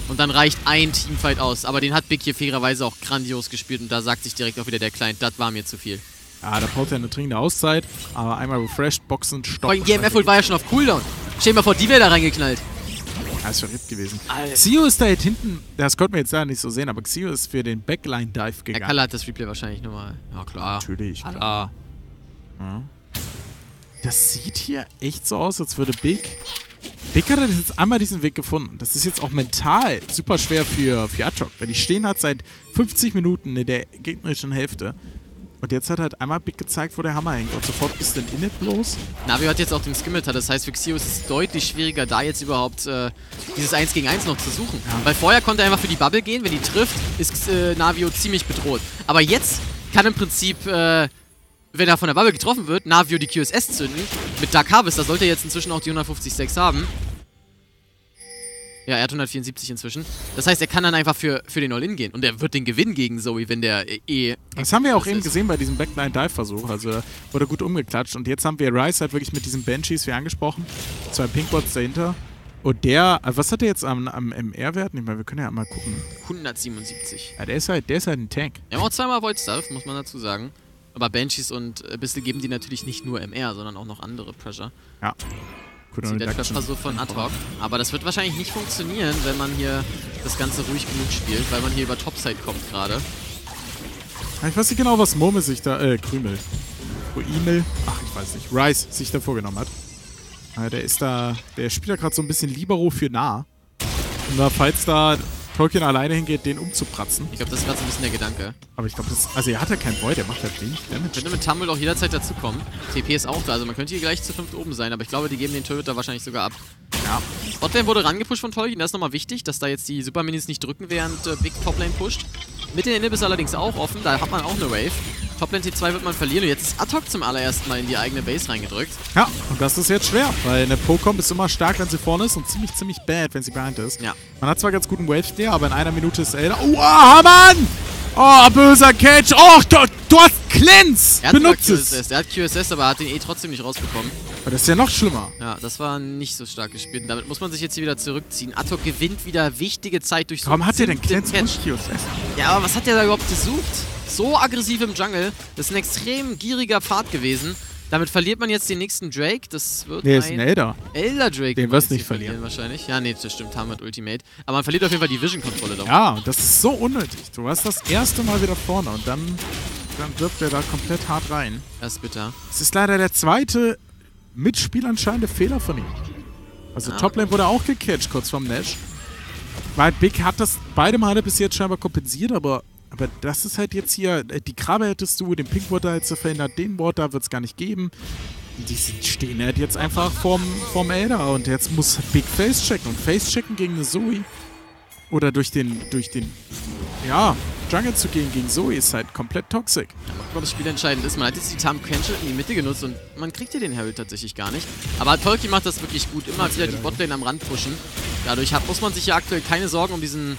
Und dann reicht ein Teamfight aus. Aber den hat Big hier fairerweise auch grandios gespielt. Und da sagt sich direkt auch wieder der Client, das war mir zu viel. Ja, da braucht er eine dringende Auszeit. Aber einmal refreshed, boxen, stopp. Bei G M F war ja schon auf Cooldown. Stell dir mal vor, die wäre da reingeknallt. Ja, ist verrückt gewesen. Alter. Xio ist da jetzt hinten. Das konnten wir jetzt da nicht so sehen. Aber Xio ist für den Backline-Dive gegangen. Herr Kaller hat das Replay wahrscheinlich nochmal. Ja, klar. Natürlich. Klar. Ja. Das sieht hier echt so aus, als würde Big... Big hat jetzt einmal diesen Weg gefunden. Das ist jetzt auch mental super schwer für, für Ad-Hoc, weil die stehen halt seit fünfzig Minuten in der gegnerischen Hälfte. Und jetzt hat halt einmal Big gezeigt, wo der Hammer hängt. Und sofort ist den Init bloß. Navio hat jetzt auch den Skimitter. Das heißt, für Xio ist es deutlich schwieriger, da jetzt überhaupt äh, dieses eins gegen eins noch zu suchen. Ja. Weil vorher konnte er einfach für die Bubble gehen. Wenn die trifft, ist äh, Navio ziemlich bedroht. Aber jetzt kann im Prinzip... Äh, wenn er von der Bubble getroffen wird, Navio die Q S S zünden. Mit Dark Harvest, da sollte er jetzt inzwischen auch die hundertfünfzig sechs haben. Ja, er hat hundertvierundsiebzig inzwischen. Das heißt, er kann dann einfach für, für den All-In gehen. Und er wird den Gewinn gegen Zoe, wenn der eh... Das haben wir auch eben gesehen bei diesem Backline-Dive-Versuch. Also wurde gut umgeklatscht. Und jetzt haben wir Ryze halt wirklich mit diesen Banshees, wie angesprochen. Zwei Pinkbots dahinter. Und der... Was hat er jetzt am, am M R-Wert? Ich meine, wir können ja mal gucken. hundertsiebenundsiebzig. Ja, der ist halt, der ist halt ein Tank. Er braucht zweimal Void-Stuff, muss man dazu sagen. Aber Banshees und Bissel geben die natürlich nicht nur M R, sondern auch noch andere Pressure. Ja. Das ist der Versuch von Ad-Hoc. Aber das wird wahrscheinlich nicht funktionieren, wenn man hier das Ganze ruhig genug spielt, weil man hier über Topside kommt gerade. Ich weiß nicht genau, was Murmel sich da, äh, Krümel. Krümel, ach, ich weiß nicht, Rice sich da vorgenommen hat. Ja, der ist da, der spielt da gerade so ein bisschen Libero für nah. Und da, falls da... Tolkien alleine hingeht, den umzupratzen. Ich glaube, das ist gerade so ein bisschen der Gedanke. Aber ich glaube, das... Also er hat ja keinen Void, der macht halt wenig Damage. Könnte mit Tumble auch jederzeit dazukommen. T P ist auch da, also man könnte hier gleich zu fünft oben sein, aber ich glaube, die geben den Turret da wahrscheinlich sogar ab. Ja. Botlane wurde rangepusht von Tolkien, das ist nochmal wichtig, dass da jetzt die Superminis nicht drücken, während äh, Big Toplane pusht. Mit den Inhibis allerdings auch offen, da hat man auch eine Wave. Toplane T zwei wird man verlieren und jetzt ist Ad-Hoc zum allerersten Mal in die eigene Base reingedrückt. Ja, und das ist jetzt schwer, weil eine Pocomp ist immer stark, wenn sie vorne ist und ziemlich, ziemlich bad, wenn sie behind ist. Ja. Man hat zwar ganz guten Wave Steer, aber in einer Minute ist er... Oh, Hamann! Oh, böser Catch! Oh, du, du hast Cleanse! Er hat benutzt es! Er hat Q S S, aber hat den eh trotzdem nicht rausbekommen. Aber das ist ja noch schlimmer. Ja, das war nicht so stark gespielt. Und damit muss man sich jetzt hier wieder zurückziehen. Ad-Hoc gewinnt wieder wichtige Zeit durch so einen Warum hat er denn Cleanse und Q S S? Ja, aber was hat er da überhaupt gesucht? So aggressiv im Jungle. Das ist ein extrem gieriger Pfad gewesen. Damit verliert man jetzt den nächsten Drake. Das wird nee, ein ist ein Elder. Elder Drake. Den wirst du nicht verlieren. verlieren. wahrscheinlich. Ja, nee, das stimmt. Haben wir Ultimate. Aber man verliert auf jeden Fall die Vision-Kontrolle da. Ja, und das ist so unnötig. Du warst das erste Mal wieder vorne und dann, dann wirft er da komplett hart rein. Das ist bitter. Es ist leider der zweite Mitspiel anscheinend Fehler von ihm. Also ah, Toplane wurde auch gecatcht kurz vorm Nash. Weil Big hat das beide Male bis jetzt scheinbar kompensiert, aber... Aber das ist halt jetzt hier, die Krabbe hättest du, den Pinkwood da hättest du verhindert, den Water wird es gar nicht geben. Die stehen halt jetzt einfach vorm, vorm Elder und jetzt muss Big Face checken. Und Face checken gegen eine Zoe oder durch den, durch den, ja, Jungle zu gehen gegen Zoe ist halt komplett toxisch. Aber das Spiel entscheidend ist, man hat jetzt die Tam Cancel in die Mitte genutzt und man kriegt hier den Herald tatsächlich gar nicht. Aber Tolkien macht das wirklich gut, immer wieder die Botlane am Rand pushen. Dadurch hat, muss man sich ja aktuell keine Sorgen um diesen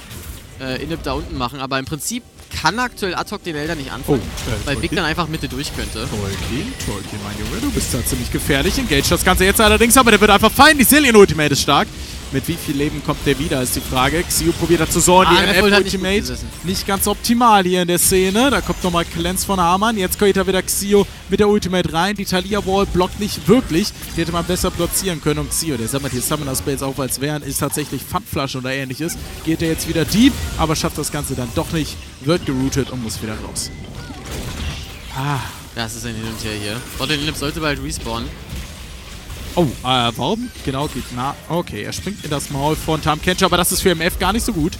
äh, Inhib da unten machen, aber im Prinzip kann aktuell Ad-Hoc den Elder nicht anfangen, oh, weil Tolkien. Big dann einfach Mitte durch könnte. Tolkien, Tolkien, mein Junge, du bist da ziemlich gefährlich. Engage das Ganze jetzt allerdings, aber der wird einfach fein. Die Zillion-Ultimate ist stark. Mit wie viel Leben kommt der wieder, ist die Frage. Xio probiert dazu so, ah, die M F-Ultimate nicht, nicht ganz optimal hier in der Szene. Da kommt nochmal Cleanse von Hamann. Jetzt geht da wieder Xio mit der Ultimate rein. Die Talia-Wall blockt nicht wirklich. Die hätte man besser platzieren können. Und Xio, der sammelt hier Summoners Base auf als wären, ist tatsächlich Pfandflasche oder ähnliches. Geht er jetzt wieder deep, aber schafft das Ganze dann doch nicht. Wird geroutet und muss wieder raus. Ah. Das ist ein Hin und Her hier. Und den Lip sollte bald respawnen. Oh, äh, warum? Genau, geht nah. Okay, er springt in das Maul von Tam Kench, aber das ist für M F gar nicht so gut.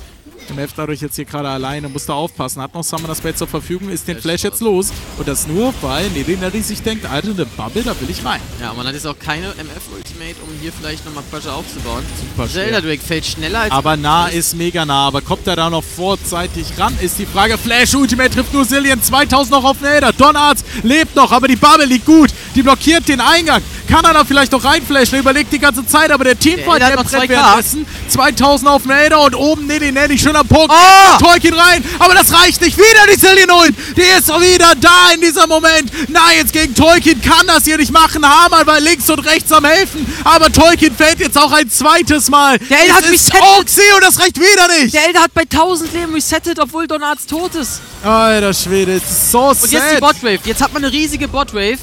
Dem Heft dadurch jetzt hier gerade alleine, muss da aufpassen, hat noch Summoners Blade zur Verfügung, ist den Echt Flash jetzt los. Und das nur, weil Nilly Nelly sich denkt, Alter, eine Bubble, da will ich rein. Ja, man hat jetzt auch keine M F-Ultimate, um hier vielleicht nochmal Pressure aufzubauen. Super Zelda Drake fällt schneller als... Aber nah ist mega nah, aber kommt er da noch vorzeitig ran, ist die Frage. Flash Ultimate trifft nur Silien, zweitausend noch auf Nader. Donarts lebt noch, aber die Bubble liegt gut. Die blockiert den Eingang. Kann er da vielleicht noch reinflashen? Er überlegt die ganze Zeit, aber der Teamfight, der, der brennt währenddessen. zweitausend auf Nader und oben Nilly Nelly, schöner Punkt. Oh! Tolkien rein, aber das reicht nicht. Wieder die Silien holen. Die ist wieder da in diesem Moment. Nein, jetzt gegen Tolkien kann das hier nicht machen. Hamann war links und rechts am helfen, aber Tolkien fällt jetzt auch ein zweites Mal. Der Elder hat resettet. Oh, Xio, das reicht wieder nicht. Der Elder hat bei tausend Leben resettet, obwohl Donarts tot ist. Alter Schwede, es ist so sad. Und jetzt die Botwave. Jetzt hat man eine riesige Botwave.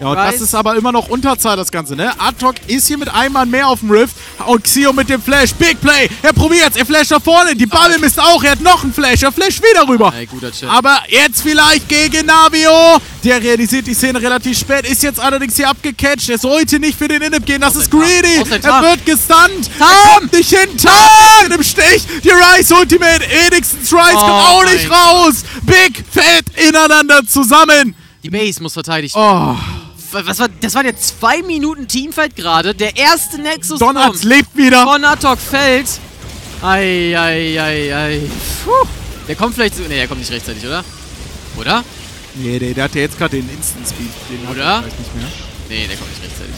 Ja, und Weiß. das ist aber immer noch Unterzahl, das Ganze, ne? Ad-Hoc ist hier mit einem Mann mehr auf dem Rift und Xio mit dem Flash. Big Play, er probiert's, er flasht nach vorne. Die Bubble misst auch, er hat noch einen Flash, er flasht wieder rüber. Ey, guter Chat. Aber jetzt vielleicht gegen Navio. Der realisiert die Szene relativ spät, ist jetzt allerdings hier abgecatcht. Er sollte nicht für den Inip gehen, das ist greedy. Er wird gestunt, er kommt nicht hin. Tarn im Stich, die Rice Ultimate, wenigstens Rice kommt auch nicht raus. Big fällt ineinander zusammen. Die Maze muss verteidigt werden. Oh. Was war, das war der zwei Minuten Teamfight gerade. Der erste Nexus. Donarts lebt wieder. Von Ad-Hoc fällt. Ei, ei, ei, ei. Puh. Der kommt vielleicht. Ne, der kommt nicht rechtzeitig, oder? Oder? Nee, der, der hat ja jetzt gerade den Instant Speed. Den oder? Vielleicht nicht mehr. Nee, der kommt nicht rechtzeitig.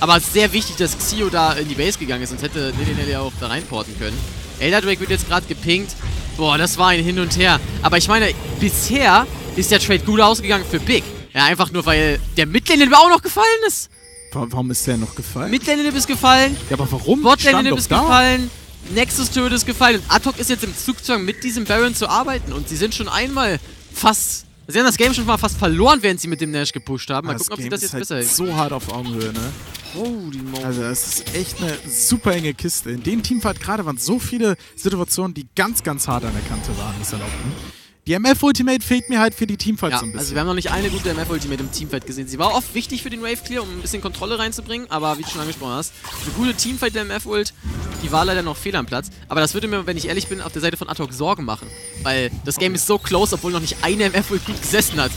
Aber es ist sehr wichtig, dass Xio da in die Base gegangen ist, sonst hätte Nilly Nelly auch da reinporten können. Elder Drake wird jetzt gerade gepinkt. Boah, das war ein Hin und Her. Aber ich meine, bisher ist der Trade gut ausgegangen für Big. Ja, einfach nur, weil der Midlane-Nib auch noch gefallen ist. Warum ist der noch gefallen? Midlane-Nib ist gefallen. Ja, aber warum? Botlane-Nib ist gefallen. Nexus-Turret ist gefallen. Und Ad-Hoc ist jetzt im Zugzwang, mit diesem Baron zu arbeiten. Und sie sind schon einmal fast... Sie haben das Game schon mal fast verloren, während sie mit dem Nash gepusht haben. Mal gucken, ob sie das jetzt besser hält. So hart auf Augenhöhe, ne? Holy moly. Also das ist echt eine super enge Kiste. In dem Teamfight gerade waren so viele Situationen, die ganz, ganz hart an der Kante waren. Das erlaubt nicht. Die M F-Ultimate fehlt mir halt für die Teamfights ja, so ein bisschen. Also wir haben noch nicht eine gute M F-Ultimate im Teamfight gesehen. Sie war oft wichtig für den Wave-Clear, um ein bisschen Kontrolle reinzubringen, aber wie du schon angesprochen hast, eine gute Teamfight der M F-Ult, die war leider noch fehl am Platz. Aber das würde mir, wenn ich ehrlich bin, auf der Seite von Ad-Hoc Sorgen machen. Weil das Game ist so close, obwohl noch nicht eine M F-Ult gut gesessen hat.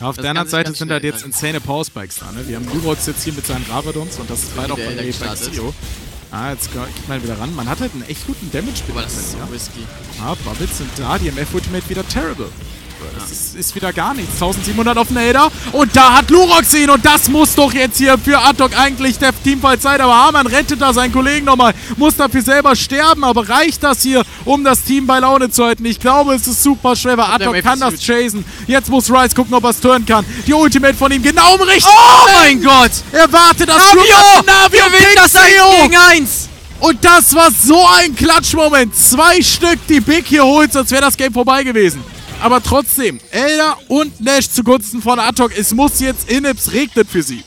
Ja, auf das der anderen Seite sind halt jetzt insane Power-Spikes da, ne? Wir haben Lurox jetzt hier mit seinen Rabadons und das ist leider auch von der Xio. Ah, jetzt geht man wieder ran. Man hat halt einen echt guten Damage-Spiel. Aber das ist so ja. risky. Ah, Bubbles sind da. Die M F-Ultimate wieder terrible. Das ja. ist, ist wieder gar nichts. siebzehnhundert auf Nader. Und da hat Lurox ihn. Und das muss doch jetzt hier für Ad-Hoc eigentlich der Teamfight sein. Aber Hamann rettet da seinen Kollegen nochmal. Muss dafür selber sterben. Aber reicht das hier, um das Team bei Laune zu halten? Ich glaube, es ist super schwer. Ad-Hoc kann das chasen. Jetzt muss Rice gucken, ob er es turnen kann. Die Ultimate von ihm genau im richtigen Oh mein Gott! Er wartet das Navio! Navio will das eins gegen eins! Und das war so ein Klatschmoment. Zwei Stück, die Big hier holt, sonst wäre das Game vorbei gewesen. Aber trotzdem, Elder und Nash zugunsten von Ad-Hoc. Es muss jetzt Inips, regnet für sie.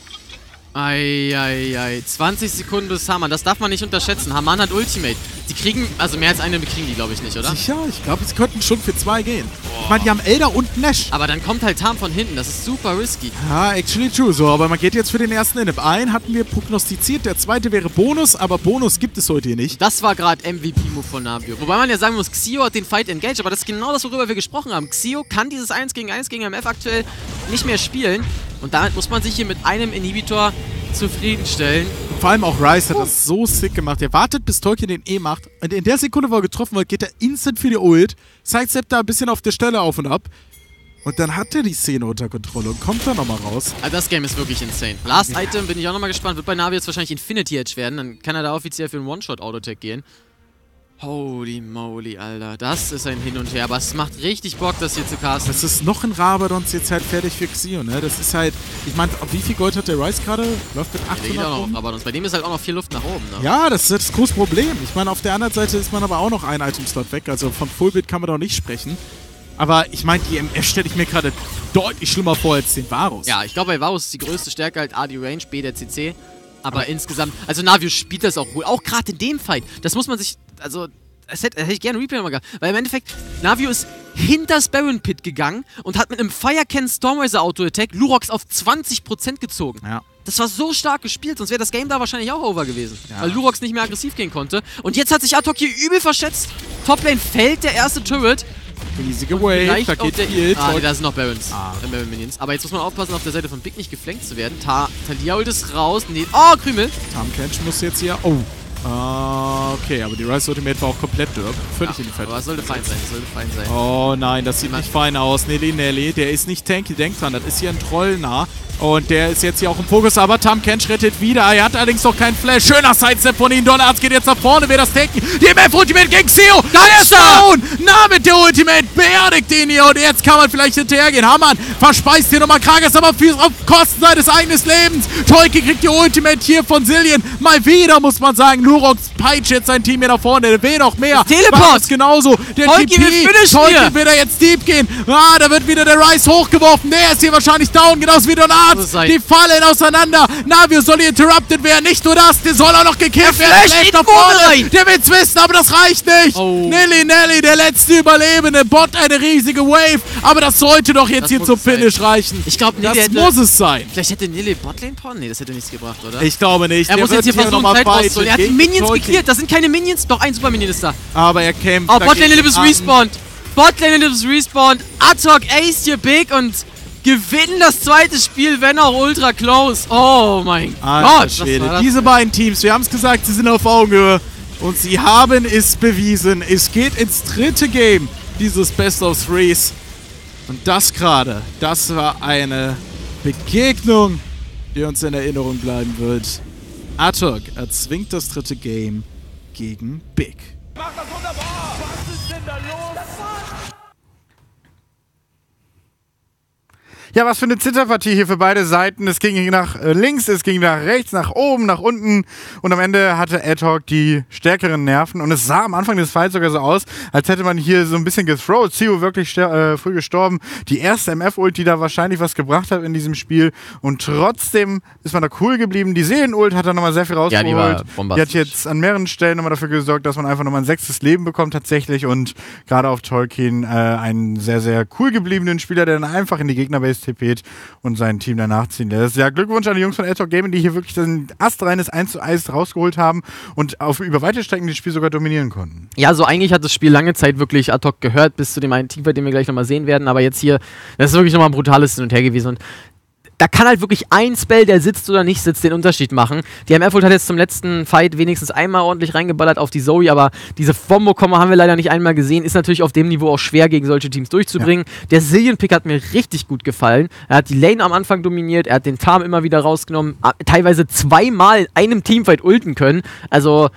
Eieiei, ei, ei. zwanzig Sekunden bis Hamann. Das darf man nicht unterschätzen. Hamann hat Ultimate. Die kriegen, also mehr als eine kriegen die, glaube ich, nicht, oder? Sicher, ich glaube, sie könnten schon für zwei gehen. Boah. Ich meine, die haben Elder und Nash. Aber dann kommt halt Tarn von hinten. Das ist super risky. Ja, actually true. So, aber man geht jetzt für den ersten Inip. Einen hatten wir prognostiziert. Der zweite wäre Bonus, aber Bonus gibt es heute hier nicht. Und das war gerade M V P-Move von Navio. Wobei man ja sagen muss, Xio hat den Fight engaged. Aber das ist genau das, worüber wir gesprochen haben. Xio kann dieses eins gegen eins gegen M F aktuell nicht mehr spielen. Und damit muss man sich hier mit einem Inhibitor zufriedenstellen. Vor allem auch Rice hat das so sick gemacht. Er wartet, bis Tolkien den E macht. Und in der Sekunde, wo er getroffen wird, geht er instant für die Ult. Sidestep da ein bisschen auf der Stelle auf und ab. Und dann hat er die Szene unter Kontrolle und kommt da nochmal raus. Also das Game ist wirklich insane. Last ja. Item, bin ich auch nochmal gespannt. Wird bei Navi jetzt wahrscheinlich Infinity Edge werden. Dann kann er da offiziell für einen One-Shot-Autotech gehen. Holy moly, Alter. Das ist ein Hin und Her, aber es macht richtig Bock, das hier zu casten. Das ist noch ein Rabadons jetzt halt fertig für Xio, ne? Das ist halt... Ich meine, wie viel Gold hat der Rice gerade? Läuft mit achthundert ja, der geht auch noch auf Rabadons. Bei dem ist halt auch noch viel Luft nach oben, ne? Ja, das ist das große Problem. Ich meine, auf der anderen Seite ist man aber auch noch ein Item-Slot weg. Also von Fullbit kann man doch nicht sprechen. Aber ich meine, die M F stelle ich mir gerade deutlich schlimmer vor als den Varus. Ja, ich glaube, bei Varus ist die größte Stärke halt A, die Range, B, der C C. Aber, aber insgesamt... Also Navio spielt das auch wohl. Auch gerade in dem Fight. Das muss man sich... Also, das hätte, das hätte ich gerne Replay nochmal gehabt. Weil im Endeffekt, Navio ist hinters Baron Pit gegangen und hat mit einem Firecan Stormraiser Auto-Attack Lurox auf zwanzig Prozent gezogen. Ja. Das war so stark gespielt, sonst wäre das Game da wahrscheinlich auch over gewesen. Ja. Weil Lurox nicht mehr aggressiv gehen konnte. Und jetzt hat sich Ad-Hoc hier übel verschätzt. Toplane fällt, der erste Turret. Riesige Wave, da geht viel. Ah, nee, da sind noch Barons. Ah. Baron Minions. Aber jetzt muss man aufpassen, auf der Seite von Big nicht geflankt zu werden. Ta Talia holt es raus. Nee. Oh, Krümel. Tamcatch muss jetzt hier... Oh. Ah, okay, aber die Rise Ultimate war auch komplett derb. Völlig ja, in die Fett. Aber es sollte fein sein, es sollte fein sein. Oh nein, das sieht nicht fein aus. Nilly Nelly, der ist nicht tanky, denkt dran, das ist hier ein Troll nah. Und der ist jetzt hier auch im Fokus, aber Tamcatch rettet wieder. Er hat allerdings noch keinen Flash. Schöner Sidestep von ihm. Donarts geht jetzt nach vorne, wer das tanken. Die M F Ultimate gegen Xio. Da ist down! Na, mit der Ultimate beerdigt ihn hier. Und jetzt kann man vielleicht hinterhergehen. Hamann verspeist hier nochmal Kragas, aber auf Kosten seines eigenen Lebens. Tolkien kriegt die Ultimate hier von Sillian. Mal wieder, muss man sagen. Lurox peitscht jetzt sein Team hier nach vorne. Der will noch mehr. Das Teleport! Genauso. Der Tolkien will Tolkien will da jetzt deep gehen. Ah, da wird wieder der Rice hochgeworfen. Der ist hier wahrscheinlich down. Genauso wie Donarts. Die fallen auseinander. Navio soll hier interrupted werden. Nicht nur das, der soll auch noch gekillt werden. Flash nach vorne rein. Der will zwisten, aber das reicht nicht. Oh. Nilly Nelly, der letzte Überlebende. Bot eine riesige Wave. Aber das sollte doch jetzt das hier zum Finish sein. Reichen. Ich glaube, das hätte, muss es sein. Vielleicht hätte Nilly Botlane Porn? Nee, das hätte nichts gebracht, oder? Ich glaube nicht. Er der muss jetzt hier versuchen, noch Zeit rauszuholen. Er hat die Minions geklärt. Das sind keine Minions. Doch, ein Super Minion ist da. Aber er kämpft. Oh, Botlane Nelly bis respawned. Botlane Nelly bis respawned. Ad-Hoc Ace hier big und... gewinnen das zweite Spiel, wenn auch ultra close. Oh mein Alter Gott. Schwede. Diese beiden Teams, wir haben es gesagt, sie sind auf Augenhöhe. Und sie haben es bewiesen. Es geht ins dritte Game dieses Best of Threes. Und das gerade, das war eine Begegnung, die uns in Erinnerung bleiben wird. Ad-Hoc erzwingt das dritte Game gegen Big. Mach das wunderbar! Was ist denn da los? Ja, was für eine Zitterpartie hier für beide Seiten. Es ging nach links, es ging nach rechts, nach oben, nach unten. Und am Ende hatte Ad-Hoc die stärkeren Nerven. Und es sah am Anfang des Fights sogar so aus, als hätte man hier so ein bisschen gethrowt. Xio wirklich äh, früh gestorben. Die erste M F-Ult, die da wahrscheinlich was gebracht hat in diesem Spiel. Und trotzdem ist man da cool geblieben. Die Seelen-Ult hat da nochmal sehr viel rausgeholt. Ja, die war bombastisch. Die hat jetzt an mehreren Stellen nochmal dafür gesorgt, dass man einfach nochmal ein sechstes Leben bekommt tatsächlich. Und gerade auf Tolkien äh, einen sehr, sehr cool gebliebenen Spieler, der dann einfach in die Gegnerbase und sein Team danach ziehen lässt. Ja, Glückwunsch an die Jungs von Ad-Hoc Gaming, die hier wirklich ein astreines eins zu eins rausgeholt haben und auf über weite Strecken das Spiel sogar dominieren konnten. Ja, so eigentlich hat das Spiel lange Zeit wirklich Ad-Hoc gehört, bis zu dem einen Team, bei dem wir gleich nochmal sehen werden, aber jetzt hier, das ist wirklich nochmal ein brutales Hin und Her gewesen und da kann halt wirklich ein Spell, der sitzt oder nicht sitzt, den Unterschied machen. Die M F-Ult hat jetzt zum letzten Fight wenigstens einmal ordentlich reingeballert auf die Zoe, aber diese Fombo-Komma haben wir leider nicht einmal gesehen. Ist natürlich auf dem Niveau auch schwer, gegen solche Teams durchzubringen. Ja. Der Zillion-Pick hat mir richtig gut gefallen. Er hat die Lane am Anfang dominiert, er hat den Farm immer wieder rausgenommen, teilweise zweimal in einem Teamfight ulten können. Also,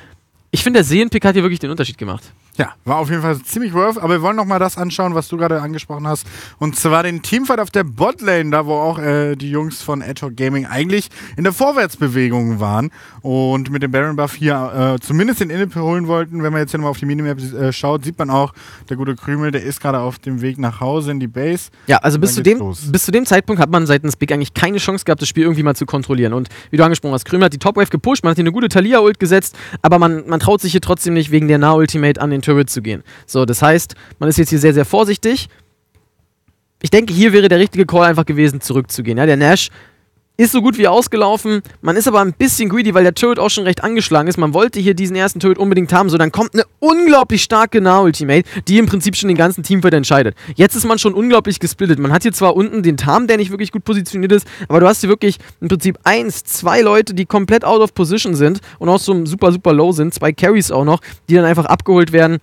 ich finde, der Zillion-Pick hat hier wirklich den Unterschied gemacht. Ja, war auf jeden Fall ziemlich worth, aber wir wollen noch mal das anschauen, was du gerade angesprochen hast. Und zwar den Teamfight auf der Botlane, da wo auch äh, die Jungs von Ad-Hoc Gaming eigentlich in der Vorwärtsbewegung waren und mit dem Baron Buff hier äh, zumindest den Inhib holen wollten. Wenn man jetzt hier nochmal auf die Minimap äh, schaut, sieht man auch, der gute Krümel, der ist gerade auf dem Weg nach Hause in die Base. Ja, also bis zu, dem, bis zu dem Zeitpunkt hat man seitens Big eigentlich keine Chance gehabt, das Spiel irgendwie mal zu kontrollieren. Und wie du angesprochen hast, Krümel hat die Topwave gepusht, man hat hier eine gute Talia-Ult gesetzt, aber man, man traut sich hier trotzdem nicht wegen der Nah-Ultimate an den Turret zu gehen. So, das heißt, man ist jetzt hier sehr, sehr vorsichtig. Ich denke, hier wäre der richtige Call einfach gewesen, zurückzugehen. Ja, der Nash ist so gut wie ausgelaufen. Man ist aber ein bisschen greedy, weil der Turret auch schon recht angeschlagen ist. Man wollte hier diesen ersten Turret unbedingt haben. So, dann kommt eine unglaublich starke Nah-Ultimate, die im Prinzip schon den ganzen Teamfight entscheidet. Jetzt ist man schon unglaublich gesplittet. Man hat hier zwar unten den Tarm, der nicht wirklich gut positioniert ist, aber du hast hier wirklich im Prinzip eins, zwei Leute, die komplett out of position sind und auch so super, super low sind. Zwei Carries auch noch, die dann einfach abgeholt werden.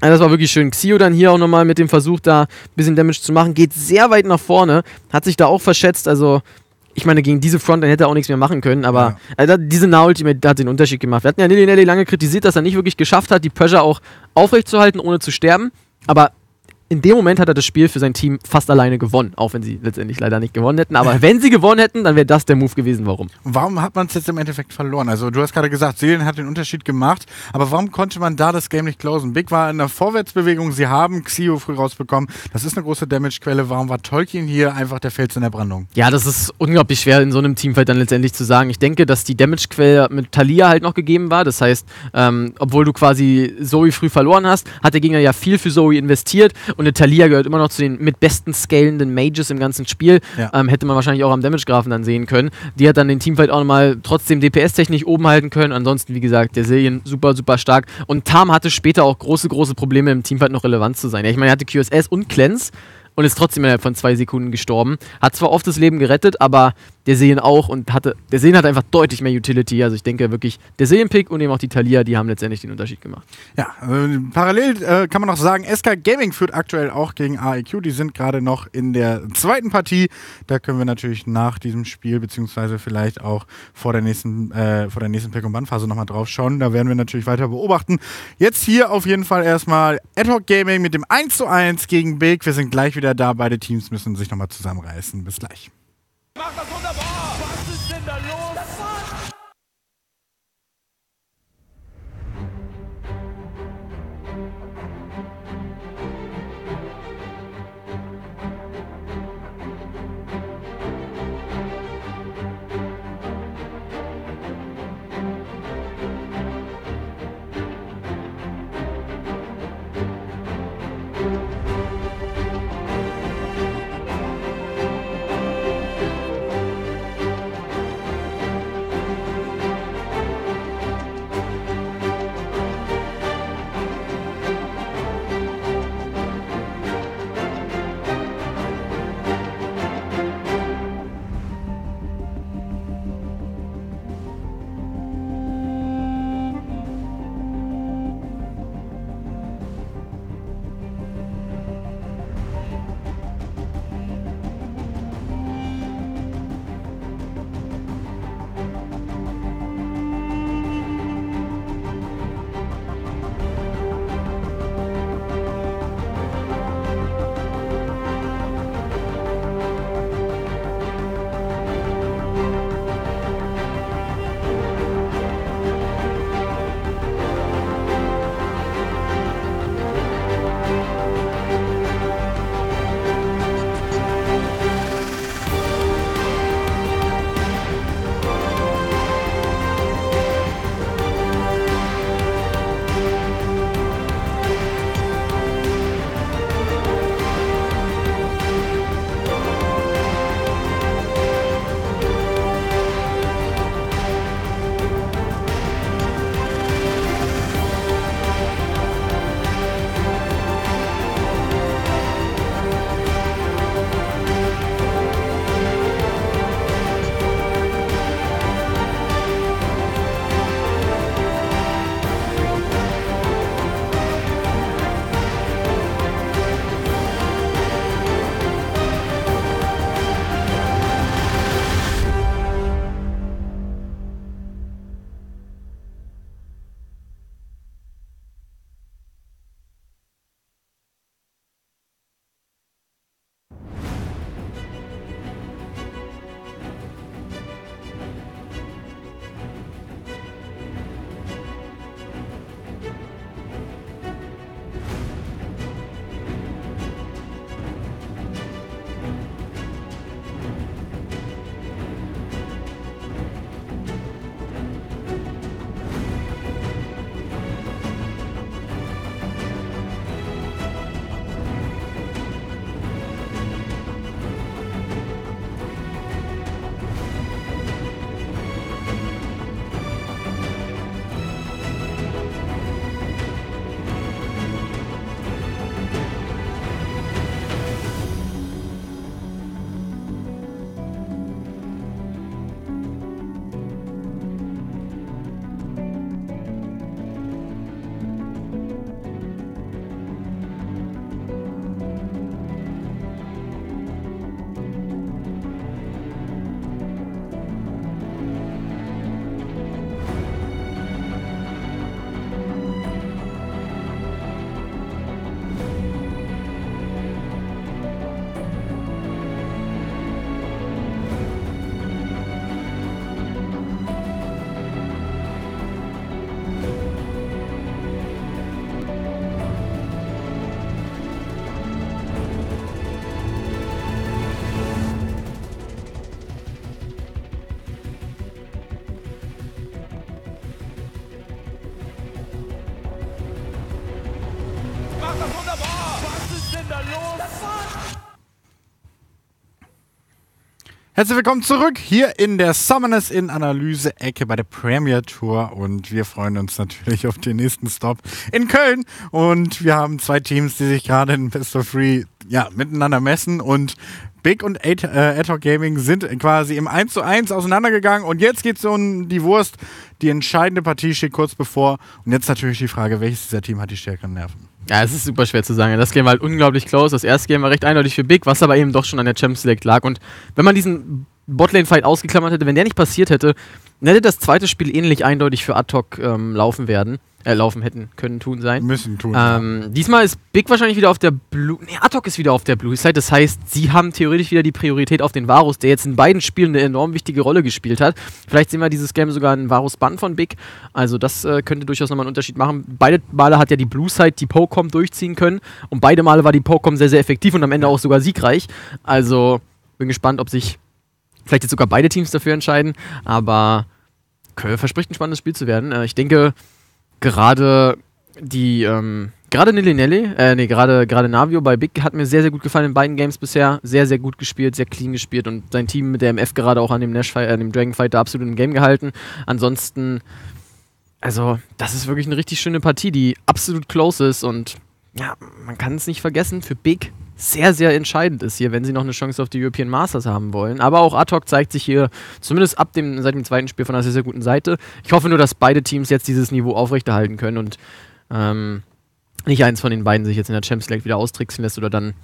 Also das war wirklich schön. Xio dann hier auch nochmal mit dem Versuch, da ein bisschen Damage zu machen. Geht sehr weit nach vorne. Hat sich da auch verschätzt, also... Ich meine, gegen diese Frontline hätte er auch nichts mehr machen können, aber ja. Also diese Nah-Ultimate hat den Unterschied gemacht. Wir hatten ja Nilly Nelly lange kritisiert, dass er nicht wirklich geschafft hat, die Pressure auch aufrechtzuerhalten, ohne zu sterben. Aber in dem Moment hat er das Spiel für sein Team fast alleine gewonnen, auch wenn sie letztendlich leider nicht gewonnen hätten. Aber wenn sie gewonnen hätten, dann wäre das der Move gewesen, warum. Und warum hat man es jetzt im Endeffekt verloren? Also du hast gerade gesagt, Seelen hat den Unterschied gemacht, aber warum konnte man da das Game nicht closen? Big war in der Vorwärtsbewegung, sie haben Xio früh rausbekommen. Das ist eine große Damage-Quelle. Warum war Tolkien hier einfach der Fels in der Brandung? Ja, das ist unglaublich schwer in so einem Teamfight dann letztendlich zu sagen. Ich denke, dass die Damage-Quelle mit Talia halt noch gegeben war. Das heißt, ähm, obwohl du quasi Zoe früh verloren hast, hat der Gegner ja viel für Zoe investiert Und eine Thalia gehört immer noch zu den mit besten scalenden Mages im ganzen Spiel. Ja. Ähm, hätte man wahrscheinlich auch am Damage-Graphen dann sehen können. Die hat dann den Teamfight auch nochmal trotzdem D P S-technisch oben halten können. Ansonsten, wie gesagt, der Silien super, super stark. Und Tam hatte später auch große, große Probleme im Teamfight noch relevant zu sein. Ja, ich meine, er hatte Q S S und Cleanse. Und ist trotzdem innerhalb von zwei Sekunden gestorben. Hat zwar oft das Leben gerettet, aber der Sehen auch und hatte. Der Sehen hat einfach deutlich mehr Utility. Also ich denke wirklich, der Sehen-Pick und eben auch die Thalia, die haben letztendlich den Unterschied gemacht. Ja, äh, parallel äh, kann man noch sagen, S K Gaming führt aktuell auch gegen A E Q. Die sind gerade noch in der zweiten Partie. Da können wir natürlich nach diesem Spiel, beziehungsweise vielleicht auch vor der nächsten, äh, vor der nächsten Pick- und Bannphase nochmal drauf schauen. Da werden wir natürlich weiter beobachten. Jetzt hier auf jeden Fall erstmal Ad-Hoc Gaming mit dem eins zu eins gegen Big. Wir sind gleich wieder da, beide Teams müssen sich nochmal zusammenreißen. Bis gleich. Mach das wunderbar! Was ist denn da los? Das war's! Herzlich willkommen zurück hier in der Summoners Inn Analyse-Ecke bei der Premier Tour und wir freuen uns natürlich auf den nächsten Stop in Köln und wir haben zwei Teams, die sich gerade in Best of Three ja, miteinander messen und Big und Ad-Hoc Gaming sind quasi im eins zu eins auseinandergegangen und jetzt geht es um die Wurst, die entscheidende Partie steht kurz bevor und jetzt natürlich die Frage, welches dieser Team hat die stärkeren Nerven? Ja, es ist super schwer zu sagen. Das Game war halt unglaublich close. Das erste Game war recht eindeutig für Big, was aber eben doch schon an der Champions League lag. Und wenn man diesen Botlane-Fight ausgeklammert hätte, wenn der nicht passiert hätte, dann hätte das zweite Spiel ähnlich eindeutig für Ad-Hoc ähm, laufen werden. Äh, laufen hätten können, tun sein. Müssen tun. Ähm, diesmal ist Big wahrscheinlich wieder auf der Blue... Nee, Ad-Hoc ist wieder auf der Blue-Side. Das heißt, sie haben theoretisch wieder die Priorität auf den Varus, der jetzt in beiden Spielen eine enorm wichtige Rolle gespielt hat. Vielleicht sehen wir dieses Game sogar einen Varus-Bann von Big. Also das äh, könnte durchaus nochmal einen Unterschied machen. Beide Male hat ja die Blue-Side die Pocom durchziehen können. Und beide Male war die Pocom sehr, sehr effektiv und am Ende auch sogar siegreich. Also bin gespannt, ob sich vielleicht jetzt sogar beide Teams dafür entscheiden. Aber Köln verspricht ein spannendes Spiel zu werden. Äh, ich denke... Gerade die, ähm, gerade Nilly Nelly, äh, nee, gerade gerade Navio bei Big hat mir sehr, sehr gut gefallen in beiden Games bisher. Sehr, sehr gut gespielt, sehr clean gespielt und sein Team mit der M F gerade auch an dem Nash Fight, äh, dem Dragon Fight da absolut im Game gehalten. Ansonsten, also, das ist wirklich eine richtig schöne Partie, die absolut close ist und ja, man kann es nicht vergessen, für Big sehr, sehr entscheidend ist hier, wenn sie noch eine Chance auf die European Masters haben wollen. Aber auch Ad-Hoc zeigt sich hier, zumindest ab dem, seit dem zweiten Spiel, von einer sehr, sehr guten Seite. Ich hoffe nur, dass beide Teams jetzt dieses Niveau aufrechterhalten können und ähm, nicht eins von den beiden sich jetzt in der Champions League wieder austricksen lässt oder dann,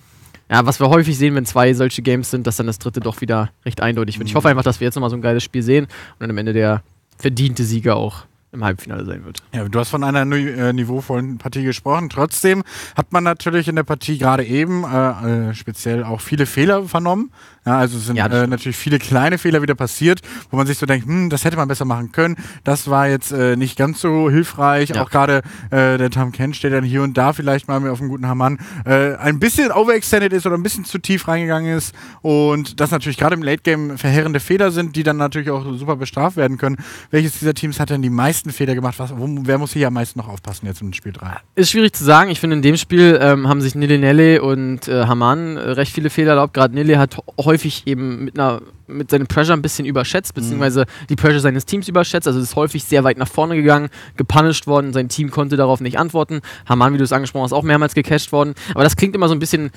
ja, was wir häufig sehen, wenn zwei solche Games sind, dass dann das dritte doch wieder recht eindeutig wird. Ich hoffe einfach, dass wir jetzt nochmal so ein geiles Spiel sehen und dann am Ende der verdiente Sieger auch im Halbfinale sein wird. Ja, du hast von einer äh, niveauvollen Partie gesprochen. Trotzdem hat man natürlich in der Partie gerade eben äh, äh, speziell auch viele Fehler vernommen. Ja, also es sind ja, äh, natürlich viele kleine Fehler wieder passiert, wo man sich so denkt, hm, das hätte man besser machen können. Das war jetzt äh, nicht ganz so hilfreich. Ja. Auch gerade äh, der Tam Ken steht dann hier und da vielleicht mal auf einen guten Hamann äh, ein bisschen overextended ist oder ein bisschen zu tief reingegangen ist und das natürlich gerade im Late Game verheerende Fehler sind, die dann natürlich auch super bestraft werden können. Welches dieser Teams hat denn die meisten Fehler gemacht? Was, wo, wer muss hier am meisten noch aufpassen jetzt im Spiel drei? Ist schwierig zu sagen. Ich finde, in dem Spiel ähm, haben sich Nilly Nelly und äh, Hamann recht viele Fehler erlaubt. Gerade Nilly hat häufig eben mit, einer, mit seinem Pressure ein bisschen überschätzt, beziehungsweise mhm. die Pressure seines Teams überschätzt. Also ist häufig sehr weit nach vorne gegangen, gepunished worden. Sein Team konnte darauf nicht antworten. Hamann, wie du es angesprochen hast, auch mehrmals gecasht worden. Aber das klingt immer so ein bisschen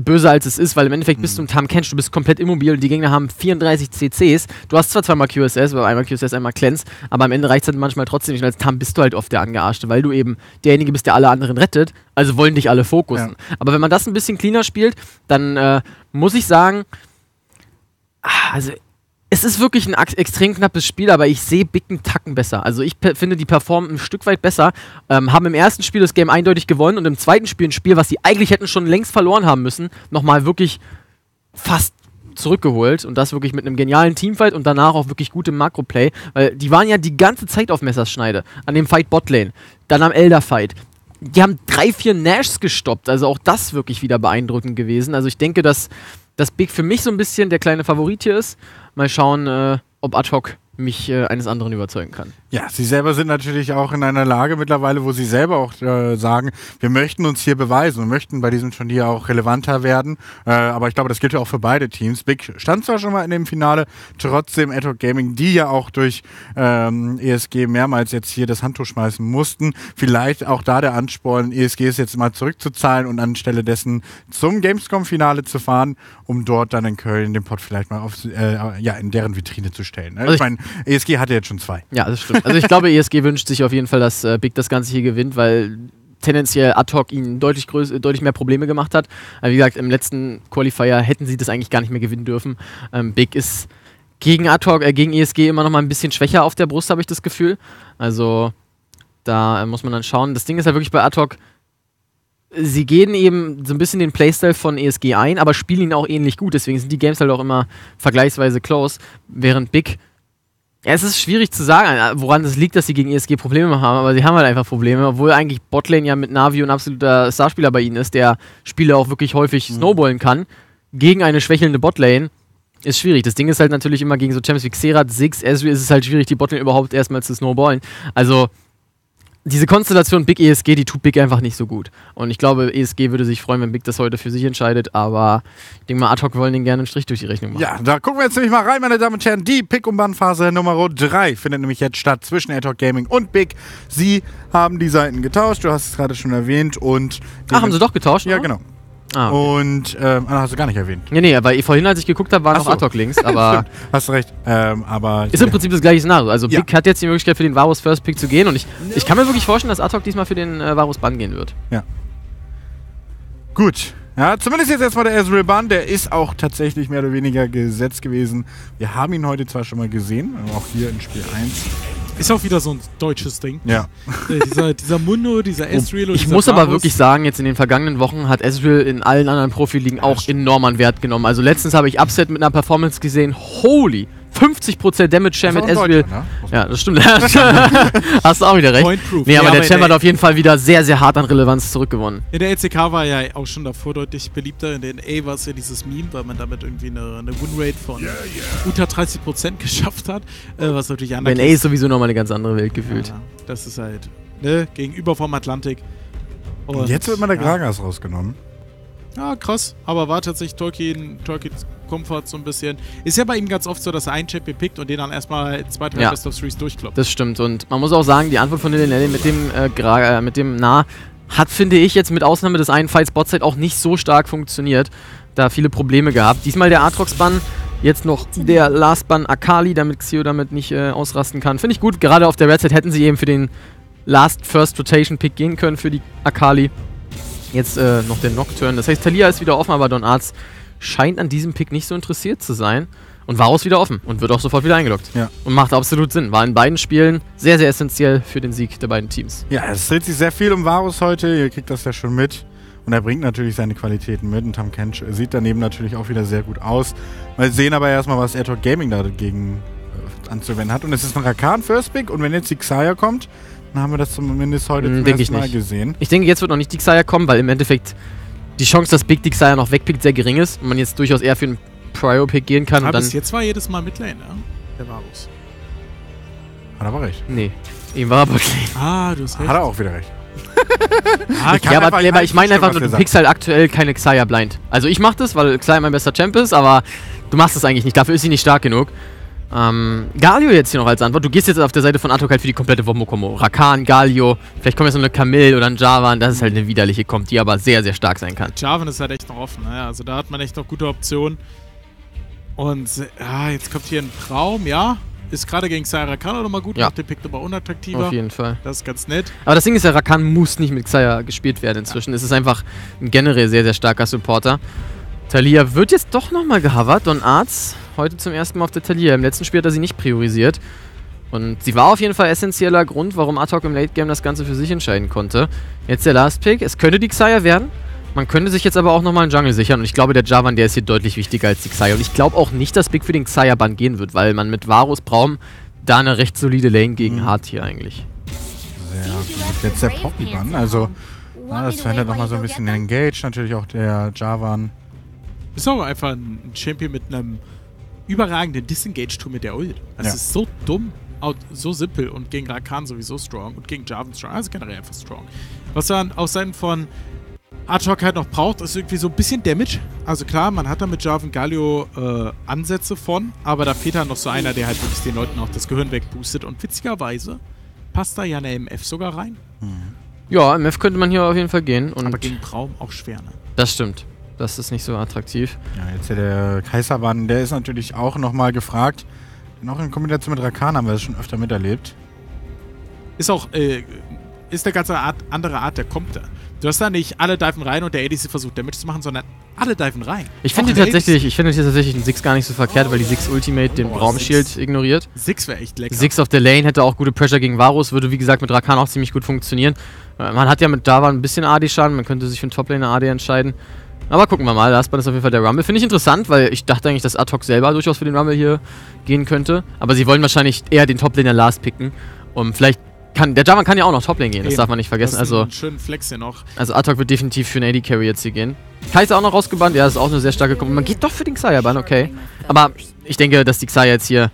böser als es ist, weil im Endeffekt mhm. bist du im Tam Kench, du bist komplett immobil, die Gegner haben vierunddreißig C Cs, du hast zwar zweimal Q S S, aber einmal Q S S, einmal Cleanse, aber am Ende reicht es halt manchmal trotzdem nicht und als Tam bist du halt oft der Angearschte, weil du eben derjenige bist, der alle anderen rettet, also wollen dich alle fokussen. Ja. Aber wenn man das ein bisschen cleaner spielt, dann äh, muss ich sagen, also es ist wirklich ein extrem knappes Spiel, aber ich sehe Big einen Tacken besser. Also ich pe- finde, die performen ein Stück weit besser, ähm, haben im ersten Spiel das Game eindeutig gewonnen und im zweiten Spiel ein Spiel, was sie eigentlich hätten schon längst verloren haben müssen, nochmal wirklich fast zurückgeholt und das wirklich mit einem genialen Teamfight und danach auch wirklich gutem Makroplay, weil die waren ja die ganze Zeit auf Messerschneide, an dem Fight Botlane, dann am Elder-Fight. Die haben drei, vier Nashs gestoppt, also auch das wirklich wieder beeindruckend gewesen. Also ich denke, dass das Big für mich so ein bisschen der kleine Favorit hier ist. Mal schauen, äh, ob Ad-Hoc mich äh, eines anderen überzeugen kann. Ja, sie selber sind natürlich auch in einer Lage mittlerweile, wo sie selber auch äh, sagen, wir möchten uns hier beweisen und möchten bei diesem Turnier auch relevanter werden. Äh, aber ich glaube, das gilt ja auch für beide Teams. Big stand zwar schon mal in dem Finale, trotzdem Ad-Hoc Gaming, die ja auch durch ähm, E S G mehrmals jetzt hier das Handtuch schmeißen mussten. Vielleicht auch da der Ansporn, E S Gs jetzt mal zurückzuzahlen und anstelle dessen zum Gamescom-Finale zu fahren, um dort dann in Köln den Pott vielleicht mal auf, äh, ja, in deren Vitrine zu stellen. Ne? Also ich meine, E S G hatte jetzt schon zwei. Ja, das stimmt. Also ich glaube, E S G wünscht sich auf jeden Fall, dass äh, Big das Ganze hier gewinnt, weil tendenziell Ad-Hoc ihnen deutlich, größ- deutlich mehr Probleme gemacht hat. Äh, wie gesagt, im letzten Qualifier hätten sie das eigentlich gar nicht mehr gewinnen dürfen. Ähm, Big ist gegen Ad-Hoc, äh, gegen E S G immer noch mal ein bisschen schwächer auf der Brust, habe ich das Gefühl. Also da äh, muss man dann schauen. Das Ding ist ja halt wirklich bei Ad-Hoc, sie gehen eben so ein bisschen den Playstyle von E S G ein, aber spielen ihn auch ähnlich gut. Deswegen sind die Games halt auch immer vergleichsweise close, während Big... Ja, es ist schwierig zu sagen, woran es liegt, dass sie gegen E S G Probleme haben, aber sie haben halt einfach Probleme, obwohl eigentlich Botlane ja mit Navio ein absoluter Starspieler bei ihnen ist, der Spieler auch wirklich häufig mhm. snowballen kann. Gegen eine schwächelnde Botlane ist schwierig. Das Ding ist halt natürlich immer gegen so Champions wie Xerath, Six, Ezreal ist es halt schwierig, die Botlane überhaupt erstmal zu snowballen. Also diese Konstellation Big E S G, die tut Big einfach nicht so gut. Und ich glaube, E S G würde sich freuen, wenn Big das heute für sich entscheidet, aber ich denke mal, Ad-Hoc wollen den gerne einen Strich durch die Rechnung machen. Ja, da gucken wir jetzt nämlich mal rein, meine Damen und Herren. Die Pick-und-Bann-Phase Nummer drei findet nämlich jetzt statt zwischen Ad-Hoc Gaming und Big. Sie haben die Seiten getauscht, du hast es gerade schon erwähnt. Und Ach, haben sie doch getauscht? Ja, oder? Genau. Ah, okay. Und, ähm, hast du gar nicht erwähnt. Ja, nee, weil vorhin, als ich geguckt habe, waren noch Ad-Hoc links, aber... hast du recht, ähm, aber... Ist im Prinzip das gleiche Szenario. Also ja. Big hat jetzt die Möglichkeit, für den Varus First Pick zu gehen und ich, ich kann mir wirklich vorstellen, dass Ad-Hoc diesmal für den äh, Varus Bann gehen wird. Ja. Gut. Ja, zumindest jetzt erstmal der Ezreal Bann, der ist auch tatsächlich mehr oder weniger gesetzt gewesen. Wir haben ihn heute zwar schon mal gesehen, auch hier in Spiel eins. Ist auch wieder so ein deutsches Ding. Ja. Äh, dieser, dieser Mundo, dieser Ezreal und Ich dieser muss Varus. Aber wirklich sagen, jetzt in den vergangenen Wochen hat Ezreal in allen anderen Profiligen auch enorm an Wert genommen. Also letztens habe ich Upset mit einer Performance gesehen. Holy! fünfzig Prozent Damage Share mit Ezreal. Ne? Ja, das stimmt. Hast du auch wieder recht. Point proof. Nee, aber ja, der Champ hat auf jeden Fall wieder sehr, sehr hart an Relevanz zurückgewonnen. In der L C K war ja auch schon davor deutlich beliebter. In der N A war es ja dieses Meme, weil man damit irgendwie eine, eine Winrate von yeah, yeah. unter dreißig Prozent geschafft hat. Äh, was natürlich anders ist. N A ist sowieso nochmal eine ganz andere Welt gefühlt. Ja, das ist halt, ne, gegenüber vom Atlantik. Und, Und jetzt wird man der Gragas ja. rausgenommen. Ja, krass. Aber war tatsächlich Tolkien, Tolkien's Komfort so ein bisschen. Ist ja bei ihm ganz oft so, dass er einen Champion pickt und den dann erstmal zwei, drei ja. Best of Threes durchkloppt. Das stimmt. Und man muss auch sagen, die Antwort von Nilly Nelly mit dem äh, Gra- äh, mit dem Nah hat, finde ich, jetzt mit Ausnahme des einen Fights Botzeit auch nicht so stark funktioniert. Da viele Probleme gehabt. Diesmal der Aatrox-Bann, jetzt noch der Last-Bann Akali, damit Xio damit nicht äh, ausrasten kann. Finde ich gut. Gerade auf der Red Side hätten sie eben für den Last-First-Rotation-Pick gehen können für die Akali. Jetzt äh, noch der Nocturne. Das heißt, Talia ist wieder offen, aber Donarts scheint an diesem Pick nicht so interessiert zu sein. Und Varus wieder offen und wird auch sofort wieder eingeloggt. Ja. Und macht absolut Sinn. War in beiden Spielen sehr, sehr essentiell für den Sieg der beiden Teams. Ja, es dreht sich sehr viel um Varus heute. Ihr kriegt das ja schon mit. Und er bringt natürlich seine Qualitäten mit. Und Tom Kench sieht daneben natürlich auch wieder sehr gut aus. Mal sehen aber erstmal, was Ad-Hoc Gaming da dagegen äh, anzuwenden hat. Und es ist ein Rakan-First-Pick. Und wenn jetzt die Xayah kommt, dann haben wir das zumindest heute zum ersten Mal gesehen. Ich denke, jetzt wird noch nicht die Xayah kommen, weil im Endeffekt die Chance, dass Big Xayah noch wegpickt, sehr gering ist und man jetzt durchaus eher für einen Prio-Pick gehen kann. Aber bis jetzt war jedes Mal Midlane, ne? Der Varus. Hat er aber recht. Nee, ihm war aber recht. Ah, du hast recht. Hat er auch wieder recht. ah, ich ja, aber, aber ich meine einfach nur, du pickst halt aktuell keine Xayah blind. Also ich mach das, weil Xayah mein bester Champ ist, aber du machst das eigentlich nicht. Dafür ist sie nicht stark genug. Ähm, Galio jetzt hier noch als Antwort. Du gehst jetzt auf der Seite von Ad-Hoc halt für die komplette Wombo-Kombo. Rakan, Galio, vielleicht kommt jetzt noch eine Camille oder ein Javan. Das ist halt eine widerliche Komp, die aber sehr, sehr stark sein kann. Javan ist halt echt noch offen, ne? Also da hat man echt noch gute Optionen. Und ja, jetzt kommt hier ein Traum, ja. Ist gerade gegen Xayah Rakan auch nochmal gut, ja. Macht den Pick aber unattraktiver. Auf jeden Fall. Das ist ganz nett. Aber das Ding ist ja, Rakan muss nicht mit Xayah gespielt werden inzwischen. Ja. Es ist einfach ein generell sehr, sehr starker Supporter. Talia wird jetzt doch nochmal gehovert. Donarts heute zum ersten Mal auf der Talia. Im letzten Spiel hat er sie nicht priorisiert. Und sie war auf jeden Fall essentieller Grund, warum Ad-Hoc im Late Game das Ganze für sich entscheiden konnte. Jetzt der Last Pick. Es könnte die Xayah werden. Man könnte sich jetzt aber auch nochmal einen Jungle sichern. Und ich glaube, der Javan, der ist hier deutlich wichtiger als die Xayah. Und ich glaube auch nicht, dass Big für den Xayah-Bann gehen wird, weil man mit Varus Braum da eine recht solide Lane gegen hat hier eigentlich. Sehr gut. Jetzt der Poppy-Bann. Also, na, das verändert nochmal so ein bisschen den Engage. Natürlich auch der Javan. Ist auch einfach ein Champion mit einem überragenden Disengage-Tool mit der Ult. Das ja. ist so dumm, so simpel und gegen Rakan sowieso strong und gegen Javan strong, also generell einfach strong. Was dann auf Seiten von Ad-Hoc halt noch braucht, ist irgendwie so ein bisschen Damage. Also klar, man hat da mit Javan Galio äh, Ansätze von, aber da fehlt dann noch so einer, der halt wirklich den Leuten auch das Gehirn wegboostet und witzigerweise passt da ja eine M F sogar rein. Mhm. Ja, M F könnte man hier auf jeden Fall gehen. Und aber gegen Traum auch schwer, ne? Das stimmt. Das ist nicht so attraktiv. Ja, jetzt der Kaiserbann, der ist natürlich auch nochmal gefragt. Noch in Kombination mit Rakan haben wir das schon öfter miterlebt. Ist auch, äh, ist eine ganz andere Art der Kompte. Du hast da nicht alle diven rein und der A D C versucht Damage zu machen, sondern alle diven rein. Ich finde tatsächlich, ich finde hier tatsächlich den Six gar nicht so verkehrt, oh, weil die Six Ultimate oh, den Braum-Shield ignoriert. Six wäre echt lecker. Six auf der Lane hätte auch gute Pressure gegen Varus, würde wie gesagt mit Rakan auch ziemlich gut funktionieren. Man hat ja mit Javan ein bisschen A D-Schaden, man könnte sich für einen Top-Laner A D entscheiden. Aber gucken wir mal, Lastband ist auf jeden Fall der Rumble. Finde ich interessant, weil ich dachte eigentlich, dass Ad-Hoc selber durchaus für den Rumble hier gehen könnte. Aber sie wollen wahrscheinlich eher den Top-Laner Last picken. Und vielleicht kann, der Javan kann ja auch noch Top-Lane gehen, das darf man nicht vergessen. Das ist ein also, schönen Flex hier noch. Also Ad-Hoc wird definitiv für einen A D-Carry jetzt hier gehen. Kai ist auch noch rausgebannt, ja, das ist auch eine sehr starke Kombo. Man geht doch für den Xayah-Bann, okay. Aber ich denke, dass die Xayah jetzt hier...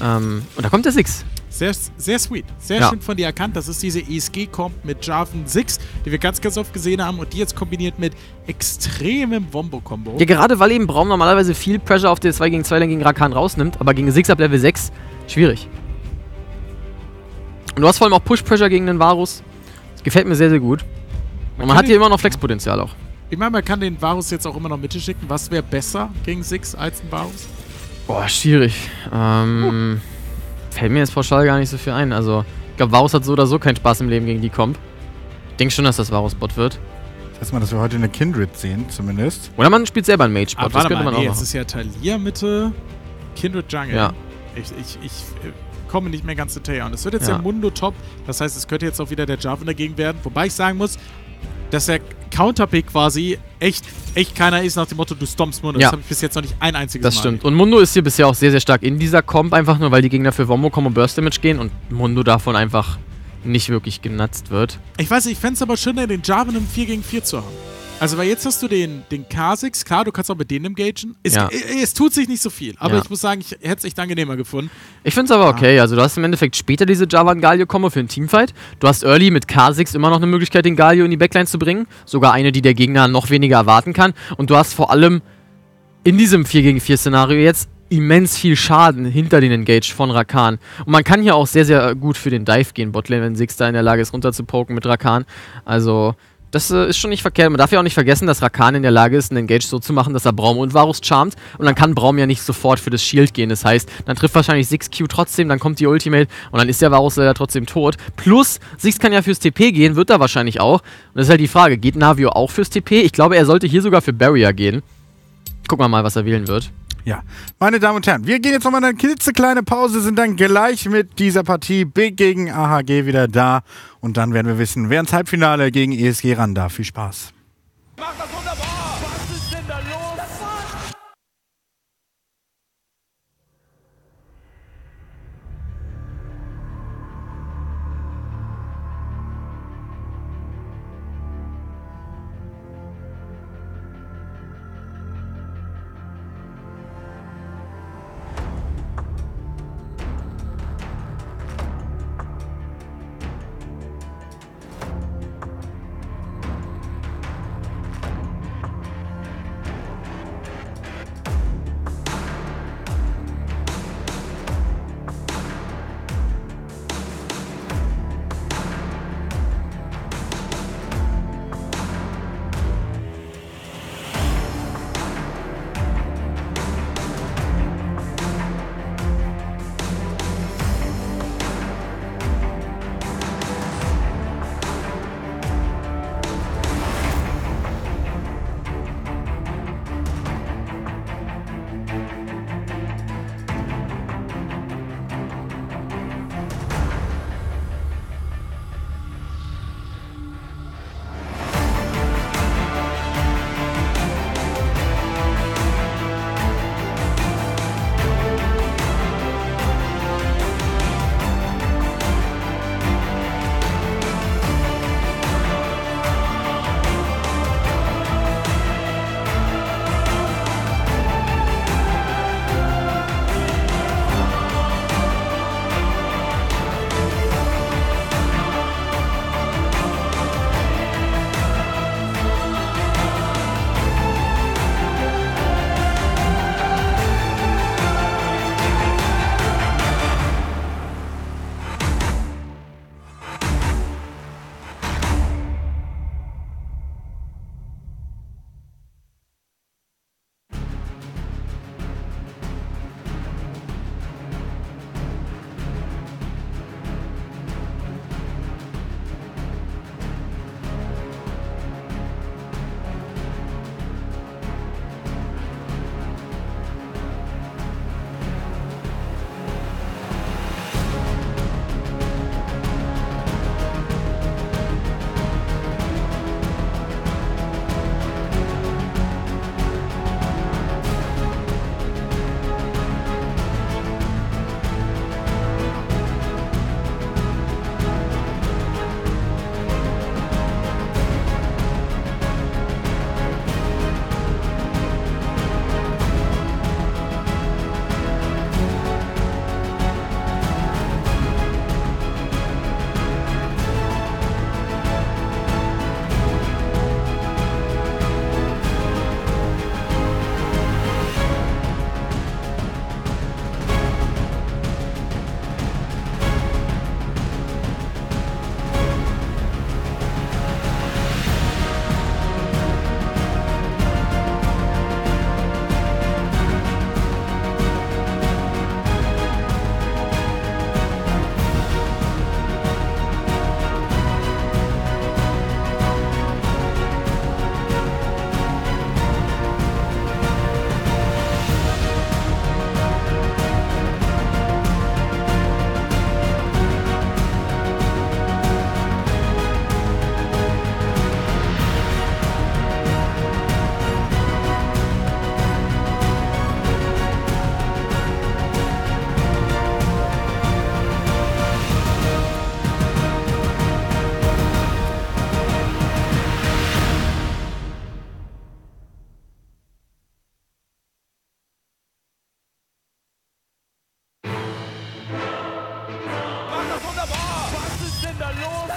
Ähm, und da kommt der Six. Sehr, sehr sweet. Sehr ja. schön von dir erkannt. Das ist diese E S G-Comp mit Jarvan sechs, die wir ganz, ganz oft gesehen haben und die jetzt kombiniert mit extremem Wombo-Kombo. Ja, gerade weil eben Braum normalerweise viel Pressure auf den zwei gegen zwei gegen Rakan rausnimmt, aber gegen Six ab Level sechs schwierig. Und du hast vor allem auch Push-Pressure gegen den Varus. Das gefällt mir sehr, sehr gut. Man und man hat hier immer noch Flexpotenzial auch. Ich meine, man kann den Varus jetzt auch immer noch Mitte schicken. Was wäre besser gegen Six als ein Varus? Boah, schwierig. Ähm... Uh. Fällt mir jetzt pauschal gar nicht so viel ein. Also, ich glaube, Varus hat so oder so keinen Spaß im Leben gegen die Comp. Ich denke schon, dass das Varus-Bot wird. Erstmal, dass wir heute eine Kindred sehen, zumindest. Oder man spielt selber einen Mage-Bot. Aber das könnte man auch. Nee, jetzt ist ja Talia-Mitte, Kindred-Jungle. Ja. Ich, ich, ich komme nicht mehr ganz zu Talia. Und es wird jetzt ja. der Mundo-Top. Das heißt, es könnte jetzt auch wieder der Jarvan dagegen werden. Wobei ich sagen muss, dass der Counterpick quasi echt, echt keiner ist nach dem Motto, du stompst Mundo. Ja. Das habe ich bis jetzt noch nicht ein einziges das Mal. Das stimmt. Und Mundo ist hier bisher auch sehr, sehr stark in dieser Comp, einfach nur, weil die Gegner für Wombo, Combo, Burst Damage gehen und Mundo davon einfach nicht wirklich genutzt wird. Ich weiß nicht, ich fände es aber schöner, den Jarvan im vier gegen vier zu haben. Also, weil jetzt hast du den, den Kha'Zix, klar, du kannst auch mit denen engagen. Es, ja. es tut sich nicht so viel, aber ja. ich muss sagen, ich hätte es echt angenehmer gefunden. Ich finde es aber okay, also du hast im Endeffekt später diese Jarvan-Galio-Kombo für einen Teamfight. Du hast early mit Kha'Zix immer noch eine Möglichkeit, den Galio in die Backline zu bringen. Sogar eine, die der Gegner noch weniger erwarten kann. Und du hast vor allem in diesem vier gegen vier Szenario jetzt immens viel Schaden hinter den Engage von Rakan. Und man kann hier auch sehr, sehr gut für den Dive gehen, Botlane, wenn Six da in der Lage ist, runter zu poken mit Rakan. Also... Das äh, ist schon nicht verkehrt. Man darf ja auch nicht vergessen, dass Rakan in der Lage ist, einen Engage so zu machen, dass er Braum und Varus charmt. Und dann kann Braum ja nicht sofort für das Shield gehen. Das heißt, dann trifft wahrscheinlich sechs Q trotzdem, dann kommt die Ultimate und dann ist der Varus leider trotzdem tot. Plus, Six kann ja fürs T P gehen, wird er wahrscheinlich auch. Und das ist halt die Frage, geht Navio auch fürs T P? Ich glaube, er sollte hier sogar für Barrier gehen. Gucken wir mal, was er wählen wird. Ja, meine Damen und Herren, wir gehen jetzt nochmal in eine klitzekleine Pause, sind dann gleich mit dieser Partie Big gegen A H G wieder da und dann werden wir wissen, wer ins Halbfinale gegen E S G ran darf. Viel Spaß. Mach das wunderbar! Was ist denn da los? Das war's.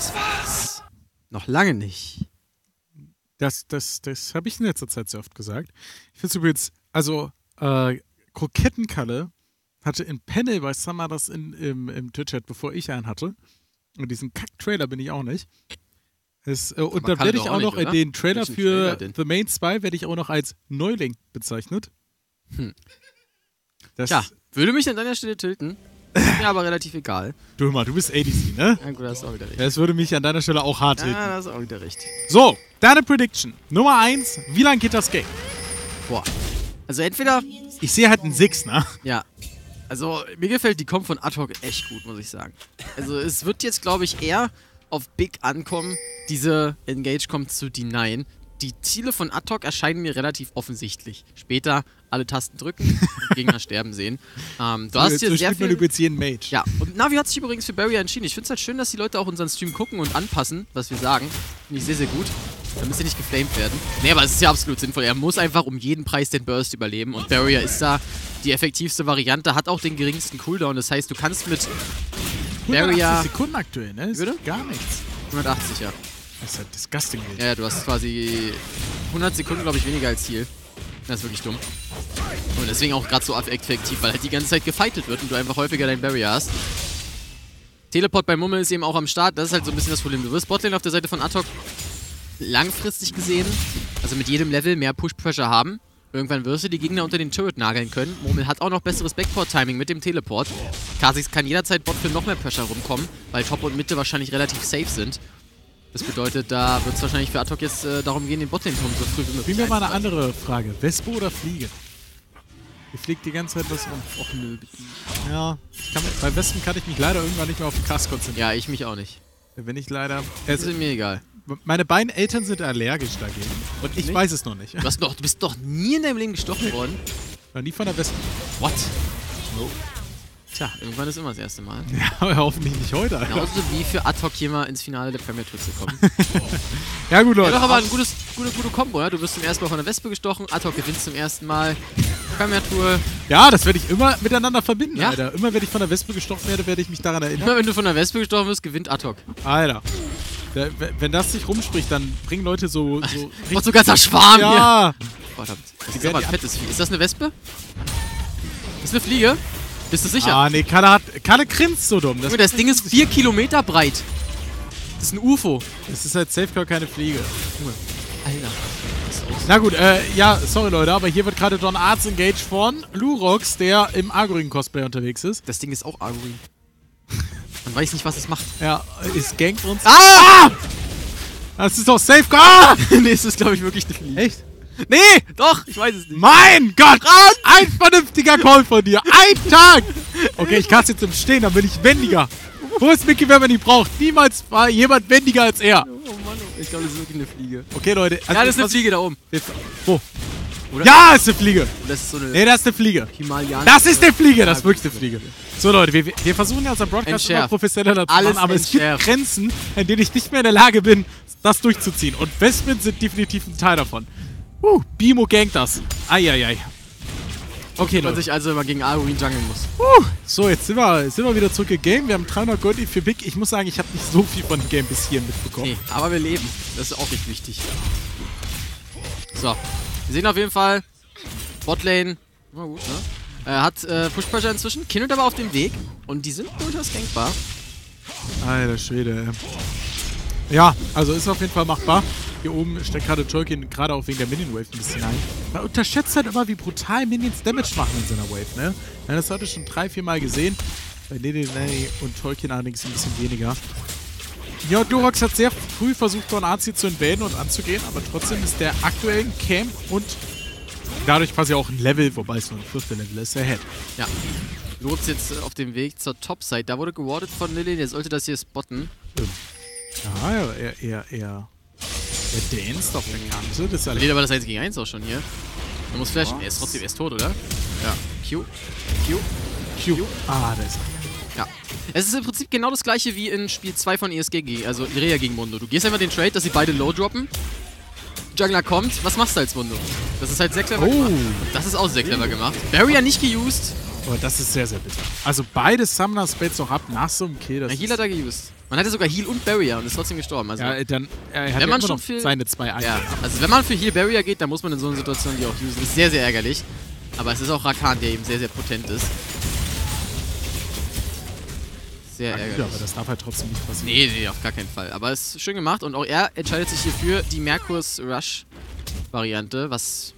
Das war's. Noch lange nicht. Das, das, das habe ich in letzter Zeit so oft gesagt. Ich finde es übrigens, also äh, Krokettenkalle hatte ein Panel bei Summoners Inn im, im Twitch-Chat, bevor ich einen hatte. Und diesen Kack-Trailer bin ich auch nicht. Es, äh, und dann werde ich auch noch, nicht, den Trailer für Trailer The Main zwei werde ich auch noch als Neuling bezeichnet. Hm. Das ja, würde mich an deiner Stelle töten. Ist mir aber relativ egal. Du hör mal, du bist A D C, ne? Ja, gut, das ist auch wieder recht. Das würde mich an deiner Stelle auch hart töten. Ja, das ist auch wieder recht. So, deine Prediction. Nummer eins, wie lang geht das Game? Boah. Also entweder... Ich sehe halt einen Six, ne? Ja. Also mir gefällt die Comp von Ad-Hoc echt gut, muss ich sagen. Also es wird jetzt, glaube ich, eher auf Big ankommen, diese Engage-Comp zu denyen. Die Ziele von Ad-Hoc erscheinen mir relativ offensichtlich. Später alle Tasten drücken und Gegner sterben sehen. Ähm, du so, hast hier so sehr viel... übrigens jeden Mage. Ja, und Navio hat sich übrigens für Barrier entschieden. Ich finde es halt schön, dass die Leute auch unseren Stream gucken und anpassen, was wir sagen. Finde ich sehr, sehr gut. Damit sie nicht geflamed werden. Nee, aber es ist ja absolut sinnvoll. Er muss einfach um jeden Preis den Burst überleben. Und Barrier ist da die effektivste Variante, hat auch den geringsten Cooldown. Das heißt, du kannst mit Barrier... hundertachtzig Sekunden aktuell, ne? Würde? Gar nichts. hundertachtzig, ja. Das ist halt disgusting. Ja, ja, du hast quasi hundert Sekunden, glaube ich, weniger als Ziel. Das ist wirklich dumm. Und deswegen auch gerade so effektiv, weil halt die ganze Zeit gefightet wird und du einfach häufiger deinen Barrier hast. Teleport bei Mumme ist eben auch am Start. Das ist halt so ein bisschen das Problem. Du wirst Botlane auf der Seite von Ad-Hoc langfristig gesehen, also mit jedem Level mehr Push-Pressure haben. Irgendwann wirst du die Gegner unter den Turret nageln können. Murmel hat auch noch besseres Backport-Timing mit dem Teleport. Kha'Zix kann jederzeit Bot für noch mehr Pressure rumkommen, weil Top und Mitte wahrscheinlich relativ safe sind. Das bedeutet, da wird es wahrscheinlich für Ad-Hoc jetzt äh, darum gehen, den Botlane-Turm so früh wie möglich. Bring mir mal eine andere Frage. Wespe oder Fliege? Die fliegt die ganze Zeit was rum. Och nö, bitte. Ja, ich kann, bei Wespen kann ich mich leider irgendwann nicht mehr auf den Cast konzentrieren. Ja, ich mich auch nicht. Wenn ich leider... Das ist mir egal. Meine beiden Eltern sind allergisch dagegen. Und ich nicht? weiß es noch nicht. Du, hast noch, du bist doch nie in deinem Leben gestochen worden. Noch nie von der Wespe. What? No. Tja, irgendwann ist immer das erste Mal. Ja, aber hoffentlich nicht heute, Alter. Genauso wie für Ad-Hoc hier mal ins Finale der Premier Tour zu kommen. Ja, gut, Leute. Ja, doch, aber eine gute, gute Kombo, ja? Du wirst zum ersten Mal von der Wespe gestochen, Ad-Hoc gewinnt zum ersten Mal. Premier Tour. Ja, das werde ich immer miteinander verbinden, ja? Alter. Immer, wenn ich von der Wespe gestochen werde, werde ich mich daran erinnern. Immer, wenn du von der Wespe gestochen wirst, gewinnt Ad-Hoc. Alter. Wenn das sich rumspricht, dann bringen Leute so... so Machst du ganzer Schwarm hier? Ja! Verdammt. Das ist aber ein fettes Vieh. Ist das eine Wespe? Ist das eine Fliege? Bist du sicher? Ah, nee, Kalle, hat, Kalle grinst so dumm. Das, das Ding ist vier Kilometer breit. Das ist ein U F O. Das ist halt Safeguard keine Fliege. Alter. Na gut, äh, ja, sorry Leute, aber hier wird gerade Donarts engaged von Lurox, der im Argorin-Cosplay unterwegs ist. Das Ding ist auch Argorin. Man weiß nicht, was es macht. Ja, es gankt uns. Ah! Das ist doch Safeguard! Ah! Nee, es ist, glaube ich, wirklich eine Fliege. Echt? Nee, doch, ich weiß es nicht. Mein Gott! Ein vernünftiger Call von dir. Ein Tag! Okay, ich kann es jetzt im Stehen, dann bin ich wendiger. Wo ist Mickey, wenn man ihn braucht? Niemals war jemand wendiger als er. Oh Mann, oh. Ich glaube, das ist wirklich eine Fliege. Okay, Leute. Also ja, das ist eine Fliege da oben. Wo? Oder? Ja, ist eine Fliege. Das ist so eine nee, das ist eine Fliege. Das ist eine Fliege, das ist wirklich eine Fliege. So Leute, wir, wir versuchen ja unseren Broadcast immer professioneller zu machen, aber es gibt Grenzen, an denen ich nicht mehr in der Lage bin, das durchzuziehen. Und Westman sind definitiv ein Teil davon. Uh, Bimo gankt das. Eieiei. Okay, Leute. Man sich also immer gegen Argorin jungeln muss. Uh, so, jetzt sind wir, sind wir wieder zurück im Game. Wir haben dreihundert Gold für Big. Ich muss sagen, ich habe nicht so viel von dem Game bis hierhin mitbekommen. Nee, aber wir leben. Das ist auch echt wichtig. So. Wir sehen auf jeden Fall, Botlane, immer gut, ne? Äh, hat äh, Push-Pressure inzwischen, Kindred aber auf dem Weg und die sind durchaus gankbar. Alter Schwede, ey. Ja, also ist auf jeden Fall machbar. Hier oben steckt gerade Tolkien, gerade auch wegen der Minion-Wave ein bisschen ein. Man unterschätzt halt immer, wie brutal Minions Damage machen in seiner Wave, ne? Ja, das hatte ich schon drei, vier Mal gesehen. Bei Nilly Nelly und Tolkien allerdings ein bisschen weniger. Ja, Durox hat sehr früh versucht, Donarts zu invaden und anzugehen, aber trotzdem ist der aktuellen Camp und dadurch quasi auch ein Level, wobei es nur ein fünfter Level ist, ahead. Ja. Durox jetzt auf dem Weg zur Topside. Da wurde gewardet von Lilly, der sollte das hier spotten. Ja, er, er, er, er danced auf der Kante. Das ist aber das eins gegen eins auch schon hier. Er muss flashen. Er ist trotzdem, er ist tot, oder? Ja. Q. Q. Q. Q. Ah, da ist er. Ja. Es ist im Prinzip genau das gleiche wie in Spiel zwei von E S G, also Irea gegen Mundo. Du gehst einfach den Trade, dass sie beide low droppen. Jungler kommt, was machst du als Mundo? Das ist halt sehr clever oh. gemacht. Und das ist auch sehr clever gemacht. Barrier nicht geused, Aber das ist sehr, sehr bitter. Also beide Summoner-Spades noch ab nach so einem Kill. Das ja, Heal hat er geused. Man hatte sogar Heal und Barrier und ist trotzdem gestorben. Also ja, dann, er hat wenn man immer schon noch seine zwei Einheiten. Ja, also wenn man für Heal Barrier geht, dann muss man in so einer Situation die auch usen. Ist sehr, sehr ärgerlich. Aber es ist auch Rakan, der eben sehr, sehr potent ist. Sehr ja, ärgerlich. Gut, aber das darf halt trotzdem nicht passieren. Nee, nee, auf gar keinen Fall. Aber es ist schön gemacht und auch er entscheidet sich hier für die Merkurs-Rush-Variante, was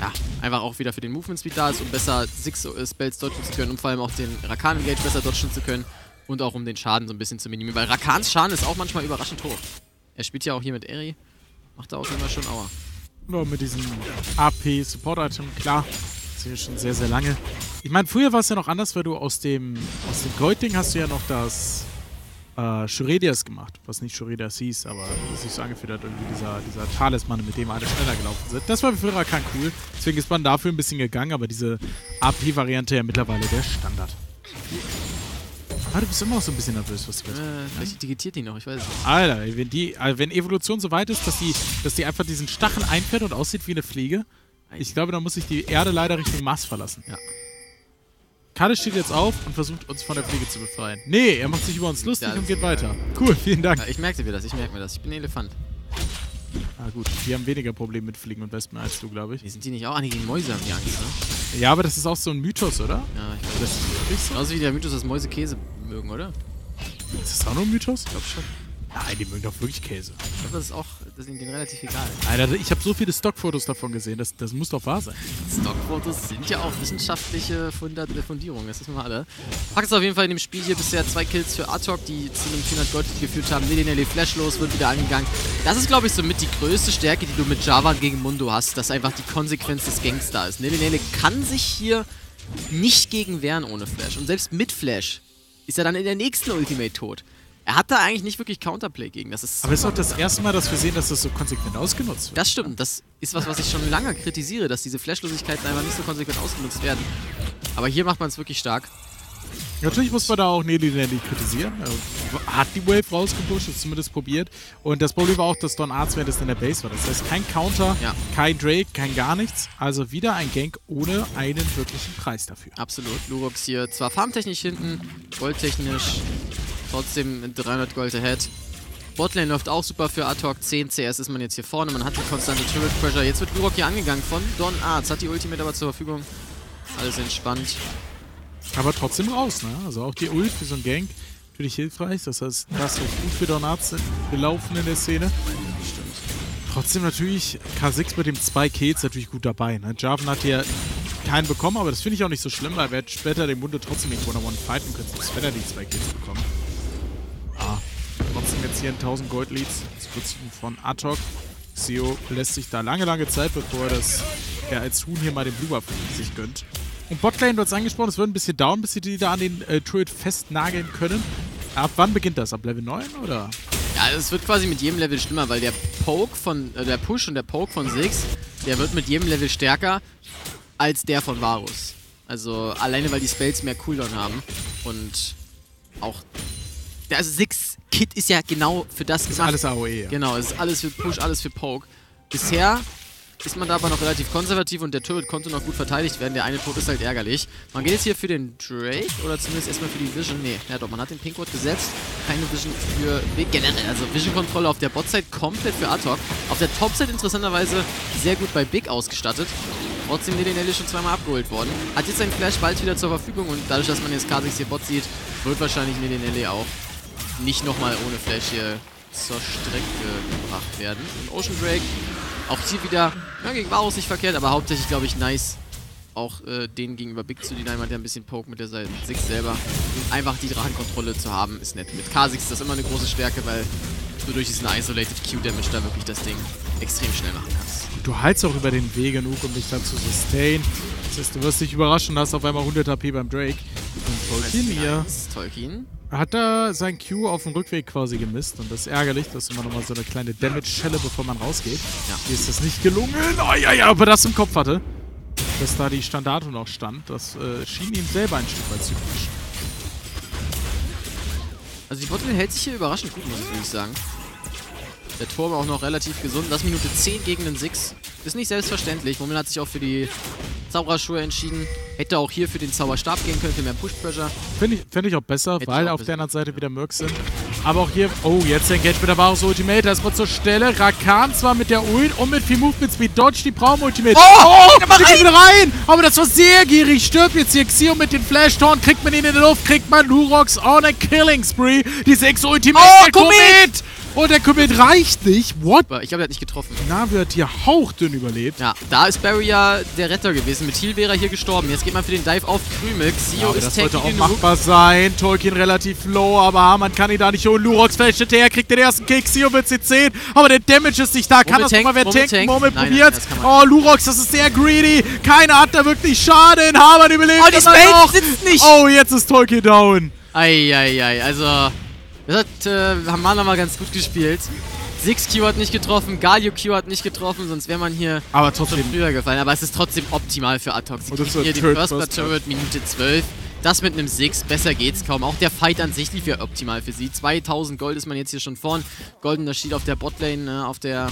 ja, einfach auch wieder für den Movement-Speed da ist, um besser Six-Spells dodgen zu können, um vor allem auch den Rakan-Engage besser dodgen zu können und auch um den Schaden so ein bisschen zu minimieren, weil Rakans Schaden ist auch manchmal überraschend hoch. Er spielt ja auch hier mit Eri, macht da auch immer schon Aua. Nur mit diesem A P-Support-Item, klar. Schon sehr, sehr lange. Ich meine, früher war es ja noch anders, weil du aus dem, aus dem Gold-Ding hast du ja noch das äh, Shuredias gemacht, was nicht Shuredias hieß, aber das sich so angefühlt hat, irgendwie dieser, dieser Talisman, mit dem alle schneller gelaufen sind. Das war für Rakan cool, deswegen ist man dafür ein bisschen gegangen, aber diese A P-Variante ja mittlerweile der Standard. Ah, du bist immer auch so ein bisschen nervös, was du willst. Äh, vielleicht digitiert die noch, ich weiß es nicht. Alter, wenn, die, wenn Evolution so weit ist, dass die, dass die einfach diesen Stachel einfährt und aussieht wie eine Fliege, ich glaube, da muss ich die Erde leider Richtung Mars verlassen. Ja. Kalle steht jetzt auf und versucht, uns von der Fliege zu befreien. Nee, er macht sich über uns lustig ja, und geht geil. Weiter. Cool, vielen Dank. Ja, ich merkte mir das, ich merke mir das. Ich bin ein Elefant. Ah gut, wir haben weniger Probleme mit Fliegen und Wespen als du, glaube ich. Sind die nicht auch an gegen Mäuse, haben die Angst, ne? Ja, aber das ist auch so ein Mythos, oder? Ja, ich glaube, das ist wirklich so. Genauso wie der Mythos, dass Mäuse Käse mögen, oder? Ist das auch nur ein Mythos? Ich glaube schon. Nein, die mögen doch wirklich Käse. Ich glaube, das ist auch das ist denen relativ egal. Alter, ich habe so viele Stockfotos davon gesehen, das, das muss doch wahr sein. Stockfotos sind ja auch wissenschaftliche Fundierung, das wissen wir alle. Pack ist auf jeden Fall in dem Spiel hier bisher zwei Kills für Ad-Hoc, die zu einem vierhundert Gold geführt haben. Nilly Nelly flashlos wird wieder angegangen. Das ist, glaube ich, somit die größte Stärke, die du mit Javan gegen Mundo hast, dass einfach die Konsequenz des Gangs da ist. Nilly Nelly kann sich hier nicht gegen wehren ohne Flash. Und selbst mit Flash ist er dann in der nächsten Ultimate tot. Er hat da eigentlich nicht wirklich Counterplay gegen. Das ist aber es ist auch das erste Mal, dass wir sehen, dass das so konsequent ausgenutzt wird. Das stimmt. Das ist was, was ich schon lange kritisiere, dass diese Flashlosigkeiten einfach nicht so konsequent ausgenutzt werden. Aber hier macht man es wirklich stark. Natürlich muss man da auch Nilly Nelly kritisieren. Er hat die Wave rausgepusht, ist zumindest probiert. Und das Problem war auch, dass Donarts während es in der Base war. Das heißt, kein Counter, ja. kein Drake, kein gar nichts. Also wieder ein Gank ohne einen wirklichen Preis dafür. Absolut. Lurox hier zwar farmtechnisch hinten, goldtechnisch. Trotzdem dreihundert Gold ahead. Botlane läuft auch super für Ad-Hoc. zehn C S ist man jetzt hier vorne. Man hat die konstante Turret Pressure. Jetzt wird Lurox hier angegangen von Donarts. Hat die Ultimate aber zur Verfügung. Alles entspannt. Aber trotzdem raus, ne? Also auch die Ult für so ein Gank. Natürlich hilfreich. Das heißt, das ist gut für Donarts gelaufen in der Szene. Stimmt. Trotzdem natürlich K sechs mit dem zwei Kills natürlich gut dabei, ne? Javan hat hier keinen bekommen, aber das finde ich auch nicht so schlimm, weil wir hätten später den Mundo trotzdem nicht one on one fighten können, sonst hätte er die zwei Kills bekommen. Ah, trotzdem jetzt hier ein tausend Gold Leads von Ad-Hoc. Xio lässt sich da lange, lange Zeit, bevor das, er als Huhn hier mal den Blue Buff sich gönnt. Und Botlane, du hast angesprochen, es wird ein bisschen down, bis sie die da an den äh, Turret festnageln können. Ab wann beginnt das? Ab Level neun oder? Ja, es wird quasi mit jedem Level schlimmer, weil der Poke von, äh, der Push und der Poke von Six, der wird mit jedem Level stärker als der von Varus. Also alleine, weil die Spells mehr Cooldown haben und auch... Also Six-Kit ist ja genau für das gemacht. Ist alles A O E, ja. Genau, es ist alles für Push, alles für Poke. Bisher ist man da aber noch relativ konservativ und der Turret konnte noch gut verteidigt werden. Der eine Tod ist halt ärgerlich. Man geht jetzt hier für den Drake oder zumindest erstmal für die Vision. Ne, ja doch, man hat den Pinkwood gesetzt. Keine Vision für generell. Also Vision-Kontrolle auf der Bot-Side komplett für Ad-Hoc. Auf der Top-Side interessanterweise sehr gut bei Big ausgestattet. Trotzdem Nilly Nelly schon zweimal abgeholt worden. Hat jetzt seinen Flash bald wieder zur Verfügung und dadurch, dass man jetzt K sechs hier Bot sieht, wird wahrscheinlich Nilly Nelly auch nicht nochmal ohne Flash hier zur Strecke gebracht werden. Und Ocean Drake, auch hier wieder, ja, gegen Varus nicht verkehrt, aber hauptsächlich, glaube ich, nice, auch äh, den gegenüber Big zu denyen, der ein bisschen Poke mit der Seite sechs selber. Und einfach die Drachenkontrolle zu haben, ist nett. Mit K sechs ist das immer eine große Stärke, weil du durch diesen Isolated Q-Damage da wirklich das Ding extrem schnell machen kannst. Du haltst auch über den Weg genug, um dich dann zu sustain. Das heißt, du wirst dich überraschen, hast auf einmal hundert H P beim Drake. Und Tolkien hier. Tolkien. Hat da sein Q auf dem Rückweg quasi gemisst und das ist ärgerlich, dass immer nochmal so eine kleine Damage-Schelle, bevor man rausgeht. Ja. Hier ist das nicht gelungen. Oh ja, ja, ob er das im Kopf hatte. Dass da die Standarte noch stand, das äh, schien ihm selber ein Stück weit zu pushen. Also die Botlane hält sich hier überraschend gut, muss ich wirklich sagen. Der Turm auch noch relativ gesund. Das Minute zehn gegen den Six. Ist nicht selbstverständlich. Mummel hat sich auch für die Zauberschuhe entschieden. Hätte auch hier für den Zauberstab gehen können, für mehr Push-Pressure. Finde ich, find ich auch besser, Hätte weil auch auf besser. der anderen Seite wieder Mercs sind. Aber auch hier, oh, jetzt engage mit der Varus Ultimate. Da ist man zur Stelle. Rakan zwar mit der Ult und mit viel Movement Speed Dodge, die brauchen Ultimate. Oh, oh, der geht wieder rein! Aber das war sehr gierig. Stirbt jetzt hier Xio mit den Flash-Torn. Kriegt man ihn in der Luft, kriegt man Lurox on a Killing Spree. Die sechs Ultimate. Oh, der Komet! Oh, der Komet reicht nicht. What? Ich glaube, der hat nicht getroffen. Navio hat hier hauchdünn überlebt. Ja, da ist Barrier der Retter gewesen. Mit Heal wäre er hier gestorben. Jetzt geht man für den Dive auf Krümel. Xio ja, ist das sollte auch machbar sein. Tolkien relativ low, aber Hamann kann ihn da nicht holen. Lurox fällt hinterher, kriegt den ersten Kick. Xio wird C zehn, aber der Damage ist nicht da. Kann Moment das nochmal wer tanken? Moment probiert. Oh, Lurox, das ist sehr greedy. Keiner hat da wirklich Schaden. Hamann überlebt. Oh, die Spades sitzt nicht. Oh, jetzt ist Tolkien down. Eieiei, ei, ei. Also... Das hat äh, Hamann mal ganz gut gespielt. sechs Q hat nicht getroffen, Galio Q hat nicht getroffen, sonst wäre man hier aber trotzdem früher gefallen. Aber es ist trotzdem optimal für Ad-Hoc. Sie kriegen hier die First Blood Turret, Minute zwölf. Das mit einem sechs, besser geht's kaum. Auch der Fight an sich lief ja optimal für sie. zweitausend Gold ist man jetzt hier schon vorn. Goldener Shield auf der Botlane, äh, auf der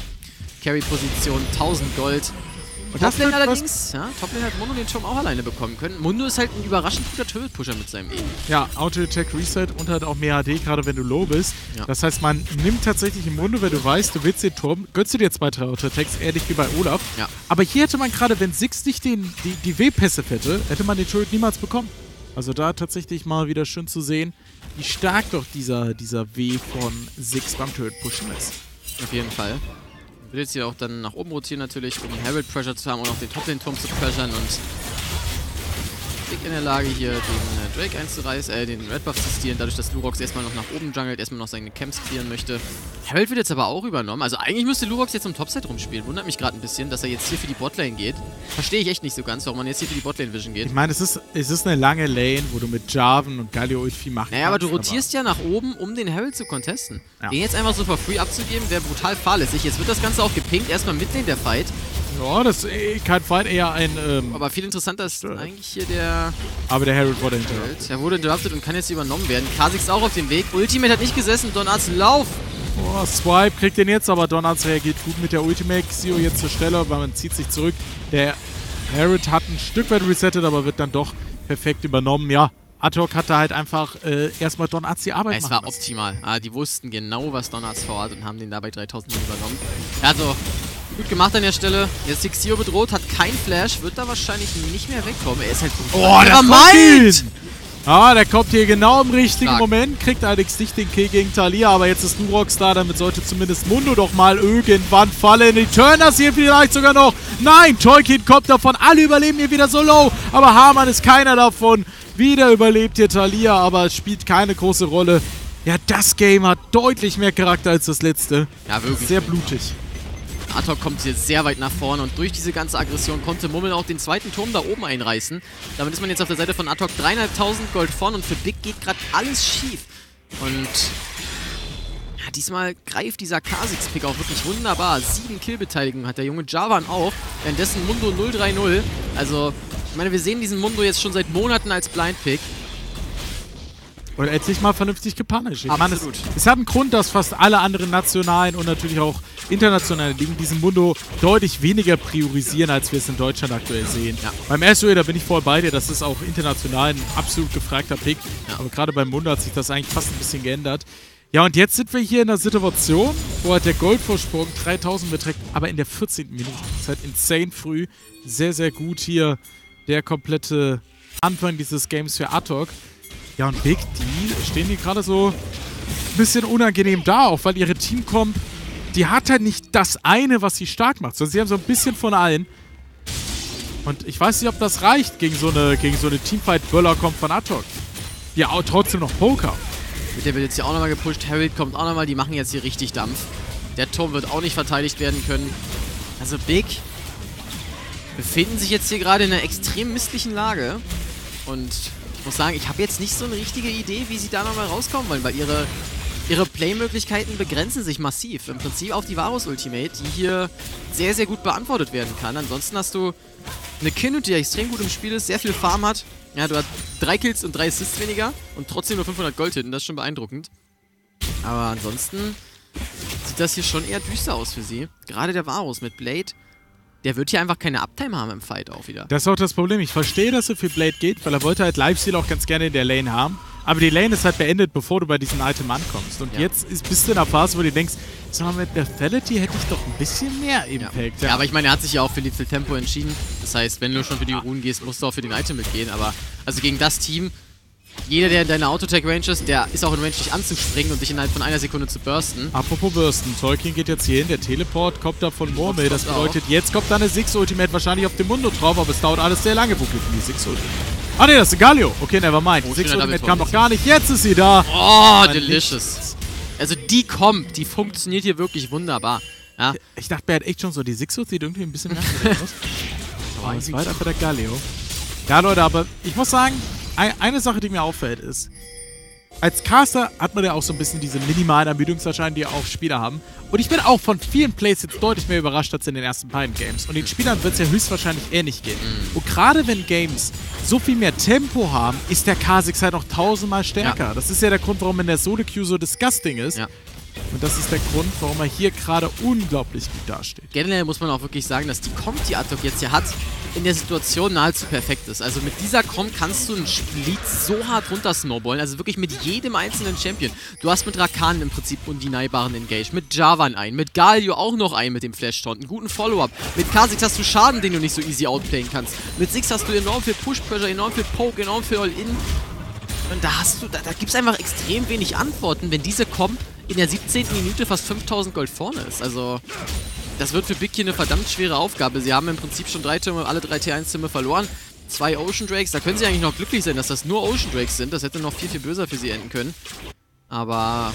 Carry-Position, tausend Gold. Und Toplane allerdings, ja, Toplane hat Mundo den Turm auch alleine bekommen können. Mundo ist halt ein überraschend guter Turret-Pusher mit seinem E. Ja, Auto-Attack Reset und hat auch mehr H D, gerade wenn du low bist. Ja. Das heißt, man nimmt tatsächlich im Mundo, wenn du weißt, du willst den Turm, gönnst du dir zwei, drei Auto-Attacks, ähnlich wie bei Olaf. Ja. Aber hier hätte man gerade, wenn Six nicht den, die, die W-Pässe hätte, hätte man den Turret niemals bekommen. Also da tatsächlich mal wieder schön zu sehen, wie stark doch dieser, dieser W von Six beim Turret-Pushen ist. Auf jeden Fall. Ich will jetzt hier auch dann nach oben rotieren natürlich, um den Herald Pressure zu haben und auch den Top-Lane-Turm zu pressuren und Dick in der Lage hier den Drake einzureißen, äh, den Red Buff zu stealen, dadurch, dass Lurox erstmal noch nach oben jungelt, erstmal noch seine Camps clearen möchte. Herald wird jetzt aber auch übernommen, also eigentlich müsste Lurox jetzt im Topside rumspielen, wundert mich gerade ein bisschen, dass er jetzt hier für die Botlane geht. Verstehe ich echt nicht so ganz, warum man jetzt hier für die Botlane-Vision geht. Ich meine, es ist, es ist eine lange Lane, wo du mit Jarvan und Galio Ulti viel machen naja, kannst. Naja, aber du rotierst aber ja nach oben, um den Herald zu contesten. Ja. Den jetzt einfach so for free abzugeben, wäre brutal fahrlässig. Jetzt wird das Ganze auch gepinkt, erstmal mitten in der Fight. Ja, das ist eh kein Fight, eher ein... Ähm aber viel interessanter ist ja eigentlich hier der... Aber der Herald wurde interrupted. Er wurde interrupted und kann jetzt übernommen werden. Kha'Zix auch auf dem Weg. Ultimate hat nicht gesessen. Donarts, lauf! Oh, Swipe kriegt den jetzt, aber Donarts reagiert gut mit der Ultimate. Xio jetzt zur Stelle, aber man zieht sich zurück. Der Herald hat ein Stück weit resettet, aber wird dann doch perfekt übernommen. Ja, Ad-Hoc hat da halt einfach äh, erstmal Donarts die Arbeit ja, es war müssen. Optimal. Ah, die wussten genau, was Donarts vorhat und haben den dabei dreitausend übernommen. Also... Gut gemacht an der Stelle. Jetzt ist Xio bedroht, hat kein Flash, wird da wahrscheinlich nicht mehr wegkommen. Er ist halt so oh, der meint! Ah, der kommt hier genau im richtigen Stark. Moment. Kriegt allerdings nicht den Kill gegen Thalia, aber jetzt ist Lurox da. Damit sollte zumindest Mundo doch mal irgendwann fallen. Die Turners hier vielleicht sogar noch. Nein, Tolkien kommt davon. Alle überleben hier wieder so low, aber Hamann ist keiner davon. Wieder überlebt hier Thalia, aber es spielt keine große Rolle. Ja, das Game hat deutlich mehr Charakter als das letzte. Ja, wirklich. Sehr blutig. Ad-Hoc kommt jetzt sehr weit nach vorne und durch diese ganze Aggression konnte Mummel auch den zweiten Turm da oben einreißen. Damit ist man jetzt auf der Seite von Ad-Hoc dreitausendfünfhundert Gold vorne und für Big geht gerade alles schief. Und ja, diesmal greift dieser Kha'Zix-Pick auch wirklich wunderbar. Sieben Killbeteiligungen hat der junge Jarvan auch, währenddessen Mundo null drei null. Also, ich meine, wir sehen diesen Mundo jetzt schon seit Monaten als Blind-Pick. Und endlich mal vernünftig gepunished. Ich meine, es, es hat einen Grund, dass fast alle anderen nationalen und natürlich auch internationalen Ligen diesen Mundo deutlich weniger priorisieren, als wir es in Deutschland aktuell sehen. Ja. Beim S O E, da bin ich voll bei dir, das ist auch international ein absolut gefragter Pick. Ja. Aber gerade beim Mundo hat sich das eigentlich fast ein bisschen geändert. Ja, und jetzt sind wir hier in einer Situation, wo halt der Goldvorsprung dreitausend beträgt, aber in der vierzehnten Minute. Das ist halt insane früh. Sehr, sehr gut hier der komplette Anfang dieses Games für Ad-Hoc. Ja, und Big, die stehen hier gerade so ein bisschen unangenehm da, auch weil ihre Teamcomp, die hat halt nicht das eine, was sie stark macht, sondern sie haben so ein bisschen von allen. Und ich weiß nicht, ob das reicht gegen so eine, gegen so eine Teamfight-Böller-Comp von Ad-Hoc. Ja, auch trotzdem noch Poker. Der wird jetzt hier auch nochmal gepusht, Harold kommt auch nochmal, die machen jetzt hier richtig Dampf. Der Turm wird auch nicht verteidigt werden können. Also Big befinden sich jetzt hier gerade in einer extrem misslichen Lage und... Ich muss sagen, ich habe jetzt nicht so eine richtige Idee, wie sie da nochmal rauskommen wollen, weil ihre, ihre Play-Möglichkeiten begrenzen sich massiv. Im Prinzip auf die Varus-Ultimate, die hier sehr, sehr gut beantwortet werden kann. Ansonsten hast du eine Kinut, die extrem gut im Spiel ist, sehr viel Farm hat. Ja, du hast drei Kills und drei Assists weniger und trotzdem nur fünfhundert Gold hinten. Das ist schon beeindruckend. Aber ansonsten sieht das hier schon eher düster aus für sie. Gerade der Varus mit Blade Der wird hier einfach keine Uptime haben im Fight auch wieder. Das ist auch das Problem. Ich verstehe, dass er für Blade geht, weil er wollte halt Lifesteal auch ganz gerne in der Lane haben. Aber die Lane ist halt beendet, bevor du bei diesem Item ankommst. Und ja. jetzt ist, bist du in einer Phase, wo du denkst, so mit Lethality hätte ich doch ein bisschen mehr Impact. Ja, ja aber ich meine, er hat sich ja auch für Lethal Tempo entschieden. Das heißt, wenn du schon für die Runen gehst, musst du auch für den Item mitgehen. Aber also gegen das Team, jeder, der in deiner Autotech-Range ist, der ist auch in Range, dich anzuspringen und dich innerhalb von einer Sekunde zu bursten. Apropos bursten, Tolkien geht jetzt hier hin, der Teleport kommt da von Murmel. Das bedeutet, jetzt kommt da eine Six-Ultimate wahrscheinlich auf dem Mundo drauf, aber es dauert alles sehr lange, wo gibt die Six-Ultimate? Ah ne, das ist Galio. Okay, nevermind. Oh, sechs Ultimate kam noch gar nicht. Jetzt ist sie da. Oh, Nein, delicious. Also die kommt, die funktioniert hier wirklich wunderbar. Ja. Ich dachte, er hat echt schon so die sechs sieht irgendwie ein bisschen mehr aus. Aber es war halt einfach der Galio. Ja, Leute, aber ich muss sagen, eine Sache, die mir auffällt, ist, als Caster hat man ja auch so ein bisschen diese minimalen Ermüdungserscheinungen, die auch Spieler haben. Und ich bin auch von vielen Plays jetzt deutlich mehr überrascht als in den ersten beiden Games. Und den Spielern wird es ja höchstwahrscheinlich ähnlich gehen. Und gerade wenn Games so viel mehr Tempo haben, ist der Kha'Zix halt noch tausendmal stärker. Ja. Das ist ja der Grund, warum in der Solo-Queue so disgusting ist. Ja. Und das ist der Grund, warum er hier gerade unglaublich gut dasteht. Generell muss man auch wirklich sagen, dass die Comp, die Ad-Hoc jetzt hier hat, in der Situation nahezu perfekt ist. Also mit dieser Comp kannst du ein Split so hart runter snowballen, also wirklich mit jedem einzelnen Champion. Du hast mit Rakan im Prinzip undeniebaren Engage, mit Javan ein, mit Galio auch noch ein mit dem Flash-Taunt, einen guten Follow-Up. Mit Kha'Zix hast du Schaden, den du nicht so easy outplayen kannst. Mit Six hast du enorm viel Push-Pressure, enorm viel Poke, enorm viel All-In. Und da hast du, da, da gibt es einfach extrem wenig Antworten, wenn diese Comp in der siebzehnten Minute fast fünftausend Gold vorne ist. Also das wird für Big hier eine verdammt schwere Aufgabe. Sie haben im Prinzip schon drei Türme, alle drei T eins Türme verloren. Zwei Ocean Drakes, da können sie eigentlich noch glücklich sein, dass das nur Ocean Drakes sind. Das hätte noch viel, viel böser für sie enden können. Aber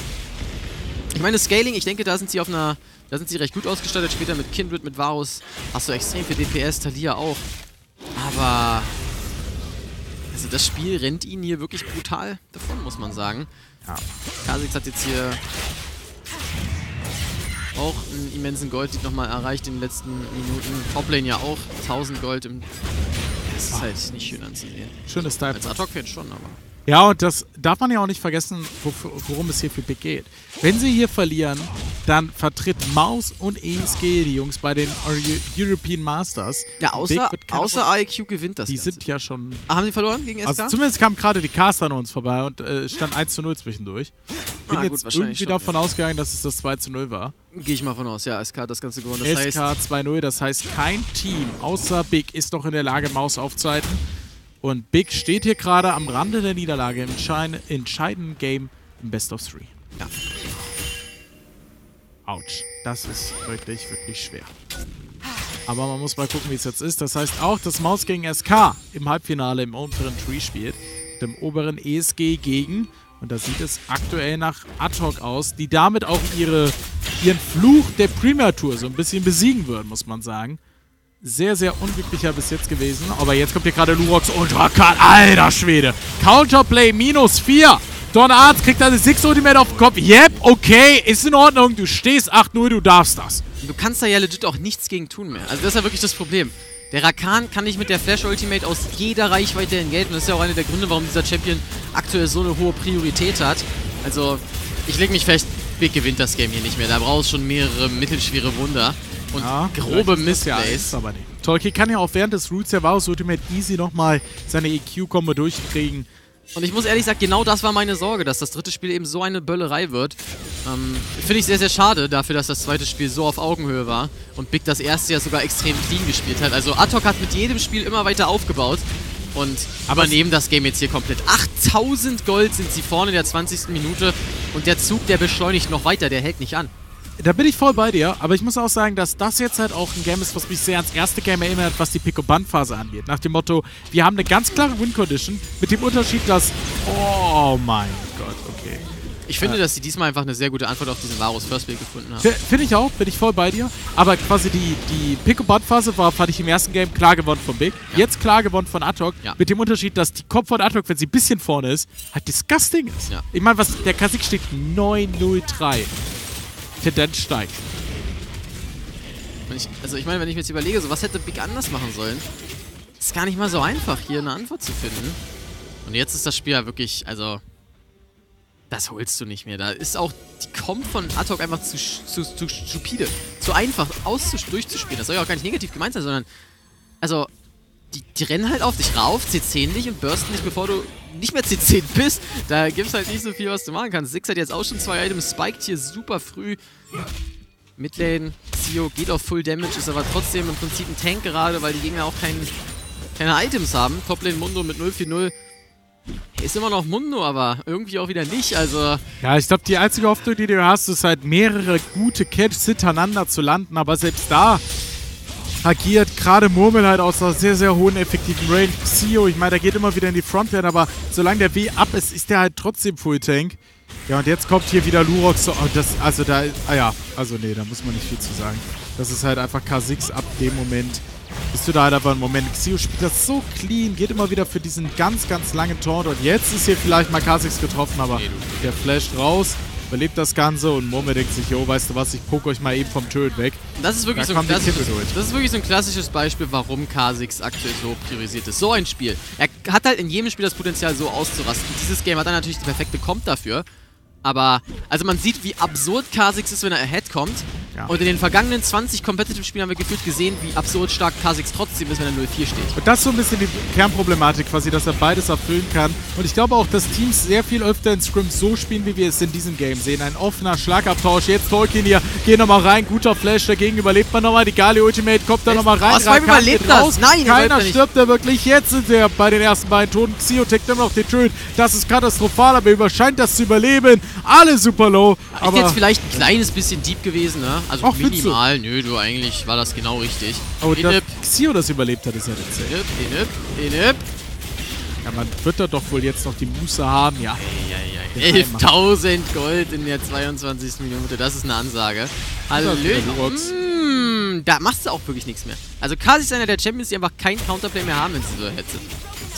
ich meine, Scaling, ich denke, da sind sie auf einer, da sind sie recht gut ausgestattet. Später mit Kindred, mit Varus hast du extrem viel D P S, Talia auch. Aber also das Spiel rennt ihnen hier wirklich brutal davon, muss man sagen. Ja. Kha'Zix hat jetzt hier auch einen immensen Gold-Lead nochmal erreicht in den letzten Minuten. Toplane ja auch, tausend Gold im... Das ist halt nicht schön anzusehen. Schönes Dive. Als Ad-Hoc-Fan schon, aber... Ja, und das darf man ja auch nicht vergessen, worum es hier für Big geht. Wenn sie hier verlieren, dann vertritt Maus und E S G die Jungs bei den European Masters. Ja, außer, außer A E Q gewinnt das. Die Ganze. Sind ja schon... Ah, haben sie verloren gegen S K? Also zumindest kamen gerade die Caster an uns vorbei und äh, stand eins zu null zwischendurch. Ich bin ah, jetzt gut, irgendwie schon, davon ja. ausgegangen, dass es das zwei zu null war. Gehe ich mal von aus, ja, S K hat das Ganze gewonnen. Das S K zwei null, das heißt, kein Team außer Big ist noch in der Lage, Maus aufzuhalten. Und Big steht hier gerade am Rande der Niederlage im entscheidenden Game im Best of Three. Ja. Autsch. Das ist wirklich, wirklich schwer. Aber man muss mal gucken, wie es jetzt ist. Das heißt auch, dass Maus gegen S K im Halbfinale im unteren Tree spielt. Dem oberen E S G gegen. Und da sieht es aktuell nach Ad-Hoc aus, die damit auch ihre, ihren Fluch der Premier Tour so ein bisschen besiegen würden, muss man sagen. Sehr, sehr unglücklicher bis jetzt gewesen. Aber jetzt kommt hier gerade Lurox und Rakan. Alter Schwede. Counterplay minus vier. Donarts kriegt also sechs Ultimate auf den Kopf. Yep, okay, ist in Ordnung. Du stehst acht null, du darfst das. Du kannst da ja legit auch nichts gegen tun mehr. Also das ist ja wirklich das Problem. Der Rakan kann nicht mit der Flash-Ultimate aus jeder Reichweite entgelten. Das ist ja auch einer der Gründe, warum dieser Champion aktuell so eine hohe Priorität hat. Also, ich leg mich fest, Big gewinnt das Game hier nicht mehr. Da brauchst du schon mehrere mittelschwere Wunder. Und ja, grobe Missplays. Ja, Tolkien kann ja auch während des Roots der Varus Ultimate easy nochmal seine E Q-Kombo durchkriegen. Und ich muss ehrlich sagen, genau das war meine Sorge, dass das dritte Spiel eben so eine Böllerei wird. Ähm, Finde ich sehr, sehr schade dafür, dass das zweite Spiel so auf Augenhöhe war und Big das erste ja sogar extrem clean gespielt hat. Also Ad-Hoc hat mit jedem Spiel immer weiter aufgebaut und übernehmen das Game jetzt hier komplett. achttausend Gold sind sie vorne in der zwanzigsten Minute und der Zug, der beschleunigt noch weiter, der hält nicht an. Da bin ich voll bei dir, aber ich muss auch sagen, dass das jetzt halt auch ein Game ist, was mich sehr ans erste Game erinnert, was die Pick-and-Bun-Phase angeht. Nach dem Motto, wir haben eine ganz klare Win-Condition, mit dem Unterschied, dass... Oh mein Gott, okay. Ich finde, äh, dass sie diesmal einfach eine sehr gute Antwort auf diesen Varus First Play gefunden haben. Finde ich auch, bin ich voll bei dir. Aber quasi die, die Pick-and-Bun-Phase war, fand ich im ersten Game klar gewonnen von Big, ja. Jetzt klar gewonnen von Ad-Hoc, ja. Mit dem Unterschied, dass die Kopf von Ad-Hoc, wenn sie ein bisschen vorne ist, halt disgusting ist. Ja. Ich meine, was der Kha'Zix steht neun null drei. Tendenz steigt. Ich, also ich meine, wenn ich mir jetzt überlege, so was hätte Big anders machen sollen, ist gar nicht mal so einfach, hier eine Antwort zu finden. Und jetzt ist das Spiel ja wirklich, also, das holst du nicht mehr. Da ist auch die Comp von Ad-Hoc einfach zu, zu, zu stupide, so einfach durchzuspielen. Das soll ja auch gar nicht negativ gemeint sein, sondern... Also, die, die rennen halt auf dich rauf, C zehn dich und bursten dich, bevor du nicht mehr C zehn bist. Da gibt's halt nicht so viel, was du machen kannst. Six hat jetzt auch schon zwei Items, spiked hier super früh. Midlane, Xio geht auf Full Damage, ist aber trotzdem im Prinzip ein Tank gerade, weil die Gegner auch kein, keine Items haben. Toplane Mundo mit null vier null. Ist immer noch Mundo, aber irgendwie auch wieder nicht, also... Ja, ich glaube, die einzige Hoffnung, die du hast, ist halt mehrere gute Catches hintereinander zu landen, aber selbst da agiert gerade Murmel halt aus einer sehr, sehr hohen effektiven Range. Xio, ich meine, der geht immer wieder in die Frontline, aber solange der W up ist, ist der halt trotzdem Full Tank. Ja, und jetzt kommt hier wieder Lurox. Oh, das, also da, ah ja, also nee, da muss man nicht viel zu sagen. Das ist halt einfach K sechs ab dem Moment. Bist du da halt einfach einen Moment. Xio spielt das so clean, geht immer wieder für diesen ganz, ganz langen Taunt. Und jetzt ist hier vielleicht mal K sechs getroffen, aber der flasht raus, überlebt das Ganze und Murmel denkt sich, jo, weißt du was, ich poke euch mal eben vom Turret weg. Das ist wirklich, da so ein klassisches, das ist wirklich so ein klassisches Beispiel, warum K sechs aktuell so priorisiert ist. So ein Spiel. Er hat halt in jedem Spiel das Potenzial, so auszurasten. Dieses Game hat er natürlich die perfekte Comp dafür. Aber, also man sieht, wie absurd K sechs ist, wenn er ahead kommt. Ja. Und in den vergangenen zwanzig Competitive-Spielen haben wir gefühlt gesehen, wie absurd stark K sechs trotzdem ist, wenn er null vier steht. Und das ist so ein bisschen die Kernproblematik quasi, dass er beides erfüllen kann. Und ich glaube auch, dass Teams sehr viel öfter in Scrims so spielen, wie wir es in diesem Game sehen. Ein offener Schlagabtausch. Jetzt Tolkien hier. Geh nochmal rein. Guter Flash. Dagegen überlebt man nochmal. Die Gali Ultimate kommt da nochmal rein. Was, überlebt das? Nein, keiner stirbt da wirklich. Jetzt sind wir bei den ersten beiden Toten. Xiotek nimmt noch den Töten. Das ist katastrophal, aber überscheint das zu überleben. Alle super low. Aber ist jetzt vielleicht ein kleines bisschen deep gewesen, ne? Also ach, minimal. Nö, du, eigentlich war das genau richtig. Oh, dass Xio das überlebt hat, ist ja witzig. Inip, inip, inip. Ja, man wird da doch wohl jetzt noch die Muße haben, ja. elftausend Gold in der zweiundzwanzigsten Minute, das ist eine Ansage. Hallöchen. Da machst du auch wirklich nichts mehr. Also Kasi ist einer der Champions, die einfach kein Counterplay mehr haben, wenn sie so hetzen.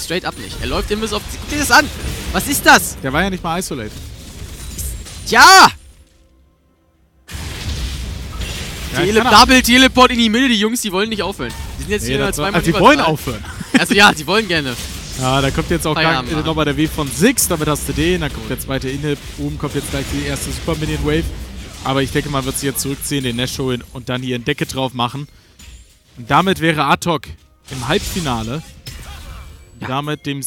Straight up nicht. Er läuft immer so auf... Guck dir das an! Was ist das? Der war ja nicht mal isolated. Ja! ja Tele Double Teleport in die Mitte, die Jungs, die wollen nicht aufhören. Die sind jetzt nee, wieder zweimal also die wollen drei. Aufhören. Also ja, die wollen gerne. Ja, da kommt jetzt auch nochmal der Wave von Six, damit hast du den, dann kommt der zweite Inhib, oben kommt jetzt gleich die erste Super Minion Wave. Aber ich denke, man wird sie jetzt zurückziehen, den Nash holen und dann hier einen Decke drauf machen. Und damit wäre Ad-Hoc im Halbfinale. Ja. Damit dem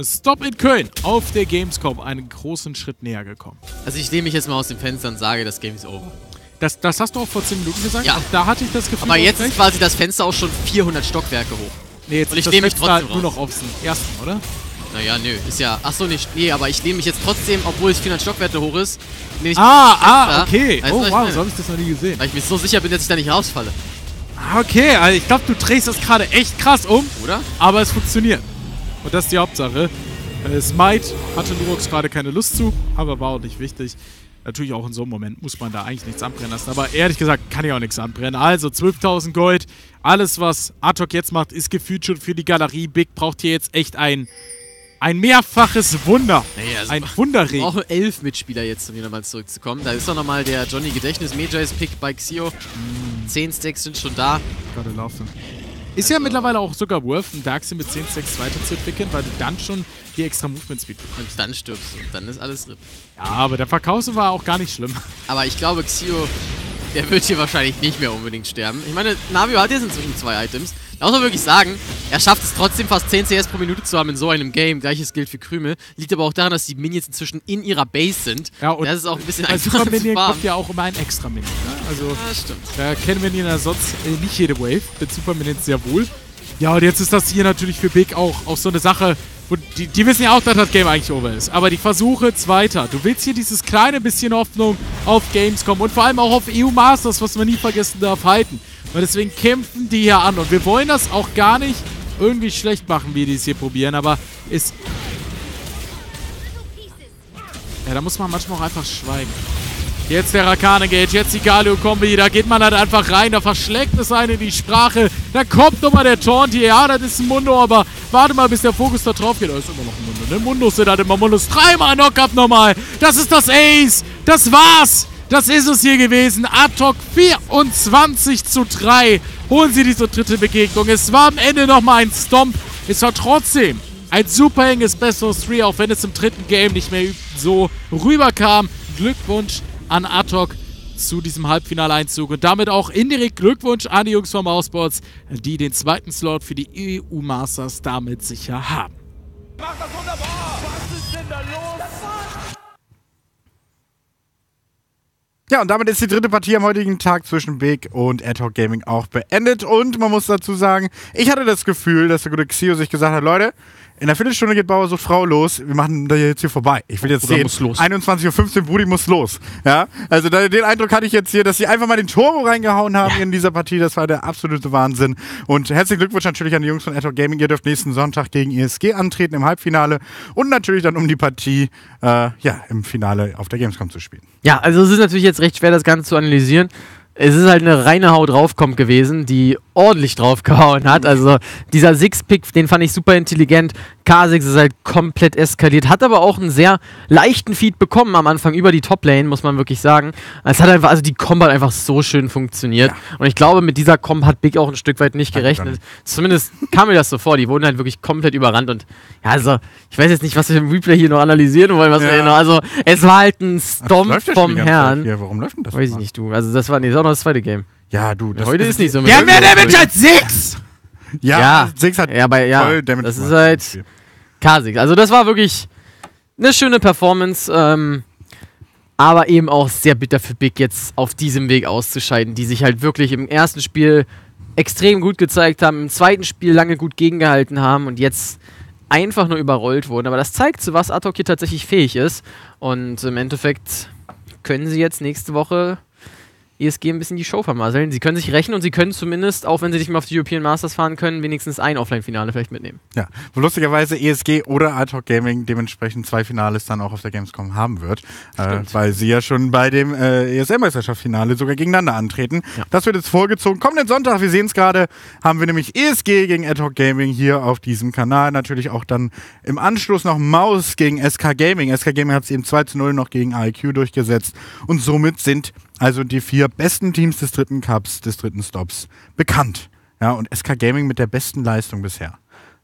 Stop in Köln auf der Gamescom einen großen Schritt näher gekommen. Also ich lehne mich jetzt mal aus dem Fenster und sage, das Game ist over. Das, das hast du auch vor zehn Minuten gesagt? Ja. Auch da hatte ich das Gefühl... Aber jetzt ist quasi das Fenster auch schon vierhundert Stockwerke hoch. Nee, jetzt und ich lehne mich trotzdem halt nur noch auf den ersten, oder? Naja, nö, ist ja... Achso, nicht. Nee, aber ich lehne mich jetzt trotzdem, obwohl es vierhundert Stockwerke hoch ist... Ich ah, ah, okay. Weißt oh, wow, meine? So habe ich das noch nie gesehen. Weil ich mir so sicher bin, dass ich da nicht rausfalle. Ah, okay. Also ich glaube, du drehst das gerade echt krass um. Oder? Aber es funktioniert. Und das ist die Hauptsache. Äh, Smite hatte Lurox gerade keine Lust zu, aber war auch nicht wichtig. Natürlich auch in so einem Moment muss man da eigentlich nichts anbrennen lassen, aber ehrlich gesagt kann ich auch nichts anbrennen. Also zwölftausend Gold, alles was Ad-Hoc jetzt macht, ist gefühlt schon für die Galerie. Big braucht hier jetzt echt ein, ein mehrfaches Wunder. Naja, also ein Wunderring. Wir brauchen elf Mitspieler jetzt, um hier nochmal zurückzukommen. Da ist doch nochmal der Johnny Gedächtnis Majors Pick bei Xio. Mm. zehn Stacks sind schon da. Gerade laufen. Ist also ja mittlerweile auch sogar worth, einen Darkseid mit zehn sechs weiterzuentwickeln, weil du dann schon die extra Movement-Speed bekommst. Und dann stirbst du. Dann ist alles R I P. Ja, aber der Verkauf war auch gar nicht schlimm. Aber ich glaube, Xio, der wird hier wahrscheinlich nicht mehr unbedingt sterben. Ich meine, Navio hat jetzt inzwischen zwei Items. Da muss man wirklich sagen, er schafft es trotzdem fast zehn C S pro Minute zu haben in so einem Game. Gleiches gilt für Krümel. Liegt aber auch daran, dass die Minions inzwischen in ihrer Base sind. Ja, und das ist auch ein bisschen einfacher zu fahren. Kommt ja auch immer ein extra Minion. Ne? Also, ja, stimmt. Da kennen wir ihn ja sonst äh, nicht jede Wave. Mit Super Minions sehr wohl. Ja, und jetzt ist das hier natürlich für Big auch, auch so eine Sache. Und die, die wissen ja auch, dass das Game eigentlich over ist. Aber die Versuche zweiter. Du willst hier dieses kleine bisschen Hoffnung auf Gamescom und vor allem auch auf E U Masters, was man nie vergessen darf, halten. Und deswegen kämpfen die hier an. Und wir wollen das auch gar nicht irgendwie schlecht machen, wie die es hier probieren. Aber ist... Ja, da muss man manchmal auch einfach schweigen. Jetzt der Rakane-Gage, jetzt die Galio-Kombi, da geht man halt einfach rein, da verschlägt es einen in die Sprache, da kommt nochmal der Taunt hier, ja, das ist ein Mundo, aber warte mal, bis der Fokus da drauf geht, da ist immer noch ein Mundo, ne, Mundos sind halt immer Mundos, dreimal Knock-Up nochmal, das ist das Ace, das war's, das ist es hier gewesen, Ad-Hoc vierundzwanzig zu drei, holen sie diese dritte Begegnung, es war am Ende nochmal ein Stomp, es war trotzdem ein super enges Best of Three, auch wenn es im dritten Game nicht mehr so rüberkam, Glückwunsch an Ad-Hoc zu diesem Halbfinaleinzug. Und damit auch indirekt Glückwunsch an die Jungs von Mousesports, die den zweiten Slot für die E U Masters damit sicher haben. Macht das wunderbar! Was ist denn da los? Ja, und damit ist die dritte Partie am heutigen Tag zwischen Big und Ad-Hoc Gaming auch beendet. Und man muss dazu sagen, ich hatte das Gefühl, dass der gute Xio sich gesagt hat, Leute, in der Viertelstunde geht Bauer so Frau los, wir machen da jetzt hier vorbei. Ich will jetzt sehen, einundzwanzig Uhr fünfzehn, Brudi muss los. Ja, also da, den Eindruck hatte ich jetzt hier, dass sie einfach mal den Turbo reingehauen haben ja. in dieser Partie. Das war der absolute Wahnsinn. Und herzlichen Glückwunsch natürlich an die Jungs von Ad-Hoc Gaming. Ihr dürft nächsten Sonntag gegen E S G antreten im Halbfinale und natürlich dann um die Partie äh, ja, im Finale auf der Gamescom zu spielen. Ja, also es ist natürlich jetzt recht schwer, das Ganze zu analysieren. Es ist halt eine reine Hau draufkommt gewesen, die ordentlich draufgehauen hat. Also dieser Six-Pick, den fand ich super intelligent. K sechs ist halt komplett eskaliert. Hat aber auch einen sehr leichten Feed bekommen am Anfang über die Top-Lane, muss man wirklich sagen. Es hat einfach, also die Komp hat einfach so schön funktioniert. Ja. Und ich glaube, mit dieser Komp hat Big auch ein Stück weit nicht gerechnet. Zumindest kam mir das so vor. Die wurden halt wirklich komplett überrannt. Und ja, also ich weiß jetzt nicht, was wir im Replay hier noch analysieren wollen. Was ja. wir hier noch, also es war halt ein Stomp Ach, vom Herrn. Hier. Warum läuft denn das? Weiß ich nicht, du. Also das war nee, das das zweite Game. Ja, du. Das Heute ist, ist nicht so. Mit der mehr Damage als sechs! Ja, sechs ja. hat ja, bei, ja. voll Damage. Das ist halt K sechs. Also das war wirklich eine schöne Performance, ähm, aber eben auch sehr bitter für Big jetzt auf diesem Weg auszuscheiden, die sich halt wirklich im ersten Spiel extrem gut gezeigt haben, im zweiten Spiel lange gut gegengehalten haben und jetzt einfach nur überrollt wurden. Aber das zeigt, zu was Ad-Hoc hier tatsächlich fähig ist. Und im Endeffekt können sie jetzt nächste Woche E S G ein bisschen die Show vermasseln. Sie können sich rächen und sie können zumindest, auch wenn sie nicht mehr auf die European Masters fahren können, wenigstens ein Offline-Finale vielleicht mitnehmen. Ja, wo lustigerweise E S G oder Ad-Hoc Gaming dementsprechend zwei Finales dann auch auf der Gamescom haben wird, äh, weil sie ja schon bei dem äh, E S L-Meisterschaftsfinale sogar gegeneinander antreten. Ja. Das wird jetzt vorgezogen. Kommenden Sonntag, wir sehen es gerade, haben wir nämlich E S G gegen Ad-Hoc Gaming hier auf diesem Kanal. Natürlich auch dann im Anschluss noch Maus gegen S K Gaming. S K Gaming hat es eben zwei zu null noch gegen A E Q durchgesetzt und somit sind also die vier besten Teams des dritten Cups, des dritten Stops, bekannt. Ja, und S K Gaming mit der besten Leistung bisher.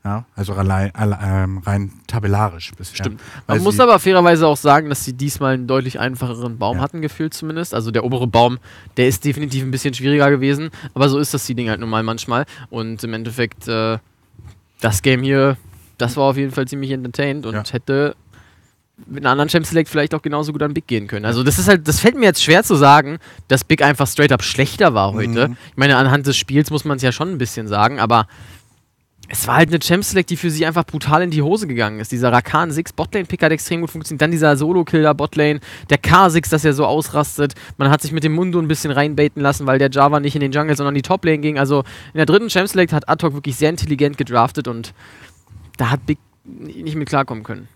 Ja, also allein, alle, ähm, rein tabellarisch bisher. Stimmt. Man muss aber fairerweise auch sagen, dass sie diesmal einen deutlich einfacheren Baum ja. hatten, gefühlt zumindest. Also der obere Baum, der ist definitiv ein bisschen schwieriger gewesen. Aber so ist das Seeding halt nun mal manchmal. Und im Endeffekt, äh, das Game hier, das war auf jeden Fall ziemlich entertained und ja. hätte mit einer anderen Champ Select vielleicht auch genauso gut an Big gehen können. Also das ist halt, das fällt mir jetzt schwer zu sagen, dass Big einfach straight up schlechter war heute. Mhm. Ich meine, anhand des Spiels muss man es ja schon ein bisschen sagen, aber es war halt eine Champ Select, die für sie einfach brutal in die Hose gegangen ist. Dieser Rakan sechs Botlane-Pick hat extrem gut funktioniert, dann dieser Solo-Killer Botlane, der K sechs, dass er so ausrastet. Man hat sich mit dem Mundo ein bisschen reinbaiten lassen, weil der Java nicht in den Jungle, sondern in die Top-Lane ging. Also in der dritten Champ Select hat Ad-Hoc wirklich sehr intelligent gedraftet und da hat Big nicht mit klarkommen können.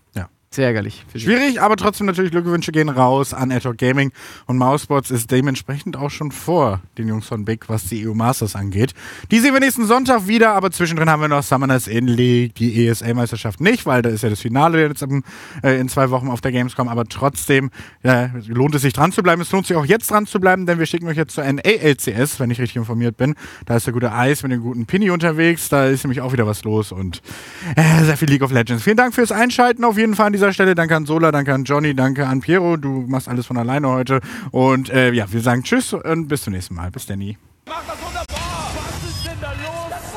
Sehr ärgerlich. Schwierig, aber trotzdem natürlich Glückwünsche gehen raus an Ad-Hoc Gaming und Mousesports ist dementsprechend auch schon vor den Jungs von Big, was die E U Masters angeht. Die sehen wir nächsten Sonntag wieder, aber zwischendrin haben wir noch Summoners Inn League, die E S L-Meisterschaft nicht, weil da ist ja das Finale jetzt im, äh, in zwei Wochen auf der Gamescom, aber trotzdem äh, lohnt es sich dran zu bleiben. Es lohnt sich auch jetzt dran zu bleiben, denn wir schicken euch jetzt zur N A L C S, wenn ich richtig informiert bin. Da ist der gute Eis mit dem guten Pinny unterwegs, da ist nämlich auch wieder was los und äh, sehr viel League of Legends. Vielen Dank fürs Einschalten auf jeden Fall an dieser Stelle. Danke an Sola, danke an Johnny, danke an Piero. Du machst alles von alleine heute. Und äh, ja, wir sagen Tschüss und bis zum nächsten Mal. Bis Danny. Mach das wunderbar! Was ist denn da los?